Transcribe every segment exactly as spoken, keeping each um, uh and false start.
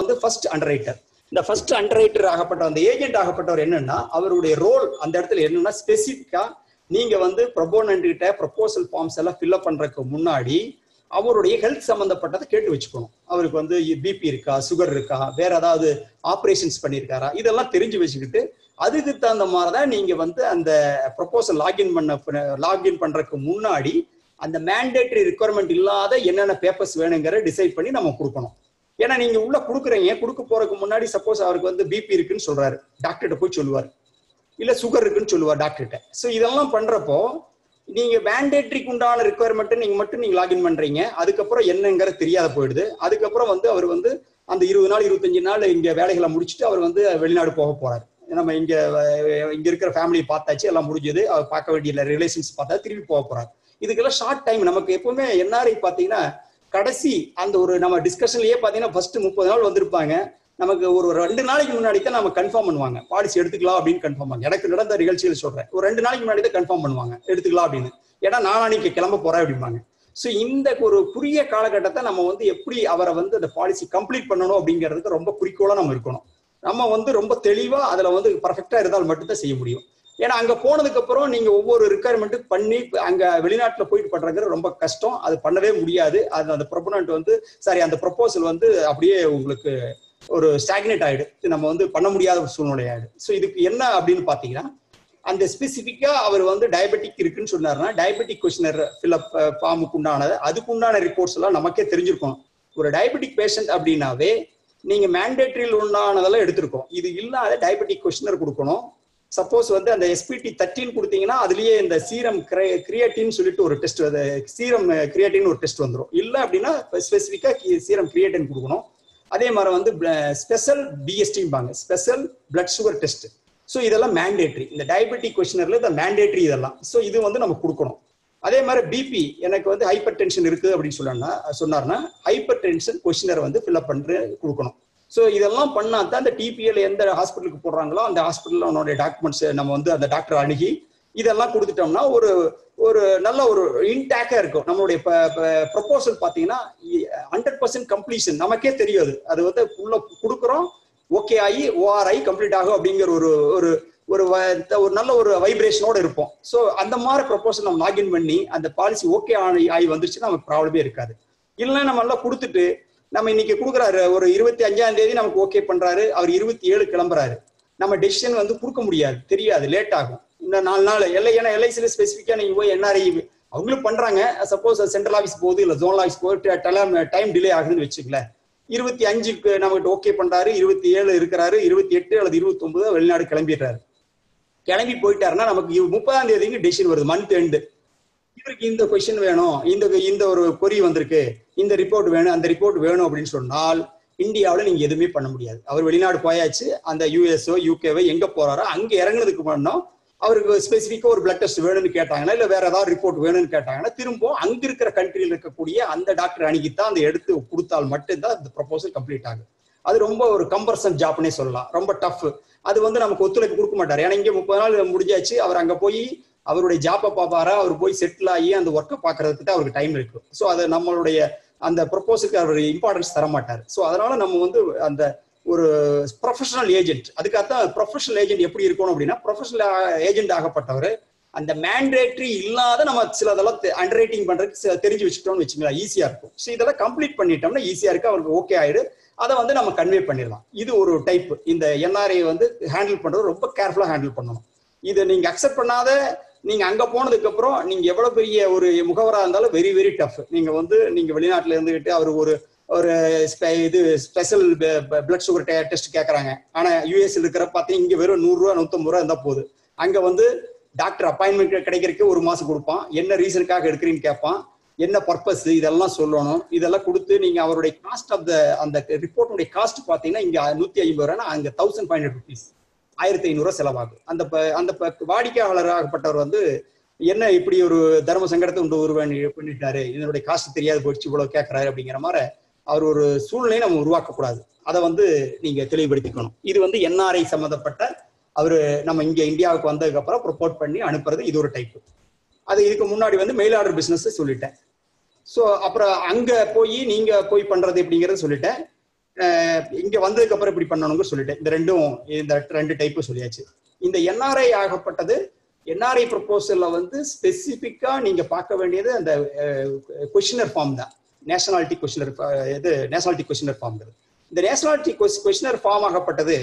on the first underwriter. The first underwriter on the agent our role and that specific proponent proposal forms fill up and munadi அவருடைய health சம்பந்தப்பட்டதை கேட்டு வச்சுக்கணும். அவருக்கு வந்து BP இருக்கா, sugar இருக்கா, வேற ஏதாவது ஆபரேஷன்ஸ் பண்ணிருக்காரா, இதெல்லாம் தெரிஞ்சு வச்சுக்கிட்டு அதுக்கு தகுந்த மாதிரி தான் நீங்க வந்து அந்த ப்ரொபோசல் லாகின் பண்ண லாகின் பண்றதுக்கு முன்னாடி அந்த மேண்டேட்டரி ரிக்வயர்மெண்ட் இல்லாத என்னென்ன பேப்பர்ஸ் வேணுங்கிற டிசைட் பண்ணி நம்ம கொடுக்கணும். ஏன்னா நீங்க உள்ள கொடுக்குறீங்க, கொடுக்க போறதுக்கு முன்னாடி சப்போஸ் அவருக்கு வந்து பிபி இருக்குன்னு சொல்றாரு, டாக்டர்கிட்ட போய் சொல்லுவார், இல்ல சுகர் இருக்குன்னு சொல்லுவார் டாக்டர்கிட்ட. ஸோ இதெல்லாம் பண்றப்போ நீங்க mandatory குண்டான requirement நீங்க மட்டும் நீங்க லாகின் பண்றீங்க, அதுக்கப்புறம் என்னங்கற தெரியாத போயிடுது. அதுக்கப்புறம் வந்து அவர் வந்து அந்த இருபது நாள் இருபத்தஞ்சு நாள் இங்க வேலைகளை முடிச்சுட்டு அவர் வந்து வெளிநாடு போக போறாரு. நம்ம இங்க இங்க இருக்கிற ஃபேமிலி பார்த்தாச்சு, எல்லாம் முடிஞ்சது, அவர் பார்க்க வேண்டிய ரிலேஷன்ஸ் பார்த்தா திரும்பி போக போறாரு. இதுக்கெல்லாம் ஷார்ட் டைம். நமக்கு எப்பவுமே என்ஆர்ஐ பார்த்தீங்கன்னா கடைசி அந்த ஒரு நம்ம டிஸ்கஷன்லயே பார்த்தீங்கன்னா ஃபர்ஸ்ட் முப்பது நாள் வந்திருப்பாங்க. நமக்கு ஒரு ரெண்டு நாளைக்கு முன்னாடி தான் நம்ம கன்ஃபார்ம் பண்ணுவாங்க, பாலிசி எடுத்துக்கலாம் அப்படின்னு கன்ஃபார்ம் பண்ணுவாங்க. எனக்கு நடந்த நிகழ்ச்சியில் சொல்றேன், ஒரு ரெண்டு நாளைக்கு முன்னாடி தான் கன்ஃபார்ம் பண்ணுவாங்க எடுத்துக்கலாம் அப்படின்னு. ஏன்னா நான் அன்னைக்கு கிளம்ப போறேன் அப்படிம்பாங்க. ஸோ இந்த ஒரு குறுகிய காலகட்டத்தை நம்ம வந்து எப்படி அவரை வந்து அந்த பாலிசி கம்ப்ளீட் பண்ணணும் அப்படிங்கிறதுக்கு ரொம்ப குறிக்கோளா நம்ம இருக்கணும். நம்ம வந்து ரொம்ப தெளிவா அதுல வந்து பர்ஃபெக்டா இருந்தால் மட்டும்தான் செய்ய முடியும். ஏன்னா அங்க போனதுக்கு அப்புறம் நீங்க ஒவ்வொரு ரிக்வயர்மெண்ட் பண்ணி அங்க வெளிநாட்டுல போயிட்டு பண்றதுங்கிறது ரொம்ப கஷ்டம், அது பண்ணவே முடியாது. அது அந்த ப்ரொபனன்ட் வந்து சாரி அந்த ப்ரொபோசல் வந்து அப்படியே உங்களுக்கு ஒரு ஸ்டாக்னேட் ஆயிடுது, நம்ம வந்து பண்ண முடியாத ஒரு சூழ்நிலை ஆயிடுது. ஸோ இதுக்கு என்ன அப்படின்னு பாத்தீங்கன்னா அந்த ஸ்பெசிபிக்கா அவர் வந்து டயபெட்டிக் இருக்குன்னு சொன்னாருன்னா டயபெட்டிக் கொஸ்டினர் ஃபில்அப் ஃபார்முக்கு உண்டானது அதுக்குண்டான ரிப்போர்ட்ஸ் எல்லாம் நமக்கே தெரிஞ்சிருக்கும். ஒரு டயபெட்டிக் பேஷண்ட் அப்படின்னாவே நீங்க மேண்டேட்டரியில் உண்டானதெல்லாம் எடுத்திருக்கோம். இது இல்லாத டயபெட்டிக் கொஸ்டினர் கொடுக்கணும். சப்போஸ் வந்து அந்த எஸ்பிடி தேர்ட்டின் கொடுத்தீங்கன்னா அதுலயே இந்த சீரம் கிரியேட்டின் சொல்லிட்டு ஒரு டெஸ்ட், சீரம் கிரியேட்டின் ஒரு டெஸ்ட் வந்துடும். இல்லை அப்படின்னா ஸ்பெசிபிக்கா சீரம் கிரியேட்டின் கொடுக்கணும். அதே மாதிரி வந்து ஸ்பெஷல் பிஎஸ்டிம்பாங்க, special blood sugar test. So இதெல்லாம் மேண்டேட்ரி, இந்த டயபெட்டிக் கொஸ்டினர்ல இந்த மேண்டேட்ரி இதெல்லாம். ஸோ இது வந்து நம்ம கொடுக்கணும். அதே மாதிரி பிபி, எனக்கு வந்து ஹைப்பர் டென்ஷன் இருக்கு அப்படின்னு சொன்னா சொன்னார்னா ஹைப்பர் டென்ஷன் கொஸ்டினர் வந்து ஃபில்அப் பண்ணி கொடுக்கணும். ஸோ இதெல்லாம் பண்ணா தான் அந்த டிபிஎல் எந்த ஹாஸ்பிட்டலுக்கு போடுறாங்களோ அந்த ஹாஸ்பிட்டல் அவனுடைய டாக்குமெண்ட்ஸ் நம்ம வந்து அந்த டாக்டர் அணுகி இதெல்லாம் கொடுத்துட்டோம்னா ஒரு ஒரு நல்ல ஒரு இன்டாக்டா இருக்கும் நம்மளுடைய ப்ரொபோசல். பாத்தீங்கன்னா ஹண்ட்ரட் பர்சன்ட் கம்ப்ளீஷன் நமக்கே தெரியாது, அது வந்து உள்ள கொடுக்குறோம், ஓகே ஆகி ஓஆர்ஐ கம்ப்ளீட் ஆகும் அப்படிங்கிற ஒரு ஒரு ஒரு நல்ல ஒரு வைப்ரேஷனோட இருப்போம். ஸோ அந்த மாதிரி ப்ரொபோசல் நம்ம லாகின் பண்ணி அந்த பாலிசி ஓகே ஆகி வந்துருச்சுன்னா நமக்கு ப்ராப்ளமே இருக்காது. இல்லைன்னா நம்ம எல்லாம் கொடுத்துட்டு நம்ம இன்னைக்கு கொடுக்குறாரு, ஒரு இருபத்தி அஞ்சாம் தேதி நமக்கு ஓகே பண்றாரு, அவர் இருபத்தி ஏழு கிளம்புறாரு, நம்ம டெசிஷன் வந்து கொடுக்க முடியாது, தெரியாது, லேட் ஆகும். இன்னும் நாலு நாள் எல்லை, ஏன்னா எல்ஐசியில் ஸ்பெசிஃபிக்காக நீங்கள் போய் என்ஆர்ஐ அவங்களும் பண்ணுறாங்க. சப்போஸ் சென்ட்ரல் ஆஃபீஸ் போகுது, இல்லை ஜோனல் ஆஃபீஸ் போகுது, டைம் டிலே ஆகுதுன்னு வச்சுக்கல. இருபத்தி அஞ்சுக்கு நம்மகிட்ட ஓகே பண்ணுறாரு, இருபத்தி ஏழு இருக்கிறாரு, இருபத்தி எட்டு அல்லது இருபத்தி ஒன்பது வெளிநாடு கிளம்பிடுறாரு. கிளம்பி போயிட்டாருன்னா நமக்கு முப்பதாம் தேதிக்கு டெசிஷன் வருது, மந்த் எண்டு. இவருக்கு இந்த கொஸ்டின் வேணும், இந்த இந்த ஒரு கொரி வந்திருக்கு, இந்த ரிப்போர்ட் வேணும், அந்த ரிப்போர்ட் வேணும் அப்படின்னு சொன்னால் இந்தியாவில் நீங்கள் எதுவுமே பண்ண முடியாது. அவர் வெளிநாடு போயாச்சு, அந்த யூஎஸ்ஓ யூகேவோ எங்கே போறாரோ அங்கே இறங்குனதுக்கு பண்ணோம். அவருக்கு ஸ்பெசிஃபிக்காக ஒரு பிளட் டெஸ்ட் வேணும்னு கேட்டாங்கன்னா, இல்லை வேற ஏதாவது ரிப்போர்ட் வேணும்னு கேட்டாங்கன்னா, திரும்ப அங்க இருக்கிற கண்ட்ரியில் இருக்கக்கூடிய அந்த டாக்டர் அணுகித்தான் அந்த எடுத்து கொடுத்தால் மட்டும்தான் இந்த ப்ரொபோசல் கம்ப்ளீட் ஆகும். அது ரொம்ப ஒரு கம்பர்சன் ஜாப்னே சொல்லலாம், ரொம்ப டஃப். அது வந்து நமக்கு ஒத்துழைப்பு கொடுக்க மாட்டார். ஏன்னா இங்கே முப்பது நாள் முடிஞ்சாச்சு, அவர் அங்கே போய் அவருடைய ஜாப்பை பார்ப்பாரா, அவர் போய் செட்டில் ஆகி அந்த ஒர்க்கை பார்க்கறதுக்கு தான் அவருக்கு டைம் இருக்கு. ஸோ அதை நம்மளுடைய அந்த ப்ரொபோசலுக்கு அவருடைய இம்பார்ட்டன்ஸ் தரமாட்டார். ஸோ அதனால நம்ம வந்து அந்த ஒரு ப்ரொஃபஷனல் ஏஜென்ட், அதுக்காகத்தான் ப்ரொஃபஷனல் ஏஜென்ட் எப்படி இருக்கணும் அப்படின்னா ப்ரொஃபஷனல் ஏஜென்ட் ஆகப்பட்டவர் அந்த மேண்டேட்ரி இல்லாத நம்ம சில அதெல்லாம் அண்டர் ரைட்டிங் பண்றதுக்கு தெரிஞ்சு வச்சுட்டோம்னு வச்சுக்கலாம், ஈஸியா இருக்கும். ஸோ இதெல்லாம் கம்ப்ளீட் பண்ணிட்டோம்னா ஈஸியா இருக்கு, அவருக்கு ஓகே ஆயிடு, அதை வந்து நம்ம கன்வே பண்ணிடலாம். இது ஒரு டைப். இந்த என்ஆர்ஐ வந்து ஹேண்டில் பண்றது ரொம்ப கேர்ஃபுல்லா ஹேண்டில் பண்ணணும். இதை நீங்க அக்செப்ட் பண்ணாத நீங்க அங்க போனதுக்கு அப்புறம் நீங்க எவ்வளவு பெரிய ஒரு முகவரா இருந்தாலும் வெரி வெரி டஃப். நீங்க வந்து நீங்க வெளிநாட்டுல இருந்துகிட்டு அவர் ஒரு ஒரு இது ஸ்பெஷல் பிளட் சுகர் டெஸ்ட் கேட்கறாங்க, ஆனா யூஎஸ்ல இருக்கிற பார்த்தீங்கன்னா இங்க வெறும் நூறு ரூபா நூத்தம்பது ரூபா இருந்தா போகுது. அங்க வந்து டாக்டர் அப்பாயின்மெண்ட் கிடைக்கிறதுக்கு ஒரு மாசம் கொடுப்பான், என்ன ரீசனுக்காக எடுக்கிறீன்னு கேட்பான், என்ன பர்பஸ், இதெல்லாம் சொல்லணும். இதெல்லாம் கொடுத்து நீங்க அவருடைய காஸ்ட் ஆஃப் த அந்த ரிப்போர்ட்டுடைய காஸ்ட் பார்த்தீங்கன்னா இங்க நூத்தி ஐம்பது ரூபாய்னா அங்க தௌசண்ட் ஃபைவ் ஹண்ட்ரட் ருபீஸ், ஆயிரத்தி ஐநூறுரூவா செலவாகும். அந்த அந்த வாடிக்கையாளராகப்பட்டவர் வந்து என்ன இப்படி ஒரு தர்ம சங்கடத்தை உண்டு ஒருவன் பண்ணிட்டாரு, இதனுடைய காஸ்ட் தெரியாது போயிடுச்சு, இவ்வளவு கேட்கறாரு அப்படிங்கிற மாதிரி அவர் ஒரு சூழ்நிலையை நம்ம உருவாக்கக்கூடாது. அதை வந்து நீங்க தெளிவுபடுத்திக்கணும். இது வந்து என்ஆர்ஐ சம்மந்தப்பட்ட அவரு நம்ம இங்க இந்தியாவுக்கு வந்ததுக்கு அப்புறம் ப்ரொபோட் பண்ணி அனுப்புறது இது ஒரு டைப். அது இதுக்கு முன்னாடி வந்து மெயில் ஆர்டர் பிசினஸ் சொல்லிட்டேன். ஸோ அப்புறம் அங்க போய் நீங்க போய் பண்றது எப்படிங்கிறத சொல்லிட்டேன். இங்க வந்ததுக்கு அப்புறம் இப்படி பண்ணணும்னு சொல்லிட்டேன். இந்த ரெண்டும் இந்த ரெண்டு டைப் சொல்லியாச்சு. இந்த என்ஆர்ஐ ஆகப்பட்டது என்ஆர்ஐ ப்ரொபோசல்ல வந்து ஸ்பெசிபிக்கா நீங்க பார்க்க வேண்டியது அந்த கொஸ்டினர் ஃபார்ம் தான். நேஷனாலிட்டி கொஸ்டினர், இது நேஷனாலிட்டி கொஸ்டினர் ஃபார்ம். இந்த நேஷனாலிட்டி கொஸ்டினர் ஃபார்ம் ஆகப்பட்டது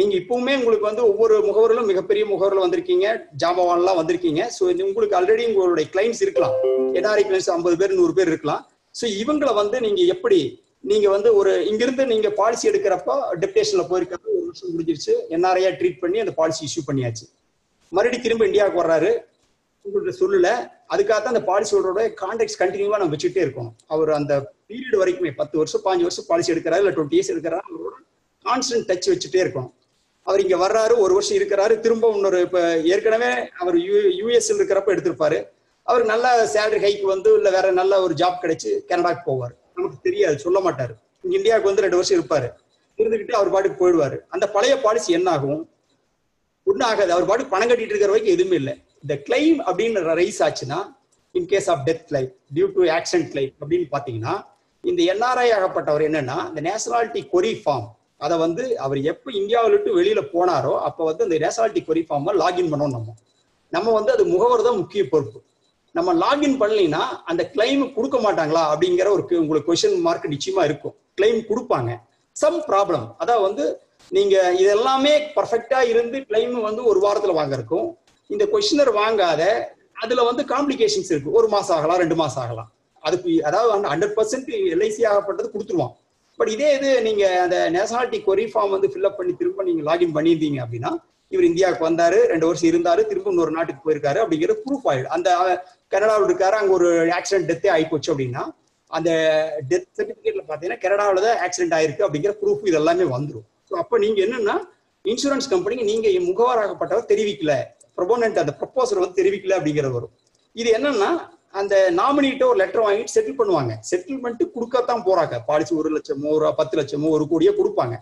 நீங்க இப்பவுமே உங்களுக்கு வந்து ஒவ்வொரு முகவரிலும் மிகப்பெரிய முகவரில் வந்திருக்கீங்க, ஜாமவான்லாம் வந்திருக்கீங்க. ஸோ உங்களுக்கு ஆல்ரெடி உங்களுடைய கிளைண்ட்ஸ் இருக்கலாம், என்ஆர்ஐ கிளைண்ட்ஸ் ஐம்பது பேர் நூறு பேர் இருக்கலாம். ஸோ இவங்களை வந்து நீங்க எப்படி நீங்க வந்து ஒரு இங்கிருந்து நீங்க பாலிசி எடுக்கிறப்ப டெப்டேஷன்ல போயிருக்கிறப்ப ஒரு வருஷம் முடிஞ்சிருச்சு, என்ஆர்ஐயா ட்ரீட் பண்ணி அந்த பாலிசி இஷ்யூ பண்ணியாச்சு. மறுபடியும் திரும்ப இந்தியாவுக்கு வர்றாரு, உங்கள்கிட்ட சொல்லல, அதுக்காகத்தான் அந்த பாலிசியோட கான்ட்ராக்ட்ஸ் கண்டினியூவா நம்ம வச்சுட்டே இருக்கணும். அவர் அந்த பீரியட் வரைக்குமே பத்து வருஷம் பாஞ்சு வருஷம் பாலிசி எடுக்கிறாரு, இல்லை டுவெண்ட்டி இயர்ஸ் எடுக்கிறாரு, அவரோட கான்ஸ்டன்ட் டச் வச்சுட்டே இருக்கணும். அவர் இங்க வர்றாரு, ஒரு வருஷம் இருக்கிறாரு, திரும்ப இன்னொரு இப்ப ஏற்கனவே அவர் யூ யூஎஸ்ல இருக்கிறப்ப எடுத்திருப்பாரு. அவர் நல்ல சேலரி ஹைக்கு வந்து இல்லை வேற நல்ல ஒரு ஜாப் கிடைச்சி கனடாக்கு போவார். நமக்கு தெரியாது, சொல்ல மாட்டாரு. இந்தியாவுக்கு வந்து ரெண்டு வருஷம் இருப்பாரு, இருந்துகிட்டு அவர் பாட்டுக்கு போயிடுவாரு. அந்த பழைய பாலிசி என்ன ஆகும்? ஒன்றும் ஆகாது. அவர் பாட்டுக்கு பணம் கட்டிட்டு இருக்கிற வரைக்கும் எதுவுமே இல்லை. இந்த கிளைம் அப்படின்னு ரைஸ் ஆச்சுன்னா, in case of death claim, due to accident claim அப்படின்னு பாத்தீங்கன்னா, இந்த என்ஆர்ஐ ஆகப்பட்டவர் என்னன்னா இந்த நேஷனாலிட்டி கொரி ஃபார்ம் அதை வந்து அவர் எப்போ இந்தியாவில விட்டு வெளியில போனாரோ அப்போ வந்து இந்த நேஷனாலிட்டி கொரி ஃபார்ம் லாக்இன் பண்ணோம். நம்ம நம்ம வந்து அது முகவர் தான் முக்கிய பொறுப்பு. நம்ம லாக்இன் பண்ணலன்னா அந்த கிளைம் கொடுக்க மாட்டாங்களா அப்படிங்கிற ஒரு உங்களுக்கு கொஸ்டின் மார்க் நிச்சயமா இருக்கும். கிளைம் கொடுப்பாங்க, சம் ப்ராப்ளம். அதாவது வந்து நீங்க இதெல்லாமே பர்ஃபெக்டா இருந்து கிளைம் வந்து ஒரு வாரத்துல வாங்கறக்கும், இந்த கொஸ்டினர் வாங்காத அதுல வந்து காம்ப்ளிகேஷன்ஸ் இருக்கு. ஒரு மாசம் ஆகலாம், ரெண்டு மாசம் ஆகலாம். அதுக்கு அதாவது ஹண்ட்ரட் பர்சன்ட் எல்ஐசி ஆகப்பட்டது கொடுத்துருவான். பட் இதே இது நீங்க அந்த நேஷனாலிட்டி கொரி ஃபார்ம் வந்து ஃபில்அப் பண்ணி திரும்ப நீங்க லாக்இன் பண்ணியிருந்தீங்க அப்படின்னா, இவர் இந்தியாவுக்கு வந்தாரு, ரெண்டு வருஷம் இருந்தாரு, திரும்ப இன்னொரு நாட்டுக்கு போயிருக்காரு அப்படிங்கிற ப்ரூஃப் ஆயிடும். அந்த கனடாவில் இருக்காரு, அங்க ஒரு ஆக்சிடென்ட் டெத்தே ஆகி போச்சு அப்படின்னா அந்த டெத் சர்டிபிகேட்ல பாத்தீங்கன்னா கனடாவில தான் ஆக்சிடென்ட் ஆயிருக்கு அப்படிங்கிற ப்ரூஃப் இது எல்லாமே வந்துடும். ஸோ அப்போ நீங்க என்னன்னா இன்சூரன்ஸ் கம்பெனிக்கு நீங்க முகவராகப்பட்டவர் தெரிவிக்கல, ப்ரொபோனன்ட் அந்த ப்ரொபோசர் வந்து தெரிவிக்கல அப்படிங்கிறது வரும். இது என்னன்னா அந்த நாமினிட்ட ஒரு லெட்டர் வாங்கிட்டு செட்டில் பண்ணுவாங்க. செட்டில்மெண்ட் கொடுக்கத்தான் போறாங்க. பாலிசி ஒரு லட்சமோ ஒரு பத்து லட்சமோ ஒரு கோடியோ கொடுப்பாங்க.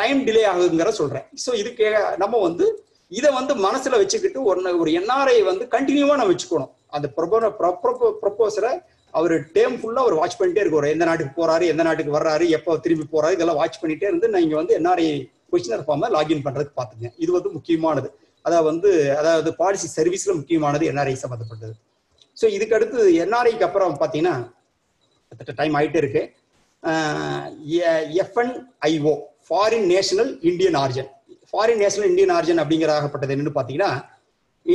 டைம் டிலே ஆகுதுங்கிற சொல்றேன். ஸோ இதுக்கு நம்ம வந்து இதை வந்து மனசுல வச்சுக்கிட்டு ஒன்னு ஒரு என்ஆர்ஐ வந்து கண்டினியூவா நம்ம வச்சுக்கணும். அந்த ப்ரொபோசரை அவர் டேம் ஃபுல்லா அவர் வாட்ச் பண்ணிட்டே இருக்கிறார். எந்த நாட்டுக்கு போறாரு, எந்த நாட்டுக்கு வர்றாரு, எப்போ திரும்பி போறாரு, இதெல்லாம் வாட்ச் பண்ணிட்டே இருந்து நீங்க வந்து என்ஆர்ஐ கொஸ்டினர் ஃபார்ம் லாக்இன் பண்றதுக்கு பாத்துங்க. இது வந்து முக்கியமானது. அதாவது வந்து அதாவது பாலிசி சர்வீஸ்ல முக்கியமானது என்ஆர்ஐ சம்பந்தப்பட்டது. ஸோ இதுக்கு அடுத்து என்ஆர்ஐக்கு அப்புறம் பார்த்தீங்கன்னா டைம் ஆகிட்டே இருக்கு. FNIO, foreign national Indian origin. Foreign national Indian origin அப்படிங்கிறதாகப்பட்டது என்னன்னு பார்த்தீங்கன்னா,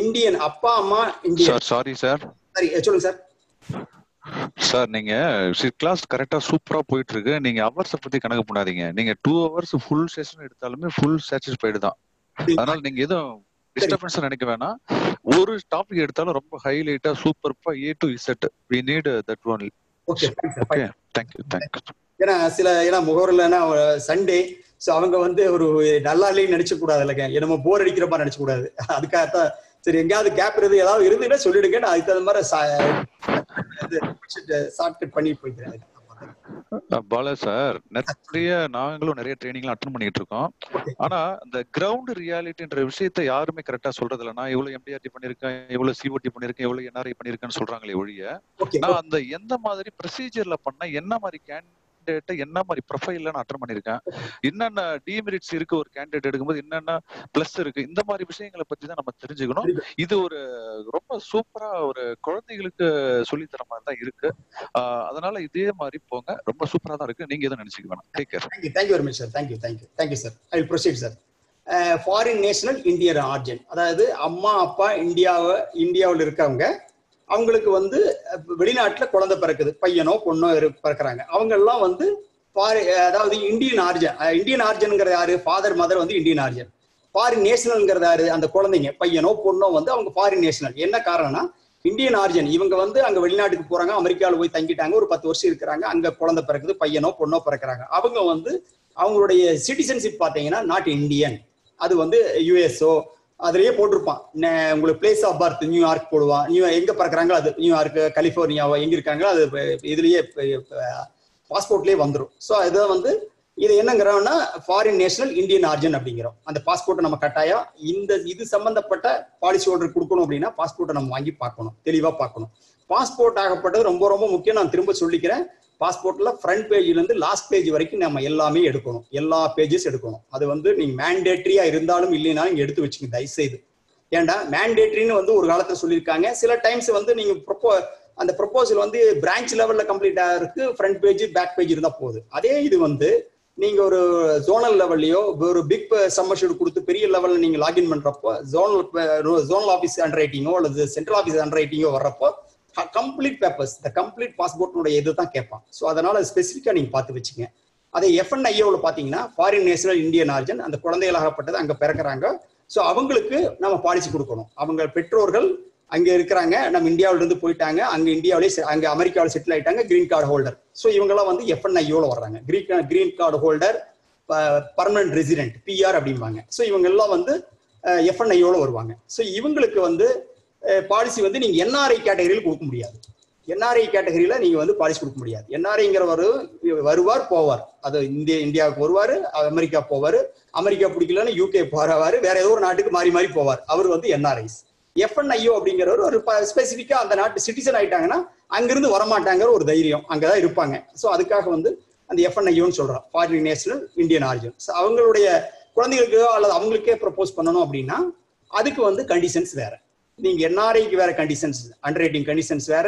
இந்தியன் அப்பா அம்மா இந்தியன். சாரி சார், சரி சொல்லுங்க சார். சார் நீங்க கிளாஸ் கரெக்டா சூப்பரா போயிட்டு இருக்கு. நீங்க அவர்ஸ் பத்தி கணக்கு பண்ணாதீங்க. நீங்க டூ ஹவர்ஸ் ஃபுல் செஷன் எடுத்தாலுமே ஃபுல் சாட்டிஸ்ஃபைடு தான். அதனால நீங்க எதுவும் டிஸ்டர்பன்ஸ் நினைக்க வேணாம். ஒரு டாபிக் எடுத்தாலும் ரொம்ப ஹைலைட்டா சூப்பர்பா A to Z. we need that one. Okay okay, thank you thank you. ஏனா சில ஏனா முகவரிலனா சண்டே, சோ அவங்க வந்து ஒரு நல்லாலே நினைச்சு கூடாது, இல்லங்க என்னமோ போர் அடிக்கிற மாதிரி நினைச்சு கூடாது. அதுக்காக தான் சரி எங்கயாவது கேப் இருந்து ஏதாவது இருந்துனா சொல்லிடுங்க, நான் அதுக்கு அந்த மாதிரி ஷார்ட் கட் பண்ணி போயிடுறேன். பாலா சார், நிறைய நாங்களும் நிறைய ட்ரைனிங்லாம் அட்டெண்ட் பண்ணிட்டு இருக்கோம். ஆனா இந்த கிரவுண்ட் ரியாலிட்டின்ற விஷயத்தை யாருமே கரெக்டா சொல்றது இல்லைன்னா, இவ்வளவு எம்டிஆர்டி பண்ணிருக்கேன், இவ்வளவு சிஓடி பண்ணிருக்கேன், இவ்வளவு என்ஆர்ஐ பண்ணிருக்கேன்னு சொல்றாங்களே ஒழிய, நான் அந்த எந்த மாதிரி ப்ரொசீஜர்ல பண்ண, என்ன மாதிரி கேண்டிடேட், என்ன மாதிரி ப்ரொஃபைல்ல நான் அட்டெண்ட் பண்ணிருக்கேன், என்னென்ன டிமெரிட்ஸ் இருக்கு ஒரு கேண்டிடேட் எடுக்கும்போது, என்னென்ன பிளஸ் இருக்கு, இந்த மாதிரி விஷயங்களை பத்தி தான் நம்ம தெரிஞ்சுக்கணும். இது ஒரு ரொம்ப சூப்பரா ஒரு குழந்தைகளுக்கு சொல்லித்தர மாதிரி தான் இருக்கு. அதனால இதே மாதிரி போங்க, ரொம்ப சூப்பரா தான் இருக்கு. நீங்க எதுவும் நினைச்சுக்க வேணாம். Take care. Thank you thank you very much sir. Thank you thank you thank you sir. I will proceed sir. Foreign national Indian origin, அதாவது அம்மா அப்பா இந்தியாவை இந்தியாவில் இருக்கவங்க, அவங்களுக்கு வந்து வெளிநாட்டுல குழந்தை பிறக்குது, பையனோ பொண்ணோ பிறக்கிறாங்க, அவங்க எல்லாம் வந்து அதாவது இந்தியன் ஆர்ஜன். இந்தியன் ஆர்ஜன்ங்கிறது யாரு? ஃபாதர் மதர் வந்து இந்தியன் ஆர்ஜன். ஃபாரின் நேஷனல்ங்கிறது யாரு? அந்த குழந்தைங்க பையனோ பொண்ணோ வந்து அவங்க ஃபாரின் நேஷனல். என்ன காரணம்னா இந்தியன் ஆர்ஜன் இவங்க வந்து அங்க வெளிநாட்டுக்கு போறாங்க, அமெரிக்காவில் போய் தங்கிட்டாங்க, ஒரு பத்து வருஷம் இருக்கிறாங்க, அங்க குழந்தை பிறக்குது, பையனோ பொண்ணோ பிறக்கிறாங்க. அவங்க வந்து அவங்களுடைய சிட்டிசன்ஷிப் பாத்தீங்கன்னா நாட் இந்தியன், அது வந்து யூஎஸ்ஓ அதுலயே போட்டிருப்பான். உங்களுக்கு பிளேஸ் ஆஃப் பர்த் நியூயார்க் போடுவான், நியூ எங்க பிறக்கிறாங்களோ அது நியூயார்க்கு, கலிபோர்னியாவோ எங்க இருக்காங்களோ அது இதுலயே பாஸ்போர்ட்லயே வந்துடும். ஸோ இதை வந்து இது என்னங்கிறோம்னா ஃபாரின் நேஷனல் இந்தியன் ஆர்ஜன் அப்படிங்கிறோம். அந்த பாஸ்போர்ட்டை நம்ம கட்டாயம் இந்த இது சம்பந்தப்பட்ட பாலிசி ஆர்டர் கொடுக்கணும் அப்படின்னா பாஸ்போர்ட்டை நம்ம வாங்கி பார்க்கணும், தெளிவா பார்க்கணும். பாஸ்போர்ட் ஆகப்பட்டது ரொம்ப ரொம்ப முக்கியம். நான் திரும்ப சொல்லிக்கிறேன், passport la front page la irundhu last page varaikkum nama ellame edukonum ella pages edukonum adu vandu neenga mandatory ah irundalum illena neenga eduthu vechunga dai seidhu ஏண்டா mandatory னு வந்து ஒரு காலத்துல சொல்லிருக்காங்க சில டைம்ஸ் வந்து நீங்க அந்த ப்ரோபோசல் வந்து branch லெவல்ல கம்ப்ளீட்டா இருக்கு front page back page இருந்தா போகுது அதே இது வந்து நீங்க ஒரு ஜோனல் லெவல்லியோ ஒரு பிக் சம்மஷன் கொடுத்து பெரிய லெவல்ல நீங்க லாகின் பண்றப்போ ஜோனல் ஜோனல் ஆபீஸ் அண்டரைட்டிங்கோ அல்லது சென்ட்ரல் ஆபீஸ் அண்டரைட்டிங்கோ வர்றப்போ கம்ப்ளீட் பேப்பர்ஸ் தி கம்ப்ளீட் பாஸ்போர்ட்னோட இதுதான் கேட்பாங்க சோ அதனால ஸ்பெசிபிக்கா நீங்க பாத்து வெச்சீங்க அதே F N I O ல பாத்தீங்கன்னா ஃபாரின் நேஷனல் இந்தியன் ஆர்ஜன் அந்த குழந்தைகளாகப்பட்டது அங்க பிறக்கறாங்க சோ அவங்களுக்கு நாம பாலிசி கொடுக்கணும் அவங்க பெற்றோர்கள் அங்க இருக்கறாங்க நம்ம இந்தியாவுல இருந்து போயிட்டாங்க அங்க இந்தியாவுலயே அங்க அமெரிக்காவுல செட்டில் ஆயிட்டாங்க கிரீன் கார்டு ஹோல்டர் சோ இவங்கள வந்து F N I O ல வர்றாங்க green green card holder permanent resident P R அப்படிம்பாங்க சோ இவங்க எல்லாம் வந்து F N I O ல வருவாங்க சோ இவங்களுக்கு வந்து பாலிசி வந்து நீங்க N R I கேட்டகரியில கொடுக்க முடியாது N R I கேட்டகரியில நீங்க வந்து பாலிசி கொடுக்க முடியாது N R Iங்கறவர் வருவார் போவார் அது இந்தியா இந்தியாவுக்கு வருவார் அமெரிக்கா போவார் அமெரிக்கா பிடிக்கலனா U K போறார் வேற ஏதோ ஒரு நாட்டுக்கு மாறி மாறி போவார் அவர் வந்து N R Is F N I O அப்படிங்கறவர் ஒரு ஸ்பெசிபிக்கா அந்த நாட்டு சிட்டிசன் ஆயிட்டாங்கன்னா அங்க இருந்து வர மாட்டாங்கற ஒரு தைரியம் அங்க தான் இருப்பாங்க சோ அதுக்காக வந்து அந்த F N I O ன்னு சொல்றோம் foreign national Indian origin so அவங்களுடைய குழந்தைகளுக்கு அல்லது அவங்களுக்கே ப்ரோபோஸ் பண்ணனும் அப்படினா அதுக்கு வந்து கண்டிஷன்ஸ் வேற நீங்க N R Iக்கு வேற கண்டிஷன்ஸ் அண்டர்ரைட்டிங் கண்டிஷன்ஸ் வேற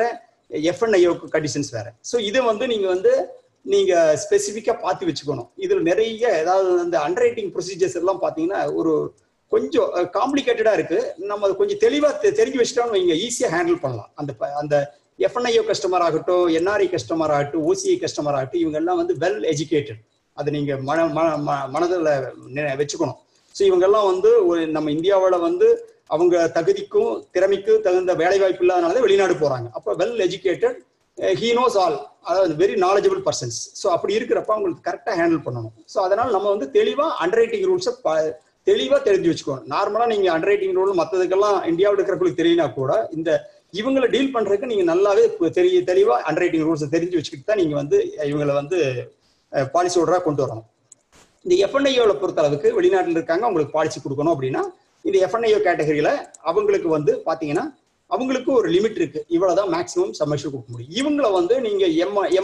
F N I O conditions வேற சோ இது வந்து நீங்க வந்து நீங்க ஸ்பெசிபிக்கா பாத்து வெச்சுக்கணும் இதுல நிறைய ஏதாவது அந்த அண்டர்ரைட்டிங் ப்ரொசீஜர்ஸ் எல்லாம் பாத்தீங்கன்னா ஒரு கொஞ்சம் காம்ப்ளிகேட்டடா இருக்கு நம்ம கொஞ்சம் தெளிவா தெரிஞ்சு வெச்சிட்டோம்னா நீங்க ஈஸியா ஹேண்டில் பண்ணலாம் அந்த அந்த F N I O customer ஆகட்டும் N R I கஸ்டமர் ஆகட்டும் O C I கஸ்டமர் ஆகட்டும் இவங்க எல்லாம் வந்து வெல் எஜுகேட்டட் அது நீங்க மனதுல வெச்சுக்கணும் சோ இவங்க எல்லாம் வந்து நம்ம இந்தியாவோட வந்து அவங்க தகுதிக்கும் திறமைக்கு தகுந்த வேலை வாய்ப்பு இல்லாதனால தான் வெளிநாடு போறாங்க அப்ப well educated he knows all அதாவது வெரி knowledgeable persons சோ அப்படி இருக்கறப்ப உங்களுக்கு கரெக்ட்டா ஹேண்டில் பண்ணனும் சோ அதனால நம்ம வந்து தெளிவா அண்டர்ரைட்டிங் ரூல்ஸ் தெளிவா தெரிஞ்சு வெச்சுக்கணும் நார்மலா நீங்க அண்டர்ரைட்டிங் ரூல் மத்ததெல்லாம் இந்தியாவுல இருக்கறவங்களுக்கு தெரியலனா கூட இந்த இவங்களை டீல் பண்றதுக்கு நீங்க நல்லாவே தெரிய தெளிவா அண்டர்ரைட்டிங் ரூல்ஸ் தெரிஞ்சு வெச்சுக்கிட்டு தான் நீங்க வந்து இவங்களை வந்து பாலிசி ஹோல்டரா கொண்டு வரணும் இந்த F N I O ல பொறுத்தளவுக்கு வெளிநாட்டுல இருக்காங்க உங்களுக்கு பாலிசி கொடுக்கணும் அப்படினா இந்த F N I O கேட்டகரியில அவங்களுக்கு வந்து பாத்தீங்கன்னா அவங்களுக்கு ஒரு லிமிட் இருக்கு இவ்வளவுதான் மேக்ஸிமம் சம்மஷன் கொடுக்க முடியும் இவங்கள வந்து நீங்க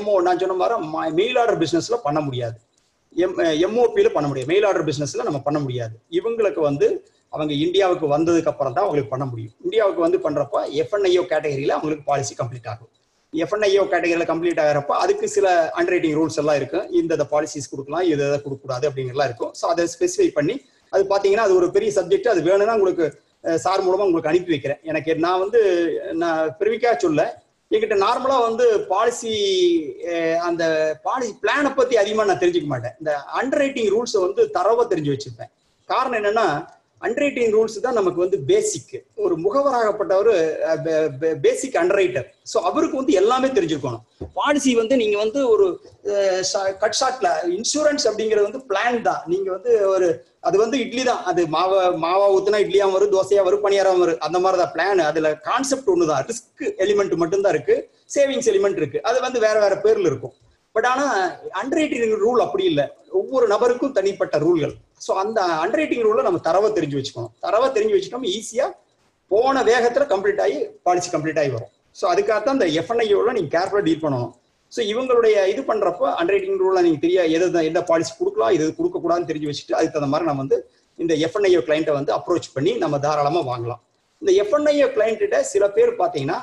M O நான் சொன்ன மாதிரி மெயில் ஆர்டர் பிசினஸ்ல பண்ண முடியாது M O P ல பண்ண முடியாது மெயில் ஆர்டர் பிசினஸ்ல நம்ம பண்ண முடியாது இவங்களுக்கு வந்து அவங்க இந்தியாவுக்கு வந்ததுக்கு அப்புறம் தான் அவங்களுக்கு பண்ண முடியும் இந்தியாவுக்கு வந்து பண்றப்ப F N I O கேட்டகரியில அவங்களுக்கு பாலிசி கம்ப்ளீட் ஆகும் F N I O கேட்டகரியில கம்ப்ளீட் ஆகறப்ப அதுக்கு சில அண்டர்ரைட்டிங் ரூல்ஸ் எல்லாம் இருக்கு இந்த பாலிசிஸ் கொடுக்கலாம் இது எதை கொடுக்க கூடாது அப்படிங்கறலாம் இருக்கும் சோ அதை ஸ்பெசிஃபை பண்ணி அது பாத்தீங்கன்னா அது ஒரு பெரிய சப்ஜெக்ட் அது வேணும்னா உங்களுக்கு சார் மூலமா உங்களுக்கு அனுப்பி வைக்கிறேன் எனக்கு நான் வந்து நான் பிரிவிக்கா சொல்ல என்கிட்ட நார்மலா வந்து பாலிசி அந்த பாலிசி பிளானை பத்தி அதிகமா நான் தெரிஞ்சுக்க மாட்டேன் இந்த அண்டர்ரைட்டிங் ரூல்ஸ் வந்து தரவா தெரிஞ்சு வச்சிருப்பேன் காரணம் என்னன்னா அண்டர்ரைட்டிங் ரூல்ஸ் தான் நமக்கு வந்து பேசிக் ஒரு முகவராகப்பட்ட ஒரு பேசிக் அண்டர்ரைட்டர் சோ அவருக்கு வந்து எல்லாமே தெரிஞ்சிருக்கணும் பாலிசி வந்து நீங்க வந்து ஒரு கட் ஷார்ட்ல இன்சூரன்ஸ் அப்படிங்கிறது வந்து பிளான் தான் நீங்க வந்து ஒரு அது வந்து இட்லி தான் அது மாவா மாவா ஊத்துனா இட்லியா வரும் தோசையா வரும் பனியாரா வரும் அந்த மாதிரிதான் பிளான் அதுல கான்செப்ட் ஒண்ணுதான் ரிஸ்க் எலிமெண்ட் மட்டும்தான் இருக்கு சேவிங்ஸ் எலிமெண்ட் இருக்கு அது வந்து வேற வேற பேர்ல இருக்கும் பட் ஆனா அண்டர்ரைட்டிங் ரூல் அப்படி இல்லை ஒவ்வொரு நபருக்கும் தனிப்பட்ட ரூல்கள் சோ அந்த அண்டர்ரைட்டிங் ரூல்ல நம்ம தரவை தெரிஞ்சு வச்சுக்கணும் தரவை தெரிஞ்சு வச்சுட்டோம் ஈஸியா போன வேகத்துல கம்ப்ளீட் ஆகி பாலிசி கம்ப்ளீட் ஆகி வரும் சோ அதுக்காகத்தான் இந்த F N I O ல நீங்க கேர்ஃபுல்லா டீல் பண்ணணும் சோ இவங்களுடைய இது பண்றப்ப அண்டர்ரைட்டிங் ரூல்ல நீங்க தெரியா எது எந்த பாலிசி கொடுக்கலாம் எது கொடுக்க கூடாதுன்னு தெரிஞ்சு வச்சுட்டு அதுக்கு தகுந்த மாதிரி நம்ம வந்து இந்த F N I O கிளையண்ட்டை வந்து அப்ரோச் பண்ணி நம்ம தாராளமா வாங்கலாம் இந்த F N I O கிளையண்ட்ட சில பேர் பாத்தீங்கன்னா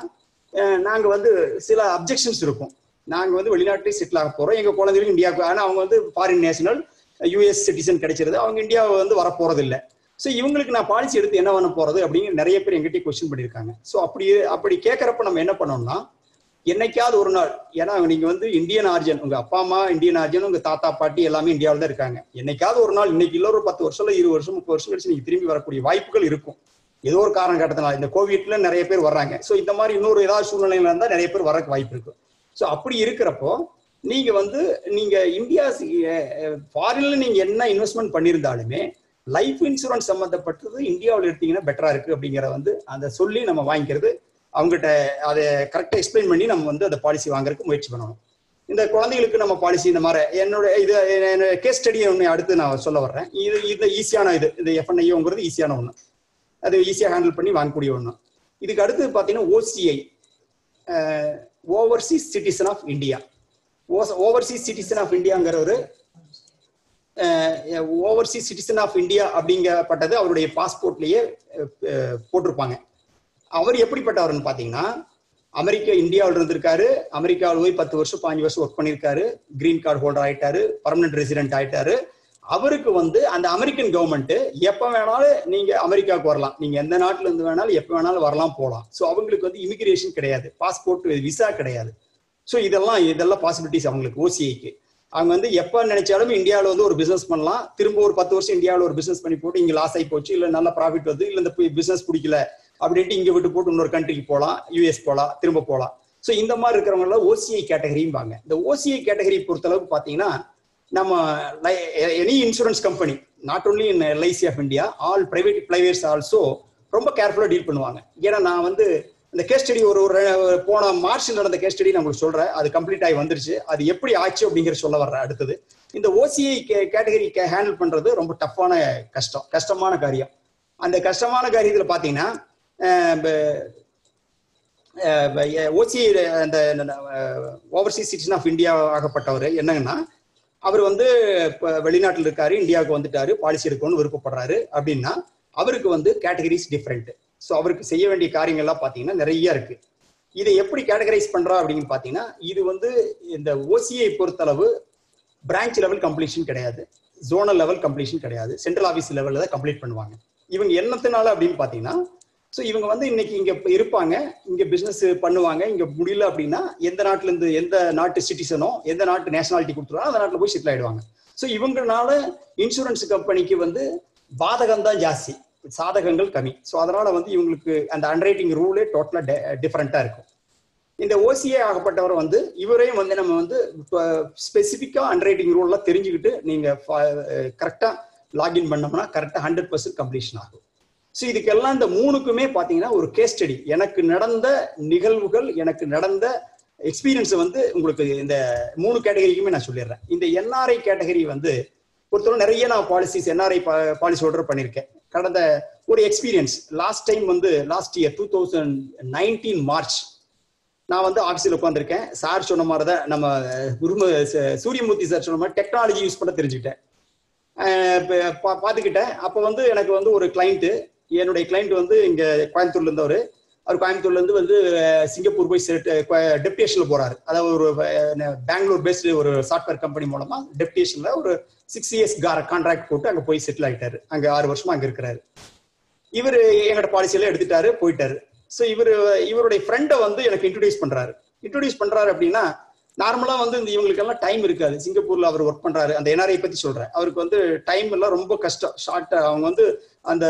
நாங்க வந்து சில அப்ஜெக்ஷன்ஸ் இருக்கும் நாங்க வந்து வெளிநாட்டுல செட்டில் ஆக போறோம் எங்க குழந்தைகளும் இந்தியாவுக்கு ஆனா அவங்க வந்து foreign national U S citizen கிடைச்சிருது அவங்க இந்தியாவை வந்து வர போறது இல்லை சோ இவங்களுக்கு நான் பாலிசி எடுத்து என்ன பண்ண போறது அப்படிங்கிற நிறைய பேர் எங்கிட்ட கொஸ்டின் பண்ணியிருக்காங்க சோ அப்படி அப்படி கேட்கறப்ப நம்ம என்ன பண்ணோம்னா என்னைக்காவது ஒரு நாள் ஏன்னா நீங்க வந்து இந்தியன் ஆர்ஜன் உங்க அப்பா அம்மா இந்தியன் ஆர்ஜன் உங்க தாத்தா பாட்டி எல்லாமே இந்தியாவில தான் இருக்காங்க என்னைக்காவது ஒரு நாள் இன்னைக்கு இல்லை ஒரு பத்து வருஷம் இல்லை இருபது வருஷம் முப்பது வருஷம் கழிச்சு நீங்க திரும்பி வரக்கூடிய வாய்ப்புகள் இருக்கும் ஏதோ ஒரு காரணகட்டத்தினால இந்த கோவிட்ல நிறைய பேர் வர்றாங்க சோ இந்த மாதிரி இன்னொரு ஏதாவது சூழ்நிலையில இருந்தா நிறைய பேர் வரக்கு வாய்ப்பு இருக்கு சோ அப்படி இருக்கிறப்போ நீங்க வந்து நீங்க இந்தியா ஃபாரின்ல நீங்க என்ன இன்வெஸ்ட்மெண்ட் பண்ணியிருந்தாலுமே லைஃப் இன்சூரன்ஸ் சம்பந்தப்பட்டது இந்தியாவில் எடுத்தீங்கன்னா பெட்டரா இருக்கு அப்படிங்கிற வந்து அந்த சொல்லி நம்ம வாங்கிக்கிறது அவங்ககிட்ட அதை கரெக்டா எக்ஸ்பிளைன் பண்ணி நம்ம வந்து அந்த பாலிசி வாங்குறதுக்கு முயற்சி பண்ணணும் இந்த குழந்தைகளுக்கு நம்ம பாலிசி இந்த மாதிரி என்னோட இது கேஸ் ஸ்டடி ஒன்று அடுத்து நான் சொல்ல வர்றேன் இது இது ஈஸியான இது இந்த F N I Oங்கிறது ஈஸியான ஒன்று அது ஈஸியாக ஹேண்டில் பண்ணி வாங்கக்கூடிய ஒன்று இதுக்கு அடுத்து பார்த்தீங்கன்னா O C I overseas citizen of India was overseas citizen of India angara overseas citizen of India அப்படிங்கப்பட்டது அவருடைய பாஸ்போர்ட்லயே போட்டுருப்பாங்க. அவர் எப்படிப்பட்டவர்னு பாத்தீங்கன்னா அமெரிக்கா இந்தியாவில் இருந்திருக்காரு, அமெரிக்காவில் போய் பத்து வருஷம் பதினஞ்சு வருஷம் ஒர்க் பண்ணியிருக்காரு, கிரீன் கார்டு ஹோல்டர் ஆயிட்டாரு, பர்மனன்ட் ரெசிடென்ட் ஆயிட்டாரு. அவருக்கு வந்து அந்த அமெரிக்கன் கவர்மெண்ட் எப்ப வேணாலும் நீங்க அமெரிக்காவுக்கு வரலாம், நீங்க எந்த நாட்டுல இருந்து வேணாலும் எப்ப வேணாலும் வரலாம் போகலாம். ஸோ அவங்களுக்கு வந்து இமிகிரேஷன் கிடையாது, பாஸ்போர்ட் விசா கிடையாது. ஸோ இதெல்லாம் இதெல்லாம் பாசிபிலிட்டிஸ் அவங்களுக்கு. ஓசிஐக்கு அவங்க வந்து எப்ப நினைச்சாலும் இந்தியாவில் வந்து ஒரு பிசினஸ் பண்ணலாம், திரும்ப ஒரு பத்து வருஷம் இந்தியாவில் ஒரு பிசினஸ் பண்ணி போட்டு இங்க லாஸ் ஆகி போச்சு, இல்ல நல்ல ப்ராஃபிட் வந்து இல்ல இந்த பிசினஸ் பிடிக்கல அப்படின்ட்டு இங்க விட்டு போட்டு இன்னொரு கண்ட்ரிக்கு போகலாம், யூஎஸ் போகலாம், திரும்ப போகலாம். ஸோ இந்த மாதிரி இருக்கிறவங்கள ஓசிஐ கேட்டகரியும் பாங்க. இந்த ஓசிஐ கேட்டகரி பொறுத்தளவுக்கு பாத்தீங்கன்னா நம்ம any insurance company, not only in LIC of India, all private players also ரொம்ப கேர்ஃபுல்லா டீல் பண்ணுவாங்க. ஏன்னா நான் வந்து இந்த கேஸ் ஸ்டடி ஒரு போன மார்ச் நடந்த கேஸ் ஸ்டடி நான் உங்களுக்கு சொல்றேன், அது கம்ப்ளீட் ஆகி வந்துருச்சு, அது எப்படி ஆச்சு அப்படிங்கிற சொல்ல வர்றேன். அடுத்தது இந்த ஓசிஐ கேட்டகரி ஹேண்டில் பண்றது ரொம்ப டஃப்பான கஷ்டம் கஷ்டமான காரியம். அந்த கஷ்டமான காரியத்தில் பார்த்தீங்கன்னா ஓசிஐ அந்த ஓவர்சீஸ் சிட்டிசன் ஆஃப் இந்தியா ஆகப்பட்டவர் என்னங்கன்னா அவர் வந்து இப்போ வெளிநாட்டில் இருக்காரு, இந்தியாவுக்கு வந்துட்டாரு, பாலிசி எடுக்கணும்னு விருப்பப்படுறாரு அப்படின்னா அவருக்கு வந்து கேட்டகரிஸ் டிஃப்ரெண்ட். ஸோ அவருக்கு செய்ய வேண்டிய காரியங்கள்லாம் பார்த்தீங்கன்னா நிறைய இருக்கு. இதை எப்படி கேட்டகரைஸ் பண்றா அப்படின்னு பார்த்தீங்கன்னா இது வந்து இந்த ஓசிஐ பொறுத்தளவு பிரான்ச் லெவல் கம்ப்ளீஷன் கிடையாது, ஜோனல் லெவல் கம்ப்ளீஷன் கிடையாது, சென்ட்ரல் ஆஃபீஸ் லெவலில் தான் கம்ப்ளீட் பண்ணுவாங்க. இவங்க என்னத்தினால அப்படின்னு பார்த்தீங்கன்னா ஸோ இவங்க வந்து இன்னைக்கு இங்கே இருப்பாங்க, இங்கே பிஸ்னஸ் பண்ணுவாங்க, இங்கே முடியல அப்படின்னா எந்த நாட்டிலேருந்து எந்த நாட்டு சிட்டிசனோ எந்த நாட்டு நேஷனாலிட்டி கொடுத்துருவாங்க அந்த நாட்டில் போய் செட்டில் ஆகிடுவாங்க. ஸோ இவங்கனால இன்சூரன்ஸ் கம்பெனிக்கு வந்து பாதகம் தான் ஜாஸ்தி, சாதகங்கள் கம்மி. ஸோ அதனால வந்து இவங்களுக்கு அந்த அண்டர்ரைட்டிங் ரூலே டோட்டலாக டிஃப்ரெண்ட்டாக இருக்கும். இந்த ஓசிஏ ஆகப்பட்டவர் வந்து இவரையும் வந்து நம்ம வந்து ஸ்பெசிஃபிக்காக அண்டர்ரைட்டிங் ரூல்லாம் தெரிஞ்சுக்கிட்டு நீங்கள் கரெக்டாக லாக்இன் பண்ணோம்னா கரெக்டாக ஹண்ட்ரட் பர்சன்ட் கம்ப்ளீஷன் ஆகும். ஸோ இதுக்கெல்லாம் இந்த மூணுக்குமே பார்த்தீங்கன்னா ஒரு கேஸ் ஸ்டடி, எனக்கு நடந்த நிகழ்வுகள், எனக்கு நடந்த எக்ஸ்பீரியன்ஸ் வந்து உங்களுக்கு இந்த மூணு கேட்டகரிக்குமே நான் சொல்லிடுறேன். இந்த என்ஆர்ஐ கேட்டகரி வந்து பொறுத்தவரை நிறைய நான் பாலிசிஸ் என்ஆர்ஐ பாலிசி ஹோல்டர் பண்ணியிருக்கேன். கடந்த ஒரு எக்ஸ்பீரியன்ஸ் லாஸ்ட் டைம் வந்து last year two thousand nineteen March நான் வந்து ஆஃபீஸில் உட்காந்துருக்கேன். சார் சொன்ன மாதிரி தான் நம்ம குரும சூரியமூர்த்தி சார் சொன்ன மாதிரி டெக்னாலஜி யூஸ் பண்ண தெரிஞ்சுக்கிட்டேன், பார்த்துக்கிட்டேன். அப்போ வந்து எனக்கு வந்து ஒரு கிளைண்ட்டு, என்னுடைய கிளைண்ட் வந்து இங்க கோயம்புத்தூர்ல இருந்தவர், அவர் கோயம்புத்தூர்ல இருந்து வந்து சிங்கப்பூர் போய் டெப்டேஷன்ல போறாரு. அதாவது ஒரு பெங்களூர் பேஸ்டு ஒரு சாஃப்ட்வேர் கம்பெனி மூலமா டெப்டேஷன்ல ஒரு சிக்ஸ் இயர்ஸ் கான்ட்ராக்ட் போட்டு அங்க போய் செட்டில் ஆகிட்டாரு. அங்க ஆறு வருஷமா அங்க இருக்கிறாரு. இவர் எங்களோட பாலிசியில எடுத்துட்டாரு, போயிட்டாரு. ஸோ இவர் இவருடைய ஃப்ரெண்டை வந்து எனக்கு இன்ட்ரடியூஸ் பண்றாரு. இன்ட்ரடியூஸ் பண்றாரு அப்படின்னா நார்மலா வந்து இந்த இவங்களுக்கெல்லாம் டைம் இருக்காது. சிங்கப்பூர்ல அவர் ஒர்க் பண்றாரு, அந்த என்ஆர்ஐ பத்தி சொல்றேன், அவருக்கு வந்து டைம் எல்லாம் ரொம்ப கஷ்டம், ஷார்ட். அவங்க வந்து அந்த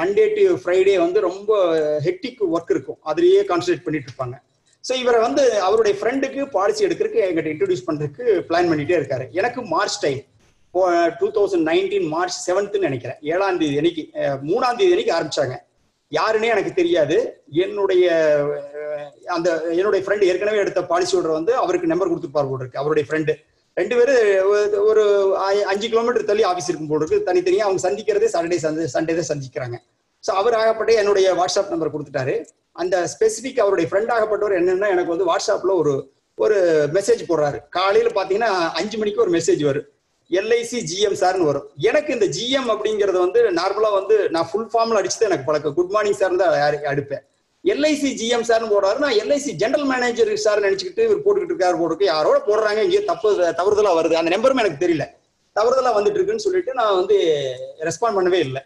மண்டே டு ஃப்ரைடே வந்து ரொம்ப ஹெக்டிக் ஒர்க் இருக்கும், அதுலயே கான்சன்ட்ரேட் பண்ணிட்டு இருப்பாங்க. ஸோ இவரை வந்து அவருடைய ஃப்ரெண்டுக்கு பாலிசி எடுக்கிறதுக்கு எங்கிட்ட இன்ட்ரடியூஸ் பண்றதுக்கு பிளான் பண்ணிட்டே இருக்காரு. எனக்கு March time two thousand nineteen March செவன்த்னு நினைக்கிறேன், ஏழாம் தேதி அன்னைக்கு மூணாம் தேதி அன்னைக்கு ஆரம்பிச்சாங்க. யாருன்னே எனக்கு தெரியாது. என்னுடைய அந்த என்னுடைய ஃப்ரெண்டு ஏற்கனவே எடுத்த பாலிசி ஹோல்டர் வந்து அவருக்கு நம்பர் கொடுத்துருப்பார் போல் இருக்கு. அவருடைய ஃப்ரெண்டு ரெண்டு பேரும் ஒரு அஞ்சு கிலோமீட்டர் தள்ளி ஆஃபீஸ் இருக்கும் போல் இருக்கு, தனித்தனியாக. அவங்க சந்திக்கிறதே சாட்டர்டே சந்தை சண்டே தான் சந்திக்கிறாங்க. ஸோ அவர் ஆகப்பட்ட என்னுடைய வாட்ஸ்அப் நம்பர் கொடுத்துட்டாரு. அந்த ஸ்பெசிஃபிக் அவருடைய ஃப்ரெண்ட் ஆகப்பட்டவர் என்னன்னா எனக்கு வந்து வாட்ஸ்அப்பில் ஒரு ஒரு மெசேஜ் போடுறாரு. காலையில் பார்த்தீங்கன்னா அஞ்சு மணிக்கு ஒரு மெசேஜ் வரும், எல்ஐசி ஜிஎம் சார்னு வரும். எனக்கு இந்த ஜிஎம் அப்படிங்கிறது வந்து நார்மலா வந்து நான் ஃபுல் ஃபார்ம்ல அடிச்சுதான் எனக்கு பழக்கம், குட் மார்னிங் சார் தான் அடிப்பேன். எல்ஐசி ஜிஎம் சார்னு போடுறாரு, நான் எல்ஐசி ஜெனரல் மேனேஜர் சார் நினைச்சுக்கிட்டு இவர் போட்டுக்கிட்டு இருக்காரு போட்டுருக்கு. யாரோட போடுறாங்க, இங்கேயே தப்பு தவறுதலா வருது, அந்த நம்பரும் எனக்கு தெரியல, தவறுதலா வந்துட்டு இருக்குன்னு சொல்லிட்டு நான் வந்து ரெஸ்பாண்ட் பண்ணவே இல்லை.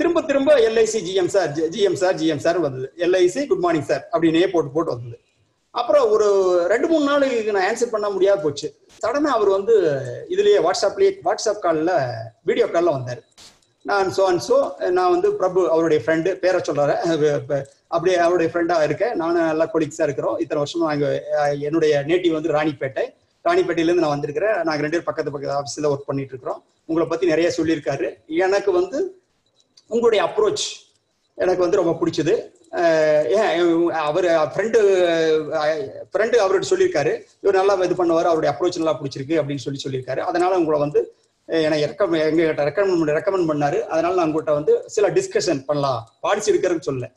திரும்ப திரும்ப LIC GM sir GM sir GM sir வந்தது, எல்ஐசி குட் மார்னிங் சார் அப்படின்னே போட்டு போட்டு வந்தது. அப்புறம் ஒரு ரெண்டு மூணு நாளுக்கு நான் ஆன்சர் பண்ண முடியாது போச்சு. சடனா அவர் வந்து இதுலயே வாட்ஸ்அப்லயே வாட்ஸ்அப் காலில் வீடியோ காலில் வந்தார். நான் சோ அண்ட் சோ நான் வந்து பிரபு அவருடைய ஃப்ரெண்டு பேரை சொல்றாரு, அப்படியே அவருடைய ஃப்ரெண்டா இருக்கேன், நானும் நல்லா கொலிக்ஸா இருக்கிறோம். இத்தனை வருஷமா நாங்கள் என்னுடைய நேட்டிவ் வந்து ராணிப்பேட்டை, ராணிப்பேட்டையிலேருந்து நான் வந்திருக்கிறேன். நாங்கள் ரெண்டு பேர் பக்கத்து பக்கத்து ஆஃபீஸில் ஒர்க் பண்ணிட்டு இருக்கிறோம். உங்களை பத்தி நிறைய சொல்லியிருக்காரு. எனக்கு வந்து உங்களுடைய அப்ரோச் எனக்கு வந்து ரொம்ப பிடிச்சது. அவர் ஃப்ரெண்டு ஃப்ரெண்டு அவர்கிட்ட சொல்லியிருக்காரு, இவர் நல்லா இது பண்ணுவார், அவருடைய அப்ரோச் நல்லா பிடிச்சிருக்கு அப்படின்னு சொல்லி சொல்லியிருக்காரு. அதனால உங்களை வந்து எனக்கு ரெக்க எங்ககிட்ட ரெக்கமெண்ட் ரெக்கமெண்ட் பண்ணாரு. அதனால நான் உங்கள்கிட்ட வந்து சில டிஸ்கஷன் பண்ணலாம், பாலிசி எடுக்கிறதுன்னு சொல்ல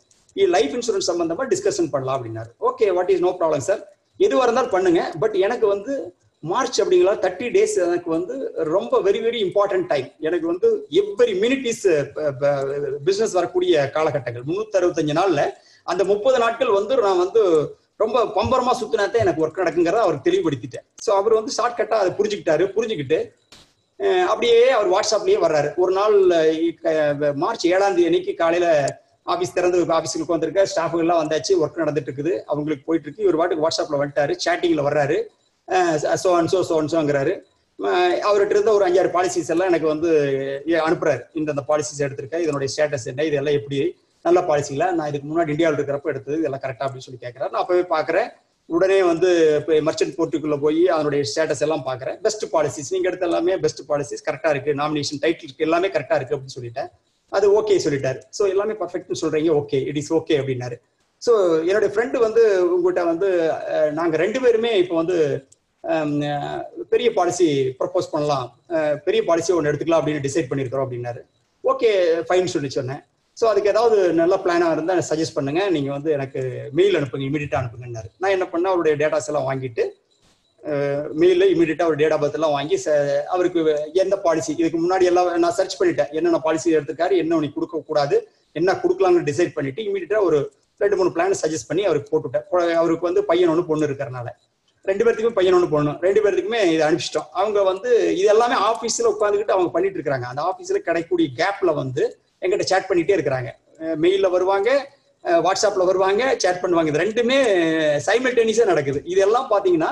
லைஃப் இன்சூரன்ஸ் சம்பந்தமா டிஸ்கஷன் பண்ணலாம் அப்படின்னாரு. Okay, what is no problem sir, எதுவாக இருந்தாலும் பண்ணுங்க. பட் எனக்கு வந்து மார்ச் அப்படிங்களா தேர்ட்டி டேஸ் எனக்கு வந்து ரொம்ப வெரி வெரி இம்பார்ட்டன்ட் டைம். எனக்கு வந்து எவ்வரி மினிட் இஸ் பிஸ்னஸ் வரக்கூடிய காலகட்டங்கள். முந்நூற்றி அறுபத்தஞ்சு நாளில் அந்த முப்பது நாட்கள் வந்து நான் வந்து ரொம்ப பம்பரமா சுத்தினாத்தான் எனக்கு ஒர்க் நடக்குங்கிறத அவருக்கு தெளிவுபடுத்திட்டேன். ஸோ அவர் வந்து ஷார்ட் கட்டாக அதை புரிஞ்சுக்கிட்டாரு. புரிஞ்சுக்கிட்டு அப்படியே அவர் வாட்ஸ்அப்லேயே வர்றாரு. ஒரு நாள் மார்ச் ஏழாம் தேதி அன்னைக்கு காலையில் ஆஃபீஸ் திறந்து ஆஃபீஸுக்கு உட்காந்துருக்க ஸ்டாஃபுகள்லாம் வந்தாச்சு, ஒர்க் நடந்துட்டு இருக்குது, அவங்களுக்கு போயிட்டு இருக்கு. இவர் வாட்டுக்கு வாட்ஸ்அப்பில் வந்துட்டாரு, சேட்டிங்கில் வர்றாரு, சோ அன்சோ சோ அன்சோங்கிறாரு. அவர்கிட்ட இருந்த ஒரு அஞ்சாறு பாலிசிஸ் எல்லாம் எனக்கு வந்து அனுப்புறாரு. இந்த பாலிசிஸ் எடுத்திருக்கேன், இதனுடைய ஸ்டேட்டஸ் என்ன, இதெல்லாம் எப்படி நல்ல பாலிசிங்களா, நான் இதுக்கு முன்னாடி இந்தியாவில் இருக்கிறப்ப எடுத்தது இதெல்லாம் கரெக்டா அப்படின்னு சொல்லி கேட்குறாரு. நான் அப்பவே பார்க்குறேன். உடனே வந்து இப்போ மர்ச்சன்ட் போர்ட்டுக்குள்ள போய் அதனுடைய ஸ்டேட்டஸ் எல்லாம் பார்க்குறேன். பெஸ்ட் பாலிசிஸ் நீங்க எடுத்த எல்லாமே பெஸ்ட் பாலிசிஸ், கரெக்டா இருக்கு, நாமினேஷன் டைட்டில் எல்லாமே கரெக்டா இருக்கு அப்படின்னு சொல்லிட்டேன். அது ஓகே சொல்லிட்டாரு. ஸோ எல்லாமே பர்ஃபெக்ட்னு சொல்றீங்க, ஓகே இட் இஸ் ஓகே அப்படின்னாரு. ஸோ என்னுடைய ஃப்ரெண்டு வந்து உங்கள்கிட்ட வந்து நாங்கள் ரெண்டு பேருமே இப்போ வந்து பெரிய பாலிசி ப்ரப்போஸ் பண்ணலாம், பெரிய பாலிசி ஒன்று எடுத்துக்கலாம் அப்படின்னு டிசைட் பண்ணியிருக்கிறோம் அப்படின்னாரு. ஓகே ஃபைன் சொல்லி சொன்னேன். ஸோ அதுக்கு ஏதாவது நல்ல பிளானாக இருந்தால் சஜஸ்ட் பண்ணுங்க, நீங்கள் வந்து எனக்கு மெயில் அனுப்புங்க, இமீடியட்டாக அனுப்புங்கன்னாரு. நான் என்ன பண்ணேன், அவருடைய டேட்டாஸ் எல்லாம் வாங்கிட்டு மெயில இமீடியட்டாக ஒரு டேட் ஆஃப் பர்த் எல்லாம் வாங்கி அவருக்கு எந்த பாலிசி இதுக்கு முன்னாடி எல்லாம் நான் சர்ச் பண்ணிட்டேன், என்னென்ன பாலிசி எடுத்துக்காரு, என்ன உனக்கு கொடுக்கக்கூடாது, என்ன கொடுக்கலாம்னு டிசைட் பண்ணிட்டு இமீடியட்டாக ஒரு ரெண்டு மூணு பிளான் சஜஸ்ட் பண்ணி அவருக்கு போட்டுவிட்டேன். அவருக்கு வந்து பையன் ஒன்று பொண்ணு இருக்கிறனால ரெண்டு பேர்த்துக்குமே பையன் ஒன்று பொண்ணு ரெண்டு பேர்த்துக்குமே இதை அனுப்பிச்சிட்டோம். அவங்க வந்து இது எல்லாமே ஆஃபீஸில் உட்காந்துக்கிட்டு அவங்க பண்ணிட்டு இருக்கிறாங்க. அந்த ஆஃபீஸில் கிடைக்கக்கூடிய கேப்பில் வந்து எங்கிட்ட சேட் பண்ணிகிட்டே இருக்கிறாங்க. மெயிலில் வருவாங்க, வாட்ஸ்அப்பில் வருவாங்க, சேட் பண்ணுவாங்க. இது ரெண்டுமே சைமல்டேனியஸாக நடக்குது. இதெல்லாம் பார்த்தீங்கன்னா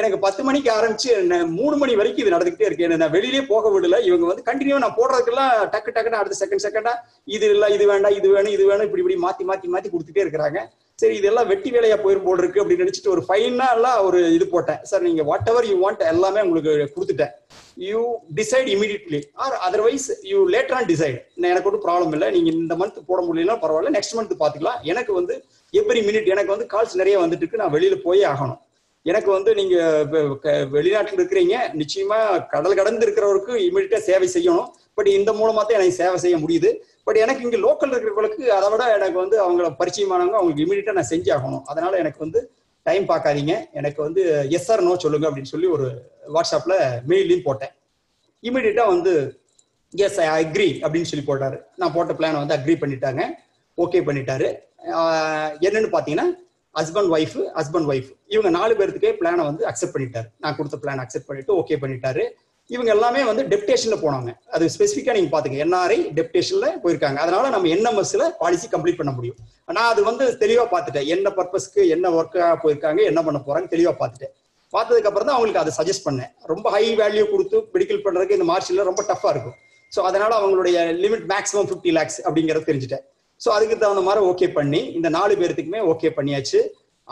எனக்கு பத்து மணிக்கு ஆரம்பிச்சு மூணு மணி வரைக்கும் இது நடந்துகிட்டே இருக்கு. என்ன நான் வெளியிலே போக விடல. இவங்க வந்து கண்டினியூவா நான் போடுறதுக்கெல்லாம் டக்கு டக்குன்னு அடுத்த செகண்ட் செகண்டா இது இல்லை, இது வேண்டாம், இது வேணும், இது வேணும், இப்படி இப்படி மாத்தி மாத்தி மாத்தி கொடுத்துட்டே இருக்கிறாங்க. சரி இதெல்லாம் வெட்டி வேலையா போயிரும் போல் இருக்கு அப்படின்னு நினைச்சிட்டு ஒரு ஃபைனா எல்லாம் ஒரு இது போட்டேன். சார் நீங்க வாட் எவர் யூ வாண்ட் எல்லாமே உங்களுக்கு கொடுத்துட்டேன், you decide immediately or otherwise you later on decide. எனக்கு ஒன்றும் ப்ராப்ளம் இல்லை, நீங்க இந்த மந்த் போட முடியலன்னா பரவாயில்ல, நெக்ஸ்ட் மந்த் பாத்துக்கலாம். எனக்கு வந்து எவ்ரி மினிட் எனக்கு வந்து கால்ஸ் நிறைய வந்துட்டு இருக்கு, நான் வெளியில போய் ஆகணும். எனக்கு வந்து நீங்க வெளிநாட்டில் இருக்கிறீங்க, நிச்சயமா கடல் கடந்து இருக்கிறவருக்கு இமீடியட்டா சேவை செய்யணும். பட் இந்த மூலமா தான் எனக்கு சேவை செய்ய முடியுது. பட் எனக்கு இங்க லோக்கல் இருக்கிறவங்களுக்கு அதை விட எனக்கு வந்து அவங்கள பரிச்சயமானவங்க, அவங்களுக்கு இமீடியட்டா நான் செஞ்சாகணும். அதனால எனக்கு வந்து டைம் பார்க்காதீங்க, எனக்கு வந்து எஸ் ஆர் நோ சொல்லுங்க அப்படின்னு சொல்லி ஒரு வாட்ஸ்அப்ல மெயிலையும் போட்டேன். இமீடியட்டா வந்து எஸ் ஐ அக்ரி அப்படின்னு சொல்லி போட்டாரு. நான் போட்ட பிளானை வந்து அக்ரி பண்ணிட்டாங்க, ஓகே பண்ணிட்டாரு. என்னன்னு பாத்தீங்கன்னா ஹஸ்பண்ட் ஒய்ஃபு ஹஸ்பண்ட் ஒய்ஃப் இவங்க நாலு பேர்த்துக்கே பிளானை வந்து அக்செப்ட் பண்ணிட்டாரு. நான் கொடுத்த பிளான் அக்செப்ட் பண்ணிட்டு ஓகே பண்ணிட்டாரு. இவங்க எல்லாமே வந்து டெப்டேஷன்ல போனாங்க. அது ஸ்பெசிஃபிக்கா நீங்க பாத்துங்க, என்ஆர்ஐ டெப்டேஷன்ல போயிருக்காங்க. அதனால நம்ம என்எம்எஸ்ல பாலிசி கம்ப்ளீட் பண்ண முடியும். நான் அது வந்து தெளிவா பாத்துட்டேன், என்ன பர்பஸ்க்கு என்ன ஒர்க்கா போயிருக்காங்க, என்ன பண்ண போறாங்க தெளிவா பாத்துட்டேன். பார்த்ததுக்கு அப்புறம் தான் அவங்களுக்கு அதை சஜஸ்ட் பண்ணேன். ரொம்ப ஹை வேல்யூ கொடுத்து மெடிக்கல் பண்றதுக்கு இந்த மார்ச்ல ரொம்ப டஃபா இருக்கும். ஸோ அதனால அவங்களுடைய லிமிட் மேக்ஸிமம் பிப்டி லேக்ஸ் அப்படிங்கறது தெரிஞ்சுட்டேன். ஸோ அதுக்கு தகுந்த மாதிரி ஓகே பண்ணி இந்த நாலு பேர்த்துக்குமே ஓகே பண்ணியாச்சு.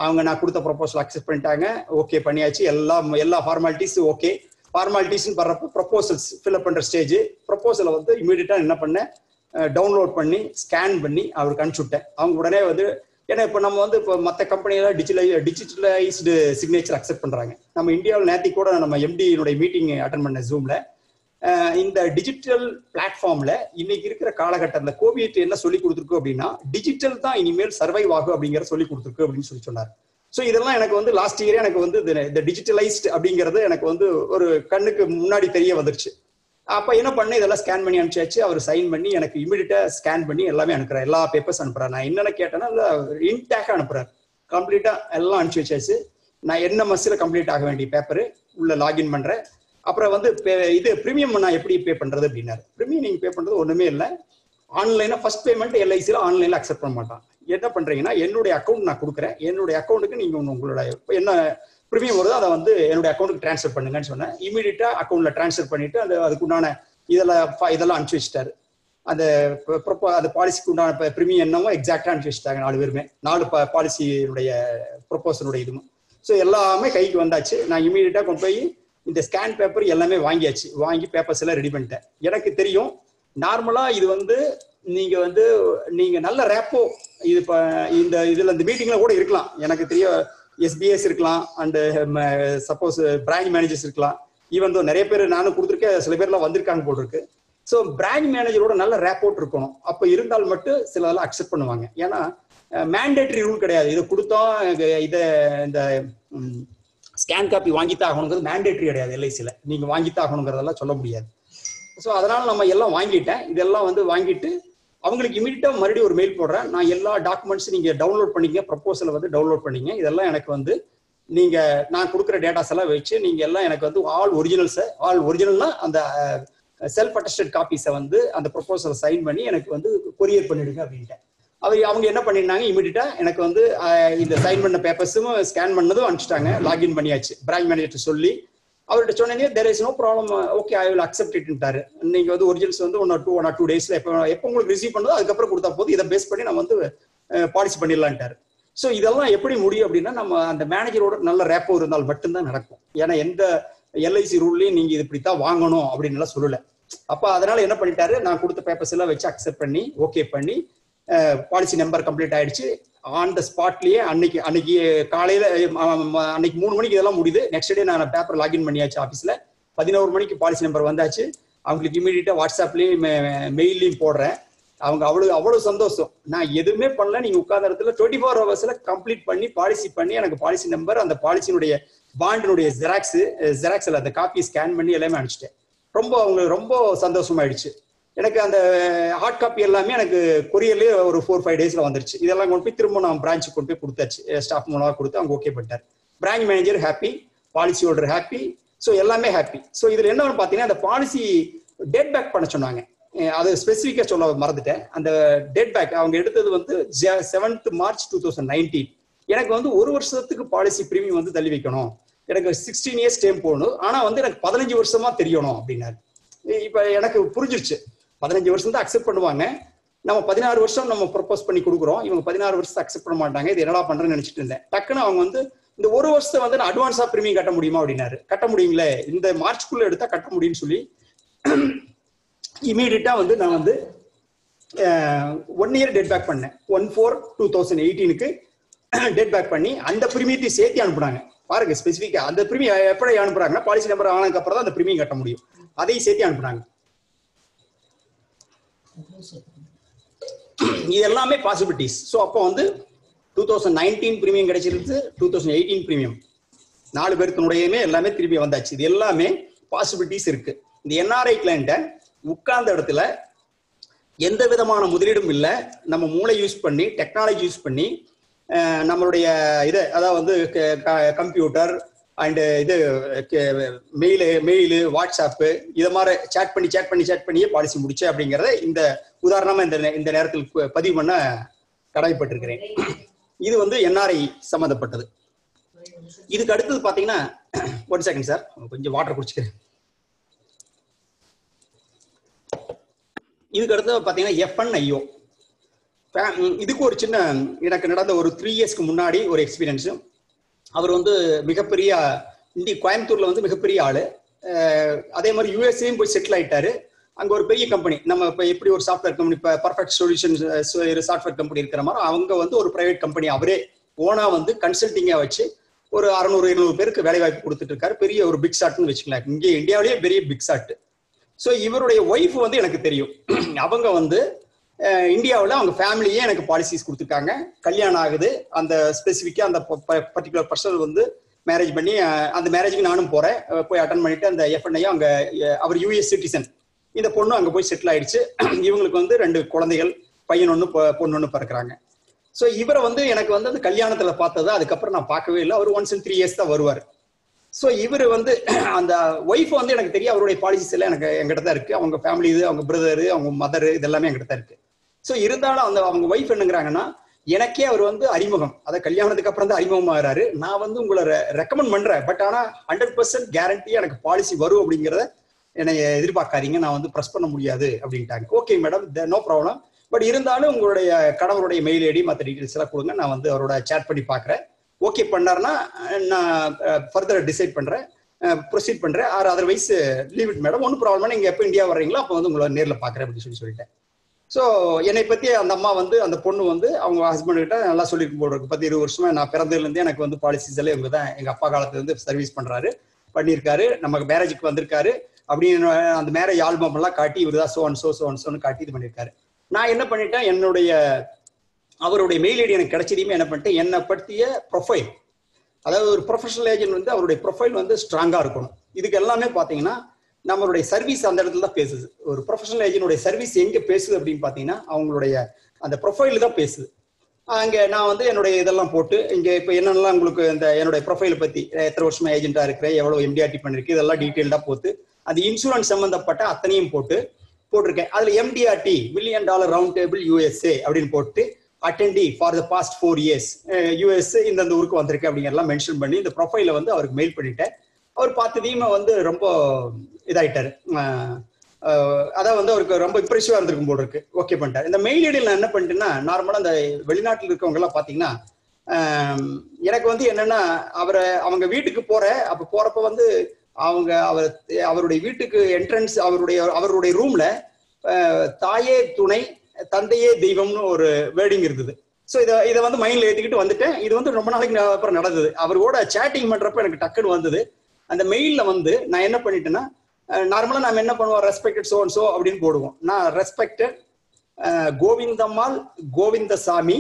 அவங்க நான் கொடுத்த ப்ரொபோசல் அக்செப்ட் பண்ணிட்டாங்க, ஓகே பண்ணியாச்சு. எல்லா எல்லா ஃபார்மாலிட்டிஸும் ஓகே. ஃபார்மாலிட்டிஸ்ன்னு பண்றப்போ ப்ரொபோசல்ஸ் ஃபில்அப் பண்ணுற ஸ்டேஜ். ப்ரொபோசலை வந்து இமீடியட்டாக என்ன பண்ணேன், டவுன்லோட் பண்ணி ஸ்கேன் பண்ணி அவருக்கு அனுப்பிச்சுட்டேன். அவங்க உடனே வந்து ஏன்னா இப்போ நம்ம வந்து இப்போ மற்ற கம்பெனியெல்லாம் டிஜிட்டலை டிஜிட்டலைஸ்டு சிக்னேச்சர் அக்செப்ட் பண்ணுறாங்க. நம்ம இந்தியாவில் நேற்று கூட நம்ம எம்டியினுடைய மீட்டிங் அட்டன் பண்ண ஜூமில் இந்த டிஜிட்டல் பிளாட்ஃபார்ம்ல இன்னைக்கு இருக்கிற காலகட்டத்தில் கோவிட் என்ன சொல்லி கொடுத்துருக்கு அப்படின்னா டிஜிட்டல் தான் இனிமேல் சர்வைவ் ஆகும் அப்படிங்கிற சொல்லி கொடுத்துருக்கு அப்படின்னு சொல்லி சொன்னார். ஸோ இதெல்லாம் எனக்கு வந்து லாஸ்ட் இயரே எனக்கு வந்து இந்த டிஜிட்டலைஸ்ட் அப்படிங்கிறது எனக்கு வந்து ஒரு கண்ணுக்கு முன்னாடி தெரிய வந்துருச்சு. அப்போ என்ன பண்ண, இதெல்லாம் ஸ்கேன் பண்ணி அனுப்பிச்சாச்சு. அவர் சைன் பண்ணி எனக்கு இமீடியட்டா ஸ்கேன் பண்ணி எல்லாமே அனுப்புறாரு, எல்லா பேப்பர்ஸ் அனுப்புறாரு. நான் என்னென்ன கேட்டேன்னா இன்டாக்டா அனுப்புறாரு, கம்ப்ளீட்டா எல்லாம் அனுப்பிச்சு வச்சாச்சு. நான் என்ன மஸ்ல கம்ப்ளீட் ஆக வேண்டிய பேப்பரு உள்ள லாகின் பண்றேன். அப்புறம் வந்து இது பிரீமியம் நான் எப்படி பே பண்றது அப்படின்னாரு. பிரீமியம் நீங்க பே பண்றது ஒண்ணுமே இல்லை, ஆன்லைனா ஃபர்ஸ்ட் பேமெண்ட் எல்ஐசியில் ஆன்லைன்ல அக்செப்ட் பண்ண மாட்டான். என்ன பண்றீங்கன்னா என்னுடைய அக்கௌண்ட் நான் கொடுக்குறேன், என்னுடைய அக்கௌண்ட்டுக்கு நீங்க உங்களோட என்ன பிரீமியம் வருதோ அதை வந்து என்னுடைய அக்கௌண்ட்டுக்கு டிரான்ஸ்ஃபர் பண்ணுங்கன்னு சொன்னேன். இமீடியட்டா அக்கௌண்ட்ல டிரான்ஸ்ஃபர் பண்ணிட்டு அந்த அதுக்குண்டான இதெல்லாம் இதெல்லாம் அனுப்பிச்சு வச்சுட்டாரு. அந்த அந்த பாலிசிக்கு உண்டான பிரீமியம் என்னவோ எக்ஸாக்டா அனுப்பிச்சு வச்சுட்டாங்க நாலு பேருமே, நாலு பாலிசியினுடைய ப்ரொபோசலுடைய இதுவும். ஸோ எல்லாமே கைக்கு வந்தாச்சு. நான் இமீடியட்டா கொண்டு போய் இந்த ஸ்கேன் பேப்பர் எல்லாமே வாங்கியாச்சு. வாங்கி பேப்பர்ஸ் எல்லாம் ரெடி பண்ணிட்டேன். எனக்கு தெரியும் நார்மலா இது வந்து நீங்க வந்து நீங்க நல்ல ரேப்போ இது இந்த இதுல இந்த மீட்டிங்ல கூட இருக்கலாம். எனக்கு தெரியும் எஸ்பிஎஸ் இருக்கலாம் அண்ட் சப்போஸ் பிரான்ச் மேனேஜர்ஸ் இருக்கலாம். ஈவன் நிறைய பேர் நானும் கொடுத்துருக்கேன், சில பேர்லாம் வந்திருக்காங்க போல் இருக்கு. ஸோ பிரான்ச் மேனேஜரோட நல்ல ரேப்போர்ட் இருக்கணும். அப்போ இருந்தால் மட்டும் சில இதெல்லாம் அக்செப்ட் பண்ணுவாங்க. ஏன்னா மேண்டேட்டரி ரூல் கிடையாது. இதை கொடுத்தோம் இதை இந்த scan copy வாங்கிதா ஆகணும்ங்கிறது mandatory கிடையாது L I C ல நீங்க வாங்கிதா ஆகணும்ங்கறதெல்லாம் சொல்ல முடியாது சோ அதனால நம்ம எல்லாம் வாங்கிட்டேன் இதெல்லாம் வந்து வாங்கிட்டு அவங்களுக்கு இமிடியேட்டா மறுபடியும் ஒரு மெயில் போடுறேன் நான் எல்லா டாக்குமெண்ட்ஸ் நீங்க டவுன்லோட் பண்ணீங்க ப்ரோபோசல் வந்து டவுன்லோட் பண்ணீங்க இதெல்லாம் எனக்கு வந்து நீங்க நான் கொடுக்கிற டேட்டாஸ் எல்லாம் வெச்சு நீங்க எல்லாம் எனக்கு வந்து ஆல் ஒரிஜினல்ஸ் ஆல் ஒரிஜினல்னா அந்த செல்ஃப் அட்டெஸ்டட் காப்பீஸை வந்து அந்த ப்ரோபோசல் சைன் பண்ணி எனக்கு வந்து கொரியர் பண்ணிடுங்க அப்படின்ட்டேன் அவ அவங்க என்ன பண்ணினாங்க இமிடியேட்டா எனக்கு வந்து இந்த சைன் பண்ண பேப்பர்ஸும் ஸ்கேன் பண்ணதும் அனுப்பிச்சிட்டாங்க லாகின் பண்ணியாச்சு பிரான்ச் மேனேஜர் சொல்லி அவர்ட்ட சொன்னேனே there is no problem okay I will accept it ன்டாரு நீங்க வந்து ஒரிஜினல்ஸ் வந்து one or two டேஸ்ல எப்ப எப்ப உங்களுக்கு ரிசீவ் பண்ணது அதுக்கு அப்புறம் கொடுத்தா போது இத பேஸ் பண்ணி நான் வந்து பாலிசி பண்ணிரலாம்ன்டாரு சோ இதெல்லாம் எப்படி முடியும் அப்படினா நம்ம அந்த மேனேஜரோட நல்ல ரேப்போ இருந்தால் மட்டும் தான் நடக்கும் ஏனா எந்த L I C ரூல்லயும் நீங்க இது இப்படி தான் வாங்கணும் அப்படினல சொல்லல அப்ப அதனால என்ன பண்ணிட்டாரு நான் கொடுத்த பேப்பர்ஸ் எல்லாம் வெச்சு அக்செப்ட் பண்ணி ஓகே பண்ணி பாலிசி நம்பர் கம்ப்ளீட் ஆயிடுச்சு ஆன் தி ஸ்பாட்லயே அன்னைக்கு அன்னைக்கு காலையில அன்னைக்கு மூணு மணிக்கு இதெல்லாம் முடிது நெக்ஸ்ட் டே நான் பேப்பர் லாகின் பண்ணியாச்சு ஆபீஸ்ல பதினொரு மணிக்கு பாலிசி நம்பர் வந்தாச்சு அவங்களுக்கு இமிடியேட்டா வாட்ஸ்அப்லயே மெயிலையும் போடுறேன் அவங்க அவ்வளவு அவ்வளவு சந்தோஷம் நான் எதுமே பண்ணல நீங்க உட்கார்ந்த இடத்துல twenty-four hours ல கம்ப்ளீட் பண்ணி பாலிசி பண்ணி எனக்கு பாலிசி நம்பர் அந்த பாலிசினுடைய பாண்டினுடைய ஜெராக்ஸ் ஜெராக்ஸ்ல அந்த காப்பி ஸ்கேன் பண்ணி எல்லாமே அனுப்பிச்சிட்டேன் ரொம்ப அவங்க ரொம்ப சந்தோஷமாயிடுச்சு எனக்கு அந்த ஹார்ட் காப்பி எல்லாமே எனக்கு கொரியர்லயே ஒரு four five டேஸ்ல வந்துருச்சு இதெல்லாம் கொண்டு போய் திரும்ப நான் பிரான்ச்சுக்கு கொண்டு போய் கொடுத்தாச்சு ஸ்டாஃப் மூலமா கொடுத்து அவங்க ஓகே பண்ணிட்டார் branch manager happy policy holder happy so எல்லாமே ஹாப்பி சோ இதுல என்னன்னு பாத்தீங்கன்னா அந்த பாலிசி டேட் பேக் பண்ண சொன்னாங்க அது ஸ்பெசிஃபிக்கா சொல்ல மறந்துட்டேன் அந்த டேட் பேக் அவங்க எடுத்தது வந்து seventh March twenty nineteen எனக்கு வந்து ஒரு வருஷத்துக்கு பாலிசி பிரீமியம் வந்து தள்ளி வைக்கணும் எனக்கு sixteen இயர்ஸ் டைம் போகணும் ஆனா வந்து எனக்கு பதினஞ்சு வருஷமா தெரியணும் அப்படின்னாரு இப்ப எனக்கு புரிஞ்சிருச்சு பதினஞ்சு வருஷம் தான் அக்செப்ட் பண்ணுவாங்க நம்ம பதினாறு வருஷம் நம்ம ப்ரோபோஸ் பண்ணி கொடுக்குறோம் இவங்க பதினாறு வருஷம் அக்செப்ட் பண்ண மாட்டாங்க இது என்னடா பண்றேன்னு நினைச்சிட்டு இருந்தேன் டக்குன்னு அவங்க வந்து இந்த ஒரு வருஷத்தை வந்து நான் அட்வான்ஸா பிரீமியம் கட்ட முடியுமா அப்படின்னாரு கட்ட முடியுங்களே இந்த மார்ச்க்குள்ள எடுத்தா கட்ட முடியும்னு சொல்லி இமீடியட்டா வந்து நான் வந்து ஒன் இயர் டேட் பேக் பண்ணேன் ஒன் ஃபோர் டூ தௌசண்ட் எயிட்டீனுக்கு டேட் பேக் பண்ணி அந்த பிரீமியத்தையும் சேர்த்தி அனுப்புனாங்க பாருங்க ஸ்பெசிஃபிக்கா அந்த பிரீமியம் எப்படி அனுப்புறாங்கன்னா பாலிசி நம்பர் ஆனதுக்கு அப்புறம் தான் அந்த பிரீமியம் கட்ட முடியும் அதையும் சேர்த்தி அனுப்புனாங்க இது எல்லாமே பாசிபிலிட்டிஸ் சோ அப்போ வந்து twenty nineteen பிரீமியம் கிடைச்சிருச்சு twenty eighteen பிரீமியம் நாலு பேருக்குடையமே எல்லாமே திருப்பி வந்தாச்சு இது எல்லாமே பாசிபிலிட்டிஸ் இருக்கு இந்த N R I கிளையண்ட உட்கார்ந்த இடத்துல எந்த விதமான முதலீடும் இல்ல நம்ம மூளை யூஸ் பண்ணி டெக்னாலஜி யூஸ் பண்ணி நம்மளுடைய இது அதாவது வந்து கம்ப்யூட்டர் அண்ட் இது மெயில் மெயில் வாட்ஸ்அப்பு இதை மாதிரி சேட் பண்ணி சேட் பண்ணி சேட் பண்ணியே பாலிசி முடிச்சு அப்படிங்கிறத இந்த உதாரணமா இந்த இந்த நேரத்தில் பதிவு பண்ண கடமைப்பட்டிருக்கிறேன் இது வந்து N R I சம்பந்தப்பட்டது இதுக்கு அடுத்தது பாத்தீங்கன்னா ஒன் செகண்ட் சார் கொஞ்சம் வாட்டர் குடிச்சுக்கிறேன் இதுக்கு அடுத்தது பாத்தீங்கன்னா F N I O இதுக்கு ஒரு சின்ன எனக்கு நடந்த ஒரு த்ரீ இயர்ஸ்க்கு முன்னாடி ஒரு எக்ஸ்பீரியன்ஸ் அவர் வந்து மிகப்பெரிய இந்திய கோயம்புத்தூர்ல வந்து மிகப்பெரிய ஆளு அதே மாதிரி யுஎஸ்ஏயும் போய் செட்டில் ஆயிட்டாரு அங்க ஒரு பெரிய கம்பெனி நம்ம இப்போ எப்படி ஒரு சாஃப்ட்வேர் கம்பெனி இப்போ பர்ஃபெக்ட் சொல்யூஷன் சாஃப்ட்வேர் கம்பெனி இருக்கிற மாதிரி அவங்க வந்து ஒரு பிரைவேட் கம்பெனி அவரே ஓனா வந்து கன்சல்டிங்கா வச்சு ஒரு அறுநூறு எழுநூறு பேருக்கு வேலை வாய்ப்பு கொடுத்துட்டு இருக்காரு பெரிய ஒரு பிக் ஷாட்னு வச்சுக்கலாம் இங்கே இந்தியாவிலேயே பெரிய பிக் ஷாட் ஸோ இவருடைய ஒய்ஃப் வந்து எனக்கு தெரியும் அவங்க வந்து இந்தியாவில் அவங்க ஃபேமிலியே எனக்கு பாலிசிஸ் கொடுத்துருக்காங்க கல்யாணம் ஆகுது அந்த ஸ்பெசிஃபிக்காக அந்த பர்டிகுலர் பர்சன் வந்து மேரேஜ் பண்ணி அந்த மேரேஜுக்கு நானும் போகிறேன் போய் அட்டன் பண்ணிட்டு அந்த F N I O அங்கே அவர் யூஎஸ் சிட்டிசன் இந்த பொண்ணும் அங்கே போய் செட்டில் ஆயிடுச்சு இவங்களுக்கு வந்து ரெண்டு குழந்தைகள் பையன் ஒன்று பொண்ணு ஒன்று பிறக்கிறாங்க ஸோ இவரை வந்து எனக்கு வந்து அந்த கல்யாணத்தில் பார்த்தது அதுக்கப்புறம் நான் பார்க்கவே இல்லை அவர் ஒன்ஸ் இன் த்ரீ இயர்ஸ் தான் வருவார் ஸோ இவர் வந்து அந்த ஒய்ஃப் வந்து எனக்கு தெரியும் அவருடைய பாலிசிஸ் எல்லாம் எனக்கு எங்கிட்ட தான் இருக்கு அவங்க ஃபேமிலி இது அவங்க பிரதரு அவங்க மதரு இதெல்லாமே எங்கிட்ட தான் இருக்கு ஸோ இருந்தாலும் அந்த அவங்க ஒய்ஃப் என்னங்கிறாங்கன்னா எனக்கே அவர் வந்து அறிமுகம் அதை கல்யாணத்துக்கு அப்புறம் தான் அறிமுகமாகறாரு நான் வந்து உங்களை ரெக்கமெண்ட் பண்றேன் பட் ஆனால் ஹண்ட்ரட் பர்சன்ட் கேரண்டியா எனக்கு பாலிசி வரும் அப்படிங்கிறத என்னை எதிர்பார்க்காதீங்க நான் வந்து ப்ரெஸ் பண்ண முடியாது அப்படின்ட்டாங்க okay madam no problem but இருந்தாலும் உங்களுடைய கணவருடைய மெயில் ஐடி மற்ற டீட்டெயில்ஸ் எல்லாம் கொடுங்க நான் வந்து அவரோட சேட் பண்ணி பார்க்குறேன் ஓகே பண்ணார்னா நான் ஃபர்தர் டிசைட் பண்றேன் ப்ரொசீட் பண்றேன் or otherwise leave it madam ஒன்றும் ப்ராப்ளம் நீங்க எப்போ இந்தியா வர்றீங்களோ அப்போ வந்து உங்களை நேரில் பார்க்குறேன் அப்படின்னு சொல்லி சொல்லிட்டேன் ஸோ என்னை பத்தி அந்த அம்மா வந்து அந்த பொண்ணு வந்து அவங்க ஹஸ்பண்ட் கிட்ட நல்லா சொல்லிட்டு போடுறது பத்து இருபது வருஷமா நான் பிறந்ததுலேருந்து எனக்கு வந்து பாலிசிஸ் எல்லாம் இவங்க தான் எங்க அப்பா காலத்துல இருந்து சர்வீஸ் பண்றாரு பண்ணியிருக்காரு நமக்கு மேரேஜுக்கு வந்திருக்காரு அப்படின்னு அந்த மேரேஜ் ஆல்பம் எல்லாம் காட்டி இவர் தான் so and so so and சோன்னு காட்டி இது பண்ணியிருக்காரு நான் என்ன பண்ணிட்டேன் என்னுடைய அவருடைய மெயில் ஐடி எனக்கு கிடைச்சதையுமே என்ன பண்ணிட்டேன் என்னை பற்றிய ப்ரொஃபைல் அதாவது professional agent வந்து அவருடைய profile வந்து ஸ்ட்ராங்கா இருக்கணும். இதுக்கு எல்லாமே பாத்தீங்கன்னா நம்மளுடைய சர்வீஸ் அந்த இடத்துல தான் பேசுது. ஒரு professional agent உடைய சர்வீஸ் எங்க பேசுது அப்படினு பாத்தீங்கன்னா அவங்களுடைய அந்த profile தான் பேசுது. அங்க நான் வந்து என்னோட இதெல்லாம் போட்டு இங்க இப்ப என்னெல்லாம் உங்களுக்கு இந்த என்னோட profile பத்தி எத்தனை வருஷமா ஏஜென்ட்டா இருக்கேன், எவ்வளவு M D R T பண்ணிருக்கேன், இதெல்லாம் டீடைலா போட்டு அது இன்சூரன்ஸ் சம்பந்தப்பட்ட அத்தனையும் போட்டு போட்டுருக்கேன். அதுல M D R T million dollar round table U S A அப்படினு போட்டு attendee for the past four years U S A இந்த அந்த ஊருக்கு வந்திருக்கேன் அப்படிங்கறலாம் மென்ஷன் பண்ணி இந்த ப்ரொஃபைல வந்து அவருக்கு மெயில் பண்ணிட்டேன். அவர் பார்த்ததையும் வந்து ரொம்ப இதாயிட்டாரு, அதான் வந்து அவருக்கு ரொம்ப இம்ப்ரெசிவா இருந்திருக்கும் போல இருக்கு, ஓகே பண்ணிட்டாரு. இந்த மெயில் ஐடியில் நான் என்ன பண்ணிட்டேன்னா நார்மலா இந்த வெளிநாட்டில் இருக்கவங்க எல்லாம் பாத்தீங்கன்னா எனக்கு வந்து என்னன்னா அவரை அவங்க வீட்டுக்கு போற அப்ப போறப்ப வந்து அவங்க அவர் அவருடைய வீட்டுக்கு என்ட்ரன்ஸ் அவருடைய அவருடைய ரூம்ல தாயே துணை தந்தையே தெய்வம்னு ஒரு வேர்டிங் இருந்தது. ஸோ இதை இதை வந்து மைண்ட்ல ஏற்றிக்கிட்டு வந்துட்டேன். இது வந்து ரொம்ப நாளைக்கு அப்புறம் நடந்தது. அவரோட சேட்டிங் பண்றப்ப எனக்கு டக்குன்னு வந்தது அந்த மெயில்ல வந்து. நான் என்ன பண்ணிட்டேன்னா நார்மலா நம்ம என்ன பண்ணுவோம், ரெஸ்பெக்டட் சோ அண்ட் சோ அப்படின்னு போடுவோம். நான் respected Govindammal Govindasamy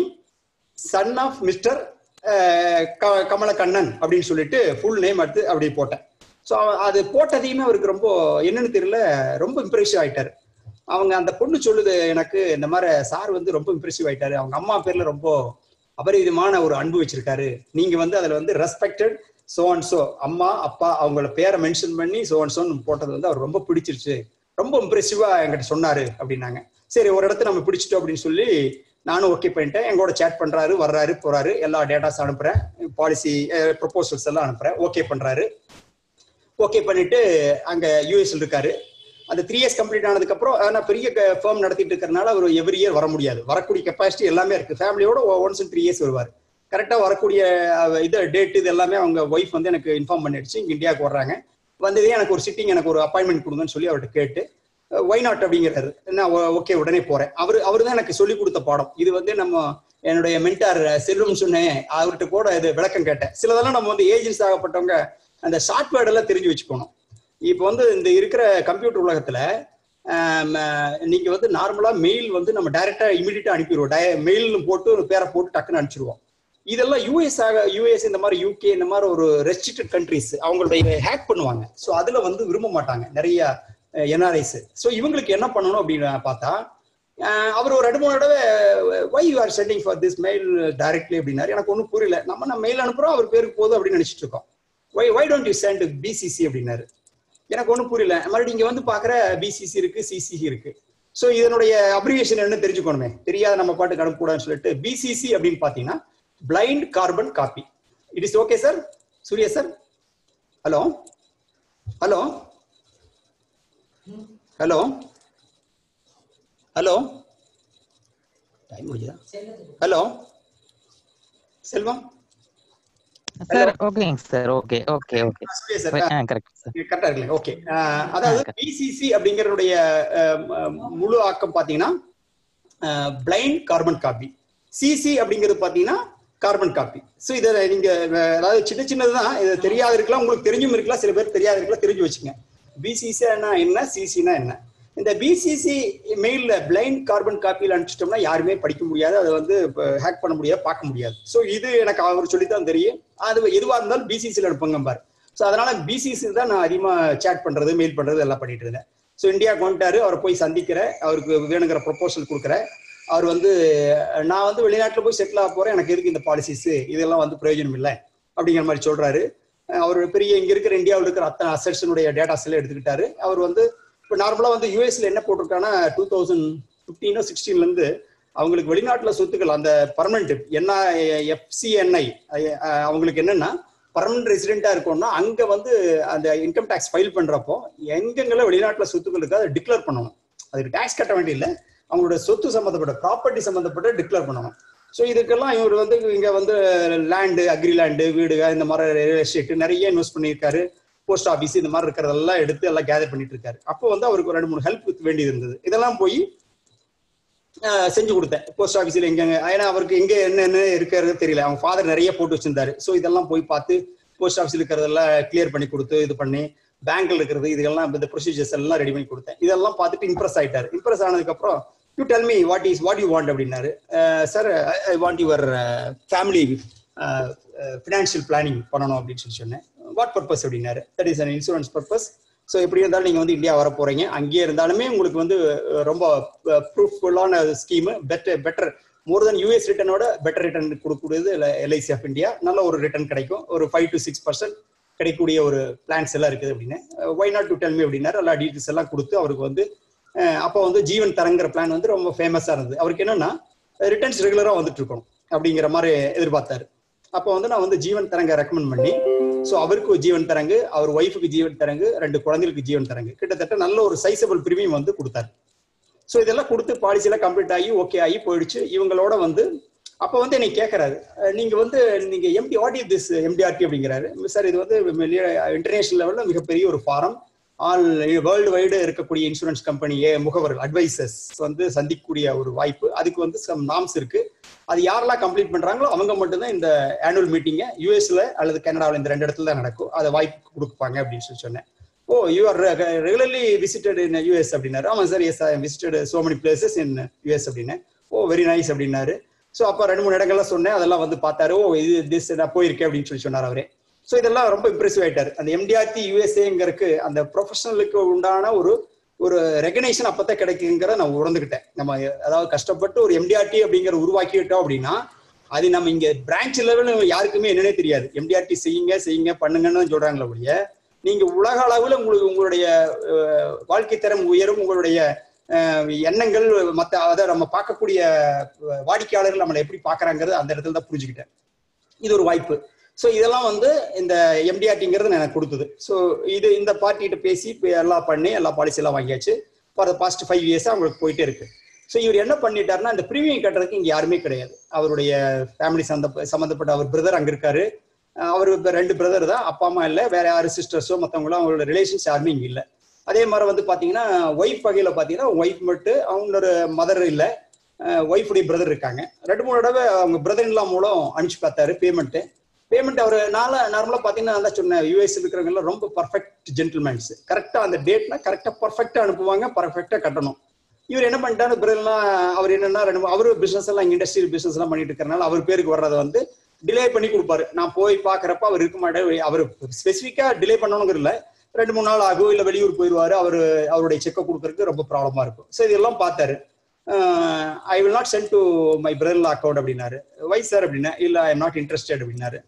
son of mister Kamalakannan அப்படின்னு சொல்லிட்டு ஃபுல் நேம் எடுத்து அப்படி போட்டேன். ஸோ அது போட்டதையுமே அவருக்கு ரொம்ப என்னன்னு தெரியல, ரொம்ப இம்ப்ரெசிவ் ஆயிட்டாரு. அவங்க அந்த பொண்ணு சொல்லுது எனக்கு இந்த மாதிரி சார் வந்து ரொம்ப இம்ப்ரெசிவ் ஆயிட்டாரு, அவங்க அம்மா பேர்ல ரொம்ப அபரிதமான ஒரு அன்பு வச்சிருக்காரு, நீங்க வந்து அதுல வந்து ரெஸ்பெக்டட் சோ அண்ட் சோ அம்மா அப்பா அவங்கள பேரை மென்ஷன் பண்ணி சோ அண்ட் சோன்னு போட்டது வந்து அவர் ரொம்ப பிடிச்சிருச்சு, ரொம்ப இம்ப்ரெசிவா என்கிட்ட சொன்னாரு அப்படின்னாங்க. சரி ஒரு இடத்த நம்ம பிடிச்சிட்டோம் அப்படின்னு சொல்லி நானும் ஓகே பண்ணிட்டேன். எங்கூட சேட் பண்றாரு, வர்றாரு போறாரு, எல்லா டேட்டாஸ் அனுப்புறேன், பாலிசி ப்ரொபோசல்ஸ் எல்லாம் அனுப்புறேன், ஓகே பண்றாரு. ஓகே பண்ணிட்டு அங்க யூஎஸ்ல இருக்காரு. அந்த த்ரீ இயர்ஸ் கம்ப்ளீட் ஆனதுக்கு அப்புறம் நான் பெரிய ஃபேர்ம் நடத்திட்டு இருக்கிறதுனால அவர் எவ்ரி இயர் வர முடியாது, வரக்கூடிய கெப்பாசிட்டி எல்லாமே இருக்கு, ஃபேமிலியோட ஒன்ஸ் இன் த்ரீ இயர்ஸ் வருவார். கரெக்டா வரக்கூடிய இது டேட் இது எல்லாமே அவங்க ஒய்ஃப் வந்து எனக்கு இன்ஃபார்ம் பண்ணிடுச்சு, இங்க இந்தியாவுக்கு வர்றாங்க, வந்ததே எனக்கு ஒரு சிட்டிங் எனக்கு ஒரு அப்பாயின்மெண்ட் கொடுங்கன்னு சொல்லி அவர்கிட்ட கேட்டு ஒய் நாட் அப்படிங்கிறாரு. நான் ஓகே உடனே போறேன். அவரு அவர் தான் எனக்கு சொல்லிக் கொடுத்த பாடம் இது வந்து. நம்ம என்னுடைய மென்டார் செல்வம் சொன்னேன், அவர்கிட்ட கூட இது விளக்கம் கேட்டேன். சிலதெல்லாம் நம்ம வந்து ஏஜென்ட்ஸ் ஆகப்பட்டவங்க அந்த ஷார்ட்வேர்ட் எல்லாம் தெரிஞ்சு வச்சுக்கணும். இப்போ வந்து இந்த இருக்கிற கம்ப்யூட்டர் உலகத்துல நீங்க வந்து நார்மலா மெயில் வந்து நம்ம டைரக்டா இமீடியட்டா அனுப்பிடுவோம், மெயில்னு போட்டு ஒரு பேரை போட்டு டக்குன்னு அனுப்பிச்சிருவோம். இதெல்லாம் யூஎஸ் ஆக யூஎஸ் இந்த மாதிரி யூகே இந்த மாதிரி ஒரு ரெஸ்ட்ரிக்டட் கண்ட்ரிஸ் அவங்களுடைய ஹேக் பண்ணுவாங்க. ஸோ அதுல வந்து விரும்ப மாட்டாங்க நிறைய என்ஆர்ஐஸ். ஸோ இவங்களுக்கு என்ன பண்ணணும் அப்படின்னு பார்த்தா அவர் ஒரு ரெண்டு மூணு தடவை why you are sending for this mail directly அப்படின்னாரு. எனக்கு ஒன்றும் புரியல, நம்ம நான் மெயில் அனுப்புறோம் அவர் பேருக்கு போதும் அப்படின்னு நினைச்சிட்டு இருக்கோம். Why why don't you send BCC அப்படின்னாரு. எனக்கு ஒன்றும் புரியல, மறுபடியும் இங்க வந்து பாக்குற பிசிசி இருக்கு சிசிசி இருக்கு, ஸோ இதனுடைய அப்ரிவியேஷன் என்னன்னு தெரிஞ்சுக்கணுமே, தெரியாத நம்ம பாட்டுக்கு அனுப்பக்கூடாதுன்னு சொல்லிட்டு பிசிசி அப்படின்னு பாத்தீங்கன்னா blind carbon copy. It is okay sir Surya sir. Hello hello hello hello hello Selvam sir. ஓகேங்க sir, okay okay okay sir, correct sir, கரெக்டா இருக்கு, ஓகே. அதாவது பிசிசி அப்படிங்கறதுடைய முழு ஆக்கம் பாத்தீங்கன்னா பிளைண்ட் கார்பன் காப்பி, சிசி அப்படிங்கிறது பாத்தீங்கன்னா கார்பன் காப்பி. சோ இத நீங்க அதாவது சின்ன சின்னதுதான், இது தெரியாது இருக்கலாம், உங்களுக்கு தெரிஞ்சும் இருக்கலாம், சில பேர் தெரியாது இருக்கலாம், தெரிஞ்சு வச்சுங்க. பிசிசினா என்ன, சிசினா என்ன. இந்த பிசிசி மெயில்ல பிளைண்ட் கார்பன் காப்பியில் அனுப்பிச்சிட்டோம்னா யாருமே படிக்க முடியாது, அதை வந்து ஹேக் பண்ண முடியாது, பார்க்க முடியாது. ஸோ இது எனக்கு அவர் சொல்லித்தான் தெரியும். அது எதுவாக இருந்தாலும் பிசிசியில் அனுப்புங்க பாரு. ஸோ அதனால பிசிசி தான் நான் அதிகமாக சேட் பண்றது மெயில் பண்றது எல்லாம் பண்ணிட்டு இருந்தேன். ஸோ இந்தியாவுக்கு வந்துட்டாரு, அவரை போய் சந்திக்கிறேன், அவருக்கு வேணுங்கிற ப்ரொபோசல் கொடுக்குறேன். அவர் வந்து நான் வந்து வெளிநாட்டில் போய் செட்டில் ஆக போறேன், எனக்கு எதுக்கு இந்த பாலிசிஸ் இதெல்லாம் வந்து பிரயோஜனம் இல்லை அப்படிங்கிற மாதிரி சொல்றாரு. அவர் பெரிய இங்க இருக்கிற இந்தியாவில் இருக்கிற அத்தனை அசட்ஸனுடைய டேட்டாஸ் எல்லாம் எடுத்துக்கிட்டாரு. அவர் வந்து இப்போ நார்மலா வந்து யூஎஸ்ல என்ன போட்டிருக்காங்கன்னா டூ தௌசண்ட் பிப்டீனோ சிக்ஸ்டீன்ல இருந்து அவங்களுக்கு வெளிநாட்டுல சொத்துக்கள் அந்த பர்மனன்ட் என்ன எஃப்சிஎன்ஐ அவங்களுக்கு என்னன்னா பர்மனன்ட் ரெசிடென்டா இருக்கும்னா அங்க வந்து அந்த இன்கம் டேக்ஸ் ஃபைல் பண்றப்போ எங்கெங்கெல்லாம் வெளிநாட்டுல சொத்துக்கள் இருக்கு அதை டிக்ளேர் பண்ணணும். அதுக்கு டேக்ஸ் கட்ட வேண்டிய இல்லை, அவங்களோட சொத்து சம்மந்தப்பட்ட ப்ராப்பர்ட்டி சம்மந்தப்பட்ட டிக்ளேர் பண்ணணும். ஸோ இதுக்கெல்லாம் இவர் வந்து இங்க வந்து லேண்டு அக்ரி லேண்டு வீடு இந்த மாதிரி ரியல் எஸ்டேட் நிறைய இன்வெஸ்ட் பண்ணியிருக்காரு, போஸ்ட் ஆஃபீஸ் இந்த மாதிரி இருக்கிறதெல்லாம் எடுத்து எல்லாம் கேதர் பண்ணிட்டு இருக்காரு. அப்போ வந்து அவருக்கு ஒரு ரெண்டு மூணு ஹெல்ப் வேண்டியது இருந்தது, இதெல்லாம் போய் செஞ்சு கொடுத்தேன். போஸ்ட் ஆஃபீஸில் எங்க ஏன்னா அவருக்கு எங்க என்னென்ன இருக்கிறது தெரியல, அவங்க ஃபாதர் நிறைய போட்டு வச்சிருந்தாரு. ஸோ இதெல்லாம் போய் பார்த்து போஸ்ட் ஆஃபீஸில் இருக்கிறதெல்லாம் கிளியர் பண்ணி கொடுத்து இது பண்ணி பேங்க்ல இருக்கிறது இதெல்லாம் இந்த ப்ரொசீஜர்ஸ் எல்லாம் ரெடி பண்ணி கொடுத்தேன். இதெல்லாம் பார்த்துட்டு இம்ப்ரெஸ் ஆயிட்டாரு. இம்ப்ரெஸ் ஆனதுக்கு அப்புறம் you tell me what is what you want அப்படின்னாரு. Sir I want your family uh, uh, financial planning. What purpose? That is an insurance purpose. So, if you are in India, you will have a proof scheme, better, better, more than U S return, better return is L I C of India. Return or five to six percent. Plans. Why not to tell me about details? Then, Jeevan Tharanga plan is famous. Returns regular on the Trukon. Abdingra Mare Edbatar. Upon the Jeevan Tharanga recommend money. So our Jeevan Tharanga, our wife Jeevan Tharanga, and the Koranil Jeevan Tharanga. That an allow sizable premium on the Kurtar. So the Kurta parties are complete I, okay, I purchase even a lot of on the upon the Kakara. And what is this M D R T bringer? Sir, it was the international level, we have period forum. All worldwide insurance company advisors on the Sandikuria or wipe, Adikuan, some norms circuit. At the Yarla complete Mandrango, Amanga in the annual meeting, U S, Canada, and the Rendatlanako, other wipe group Pangab institution. Oh, you are regularly visited in U S of dinner. Amazar, yes, I visited so many places in U S of dinner. Oh, very nice of dinner. So, upper and Munagala Sona, the love of the Pataro, this is a poet caved institution. So, this is very impressive. And the M D R T U S A and the professional recognition of the recognition of customer to M D R T being a Uruaki top dina. I think a branch level of Yarkumi in any year. M D R T saying a saying a Panangana Jordan Lavia. Ning Ulagalavula Walkiteram, Uyerum, Yanangal, Mata, other Amapakapuria, Vadikalam, every Pakaranga, and the Pujita. Either wipe. So, this is the M D R T. So, this is the party to pay for the past five years. So, you end up with the premium cutting army. Our family, some of the brother, our brother, Apama, where our sisters, so Matamula, relations are being ill. Ade Maravanda Patina, wife Pagila Patina, wife Murta, our mother in law, wife of the brother Rikanga. Redmond, brother in law, Molo, Anchpata, payment. Payment our Nala normal Patina and the China U S Rombo perfect gentlemen. Correct on the date, correct perfect and Puanga, perfect Katano. You end up and done a brilla, our in our business and industrial business money to Canal, our pair Guaranda, delay Panikuper, Napoi Pakarapa, recommended our specific delay Panongrilla, Red Munala, Agu, Puruara, our Checo Kurker of a problem mark. Say the lump pater. I will not send to my brilla account of dinner. Why, sir, I am not interested in dinner.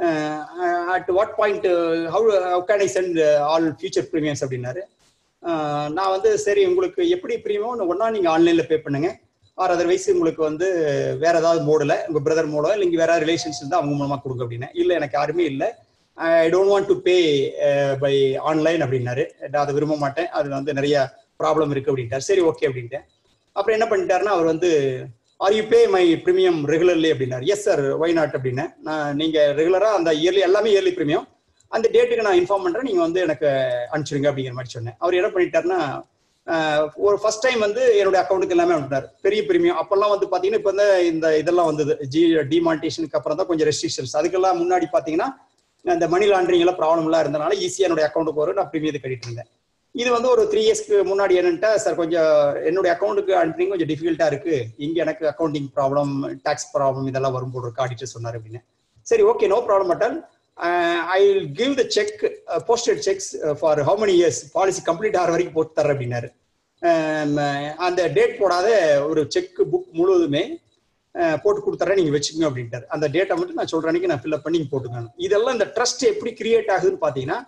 Uh, at what point, uh, how, how can I send uh, all future premiums of dinner? Now, the series, you will pay a premium online paper, or otherwise, you will go the where model, brother model, and where relations in the Mumma Kurgabina. Ill and a carmi, I don't want to pay uh, by online of dinner, rather than the problem recovery. Seri okay, after end up in turn over on the. Or you pay my premium regularly every dinner? Yes, sir. Why not every dinner? Na, ninga regular and the yearly, allami yearly premium. And the date na inform mandra ninga onde enak anchuringa abingar mari sonna. Avaru enna pannitaarna or first time vandu enoda account ku ellame andunar. Periya premium appalla vandu pathina ipo inda idella vandha demonetization ku apram da konja restrictions. Adukella munnadi pathina and the money laundering la problem la irundanaala easy enoda account ku varu na premium idu kadittirundha. This is three years முன்னாடி என்னட்ட sir கொஞ்சம் என்னோட அக்கவுண்ட்க்கு அனுப்புறீங்க கொஞ்சம் டிஃபிகல்ட்டா இருக்கு இங்க எனக்கு accounting problem tax problem இதெல்லாம் வரும் போல இருக்கு ஆடிட்டர் சொன்னாரு அப்படினே சரி okay no problem at all I will give the check uh, posted checks for how many years policy complete ஆற வரைக்கும் போட்டு தர அப்படினாரு அந்த டேட் போடாத ஒரு செக் புக் முழுதுமே போட்டு கொடுத்தறேன் நீங்க வெச்சுங்க அப்படிட்டார் அந்த டேட்டா மட்டும் நான் சொல்ற அன்னைக்கு நான் fill up பண்ணி போட்டுங்க இதெல்லாம் இந்த ட்ரஸ்ட் எப்படி கிரியேட் ஆகுதுன்னு பாத்தீங்கன்னா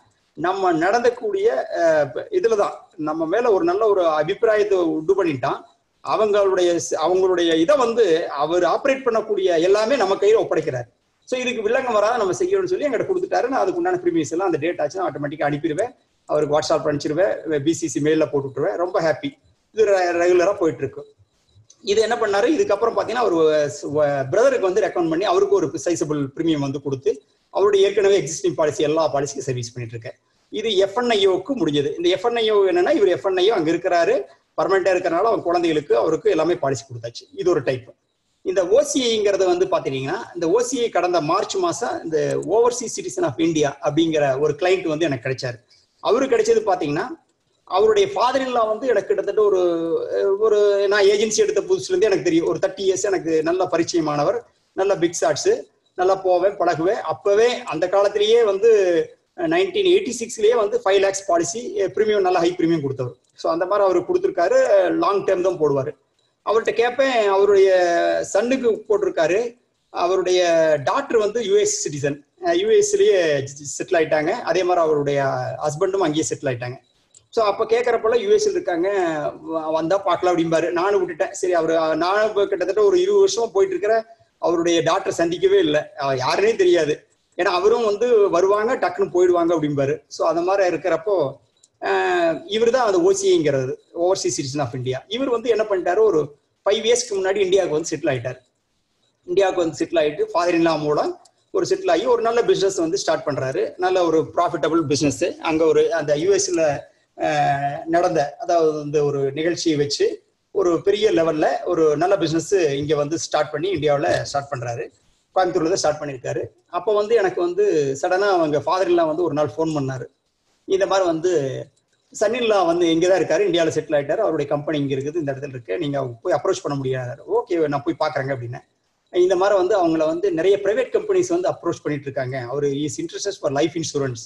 நம்ம நடந்தக்கூடிய இதுல தான் நம்ம மேல ஒரு நல்ல ஒரு அபிப்பிராயத்தை உண்டு பண்ணிட்டான் அவங்களுடைய அவங்களுடைய இத வந்து அவர் ஆபரேட் பண்ணக்கூடிய எல்லாமே நம்ம கையில ஒப்படைக்கிறார் சோ இதுக்கு விலங்கம் வராத நம்ம செய்யணும்னு சொல்லி என்கிட்ட கொடுத்துட்டாரு நான் அதுக்கு உண்டான பிரீமியஸ் எல்லாம் அந்த டேட் ஆச்சு ஆட்டோமேட்டிக்கா அனுப்பிடுவேன் அவருக்கு வாட்ஸ்அப் அனுப்பிடுவேன் B C C மெயில்ல போட்டு விட்டுருவேன் ரொம்ப ஹாப்பி இது ரெகுலரா போயிட்டு இருக்கு இது என்ன பண்ணாரு இதுக்கு அப்புறம் பாத்தீங்கன்னா அவர் பிரதருக்கு வந்து ரெக்கமெண்ட் பண்ணி அவருக்கு ஒரு சைசபிள் பிரீமியம் வந்து கொடுத்து அவரோட ஏற்கனவே எக்ஸிஸ்டிங் பாலிசி எல்லா பாலிசிக்கு சர்வீஸ் பண்ணிட்டு இருக்க இது F N I O க்கு முடிஞ்சது இந்த F N I O என்னன்னா இவர் F N I O அங்க இருக்கறாரு பர்மனண்டா இருக்கறனால அவங்க குழந்தைகளுக்கு அவருக்கு எல்லாமே பாலிசி கொடுத்தாச்சு இது ஒரு டைப் இந்த O C Iங்கிறது வந்து பாத்தீங்கன்னா இந்த O C I கடந்த மார்ச் மாசம் இந்த ஓவர்சீஸ் சிட்டிசன் ஆஃப் இந்தியா அப்படிங்கற ஒரு கிளையன்ட் வந்து எனக்கு கிடைச்சாரு அவரு கிடைச்சது பாத்தீங்கன்னா அவருடைய ஃாதர் இன் லா வந்து எனக்கு கிட்டத்தட்ட ஒரு ஒரு நான் ஏஜென்சி எடுத்த புதுசுல இருந்து எனக்கு தெரியும் ஒரு thirty years எனக்கு நல்ல பரிச்சயமானவர் நல்ல பிக் ஷாட்ஸ் நல்லா போவேன் பழகுவேன். அப்போவே அந்த காலத்திலேயே வந்து நைன்டீன் எயிட்டி சிக்ஸ்லேயே வந்து ஃபைவ் லேக்ஸ் பாலிசி ப்ரீமியம் நல்லா ஹை ப்ரீமியம் கொடுத்தவர். ஸோ அந்த மாதிரி அவர் கொடுத்துருக்காரு, லாங் டேர்ம் தான் போடுவார். அவர்கிட்ட கேட்பேன், அவருடைய சன்னுக்கு போட்டிருக்காரு, அவருடைய டாக்டர் வந்து யூஎஸ் சிட்டிசன், யூஎஸ்லேயே செட்டில் ஆகிட்டாங்க, அதே மாதிரி அவருடைய ஹஸ்பண்டும் அங்கேயே செட்டில் ஆகிட்டாங்க. ஸோ அப்போ கேட்குறப்பெல்லாம் யூஎஸ்ல இருக்காங்க வந்தால் பார்க்கலாம் அப்படிம்பாரு. நானும் விட்டுட்டேன். சரி, அவர் நானும் கிட்டத்தட்ட ஒரு இருபது வருஷமா போயிட்டு இருக்கிற அவருடைய டாக்டரை சந்திக்கவே இல்லை, யாருன்னே தெரியாது. ஏன்னா அவரும் வந்து வருவாங்க டக்குன்னு போயிடுவாங்க அப்படிம்பாரு. ஸோ அந்த மாதிரி இருக்கிறப்போ இவர் தான் அந்த ஓசிஐங்கிறது, ஓவர்சீஸ் சிட்டிசன் ஆஃப் இந்தியா. இவர் வந்து என்ன பண்ணிட்டாரு, ஒரு ஃபைவ் இயர்ஸ்க்கு முன்னாடி இந்தியாவுக்கு வந்து செட்டில் ஆகிட்டார். இந்தியாவுக்கு வந்து செட்டில் ஆகிட்டு ஃபாதர் இன் லா மூலம் ஒரு செட்டில் ஆகி ஒரு நல்ல பிஸ்னஸ் வந்து ஸ்டார்ட் பண்ணுறாரு. நல்ல ஒரு ப்ராஃபிட்டபிள் பிஸ்னஸ்ஸு. அங்கே ஒரு அந்த யூஎஸில் நடந்த அதாவது வந்து ஒரு நிகழ்ச்சியை வச்சு ஒரு பெரிய லெவலில் ஒரு நல்ல பிஸ்னஸ்ஸு இங்கே வந்து ஸ்டார்ட் பண்ணி இந்தியாவில் ஸ்டார்ட் பண்ணுறாரு. கோயம்புத்தூரில் தான் ஸ்டார்ட் பண்ணியிருக்காரு. அப்போ வந்து எனக்கு வந்து சடனாக அவங்க ஃபாதர் இன் லா வந்து ஒரு நாள் ஃபோன் பண்ணார். இந்த மாதிரி வந்து சன் இன் லா வந்து எங்கே தான் இருக்காரு, இந்தியாவில் செட்டில் ஆகிட்டார், அவருடைய கம்பெனி இங்கே இருக்குது, இந்த இடத்துல இருக்கு, நீங்கள் போய் அப்ரோச் பண்ண முடியாது. ஓகே, நான் போய் பார்க்குறேங்க அப்படின்னு. இந்த மாதிரி வந்து அவங்கள வந்து நிறைய பிரைவேட் கம்பெனிஸ் வந்து அப்ரோச் பண்ணிட்டு இருக்காங்க. அவர் is interested for life insurance,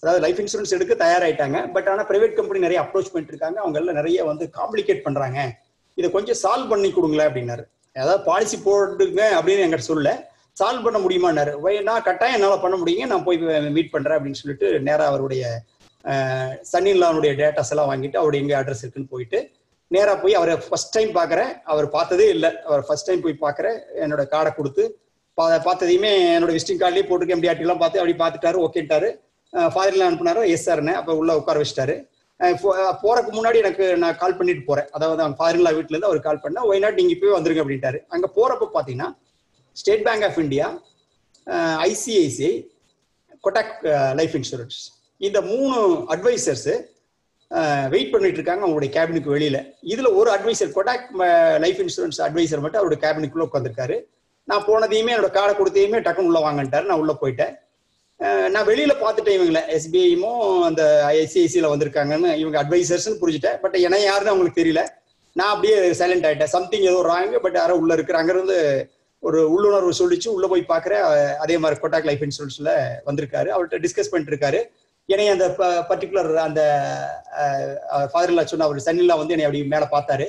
அதாவது லைஃப் இன்சூரன்ஸ் எடுக்க தயாராகிட்டாங்க. பட் ஆனால் பிரைவேட் கம்பெனி நிறைய அப்ரோச் பண்ணிட்டு இருக்காங்க, அவங்கள நிறைய வந்து காம்ப்ளிகேட் பண்ணுறாங்க, இதை கொஞ்சம் சால்வ் பண்ணி கொடுங்களேன் அப்படின்னாரு. அதாவது பாலிசி போடுங்க அப்படின்னு என்கிட்ட சொல்ல, சால்வ் பண்ண முடியுமான்னாரு. நான் கட்டாயம் என்னால் பண்ண முடியுங்க, நான் போய் மீட் பண்ணுறேன் அப்படின்னு சொல்லிட்டு நேராக அவருடைய சன் இன் லாவுடைய டேட்டாஸ் எல்லாம் வாங்கிட்டு அவர் எங்கே அட்ரஸ் இருக்குன்னு போயிட்டு நேராக போய் அவரை ஃபர்ஸ்ட் டைம் பார்க்குறேன். அவர் பார்த்ததே இல்லை, அவர் ஃபர்ஸ்ட் டைம் போய் பார்க்குறேன். என்னோட கார்டை கொடுத்து பா பார்த்ததையுமே என்னோட விசிட்டிங் கார்ட்லேயே போட்டுருக்க எம்டிஆர்டிலாம் பார்த்து அப்படி பார்த்துட்டாரு, ஓகேட்டாரு. ஃபாதர்லாம் அனுப்புனாரோ எஸ் சார்னு, அப்போ உள்ளே உட்கார வச்சிட்டாரு. போகிறக்கு முன்னாடி எனக்கு நான் கால் பண்ணிட்டு போகிறேன், அதாவது அவங்க ஃபாதர்லாம் வீட்டிலேருந்து அவர் கால் பண்ணால் ஒய் நாட் நீங்கள் போய் வந்துருங்க அப்படின்ட்டாரு. அங்கே போகிறப்ப பார்த்தீங்கன்னா State Bank of India, ICICI, Kotak life insurance, இந்த மூணு அட்வைசர்ஸு வெயிட் பண்ணிட்டு இருக்காங்க அவங்களுடைய கேபினுக்கு வெளியில். இதில் ஒரு advisor, Kotak life insurance advisor மட்டும் அவருடைய கேபினுக்குள்ளே உட்காந்துருக்காரு. நான் போனதையுமே என்னோட கார்டை கொடுத்தையுமே டக்குன்னு உள்ளே வாங்கிட்டாரு. நான் உள்ளே போயிட்டேன். நான் வெளியில் பார்த்துட்டேன், இவங்களை எஸ்பிஐமோ அந்த ஐசிஐசியில் வந்திருக்காங்கன்னு இவங்க அட்வைசர்ஸ்ன்னு புரிஞ்சுட்டேன். பட் என்ன யாருன்னு அவங்களுக்கு தெரியல. நான் அப்படியே சைலண்ட் ஆகிட்டேன். சம்திங் ஏதோ ராங்கு, பட் யாரோ உள்ளே இருக்கிறாங்கிறது ஒரு உள்ளுணர்வு சொல்லிச்சு. உள்ளே போய் பார்க்குறேன், அதே மாதிரி கொட்டாக் லைஃப் இன்சூரன்ஸில் வந்திருக்காரு. அவர்கிட்ட டிஸ்கஸ் பண்ணிட்டு இருக்காரு. என்னை அந்த பர்டிகுலர் அந்த ஃபாதர்லா சொன்ன அவர் சன்னிலா வந்து என்னை அப்படி மேலே பார்த்தாரு,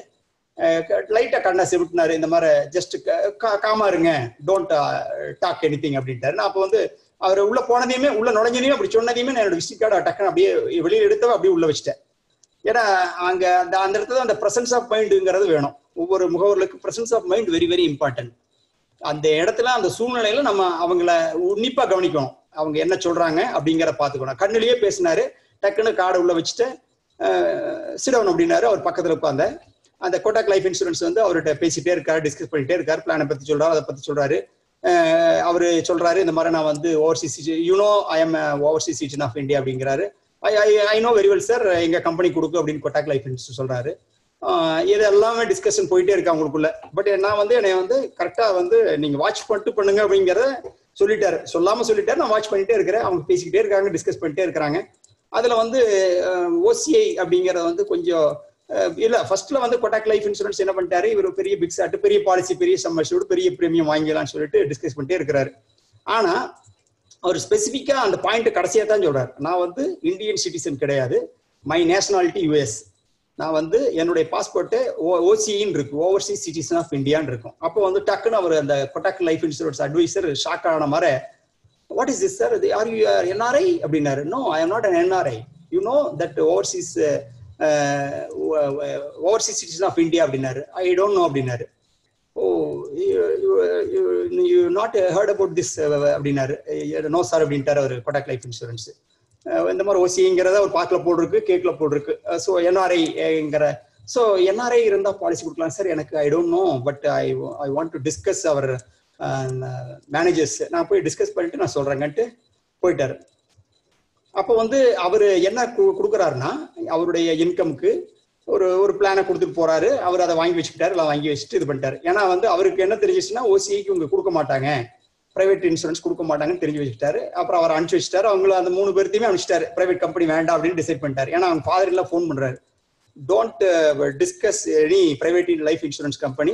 லைட்டாக கண்ணை செவிட்டினாரு. இந்த மாதிரி ஜஸ்ட் காமா இருங்க, டோன்ட் டாக் எனி திங் அப்படின்ட்டாரு. நான் அப்போ வந்து அவர் உள்ளே போனதையுமே உள்ளே நுழைஞ்சதையுமே அப்படி சொன்னதையுமே என்னோட விசிட் கார்டு டக்குன்னு அப்படியே வெளியில் எடுத்தவ அப்படியே உள்ளே வச்சுட்டேன். ஏன்னா அங்கே அந்த அந்த இடத்துல அந்த ப்ரெசன்ஸ் ஆஃப் மைண்டுங்கிறது வேணும். ஒவ்வொரு முகவர்களுக்கு presence of mind very very important. அந்த இடத்துல அந்த சூழ்நிலையில் நம்ம அவங்கள உன்னிப்பாக கவனிக்கணும், அவங்க என்ன சொல்றாங்க அப்படிங்கிற பார்த்துக்கணும். கண்ணுலேயே பேசினாரு, டக்குன்னு கார்டு உள்ள வச்சுட்டு சிடவன் அப்படின்னாரு. அவர் பக்கத்தில் உட்காந்த அந்த கோட்டாக் லைஃப் இன்சூரன்ஸ் வந்து அவர்கிட்ட பேசிட்டே இருக்காரு, டிஸ்கஸ் பண்ணிட்டே இருக்காரு. பிளானை பற்றி சொல்றாரு, அதை பற்றி சொல்றாரு. அவரு சொல்றாரு, இந்த மாதிரி நான் வந்து overseas you know I am overseas citizen of India அப்படிங்கிறாரு. I I know very well sir, எங்க கம்பெனி கொடுக்கும் அப்படின்னு கோட்டாக் லைஃப் இன்சூரன்ஸ் சொல்றாரு. இது எல்லாமே டிஸ்கஷன் போயிட்டே இருக்கு அவங்களுக்குள்ள. பட் நான் வந்து என்னை வந்து கரெக்டா வந்து நீங்க வாட்ச் பண்ணிட்டு பண்ணுங்க அப்படிங்கிறத சொல்லிட்டாரு. சொல்லாம சொல்லிட்டாரு, நான் வாட்ச் பண்ணிட்டே இருக்கிறேன். அவங்க பேசிக்கிட்டே இருக்காங்க, டிஸ்கஸ் பண்ணிட்டே இருக்கிறாங்க. அதுல வந்து ஓசிஐ அப்படிங்கறது வந்து கொஞ்சம் இல்ல, ஃபர்ஸ்ட்ல வந்து கொட்டாக் லைஃப் இன்சூரன்ஸ் என்ன பண்ணிட்டாரு, இவர் பெரிய பிக் சாட், பெரிய பாலிசி, பெரிய சம்மச்சோடு, பெரிய பிரீமியம் வாங்கிக்கலாம்னு சொல்லிட்டு டிஸ்கஸ் பண்ணிட்டே இருக்கிறாரு. ஆனா அவர் ஸ்பெசிபிக்கா அந்த பாயிண்ட் கடைசியா தான் சொல்றாரு, நான் வந்து இந்தியன் சிட்டிசன் கிடையாது, மை நேஷனாலிட்டி யூஎஸ், நான் வந்து என்னுடைய பாஸ்போர்ட்டு ஓசின்னு இருக்கு, ஓவர்சீஸ் சிட்டிசன் ஆஃப் இந்தியான்னு இருக்கும். அப்போ வந்து டக்குன்னு அவர் அந்த Kotak life insurance advisor shock ஆன மாதிரி, what is this sir, are you are NRI அப்படின்னாரு. No, I am not an NRI, you know that overseas overseas citizen of India அப்படின்னாரு. ஐ டோன்ட் நோ அப்படின்னாரு. Oh, you not heard about this அப்படின்னாரு. No sir அப்படின்ட்டார் அவர். Kotak life insurance இந்த மாதிரி ஓசிங்கிறத ஒரு பார்க்கல போட்டிருக்கு, கேட்கல போட்டிருக்கு. ஸோ என்ஆர்ஐங்கிற ஸோ என்ஆர்ஐ இருந்தால் பாலிசி கொடுக்கலாம் சார். எனக்கு I don't know, but I I want to discuss our managers, நான் போய் டிஸ்கஸ் பண்ணிட்டு நான் சொல்கிறேங்கன்ட்டு போயிட்டார். அப்போ வந்து அவர் என்ன கொடுக்குறாருன்னா, அவருடைய இன்கமுக்கு ஒரு ஒரு பிளானை கொடுத்துட்டு போகிறாரு. அவர் அதை வாங்கி வச்சுக்கிட்டாரு, இல்லை வாங்கி வச்சுட்டு இது பண்ணிட்டார். ஏன்னா வந்து அவருக்கு என்ன தெரிஞ்சிச்சுன்னா, ஓசிஐக்கு இவங்க கொடுக்க மாட்டாங்க, பிரைவேட் இன்சூரன்ஸ் கொடுக்க மாட்டாங்கன்னு தெரிஞ்சு வச்சுட்டாரு. அப்புறம் அவர் அனுப்பிச்சு வச்சுட்டாரு. அவங்கள அந்த மூணு பேர்த்தையுமே அனுப்பிச்சிட்டாரு. பிரைவேட் கம்பெனி வேண்டாம் அப்படின்னு டிசைட் பண்ணிட்டாரு. ஏன்னா அவங்க ஃபாதர் எல்லாம் ஃபோன் பண்றாரு, don't discuss any private life insurance company,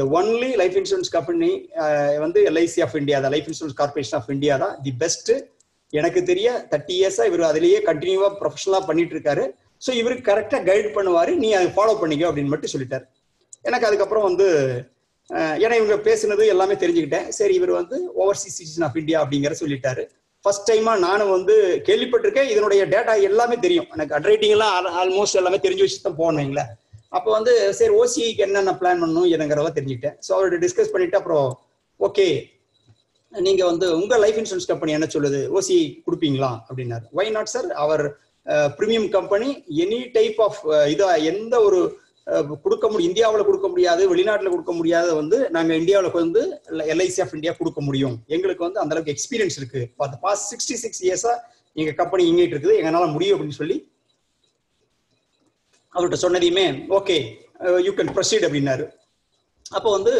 the only life insurance company, uh, L I C of India, the Life Insurance Corporation of India, the best. எனக்கு தெரிய thirty years இவரு அதுலயே கண்டினியூவா professional-ஆ பண்ணிட்டு இருக்காரு. சோ இவரு கரெக்ட்டா கைட் பண்ணுவாரு. நீ அதை ஃபாலோ பண்ணிக்கோ அப்படினு மட்டும் சொல்லிட்டாரு. எனக்கு அதுக்கு அப்புறம் வந்து ஏனா இவங்க பேசினது எல்லாமே தெரிஞ்சுக்கிட்டேன். சரி இவரு வந்து ஓவர்சீஸ் சிட்டிசன் ஆஃப் இந்தியா அப்படிங்கற சொல்லிட்டாரு. ஃபர்ஸ்ட் டைமா நானும் வந்து கேள்விப்பட்டிருக்கேன். இதனுடைய டேட்டா எல்லாமே தெரியும். எனக்கு அட்ரைட்டிங் எல்லாம் ஆல்மோஸ்ட் எல்லாமே தெரிஞ்சு வச்சு தான் போனேன்ல. அப்ப வந்து சரி O C I-க்கு என்னென்ன பிளான் பண்ணனும் என்னங்கறத தெரிஞ்சுக்கிட்டேன். சோ அவரோட டிஸ்கஸ் பண்ணிட்டு அப்புறம் ஓகே நீங்க வந்து உங்க லைஃப் இன்சூரன்ஸ் கம்பெனி என்ன சொல்லுது O C I கொடுப்பீங்களா அப்படினார். Why not sir, our premium company, any type of இது எந்த ஒரு கொடுக்க முடியும், இந்தியாவுல கொடுக்க முடியாது, வெளிநாட்டுல கொடுக்க முடியாது, வந்து நாங்க இந்தியாவுல வந்து L I C of India கொடுக்க முடியும். எங்களுக்கு வந்து அந்த அளவுக்கு எக்ஸ்பீரியன்ஸ் இருக்கு. ஃபார் பாஸ்ட் சிக்ஸ்டி சிக்ஸ் இயர்ஸா எங்க கம்பெனி இங்கிட்டு இருக்குது, எங்களால முடியும் அப்படின்னு சொல்லி அவர்கிட்ட சொன்னதையுமே ஓகே யூ கேன் ப்ரொசீட் அப்படின்னாரு. அப்போ வந்து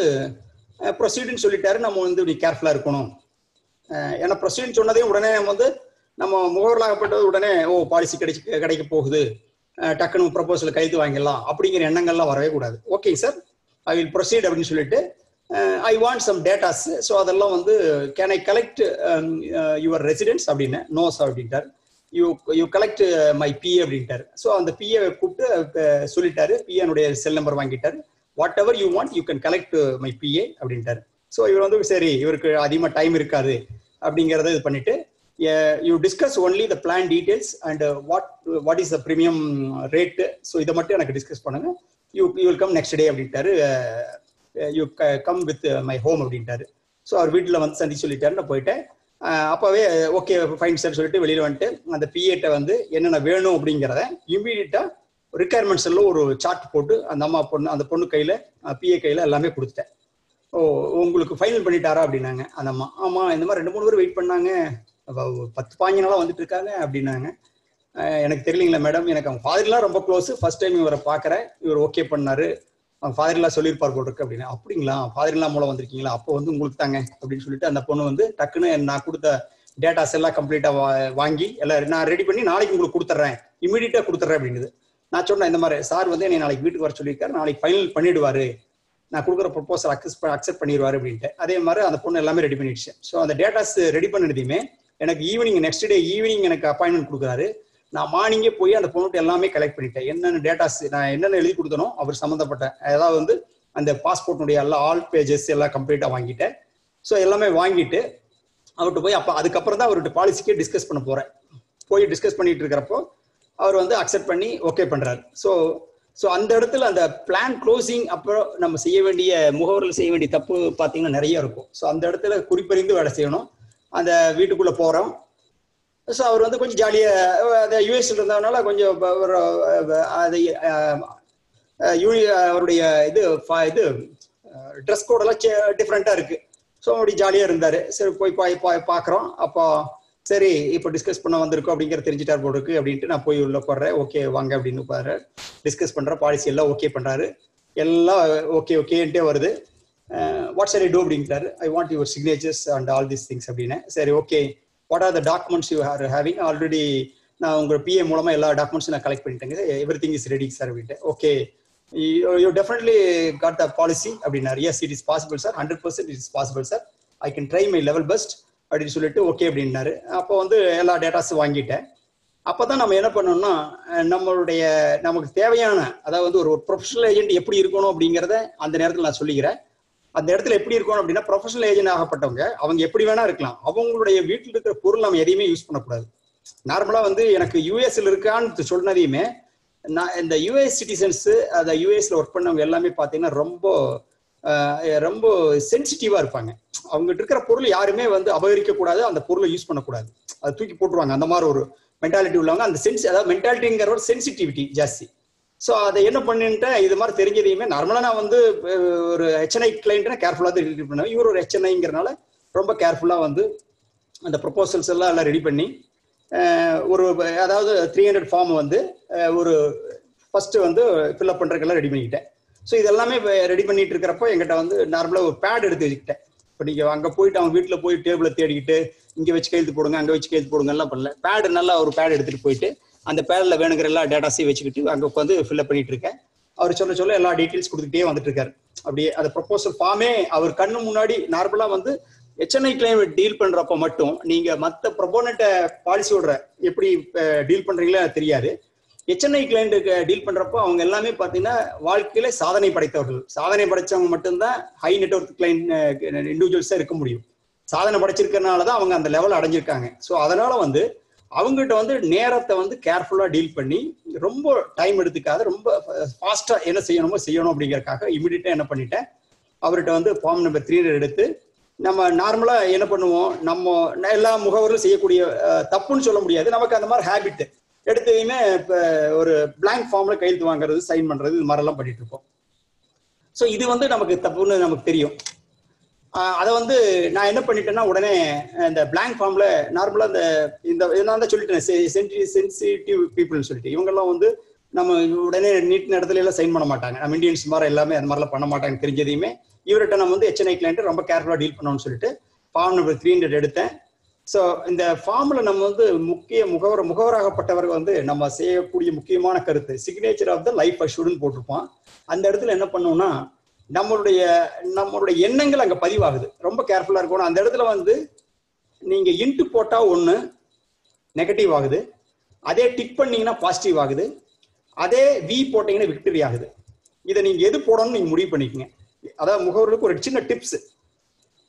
ப்ரொசீடுன்னு சொல்லிட்டாரு. நம்ம வந்து இப்படி கேர்ஃபுல்லாக இருக்கணும். ஏன்னா ப்ரொசீடுன்னு சொன்னதையும் உடனே நம்ம வந்து நம்ம முகவர்களாகப்பட்டது உடனே ஓ பாலிசி கிடைச்சி கிடைக்க போகுது, டக்குன்னு ப்ரப்போசல் கைது வாங்கிடலாம் அப்படிங்கிற எண்ணங்கள்லாம் வரவே கூடாது. Okay sir I will proceed அப்படின்னு சொல்லிட்டு I want some datas. So அதெல்லாம் வந்து can I collect your residents அப்படின்னு நோஸ் அப்படின்ட்டார். You you collect my PA அப்படின்ட்டார். ஸோ அந்த பிஏ கூப்பிட்டு சொல்லிட்டாரு. பிஏனுடைய செல் நம்பர் வாங்கிட்டாரு. whatever you want you can collect my P A அப்படின்றாரு. சோ இவர் வந்து சரி இவருக்கு அதிகமா டைம் இருக்காது அப்படிங்கறதை இது பண்ணிட்டு you discuss only the plan details and what what is the premium rate. So இத மட்டும் எனக்கு டிஸ்கஸ் பண்ணுங்க. you you will come next day அப்படின்றாரு. you come with my home அப்படின்றாரு. சோ அவர் வீட்ல வந்து சந்தி சொல்லிட்டாரு. நான் போயிட்டேன். அப்பவே ஓகே ஃபைன் சார் சொல்லிட்டு வெளியில வந்துட்டு அந்த P A கிட்ட வந்து என்னென்ன வேணும் அப்படிங்கறதை இமிடியேட்டா ரிக்யர்மெண்ட்ஸ் எல்லாம் ஒரு சார்ட் போட்டு அந்த அம்மா பொண்ணு அந்த பொண்ணு கையில பிஏ கையில எல்லாமே கொடுத்துட்டேன். ஓ உங்களுக்கு ஃபைனல் பண்ணிட்டாரா அப்படின்னாங்க அந்த அம்மா. ஆமா இந்த மாதிரி ரெண்டு மூணு பேர் வெயிட் பண்ணாங்க, பத்து பாஞ்சு நாளா வந்துட்டு இருக்காங்க அப்படின்னாங்க. எனக்கு தெரியலீங்களா மேடம், எனக்கு அவங்க ஃபாதர்லாம் ரொம்ப க்ளோஸ், ஃபர்ஸ்ட் டைம் இவரை பாக்குறேன், இவர் ஓகே பண்ணாரு, அவங்க ஃபாதர்லாம் சொல்லியிருப்பார் போல் இருக்கு அப்படின்னா. அப்படிங்களா ஃபாதர்லாம் மூலம் வந்திருக்கீங்களா, அப்போ வந்து உங்களுக்கு தாங்க அப்படின்னு சொல்லிட்டு அந்த பொண்ணு வந்து டக்குன்னு நான் கொடுத்த டேட்டாஸ் எல்லாம் கம்ப்ளீட்டா வாங்கி எல்லாம் நான் ரெடி பண்ணி நாளைக்கு உங்களுக்கு கொடுத்துட்றேன், இமீடியட்டா கொடுத்துட்றேன் அப்படிங்குது. நான் சொன்னேன் இந்த மாதிரி சார் வந்து என்னை நாளைக்கு வீட்டுக்கு வர சொல்லியிருக்காரு, நாளைக்கு ஃபைனல் பண்ணிடுவாரு, நான் கொடுக்குற ப்ரொபோசல் அக்செப்ட் அக்செப்ட் பண்ணிடுவாரு அப்படின்ட்டு. அதே மாதிரி அந்த பொண்ணு எல்லாமே ரெடி பண்ணிடுச்சு. ஸோ அந்த டேட்டாஸ் ரெடி பண்ணினதையுமே எனக்கு ஈவினிங் நெக்ஸ்ட் டே ஈவினிங் எனக்கு அப்பாயின்மெண்ட் கொடுக்குறாரு. நான் மார்னிங்கே போய் அந்த பொண்ணுட்டு எல்லாமே கலெக்ட் பண்ணிட்டேன். என்னென்ன டேட்டாஸ் நான் என்னென்ன எழுதி கொடுத்தனோ அவர் சம்மந்தப்பட்ட அதாவது வந்து அந்த பாஸ்போர்ட்னுடைய எல்லா ஆல் பேஜஸ் எல்லாம் கம்ப்ளீட்டாக வாங்கிட்டேன். ஸோ எல்லாமே வாங்கிட்டு அவர்கிட்ட போய் அப்போ அதுக்கப்புறம் தான் அவர்கிட்ட பாலிசிக்கே டிஸ்கஸ் பண்ண போகிறேன். போய் டிஸ்கஸ் பண்ணிட்டு இருக்கிறப்போ அவர் வந்து அக்செப்ட் பண்ணி ஓகே பண்றாரு. ஸோ ஸோ அந்த இடத்துல அந்த பிளான் க்ளோசிங் அப்புறம் நம்ம செய்ய வேண்டிய முகவர்கள் செய்ய வேண்டிய தப்பு பார்த்தீங்கன்னா நிறைய இருக்கும். ஸோ அந்த இடத்துல குறிப்பறிந்து வேலை செய்யணும். அந்த வீட்டுக்குள்ள போறோம். ஸோ அவர் வந்து கொஞ்சம் ஜாலியாக அந்த யூஎஸ்ல இருந்ததுனால கொஞ்சம் அது யூனி அவருடைய இது இது ட்ரெஸ் கோடெல்லாம் டிஃப்ரெண்டா இருக்கு. ஸோ அப்படி ஜாலியாக இருந்தாரு. சரி போய் போய் பார்க்குறோம். அப்போ சரி இப்போ டிஸ்கஸ் பண்ண வந்திருக்கோம் அப்படிங்கிற தெரிஞ்சுட்டார் போல் இருக்கு அப்படின்ட்டு நான் போய் உள்ள போடுறேன். ஓகே வாங்க அப்படின்னு பாரு டிஸ்கஸ் பண்ற பாலிசி எல்லாம் ஓகே பண்றாரு. எல்லாம் ஓகே ஓகேன்ட்டே வருது. வாட் சார் ஐ டூ அப்படிங்கிறாரு. I want your signatures and all these things அப்படின்னு. சரி okay what are the documents you are having already, நான் உங்க பிஏ மூலமா எல்லா டாக்குமெண்ட்ஸும் நான் கலெக்ட் பண்ணிட்டேங்க, everything is ready sir அப்படின்ட்டு. Okay you definitely got the policy அப்படின்னாரு. Yes it is possible sir, hundred percent it is possible sir, I can try my level best அப்படின்னு சொல்லிட்டு ஓகே அப்படின்னாரு. அப்போ வந்து எல்லா டேட்டாஸ் வாங்கிட்டேன். அப்போ தான் நம்ம என்ன பண்ணோம்னா நம்மளுடைய நமக்கு தேவையான அதாவது வந்து ஒரு ப்ரொஃபஷனல் ஏஜென்ட் எப்படி இருக்கணும் அப்படிங்கிறத அந்த நேரத்தில் நான் சொல்லிக்கிறேன். அந்த இடத்துல எப்படி இருக்கணும் அப்படின்னா ப்ரொஃபஷனல் ஏஜென்ட் ஆகப்பட்டவங்க அவங்க எப்படி வேணா இருக்கலாம். அவங்களுடைய வீட்டில் இருக்கிற பொருள் நம்ம எதையுமே யூஸ் பண்ணக்கூடாது. நார்மலாக வந்து எனக்கு யூஎஸ்ல இருக்கான்னு சொன்னதையுமே நான் இந்த யூஎஸ் சிட்டிசன்ஸு அதை யூஎஸ்ல ஒர்க் பண்ணவங்க எல்லாமே பார்த்தீங்கன்னா ரொம்ப ரொம்ப சென்சிட்டிவா இருப்பாங்க. அவங்ககிட்ட இருக்கிற பொருள் யாருமே வந்து அபகரிக்க கூடாது, அந்த பொருளை யூஸ் பண்ணக்கூடாது, அதை தூக்கி போட்டுருவாங்க. அந்த மாதிரி ஒரு மென்டாலிட்டி உள்ளவங்க. அந்த சென்ஸ் அதாவது மென்டாலிட்டிங்கிற ஒரு சென்சிட்டிவிட்டி ஜாஸ்தி. ஸோ அதை என்ன பண்ணிட்டு இது மாதிரி தெரிஞ்சதையுமே நார்மலா நான் வந்து ஒரு ஹெச்என்ஐ கிளைண்ட்னா கேர்ஃபுல்லா தான் ரெடி பண்ணுவேன். இவர் ஒரு ஹெச்என்ஐங்கிறனால ரொம்ப கேர்ஃபுல்லா வந்து அந்த ப்ரொபோசல்ஸ் எல்லாம் எல்லாம் ரெடி பண்ணி ஒரு அதாவது த்ரீ ஹண்ட்ரட் ஃபார்ம் வந்து ஒரு ஃபர்ஸ்ட் வந்து ஃபில்அப் பண்றதுக்கெல்லாம் ரெடி பண்ணிக்கிட்டேன். ஸோ இதெல்லாமே ரெடி பண்ணிட்டு இருக்கிறப்போ எங்கிட்ட வந்து நார்மலாக ஒரு பேட் எடுத்து வச்சுக்கிட்டேன். இப்போ நீங்கள் அங்கே போயிட்டு அவங்க வீட்டில் போய் டேபிளை தேடிக்கிட்டு இங்கே வச்சு கையெழுத்து போடுங்க அங்கே வச்சு கையெழுத்து போடுங்க எல்லாம் பண்ணல. பேடு நல்லா ஒரு பேட் எடுத்துகிட்டு போயிட்டு அந்த பேடில் வேணுங்கிற எல்லா டேட்டாஸையும் வச்சுக்கிட்டு அங்கே உட்காந்து ஃபில்அப் பண்ணிட்டு இருக்கேன். அவர் சொல்ல சொல்ல எல்லா டீட்டெயில்ஸ் கொடுத்துக்கிட்டே வந்துட்டு இருக்காரு. அப்படியே அந்த proposal form-ஏ அவர் கண்ணு முன்னாடி நார்மலா வந்து H N I claim deal பண்றப்ப மட்டும் நீங்க மத்த proponent பாலிசி ஓடுற எப்படி டீல் பண்றீங்களா தெரியாது H N I claim deal பண்றப்ப அவங்க எல்லாமே பாத்தீனா வாழ்க்கையில சாதனை படைத்தவர்கள் சாதனை படைச்சவங்க மட்டும் தான் ஹை net worth claim individuals-ஆ இருக்க முடியும் சாதனை படைச்சிருக்கனால தான் அவங்க அந்த லெவல் அடைஞ்சிருக்காங்க சோ அதனால வந்து அவங்கட்ட வந்து நேரத்தை வந்து கேர்ஃபுல்லா டீல் பண்ணி ரொம்ப டைம் எடுத்துக்காத ரொம்ப ஃபாஸ்டா என்ன செய்யணுமோ செய்யணும் அப்படிங்கறதுக்காக இமிடியேட்டா என்ன பண்ணிட்டேன் அவர்ட்ட வந்து ஃபார்ம் நம்பர் three hundred எடுத்து நம்ம நார்மலா என்ன பண்ணுவோம் நம்ம எல்லா முகவர்களும் செய்யக்கூடிய தப்புன்னு சொல்ல முடியாது நமக்கு அந்த மாதிரி ஹாபிட் எடுத்தேனே ஒரு blank ஃபார்ம்ல கையெழுத்து வாங்குறது சைன் பண்றது இது மாதிரி எல்லாம் பண்ணிட்டு இருக்கோம் சோ இது வந்து நமக்கு தப்புன்னு நமக்கு தெரியும் அத வந்து நான் என்ன பண்ணிட்டேன்னா உடனே அந்த blank formல நார்மலா அந்த இந்த நான் தான் சொல்லிட்டேன் சென்சிட்டிவ் பீப்பிள்னு சொல்லிட்டு இவங்க எல்லாம் வந்து நம்ம உடனே நீட் நடத்துல எல்லாம் சைன் பண்ண மாட்டாங்க நம்ம இந்தியன்ஸ் மாதிரி எல்லாமே அந்த மாதிரிலாம் பண்ண மாட்டாங்க தெரிஞ்சதையுமே இவர்ட்ட நான் வந்து H N I கிளையன்ட் ரொம்ப கேர்ஃபுல்லா டீல் பண்ணனும்னு சொல்லிட்டு ஃபார்ம் நம்பர் three hundred எடுத்தேன் சோ இந்த ஃபார்ம்ல நம்ம வந்து முக்கிய முகவர முகவராகப்பட்டவர்கள் வந்து நம்ம செய்யக்கூடிய முக்கியமான கருத்து சிக்னேச்சர் ஆஃப் தி லைஃப் அஷூர்ட்னு போட்டுருப்போம் அந்த இடத்துல என்ன பண்ணோம்னா நம்மளுடைய நம்மளுடைய எண்ணங்கள் அங்க பதிவாகுது ரொம்ப கேர்ஃபுல்லா இருக்கணும் அந்த இடத்துல வந்து நீங்க இன்ட் போட்டா ஒன்னு நெகட்டிவ் ஆகுது அதே டிக் பண்ணீங்கனா பாசிட்டிவ் ஆகுது அதே வி போட்டீங்கனா விக்டரி ஆகுது இத நீங்க எது போடணும் நீங்க முடிவு பண்ணிக்கங்க அதாவது முகவர்களுக்கு ஒரு சின்ன டிப்ஸ்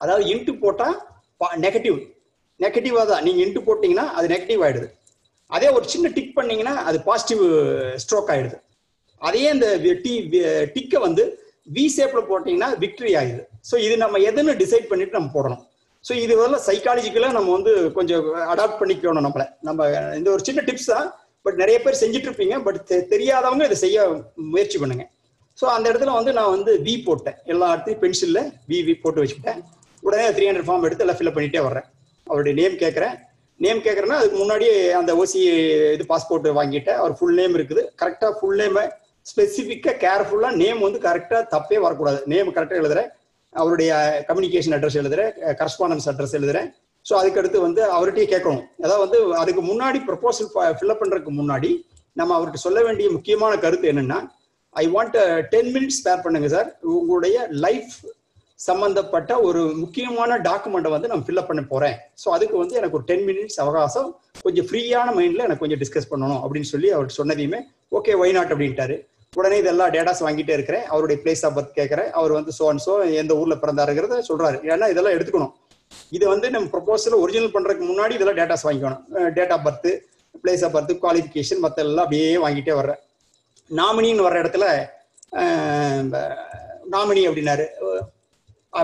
அதாவது இன்ட் போட்டா நெகட்டிவ் நெகட்டிவா தான் நீங்க இன்ட் போட்டீங்கனா அது நெகட்டிவ் ஆயிடுது அதே ஒரு சின்ன டிக் பண்ணீங்கனா அது பாசிட்டிவ் ஸ்ட்ரோக் ஆயிடுது அதே அந்த டிக்க வந்து V shape-ல போட்டீங்கன்னா victory ஆயிடுது சோ இது நம்ம எதன்னு டிசைட் பண்ணிட்டு நம்ம போடணும் சோ இதுவெல்லாம் சைக்காலஜிக்கலா நம்ம வந்து கொஞ்சம் அடாப்ட் பண்ணிக்கணும் நம்மள நம்ம இந்த ஒரு சின்ன டிப்ஸ் தான் பட் நிறைய பேர் செஞ்சிட்டு இருப்பீங்க பட் தெரியாதவங்க இத செய்ய முயற்சி பண்ணுங்க சோ அந்த இடத்துல வந்து நான் வந்து V போட்டேன் எல்லா இடத்துலயும் பென்சில்ல V V போட்டு வச்சிட்டேன் உடனே three hundred ஃபார்ம் எடுத்து எல்லாம் ஃபில் பண்ணிட்டே வரேன் அவருடைய நேம் கேக்குறேன் நேம் கேக்குறேன்னா அதுக்கு முன்னாடி அந்த O C I இது பாஸ்போர்ட் வாங்கிட்ட அவர் full name இருக்குது கரெக்ட்டா full name ஸ்பெசிபிக்கா கேர்ஃபுல்லா நேம் வந்து கரெக்ட்டா தப்பே வர கூடாது நேம் கரெக்ட்டா எழுதுறேன் அவருடைய கம்யூனிகேஷன் அட்ரஸ் எழுதுறேன் கரஸ்பாண்டன்ஸ் அட்ரஸ் எழுதுறேன் சோ அதுக்கு அடுத்து வந்து அவர்கிட்டயே கேட்கணும் அதாவது வந்து அதுக்கு முன்னாடி ப்ரொபோசல் ஃபில் அப் பண்றதுக்கு முன்னாடி நம்ம அவர்கிட்ட சொல்ல வேண்டிய முக்கியமான கருத்து என்னன்னா I want ten minutes spare பண்ணுங்க சார் உங்களுடைய லைஃப் சம்பந்தப்பட்ட ஒரு முக்கியமான டாக்குமெண்ட வந்து நான் ஃபில் அப் பண்ண போறேன் சோ அதுக்கு வந்து எனக்கு ஒரு ten மினிட்ஸ் அவகாசம் கொஞ்சம் ஃப்ரீயான மைண்ட்ல எனக்கு கொஞ்சம் டிஸ்கஸ் பண்ணனும் அப்படினு சொல்லி அவர்கிட்ட சொன்னதையுமே ஓகே வை நாட் அப்படின்ட்டாரு உடனே இதெல்லாம் டேட்டாஸ் வாங்கிட்டே இருக்கறேன் அவருடைய பிளேஸ் ஆஃப் பர்த் கேக்குறேன் அவர் வந்து சோ அண்ட் சோ எந்த ஊர்ல பிறந்தாருங்கறத சொல்றாரு ஏன்னா இதெல்லாம் எடுத்துக்கணும் இது வந்து நம்ம ப்ரொபோசல் ஒரிஜினல் பண்றதுக்கு முன்னாடி இதெல்லாம் டேட்டாஸ் வாங்கிக்கணும் date of birth place of birth qualification மத்த எல்லாம் அப்படியே வாங்கிட்டே வர்றேன் நாமினின்னு வர இடத்துல நாமினி அப்படினாரு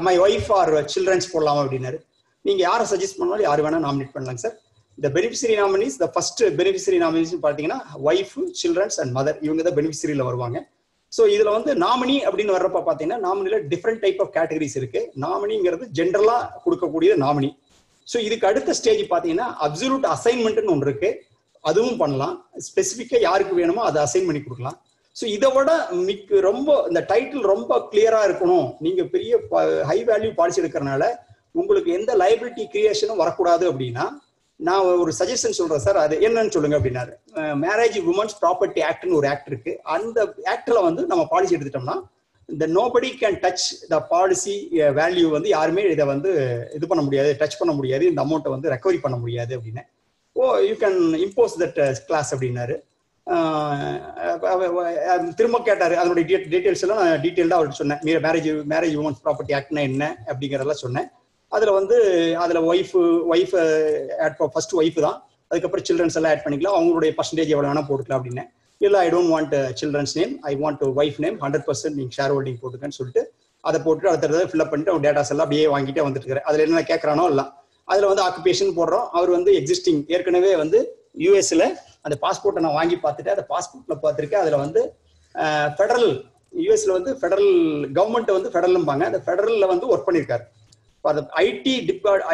மை வைஃப் ஆர் சில்ட்ரன்ஸ் போடலாம் அப்படினாரு நீங்க யாரை சஜஸ்ட் பண்ணாலும் யார் வேணா நாமினேட் பண்ணலாம் sir The beneficiary nominees, the first beneficiary nominees பார்த்தீங்கன்னா wife, children and mother இவங்க தான் beneficiaryல வருவாங்க. சோ இதுல வந்து nominee அப்படினு வரப்ப பாத்தீங்கன்னா nominee-ல different type of categories இருக்கு. nominee-ங்கிறது ஜெனரலா கொடுக்க கூடிய nominee. சோ இதுக்கு அடுத்த ஸ்டேஜ் பாத்தீங்கன்னா absolute assignment-னு ஒன்று இருக்கு. அதுவும் பண்ணலாம். ஸ்பெசிபிக்கா யாருக்கு வேணுமோ அதை அசைன் பண்ணி கொடுக்கலாம். சோ இதோட ரொம்ப இந்த டைட்டில் ரொம்ப கிளியரா இருக்கணும். நீங்க பெரிய ஹை வேல்யூ பாலிசி எடுக்கறனால உங்களுக்கு எந்த liability creation-ம் வர கூடாது அப்படினா நான் ஒரு சஜஷன் சொல்றேன் சார் அது என்னன்னு சொல்லுங்க அப்படினாரு மேரேஜ் வுமன்ஸ் ப்ராப்பர்ட்டி ஆக்ட்னு ஒரு ஆக்ட் இருக்கு அந்த ஆக்ட்ல வந்து நம்ம பாலிசி எடுத்துட்டோம்னா இந்த nobody can touch the policy value வந்து யாருமே இத வந்து இது பண்ண முடியாது டச் பண்ண முடியாது இந்த அமௌண்ட வந்து ரெக்கவரி பண்ண முடியாது அப்படினே ஓ you can impose that class அப்படினாரு திரும்ப கேட்டாரு அதோட டீடைல்ஸ் எல்லாம் நான் டீடைலா அவர்ட்ட சொன்னேன் மேரேஜ் மேரேஜ் வுமன்ஸ் ப்ராப்பர்ட்டி ஆக்ட்னா என்ன அப்படிங்கறதெல்லாம் சொன்னேன் அதுல வந்து அதுல வைஃப் வைஃப் ஃபர்ஸ்ட் வைஃப் தான் அதுக்கு அப்புறம் சில்ட்ரன்ஸ் எல்லாம் ஆட் பண்ணிக்கலாம் அவங்களுடைய பர்சன்டேஜ் எவ்வளவு வேணா போட்டுக்கலாம் அப்படினே இல்ல I don't want children's name I want wife name one hundred percent நீங்க ஷேர் ஹோல்டிங் போட்டுக்கன்னு சொல்லிட்டு அதை போட்டு அடுத்தது ஃபில் அப் பண்ணிட்டு அவங்க டேட்டாஸ் எல்லாம் அப்படியே வாங்கிட்டே வந்துட்டு இருக்காரு அதுல என்ன கேட்கறானோ எல்லாம் அதுல வந்து ஆக்குபேஷன் போடுறோம் அவர் வந்து எக்ஸிஸ்டிங் ஏற்கனவே வந்து யூஎஸ்ல அந்த பாஸ்போர்ட்டை நான் வாங்கி பார்த்துட்டு அந்த பாஸ்போர்ட்ல பார்த்திருக்கேன் அதுல வந்து ஃபெடரல் யூஎஸ்ல வந்து ஃபெடரல் கவர்மெண்ட் வந்து ஃபெடரல்ம்பாங்க அந்த ஃபெடரல்ல வந்து ஒர்க் பண்ணிருக்காரு பாரு ஐடி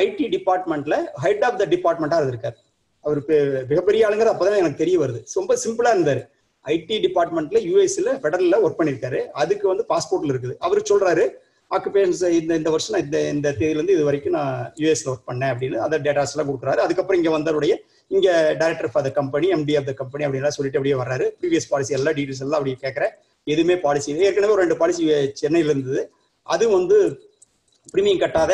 ஐடி டிபார்ட்மெண்ட்ல ஹெட் ஆஃப் தி டிபார்ட்மெண்டா இருக்கார் அவர் மிகப்பெரிய ஆளுங்கற அப்பதான் எனக்கு தெரிய வருது ரொம்ப சிம்பிளா இருந்தாரு ஐடி டிபார்ட்மெண்ட்ல யுஎஸ்ல ஃபெடரல்ல வர்க் பண்ணிருக்காரு அதுக்கு வந்து பாஸ்போர்ட்ல இருக்குது அவர் சொல்றாரு ஆக்குபேஷன்ஸ் இந்த இந்த வருஷம் இந்த இந்த தேதியில இருந்து இது வரைக்கும் நான் யுஎஸ்ல வர்க் பண்ணேன் அப்படினு அந்த டேட்டாஸ் எல்லாம் கொடுக்குறாரு அதுக்கு அப்புறம் இங்க வந்தவருடைய இங்க director for the company MD of the company அப்படினா சொல்லிட்டு அப்படியே வர்றாரு ப்ரீவியஸ் பாலிசி எல்லா டீடைல்ஸ் எல்லாம் அப்படியே கேக்குறாரு எதுமே பாலிசி ஏற்கனவே ஒரு ரெண்டு பாலிசி சென்னையில இருந்தது அது வந்து பிரீமியம் கட்டாத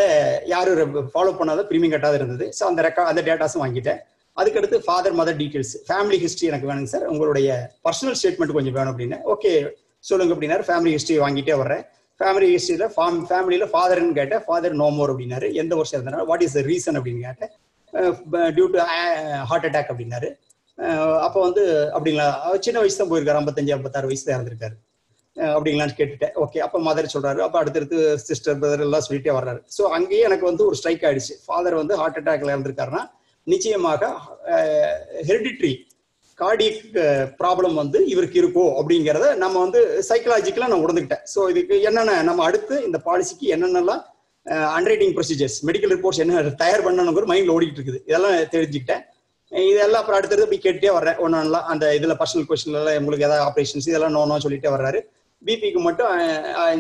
யாரு ஃபாலோ பண்ணாத பிரீமியம் கட்டாத இருந்தது சோ அந்த ரெக்கார்ட் அந்த டேட்டாஸும் வாங்கிட்டேன் அதுக்கு அடுத்து father mother details family history எனக்கு வேணும் சார் உங்களுடைய पर्सनल ஸ்டேட்மென்ட் கொஞ்சம் வேணும் அப்படினா ஓகே சொல்லுங்க அப்படினாரு ஃபேமிலி ஹிஸ்டரி வாங்கிட்டே வரேன் ஃபேமிலி ஹிஸ்டரியில ஃபேமிலில ஃாதர் ன்னு கேட்ட ஃாதர் நோ மோர் அப்படினாரு எந்த வருஷம் இருந்தாலும் வாட் இஸ் தி ரீசன் அப்படினு கேட்ட டியூ டு ஹார்ட் அட்டாக் அப்படினாரு அப்ப வந்து அப்படிங்களா சின்ன வயசுல தான் போயிருக்காரு ஐம்பத்தி ஐந்து ஐம்பத்தி ஆறு வயசுல இறந்துட்டாரு அப்படிங்களான்னு கேட்டுட்டேன் ஓகே அப்ப மதர் சொல்றாரு அப்ப அடுத்தடுத்து சிஸ்டர் பிரதர் எல்லாம் சொல்லிட்டே வர்றாரு சோ அங்கேயே எனக்கு வந்து ஒரு ஸ்ட்ரைக் ஆயிடுச்சு ஃாதர் வந்து ஹார்ட் அட்டாக்ல இறந்துட்டாருன்னா நிச்சயமாக ஹெரிடிட்டரி கார்டியக் ப்ராப்ளம் வந்து இவருக்கு இருக்கோ அப்படிங்கறத நம்ம வந்து சைக்காலஜிக்கலா நான் உணர்ந்துட்டேன் சோ இதுக்கு என்னன்னா நம்ம அடுத்து இந்த பாலிசிக்கு என்னென்னலாம் அண்டர்ரைட்டிங் ப்ரொசீஜர்ஸ் மெடிக்கல் ரிப்போர்ட்ஸ் என்ன தயார் பண்ணணும்ங்கிற மைண்ட்ல ஓடிட்டு இருக்குது இதெல்லாம் தெரிஞ்சுக்கிட்டேன் இதெல்லாம் அப்புறம் அடுத்தடுத்து போய் கேட்டுட்டே வர்றேன் ஒன்னொன்னலாம் அந்த இதுல பர்சனல் கொஸ்டின்ல எல்லாம் உங்களுக்கு ஏதாவது ஆப்ரேஷன்ஸ் இதெல்லாம் நோனோ சொல்லிட்டே வர்றாரு பிபிக்கு மட்டும்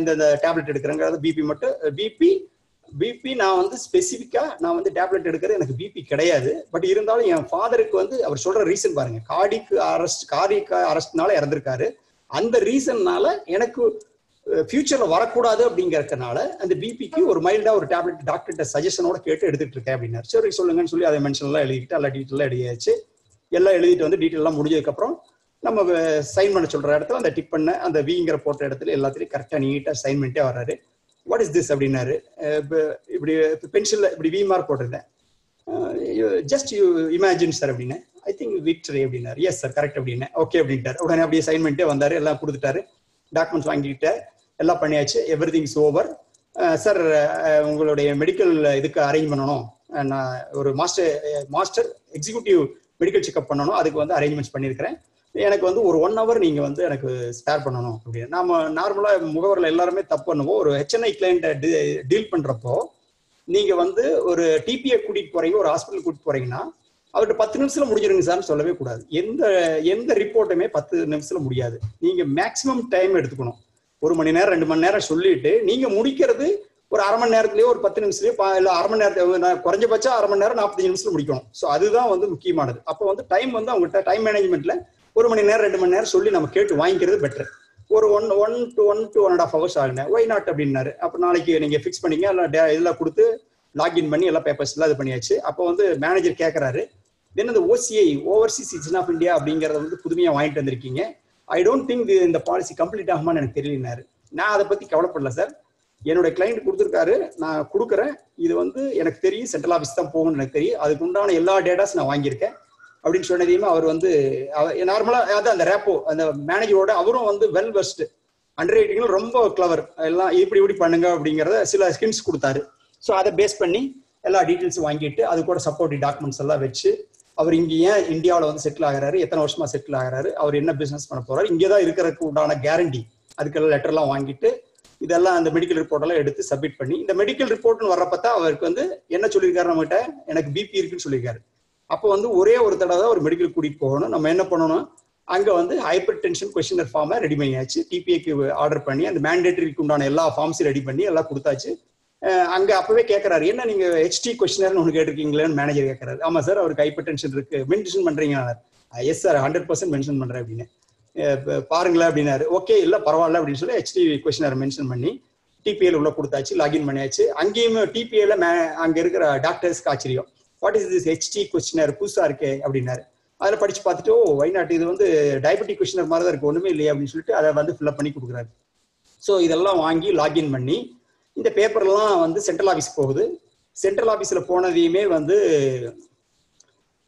இந்த டேப்லெட் எடுக்கிறேங்கிறது பிபி மட்டும் பிபி பிபி நான் வந்து ஸ்பெசிஃபிக்கா நான் வந்து டேப்லெட் எடுக்கிறது எனக்கு பிபி கிடையாது பட் இருந்தாலும் என் ஃாதருக்கு வந்து அவர் சொல்ற ரீசன் பாருங்க கார்டிக் அரெஸ்ட் கார்டிக் அரெஸ்ட்னால இறந்துருக்காரு அந்த ரீசன்னால எனக்கு ஃபியூச்சர்ல வரக்கூடாது அப்படிங்கறதுனால அந்த பிபிக்கு ஒரு மைல்டா ஒரு டேப்லெட் டாக்டர்கிட்ட சஜஷனோட கேட்டு எடுத்துட்டு இருக்கேன் அப்படின்னாரு சரி சொல்லுங்கன்னு சொல்லி அதை மென்ஷன் எல்லாம் எழுதிக்கிட்டு எல்லா டீட்டெயிலாம் எழுதியாச்சு எல்லாம் எழுதிட்டு வந்து டீட்டெயில் எல்லாம் முடிஞ்சதுக்கு அப்புறம் நம்ம சைன் பண்ண சொல்ற இடத்துல அந்த டிக் பண்ண அந்த விங்கிற போட்ட இடத்துல எல்லாத்துலயும் கரெக்டா நீட்டா சைன் பண்ணிட்டே வர்றாரு வாட் இஸ் திஸ் அப்படின்னாரு இப்படி பென்சில்ல இப்படி வி மார்க் போட்டிருந்தேன் ஜஸ்ட் யூ இமேஜின் சார் அப்படின்னா ஐ திங்க் விக்டரி அப்படின்னாரு எஸ் சார் கரெக்ட் அப்படின்னா ஓகே அப்படின்ட்டாரு உடனே அப்படியே சைன் பண்ணிட்டே வந்தாரு எல்லாம் கொடுத்துட்டாரு டாக்குமெண்ட்ஸ் வாங்கிக்கிட்ட எல்லாம் பண்ணியாச்சு everything is over sir உங்களுடைய மெடிக்கல் இதுக்கு அரேஞ்ச் பண்ணணும் நான் ஒரு master master executive medical checkup பண்ணணும் அதுக்கு வந்து அரேஞ்ச்மெண்ட்ஸ் பண்ணியிருக்கிறேன் எனக்கு வந்து ஒரு ஒன் ஹவர் நீங்க வந்து எனக்கு ஸ்பேர் பண்ணணும் அப்படின்னு நாம நார்மலா முகவரில் எல்லாருமே தப்பு பண்ணுவோம் ஒரு ஹெச்என்ஐ கிளைண்ட டீல் பண்றப்போ நீங்க வந்து ஒரு டிபிஐ கூட்டிட்டு போறீங்க ஒரு ஹாஸ்பிட்டல் கூட்டிட்டு போறீங்கன்னா அவர்கிட்ட பத்து நிமிஷத்துல முடிஞ்சிருங்க சார்னு சொல்லவே கூடாது எந்த எந்த ரிப்போர்ட்டுமே பத்து நிமிஷத்துல முடியாது நீங்க மேக்சிமம் டைம் எடுத்துக்கணும் ஒரு மணி நேரம் ரெண்டு மணி நேரம் சொல்லிட்டு நீங்க முடிக்கிறது ஒரு அரை மணி நேரத்துலயோ ஒரு பத்து நிமிஷத்துலயோ இல்ல அரை மணி நேரத்து குறைஞ்சபட்சம் அரை மணி நேரம் நாற்பத்தஞ்சு நிமிஷத்துல முடிக்கணும் ஸோ அதுதான் வந்து முக்கியமானது அப்போ வந்து டைம் வந்து அவங்ககிட்ட டைம் மேனேஜ்மெண்ட்ல ஒரு மணி நேரம் ரெண்டு மணி நேரம் சொல்லி நம்ம கேட்டு வாங்கிக்கிறது பெட்டர் ஒரு one one two one two one and half hours ஆகுங்க ஒய் நாட் அப்படின்னாரு அப்போ நாளைக்கு நீங்கள் ஃபிக்ஸ் பண்ணிங்க எல்லாம் இதெல்லாம் கொடுத்து லாக்இன் பண்ணி எல்லா பேப்பர்ஸ்லாம் இது பண்ணியாச்சு அப்போ வந்து மேனேஜர் கேட்குறாரு தென் இந்த OCI overseas citizen of India அப்படிங்கிறத வந்து புதுமையாக வாங்கிட்டு வந்திருக்கீங்க ஐ டோன்ட் திங்க் இந்த பாலிசி கம்ப்ளீட் ஆகுமான்னு எனக்கு தெரியலினாரு நான் அதை பற்றி கவலைப்படல சார் என்னோட கிளைண்ட் கொடுத்துருக்காரு நான் கொடுக்குறேன் இது வந்து எனக்கு தெரியும் சென்ட்ரல் ஆஃபீஸ் தான் போகணும்னு எனக்கு தெரியும் அதுக்கு உண்டான எல்லா டேட்டாஸ் நான் வாங்கியிருக்கேன் அப்படின்னு சொன்னதையுமே அவர் வந்து நார்மலா அதான் அந்த ரேப்போ அந்த மேனேஜரோட அவரும் வந்து வெல் வெஸ்ட் அண்டர் ரைட்டிங்கும் ரொம்ப கிளவர் எல்லாம் இப்படி இப்படி பண்ணுங்க அப்படிங்கிறத சில ஸ்கிம்ஸ் கொடுத்தாரு ஸோ அதை பேஸ் பண்ணி எல்லா டீட்டெயில்ஸ் வாங்கிட்டு அது கூட சப்போர்ட்டிவ் டாக்குமெண்ட்ஸ் எல்லாம் வச்சு அவர் இங்கே ஏன் இந்தியாவில் வந்து செட்டில் ஆகிறாரு எத்தனை வருஷமா செட்டில் ஆகிறாரு அவர் என்ன பிசினஸ் பண்ண போறாரு இங்கே தான் இருக்கிறதுக்கு உண்டான கேரண்டி அதுக்கெல்லாம் லெட்டர்லாம் வாங்கிட்டு இதெல்லாம் அந்த மெடிக்கல் ரிப்போர்ட்டெல்லாம் எடுத்து சப்மிட் பண்ணி இந்த மெடிக்கல் ரிப்போர்ட்னு வர்றப்ப அவருக்கு வந்து என்ன சொல்லியிருக்காரு நம்மகிட்ட எனக்கு பிபி இருக்குன்னு சொல்லியிருக்காரு அப்போ வந்து ஒரே ஒரு தடவை தான் ஒரு மெடிக்கல் கூட்டிட்டு போகணும் நம்ம என்ன பண்ணணும் அங்கே வந்து ஹைப்பர் டென்ஷன் கொஸ்டினர் ஃபார்மை ரெடி பண்ணியாச்சு டிபிஐக்கு ஆர்டர் பண்ணி அந்த மேண்டேட்டரிக்கு உண்டான எல்லா ஃபார்ம்ஸையும் ரெடி பண்ணி எல்லாம் கொடுத்தாச்சு அங்கே அப்பவே கேட்கறாரு என்ன நீங்க ஹெச்டி கொஸ்டினர்னு ஒன்று கேட்டிருக்கீங்களேன்னு மேனேஜர் கேட்கறாரு ஆமா சார் அவருக்கு ஹைப்பர் டென்ஷன் இருக்கு மென்ஷன் பண்றீங்க yes sir hundred percent mention பண்றேன் அப்படின்னு பாருங்களேன் அப்படின்னாரு ஓகே இல்லை பரவாயில்ல அப்படின்னு சொல்லி ஹெச்டி கொஸ்டினர் மென்ஷன் பண்ணி டிபிஐல உள்ள கொடுத்தாச்சு லாக்இன் பண்ணியாச்சு அங்கேயுமே டிபிஐல அங்கே இருக்கிற டாக்டர்ஸ்க்கு ஆச்சரியம் what is this HD questionnaire புதுசா இருக்கே அப்படின்னாரு அதில் படிச்சு பார்த்துட்டு ஓ வைநாட் இது வந்து டயபெட்டிக் கொஸ்டினர் மாதிரி தான் இருக்கு ஒண்ணுமே இல்லையா அப்படின்னு சொல்லிட்டு அதை வந்து ஃபில்அப் பண்ணி கொடுக்குறாரு ஸோ இதெல்லாம் வாங்கி லாக்இன் பண்ணி இந்த பேப்பர்லாம் வந்து சென்ட்ரல் ஆஃபீஸ் போகுது சென்ட்ரல் ஆஃபீஸ்ல போனதையுமே வந்து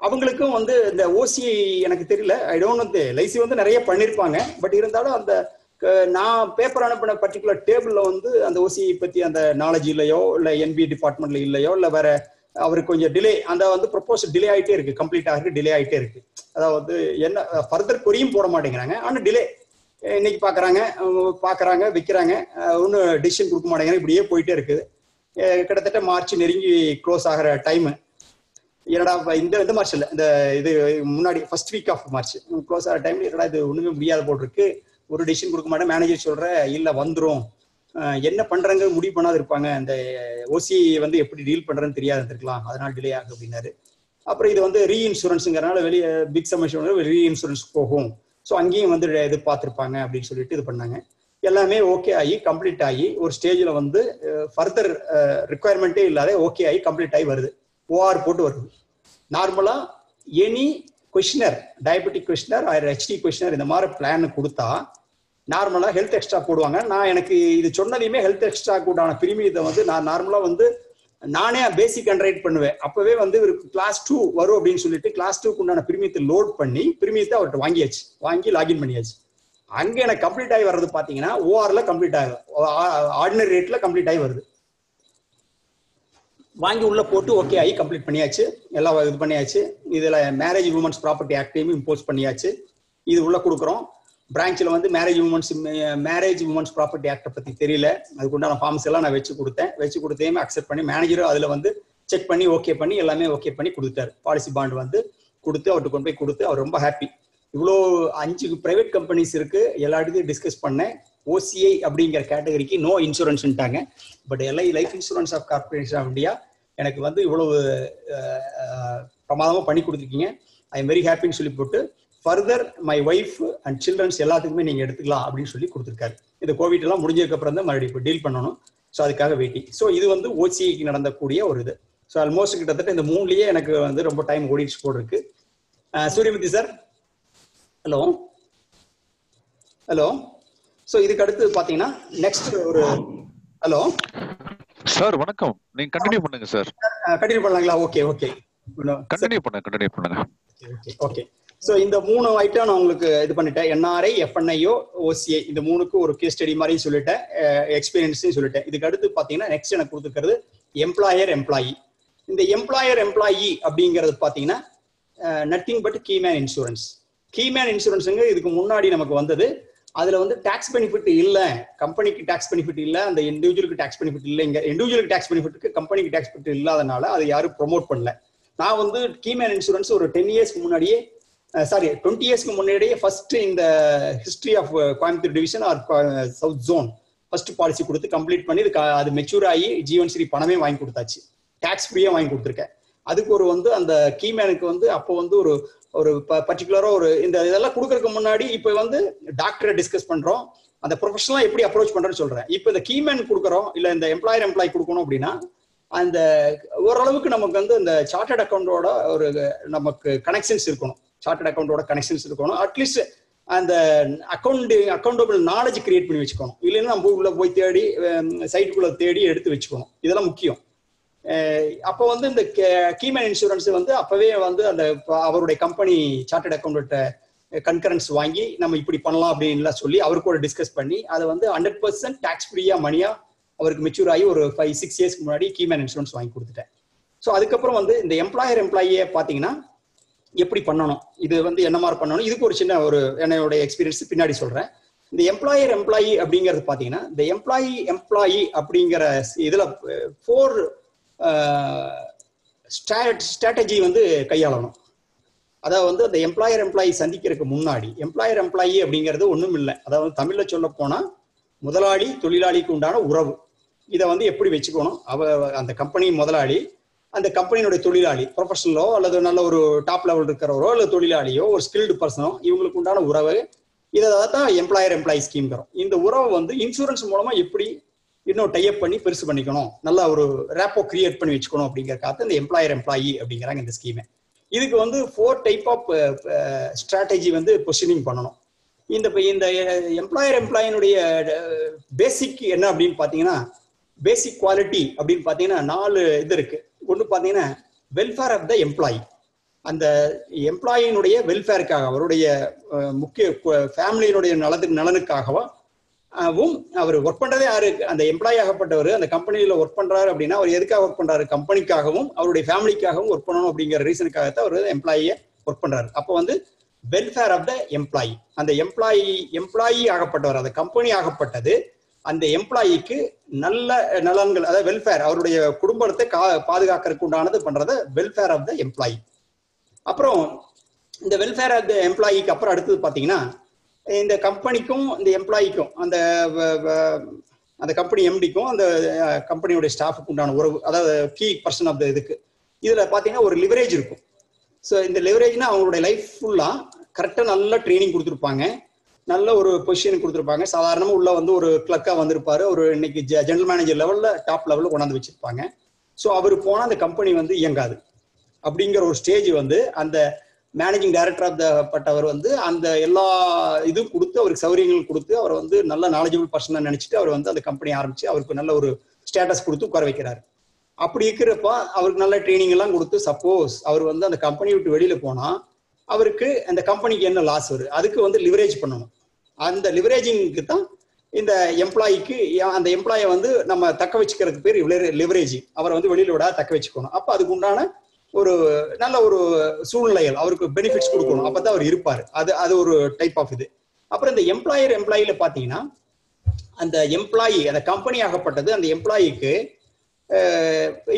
அவங்களுக்கும் வந்து இந்த ஓசிஐ எனக்கு தெரியல ஐ டோன்ட் வந்து லைசி வந்து நிறைய பண்ணியிருப்பாங்க பட் இருந்தாலும் அந்த நான் பேப்பர் அனுப்பின பர்டிகுலர் டேபிள்ல வந்து அந்த ஓசிஐ பத்தி அந்த நாலேஜ் இல்லையோ இல்லை என்பி டிபார்ட்மெண்ட்ல இல்லையோ இல்லை வேற அவருக்கு கொஞ்சம் டிலே அந்த வந்து ப்ரொபோசல் டிலே ஆகிட்டே இருக்கு கம்ப்ளீட் ஆகிட்டு டிலே ஆகிட்டே இருக்கு அதாவது என்ன ஃபர்தர் கொரியும் போட மாட்டேங்கிறாங்க ஆனால் டிலே இன்னைக்கு பார்க்குறாங்க பார்க்குறாங்க விற்கிறாங்க ஒன்றும் டிசிஷன் கொடுக்க மாட்டேங்கிறாங்க இப்படியே போயிட்டே இருக்குது கிட்டத்தட்ட மார்ச் நெருங்கி க்ளோஸ் ஆகிற டைமு என்னடா இந்த இந்த மார்ச் இல்லை இந்த இது முன்னாடி first week of March close ஆகிற டைம் என்னடா இது ஒன்றுமே முடியாத போட்டிருக்கு ஒரு டிசிஷன் கொடுக்க மாட்டேன் மேனேஜர் சொல்கிற இல்லை வந்துடும் என்ன பண்றாங்க முடிவு பண்ணாது இருப்பாங்க இந்த ஓசி வந்து எப்படி டீல் பண்றதுன்னு தெரியாது இருந்திருக்கலாம் அதனால டிலே ஆகும் அப்படின்னாரு அப்புறம் இது வந்து ரீஇன்சூரன்ஸ்ங்கிறனால வெளியே பிக் சமஸ்ட் ரீஇன்சூரன்ஸ் போகும் So angiyum vandu idu paathirpaanga appdi solittu idu pannanga ellame okay aagi complete aagi or stage la vandu further requirement e illada okay aagi complete aagi varudhu O R potu varudhu normally any questionnaire diabetic questionnaire or H D questionnaire indha mara plan kudutha normally health extra poduvanga na enakku idu sonnadiyume health extra kudana premium idha vandu na normally vandu நானே பேசிக் contrite பண்ணுவேன். அப்பவே வந்து class two வரும் அப்படின்னு சொல்லிட்டு class டூக்கு உண்டான பிரிமியத்தை load பண்ணி பிரிமியத்தை அவர்கிட்ட வாங்கியாச்சு, வாங்கி லாகின் பண்ணியாச்சு. அங்கே எனக்கு கம்ப்ளீட் ஆகி வர்றது பார்த்தீங்கன்னா ஓஆர்ல கம்ப்ளீட் ஆகும், ஆர்டினரி ரேட்ல கம்ப்ளீட் ஆகி வருது. வாங்கி உள்ள போட்டு ஓகே ஆகி கம்ப்ளீட் பண்ணியாச்சு, எல்லாம் இது பண்ணியாச்சு. இதுல மேரேஜ் உமன்ஸ் ப்ராப்பர்ட்டி ஆக்டையும் இம்போஸ் பண்ணியாச்சு, இது உள்ள கொடுக்குறோம். பிரான்ச்சில் வந்து marriage women's marriage women's property ஆக்டை பற்றி தெரியல, அதுக்குண்டான ஃபார்ம்ஸ் எல்லாம் நான் வச்சு கொடுத்தேன். வச்சு கொடுத்தையுமே அக்செப்ட் பண்ணி மேனேஜரும் அதில் வந்து செக் பண்ணி ஓகே பண்ணி எல்லாமே ஓகே பண்ணி கொடுத்தாரு. பாலிசி பாண்ட் வந்து கொடுத்து அவர்கிட்ட கொண்டு போய் கொடுத்து அவர் ரொம்ப ஹாப்பி. இவ்வளோ அஞ்சு ப்ரைவேட் கம்பெனிஸ் இருக்குது, எல்லா இடத்தையும் டிஸ்கஸ் பண்ணேன். ஓசிஐ அப்படிங்கிற கேட்டகரிக்கு நோ இன்சூரன்ஸ்ன்ட்டாங்க. But LI life insurance of corporation of India எனக்கு வந்து இவ்வளோ பிரமாதமாக பண்ணி கொடுத்துருக்கீங்க, ஐ எம் வெரி ஹாப்பின்னு சொல்லி போட்டு further my wife and childrens எல்லாத்துக்குமே நீங்கள் எடுத்துக்கலாம் அப்படின்னு சொல்லி கொடுத்துருக்காரு. இந்த கோவிட் எல்லாம் முடிஞ்சதுக்கப்புறம் தான் மறுபடியும் இப்போ டீல் பண்ணணும். ஸோ அதுக்காக வெயிட்டிங். ஸோ இது வந்து ஓசிஐக்கு நடந்தக்கூடிய ஒரு இது. ஸோ ஆல்மோஸ்ட் கிட்டத்தட்ட இந்த மூணுலேயே எனக்கு வந்து ரொம்ப டைம் ஓடிச்சு போல் இருக்கு. Suriyamoorthy sir hello hello. So இதுக்கு அடுத்து பார்த்தீங்கன்னா நெக்ஸ்ட் ஒரு ஹலோ சார் வணக்கம், நீங்கள் கண்டினியூ பண்ணுங்க சார். கண்டினியூ பண்ணலாங்களா? ஓகே ஓகே கண்டினியூ பண்ணுங்க கண்டினியூ பண்ணுங்க. Okay okay. ஸோ இந்த மூணு ஐட்டம் நான் உங்களுக்கு இது பண்ணிட்டேன். என்ஆர்ஐ எஃப்என்ஐஓ ஓசிஐ இந்த மூணுக்கு ஒரு கேஸ் ஸ்டடி மாதிரியும் சொல்லிட்டேன், எக்ஸ்பீரியன்ஸையும் சொல்லிட்டேன். இதுக்கு அடுத்து பார்த்தீங்கன்னா நெக்ஸ்ட் எனக்கு கொடுத்துருக்கிறது எம்ப்ளாயர் எம்ப்ளாயி. இந்த எம்ப்ளாயர் எம்ப்ளாயி அப்படிங்கிறது பார்த்தீங்கன்னா nothing but keyman insurance. Keyman இன்சூரன்ஸுங்க இதுக்கு முன்னாடி நமக்கு வந்தது. அதில் வந்து டேக்ஸ் பெனிஃபிட் இல்லை, கம்பெனிக்கு டேக்ஸ் பெனிஃபிட் இல்லை, அந்த இண்டிவிஜுவலுக்கு டேக்ஸ் பெனிஃபிட் இல்லை. இங்கே இண்டிவிஜுவலுக்கு டேக்ஸ் பெனிஃபிட்டுக்கு கம்பெனிக்கு டேக்ஸ் பெனிஃபிட் இல்லாதனால அதை யாரும் ப்ரொமோட் பண்ணல. நான் வந்து கீமேன் இன்சூரன்ஸ் ஒரு டென் இயர்ஸ்க்கு முன்னாடியே சாரி டுவெண்ட்டி இயர்ஸ்க்கு முன்னாடியே ஃபர்ஸ்ட் இந்த history of Coimbatore division or south zone first policy கொடுத்து கம்ப்ளீட் பண்ணி அது மெச்சூர் ஆகி ஜீவன்ஸ்ரீ பணமே வாங்கி கொடுத்தாச்சு, டேக்ஸ் ஃப்ரீயாக வாங்கி கொடுத்துருக்கேன். அதுக்கு ஒரு வந்து அந்த கீமேனுக்கு வந்து அப்போ வந்து ஒரு ஒரு பர்டிகுலராக ஒரு இந்த இதெல்லாம் கொடுக்கறதுக்கு முன்னாடி இப்போ வந்து டாக்டரை டிஸ்கஸ் பண்ணுறோம், அந்த ப்ரொஃபஷனலாக எப்படி அப்ரோச் பண்ணுறேன்னு சொல்கிறேன். இப்போ இந்த கீமேன் கொடுக்குறோம் இல்லை இந்த எம்ப்ளாயர் எம்ப்ளாயி கொடுக்கணும் அப்படின்னா அந்த ஓரளவுக்கு நமக்கு வந்து இந்த சார்ட்டர்ட் அக்கௌண்டோட ஒரு நமக்கு கனெக்ஷன்ஸ் இருக்கணும், சார்ட்டர்ட் அக்கௌண்டோட கனெக்ஷன்ஸ் இருக்கணும். அட்லீஸ்ட் அந்த அக்கௌண்ட் அக்கௌண்டபிள் நாலேஜ் கிரியேட் பண்ணி வச்சுக்கணும். இல்லைன்னா நம்ம உள்ள போய் தேடி சைட்டுக்குள்ள தேடி எடுத்து வச்சுக்கணும், இதெல்லாம் முக்கியம். அப்போ வந்து இந்த கீமேன் இன்சூரன்ஸ் வந்து அப்பவே வந்து அந்த அவருடைய கம்பெனி சார்ட்டர்ட் அக்கௌண்டோட கன்கரன்ஸ் வாங்கி நம்ம இப்படி பண்ணலாம் அப்படின்லாம் சொல்லி அவரு கூட டிஸ்கஸ் பண்ணி அதை வந்து ஹண்ட்ரட் பர்சன்ட் டேக்ஸ் ஃப்ரீயா மணியா அவருக்கு மெச்சூர் ஆகி ஒரு ஃபைவ் சிக்ஸ் இயர்ஸ்க்கு முன்னாடி கீமேன் இன்சூரன்ஸ் வாங்கி கொடுத்துட்டேன். ஸோ அதுக்கப்புறம் வந்து இந்த எம்ப்ளாயர் எம்ப்ளாயே பார்த்தீங்கன்னா எப்படி பண்ணணும், இது வந்து என்ன மாதிரி பண்ணணும், இதுக்கு ஒரு சின்ன ஒரு என்னோட எக்ஸ்பீரியன்ஸ் பின்னாடி சொல்கிறேன். இந்த எம்ப்ளாயர் எம்ப்ளாயி அப்படிங்கிறது பார்த்தீங்கன்னா இந்த எம்ப்ளாயி எம்ப்ளாயி அப்படிங்கிற இதில் ஃபோர் ஸ்ட்ராட்டஜி வந்து கையாளணும். அதாவது வந்து அந்த எம்ப்ளாயர் எம்ப்ளாயி சந்திக்கிறதுக்கு முன்னாடி எம்ப்ளாயர் எம்ப்ளாயி அப்படிங்கிறது ஒன்றும் இல்லை, அதாவது தமிழில் சொல்ல போனால் முதலாளி தொழிலாளிக்கு உண்டான உறவு. இதை வந்து எப்படி வச்சுக்கணும், அவ அந்த கம்பெனி முதலாளி அந்த கம்பெனியினுடைய தொழிலாளி ப்ரொஃபஷனலோ அல்லது நல்ல ஒரு டாப் லெவல் இருக்கிறவரோ இல்லை தொழிலாளியோ ஒரு ஸ்கில்டு பர்சனோ இவங்களுக்கு உண்டான உறவு. இதை தான் எம்ப்ளாயர் எம்ப்ளாயி ஸ்கீம்ங்கிறோம். இந்த உறவை வந்து இன்சூரன்ஸ் மூலமாக எப்படி இன்னும் டைப் பண்ணி பெருசு பண்ணிக்கணும், நல்லா ஒரு ரேப்போ கிரியேட் பண்ணி வச்சுக்கணும் அப்படிங்கிறக்காக இந்த எம்ப்ளாயர் எம்ப்ளாயி அப்படிங்கிறாங்க இந்த ஸ்கீமை. இதுக்கு வந்து ஃபோர் டைப் ஆஃப் ஸ்ட்ராட்டஜி வந்து பொசிஷனிங் பண்ணணும். இந்த இந்த எம்ப்ளாயர் எம்ப்ளாயினுடைய பேசிக் என்ன அப்படின்னு பார்த்தீங்கன்னா பேசிக் குவாலிட்டி அப்படின்னு பார்த்தீங்கன்னா நாலு இது இருக்குது. ஒன்று பார்த்தீங்கன்னா வெல்ஃபேர் ஆஃப் த எம்ப்ளாயி, அந்த எம்ப்ளாயினுடைய வெல்ஃபேருக்காக அவருடைய முக்கிய ஃபேமிலியினுடைய நலத்துக்கு நலனுக்காகவும் அவர் ஒர்க் பண்ணுறதே யாரு அந்த எம்ப்ளாயி ஆகப்பட்டவர் அந்த கம்பெனியில் ஒர்க் பண்ணுறாரு அப்படின்னா அவர் எதுக்காக ஒர்க் பண்ணுறாரு, கம்பெனிக்காகவும் அவருடைய ஃபேமிலிக்காகவும் ஒர்க் பண்ணணும் அப்படிங்கிற ரீசனுக்காகத்தான் அவர் எம்ப்ளாயியை ஒர்க் பண்ணுறாரு. அப்போ வந்து வெல்ஃபேர் ஆஃப் த எம்ப்ளாயி, அந்த எம்ப்ளாயி எம்ப்ளாயி ஆகப்பட்டவர் அந்த கம்பெனி ஆகப்பட்டது அந்த எம்ப்ளாயிக்கு நல்ல நலன்கள் அதாவது வெல்ஃபேர் அவருடைய குடும்பத்தை கா பாதுகாக்கிறதுக்கு உண்டானது பண்றத வெல்ஃபேர் ஆஃப் த எம்ப்ளாயி. அப்புறம் இந்த வெல்ஃபேர் ஆஃப் த எம்ப்ளாயிக்கு அப்புறம் அடுத்தது பார்த்தீங்கன்னா இந்த கம்பெனிக்கும் இந்த எம்ப்ளாயிக்கும் அந்த அந்த கம்பெனி எம்டிக்கும் அந்த கம்பெனியோடைய ஸ்டாஃபுக்கு உண்டான உறவு, அதாவது கீ பர்சன் ஆஃப் த இதுக்கு. இதில் பார்த்தீங்கன்னா ஒரு லிவரேஜ் இருக்கும். ஸோ இந்த லிவரேஜ்னா அவங்களுடைய லைஃப் ஃபுல்லாக கரெக்ட்டா நல்ல ட்ரெய்னிங் கொடுத்திருப்பாங்க நல்ல ஒரு பொசிஷன் கொடுத்திருப்பாங்க சாதாரணமா உள்ள வந்து ஒரு கிளர்க்கா வந்திருப்பாரு ஒரு இன்னைக்கு ஜெனரல் மேனேஜர் லெவல்ல டாப் லெவல்ல கொண்டாந்து வச்சிருப்பாங்க சோ அவர் போனா அந்த கம்பெனி வந்து இயங்காது அப்படிங்கற ஒரு ஸ்டேஜ் வந்து அந்த மேனேஜிங் டைரக்டர் ஆஃப் த பட்டவர் வந்து அந்த எல்லா இது கொடுத்து அவருக்கு சௌரியங்கள் கொடுத்து அவர் வந்து நல்ல knowledgeable पर्सनா நினைச்சிட்டு அவர் வந்து அந்த கம்பெனி ஆரம்பிச்சி அவருக்கு நல்ல ஒரு ஸ்டேட்டஸ் கொடுத்து உட்கார வைக்கிறார் அப்படி இருக்குறப்ப அவருக்கு நல்ல ட்ரெய்னிங் எல்லாம் கொடுத்து சப்போஸ் அவர் வந்து அந்த கம்பெனி விட்டு வெளியில போனா அவருக்கு அந்த கம்பெனிக்கு என்ன லாஸ் வரும் அதுக்கு வந்து லிவரேஜ் பண்ணனும் அந்த லிவரேஜிங்க்கு தான் இந்த எம்ப்ளாயிக்கு அந்த எம்ப்ளாயை வந்து நம்ம தக்க வெச்சுக்கிறதுக்கு பேர் லிவரேஜிங் அவர் வந்து வெளியில விட தக்க வெச்சுக்கணும் அப்ப அதுக்கு உண்டான ஒரு நல்ல ஒரு சூழ்நிலைகள் அவருக்கு பெனிஃபிட்ஸ் கொடுக்கணும் அப்பதான் அவர் இருப்பார் அது அது ஒரு டைப் ஆஃப் இது அப்புறம் இந்த எம்ப்ளாயர் எம்ப்ளாயில பாத்தீங்கன்னா அந்த எம்ப்ளாயி அந்த கம்பெனி ஆகப்பட்டது அந்த எம்ப்ளாயிக்கு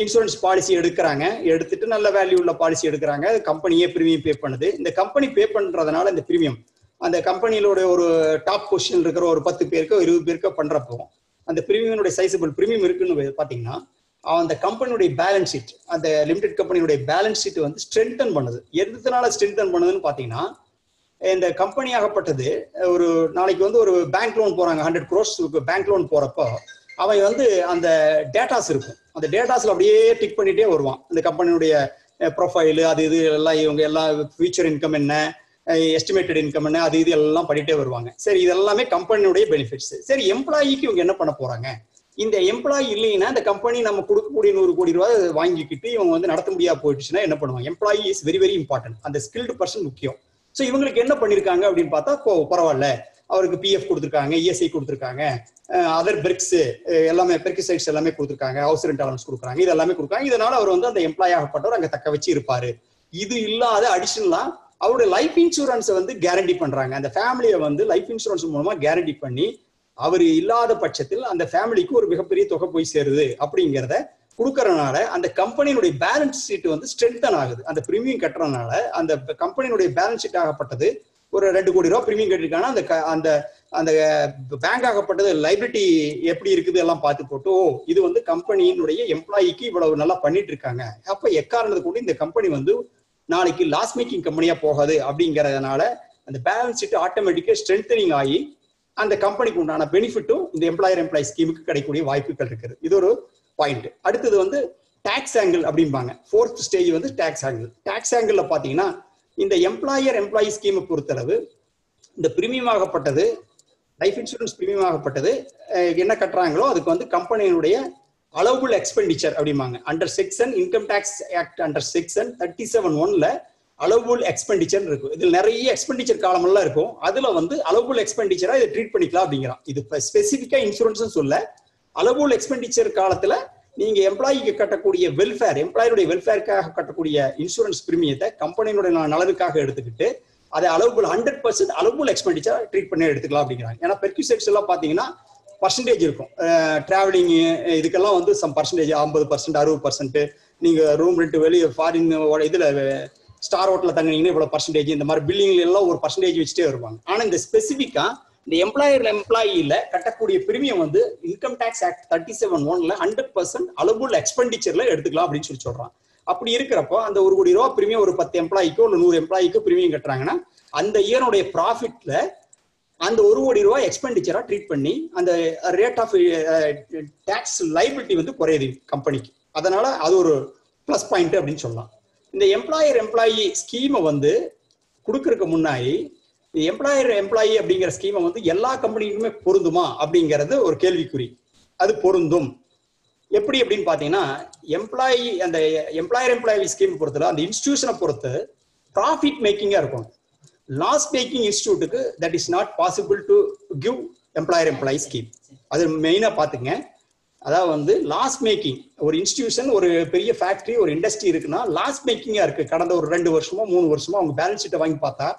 இன்சூரன்ஸ் பாலிசி எடுக்கறாங்க எடுத்துட்டு நல்ல வேல்யூ உள்ள பாலிசி எடுக்கறாங்க கம்பெனியே பிரீமியம் பே பண்ணுது இந்த கம்பெனி பே பண்றதனால இந்த பிரீமியம் அந்த கம்பெனியோட ஒரு டாப் பொசிஷன் இருக்கிற ஒரு பத்து பேருக்கு இருபது பேருக்கு பண்றப்போ அந்த பிரீமியோட சைஸபிள் பிரீமியம் இருக்குன்னு பாத்தீங்கன்னா அந்த கம்பெனியோட பேலன்ஸ் ஷீட் அந்த லிமிடெட் கம்பெனியோட பேலன்ஸ் ஷீட் வந்து ஸ்ட்ரெngthen பண்ணுது எதுனால ஸ்ட்ரெngthen பண்ணுதுன்னு பாத்தீங்கன்னா இந்த கம்பெனி ஆகப்பட்டது ஒரு நாளைக்கு வந்து ஒரு பேங்க் லோன் போறாங்க நூறு கோடிக்கு பேங்க் லோன் போறப்போ அவ வந்து அந்த டேட்டாஸ் இருக்கும் அந்த டேட்டாஸ்ல அப்படியே டிக் பண்ணிட்டே வருவான் அந்த கம்பெனியோட ப்ரொஃபைல் அது இது எல்லாம் இவங்க எல்லா ஃபியூச்சர் இன்கம் என்ன எஸ்டிமேட்டட் இன்கம் என்ன அது இது எல்லாம் படிட்டே வருவாங்க சரி இதெல்லாம் கம்பெனியோட பெனிஃபிட்ஸ் சரி எம்ப்ளாயிக்கு இவங்க என்ன பண்ண போறாங்க இந்த எம்ப்ளாயி இல்லைன்னா இந்த கம்பெனி நம்ம கொடுக்கக்கூடிய நூறு கோடி ரூபாய் வாங்கிக்கிட்டு இவங்க வந்து நடத்த முடியாது போயிடுச்சுன்னா என்ன பண்ணுவாங்க employee is very very important அந்த ஸ்கில்டு பர்சன் முக்கியம் சோ இவங்களுக்கு என்ன பண்ணிருக்காங்க அப்படின்னு பார்த்தா பரவாயில்ல அவருக்கு பிஎஃப் கொடுத்துருக்காங்க இஎஸ்ஐ கொடுத்துருக்காங்க அதர் பிரிக்ஸ் எல்லாமே பெர்கிசைட்ஸ் எல்லாமே கொடுத்துருக்காங்க ஹவுஸ் ரெண்ட் அலவன்ஸ் கொடுக்குறாங்க இது எல்லாமே கொடுக்குறாங்க இதனால அவர் வந்து அந்த எம்ப்ளாய் ஆகப்பட்டவர் அங்க தக்க வச்சு இருப்பாரு இது இல்லாத அடிஷனலா அவருடைய லைஃப் இன்சூரன்ஸை வந்து கேரண்டி பண்றாங்க அந்த ஃபேமிலியை வந்து லைஃப் இன்சூரன்ஸ் மூலமா கேரண்டி பண்ணி அவர் இல்லாத பட்சத்தில் அந்த ஃபேமிலிக்கு ஒரு மிகப்பெரிய தொகை போய் சேருது அப்படிங்கறத கொடுக்கறனால அந்த கம்பெனியினுடைய பேலன்ஸ் ஷீட் வந்து ஸ்ட்ரெங்தன் ஆகுது அந்த பிரீமியம் கட்டுறதுனால அந்த கம்பெனியினுடைய பேலன்ஸ் ஷீட் ஆகப்பட்டது ஒரு ரெண்டு கோடி ரூபாய் பிரீமியம் கட்டிருக்காங்க அந்த அந்த அந்த பேங்க் ஆகப்பட்டது லைபிலிட்டி எப்படி இருக்குது எல்லாம் பார்த்து போட்டு இது வந்து கம்பெனியினுடைய எம்ப்ளாயிக்கு இவ்வளவு நல்லா பண்ணிட்டு இருக்காங்க அப்ப எக்காரணத்தை கொண்டு இந்த கம்பெனி வந்து நாளைக்கு லாஸ் மேக்கிங் கம்பெனியா போகாது அப்படிங்கறதுனால அந்த பேலன்ஸ் ஷீட் ஆட்டோமேட்டிக்கா ஸ்ட்ரெங்தனிங் ஆகி அந்த கம்பெனிக்கு உண்டான பெனிஃபிட்டும் இந்த எம்ப்ளாயர் எம்ப்ளாயி ஸ்கீமுக்கு கிடைக்கக்கூடிய வாய்ப்புகள் இருக்குது இது ஒரு பாயிண்ட் அடுத்தது வந்து டாக்ஸ் ஆங்கிள் அப்படிம்பாங்க ஃபோர்த் ஸ்டேஜ் வந்து டாக்ஸ் ஆங்கிள் டாக்ஸ் ஆங்கிள்ல பாத்தீங்கன்னா இந்த எம்ப்ளாயர் எம்ப்ளாயி ஸ்கீமை பொறுத்தளவு இந்த பிரீமியம் ஆகப்பட்டது லைஃப் இன்சூரன்ஸ் பிரீமியம் ஆகப்பட்டது என்ன கட்டுறாங்களோ அதுக்கு வந்து கம்பெனியினுடைய அலோவபிள் எக்ஸ்பெண்டிச்சர் அப்படிம்பாங்க under section income tax act under section thirty seven ஒன்ல அலோவபிள் எக்ஸ்பெண்டிச்சர் இருக்கும் இதுல நிறைய எக்ஸ்பெண்டிச்சர் காலம் எல்லாம் இருக்கும் அதுல வந்து அலோவபிள் எக்ஸ்பெண்டிச்சரா இதை ட்ரீட் பண்ணிக்கலாம் அப்படிங்கிறான் இது ஸ்பெசிபிக்கா இன்சூரன்ஸ் சொல்ல அலோவபிள் எக்ஸ்பெண்டிச்சர் காலத்துல நீங்க எம்ப்ளாயிக்கு கட்டக்கூடிய வெல்ஃபேர் எம்ப்ளாயினுடைய வெல்ஃபேருக்காக கட்டக்கூடிய இன்சூரன்ஸ் பிரீமியத்தை கம்பெனியினுடைய நலனுக்காக எடுத்துக்கிட்டு அதை allowable hundred percent allowable expenditure treat பண்ணி எடுத்துக்கலாம் அப்படிங்கிறாங்க ஏன்னா பெர்க்யூசைட்ஸ் எல்லாம் பாத்தீங்கன்னா பர்சன்டேஜ் இருக்கும் டிராவலிங் இதுக்கெல்லாம் வந்து சம் பர்சன்டேஜ் ஐம்பது பர்சன்ட் அறுபது பர்சன்ட் நீங்க ரூம் ரெண்ட் வெளியே ஃபாரின் இதுல ஸ்டார் ஹோட்டல தங்கினீங்கன்னா இவ்வளவு பர்சன்டேஜ் இந்த மாதிரி பில்லிங்ல எல்லாம் ஒரு பர்சன்டேஜ் வச்சுட்டே வருவாங்க ஆனா இந்த ஸ்பெசிபிக்கா இந்த எம்ப்ளாயர் எம்ப்ளாயில கட்டக்கூடிய பிரீமியம் வந்து income tax act thirty seven ஒன்ல ஹண்ட்ரட் பர்சன்ட் அலோவபிள் எக்ஸ்பெண்டிச்சர்ல எடுத்துக்கலாம் அப்படின்னு சொல்லி சொல்றான் அப்படி இருக்கிறப்போ அந்த ஒரு கோடி ரூபாய் பிரீமியம் ஒரு பத்து எம்ப்ளாயிக்கோ இல்ல நூறு எம்ப்ளாயிக்கோ பிரீமியம் கட்டுறாங்கன்னா அந்த இயருடைய ப்ராஃபிட்ல அந்த ஒரு கோடி ரூபாய் எக்ஸ்பெண்டிச்சரா ட்ரீட் பண்ணி அந்த ரேட் ஆஃப் டாக்ஸ் லைபிலிட்டி வந்து குறையுது கம்பெனிக்கு அதனால அது ஒரு பிளஸ் பாயிண்ட் அப்படின்னு சொல்லலாம் இந்த எம்ப்ளாயர் எம்ப்ளாயி ஸ்கீமை வந்து கொடுக்கறதுக்கு முன்னாடி எம்ப்ளாயர் எம்ப்ளாயி அப்படிங்கிற ஸ்கீமை வந்து எல்லா கம்பெனிக்குமே பொருந்துமா அப்படிங்கிறது ஒரு கேள்விக்குறி அது பொருந்தும் எப்படி அப்படின்னு பாத்தீங்கன்னா எம்ப்ளாயி அந்த எம்ப்ளாயர் எம்ப்ளாயி ஸ்கீம் பொறுத்தல அந்த இன்ஸ்டிடியூஷனை பொறுத்து ப்ராஃபிட் மேக்கிங்கா இருக்கும் லாஸ் மேக்கிங் இன்ஸ்டிடியூட்டுக்கு that is not possible to give employer employee scheme அது மெயினா பாத்துங்க அதாவது வந்து லாஸ் மேக்கிங் ஒரு இன்ஸ்டிடியூஷன் ஒரு பெரிய ஃபேக்டரி ஒரு இண்டஸ்ட்ரி இருக்குன்னா லாஸ் மேக்கிங்கா இருக்கு கடந்த ஒரு ரெண்டு வருஷமோ மூணு வருஷமோ அவங்க பேலன்ஸ் ஷீட்டை வாங்கி பார்த்தா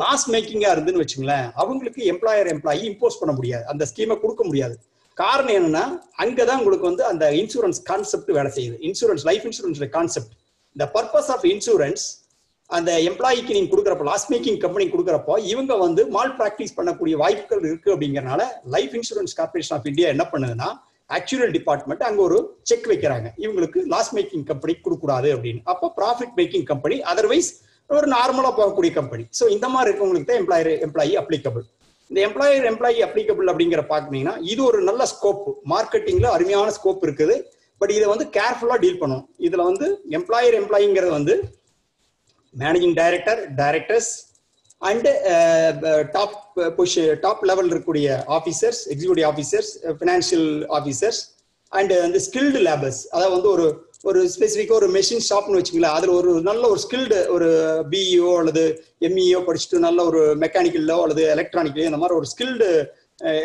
லாஸ் மேக்கிங்கா இருந்துன்னு வச்சுங்களேன் அவங்களுக்கு எம்ப்ளாயர் எம்ப்ளாயி இம்போஸ் பண்ண முடியாது அந்த ஸ்கீமை கொடுக்க முடியாது காரணம் என்னன்னா அங்கதான் உங்களுக்கு வந்து அந்த இன்சூரன்ஸ் கான்செப்ட் வேலை செய்யுது insurance life insurance concept the purpose of insurance அந்த எம்ப்ளாயிக்கு நீங்க கொடுக்குறப்போ லாஸ் மேக்கிங் கம்பெனி கொடுக்குறப்போ இவங்க வந்து மால் பிராக்டிஸ் பண்ணக்கூடிய வாய்ப்புகள் இருக்கு அப்படிங்கறனால life insurance corporation of India என்ன பண்ணுதுன்னா ஆக்சுவல் டிபார்ட்மெண்ட் அங்க ஒரு செக் வைக்கிறாங்க இவங்களுக்கு லாஸ் மேக்கிங் கம்பெனி கொடுக்கூடாது அப்படின்னு அப்போ ப்ராஃபிட் மேக்கிங் கம்பெனி அதர்வைஸ் ஒரு நார்மலா போகக்கூடிய கம்பெனி. ஸோ இந்த மாதிரி இருக்கவங்களுக்கு தான் எம்ப்ளாயர் எம்ப்ளாயி அப்ளிகபிள். இந்த எம்ப்ளாயர் எம்ப்ளாயி அப்ளிகபிள் அப்படிங்கிற பார்க்குனீங்கன்னா இது ஒரு நல்ல ஸ்கோப், மார்க்கெட்டிங்ல அருமையான ஸ்கோப் இருக்குது. பட் இதை வந்து கேர்ஃபுல்லா டீல் பண்ணும். இதுல வந்து எம்ப்ளாயர் எம்ப்ளாயிங்கிறது வந்து managing director, directors and top position top level இருக்கக்கூடிய officers, executive officers, financial officers and வந்து ஸ்கில்டு லேபர்ஸ். அதாவது வந்து ஒரு ஒரு ஸ்பெசிஃபிக்காக ஒரு மெஷின் ஷாப்னு வச்சுங்களேன், அதில் ஒரு நல்ல ஒரு ஸ்கில்டு ஒரு பிஇஓ அல்லது எம்இஓ படிச்சுட்டு நல்ல ஒரு மெக்கானிக்கல்லோ அல்லது எலக்ட்ரானிக்கலோ இந்த மாதிரி ஒரு ஸ்கில்டு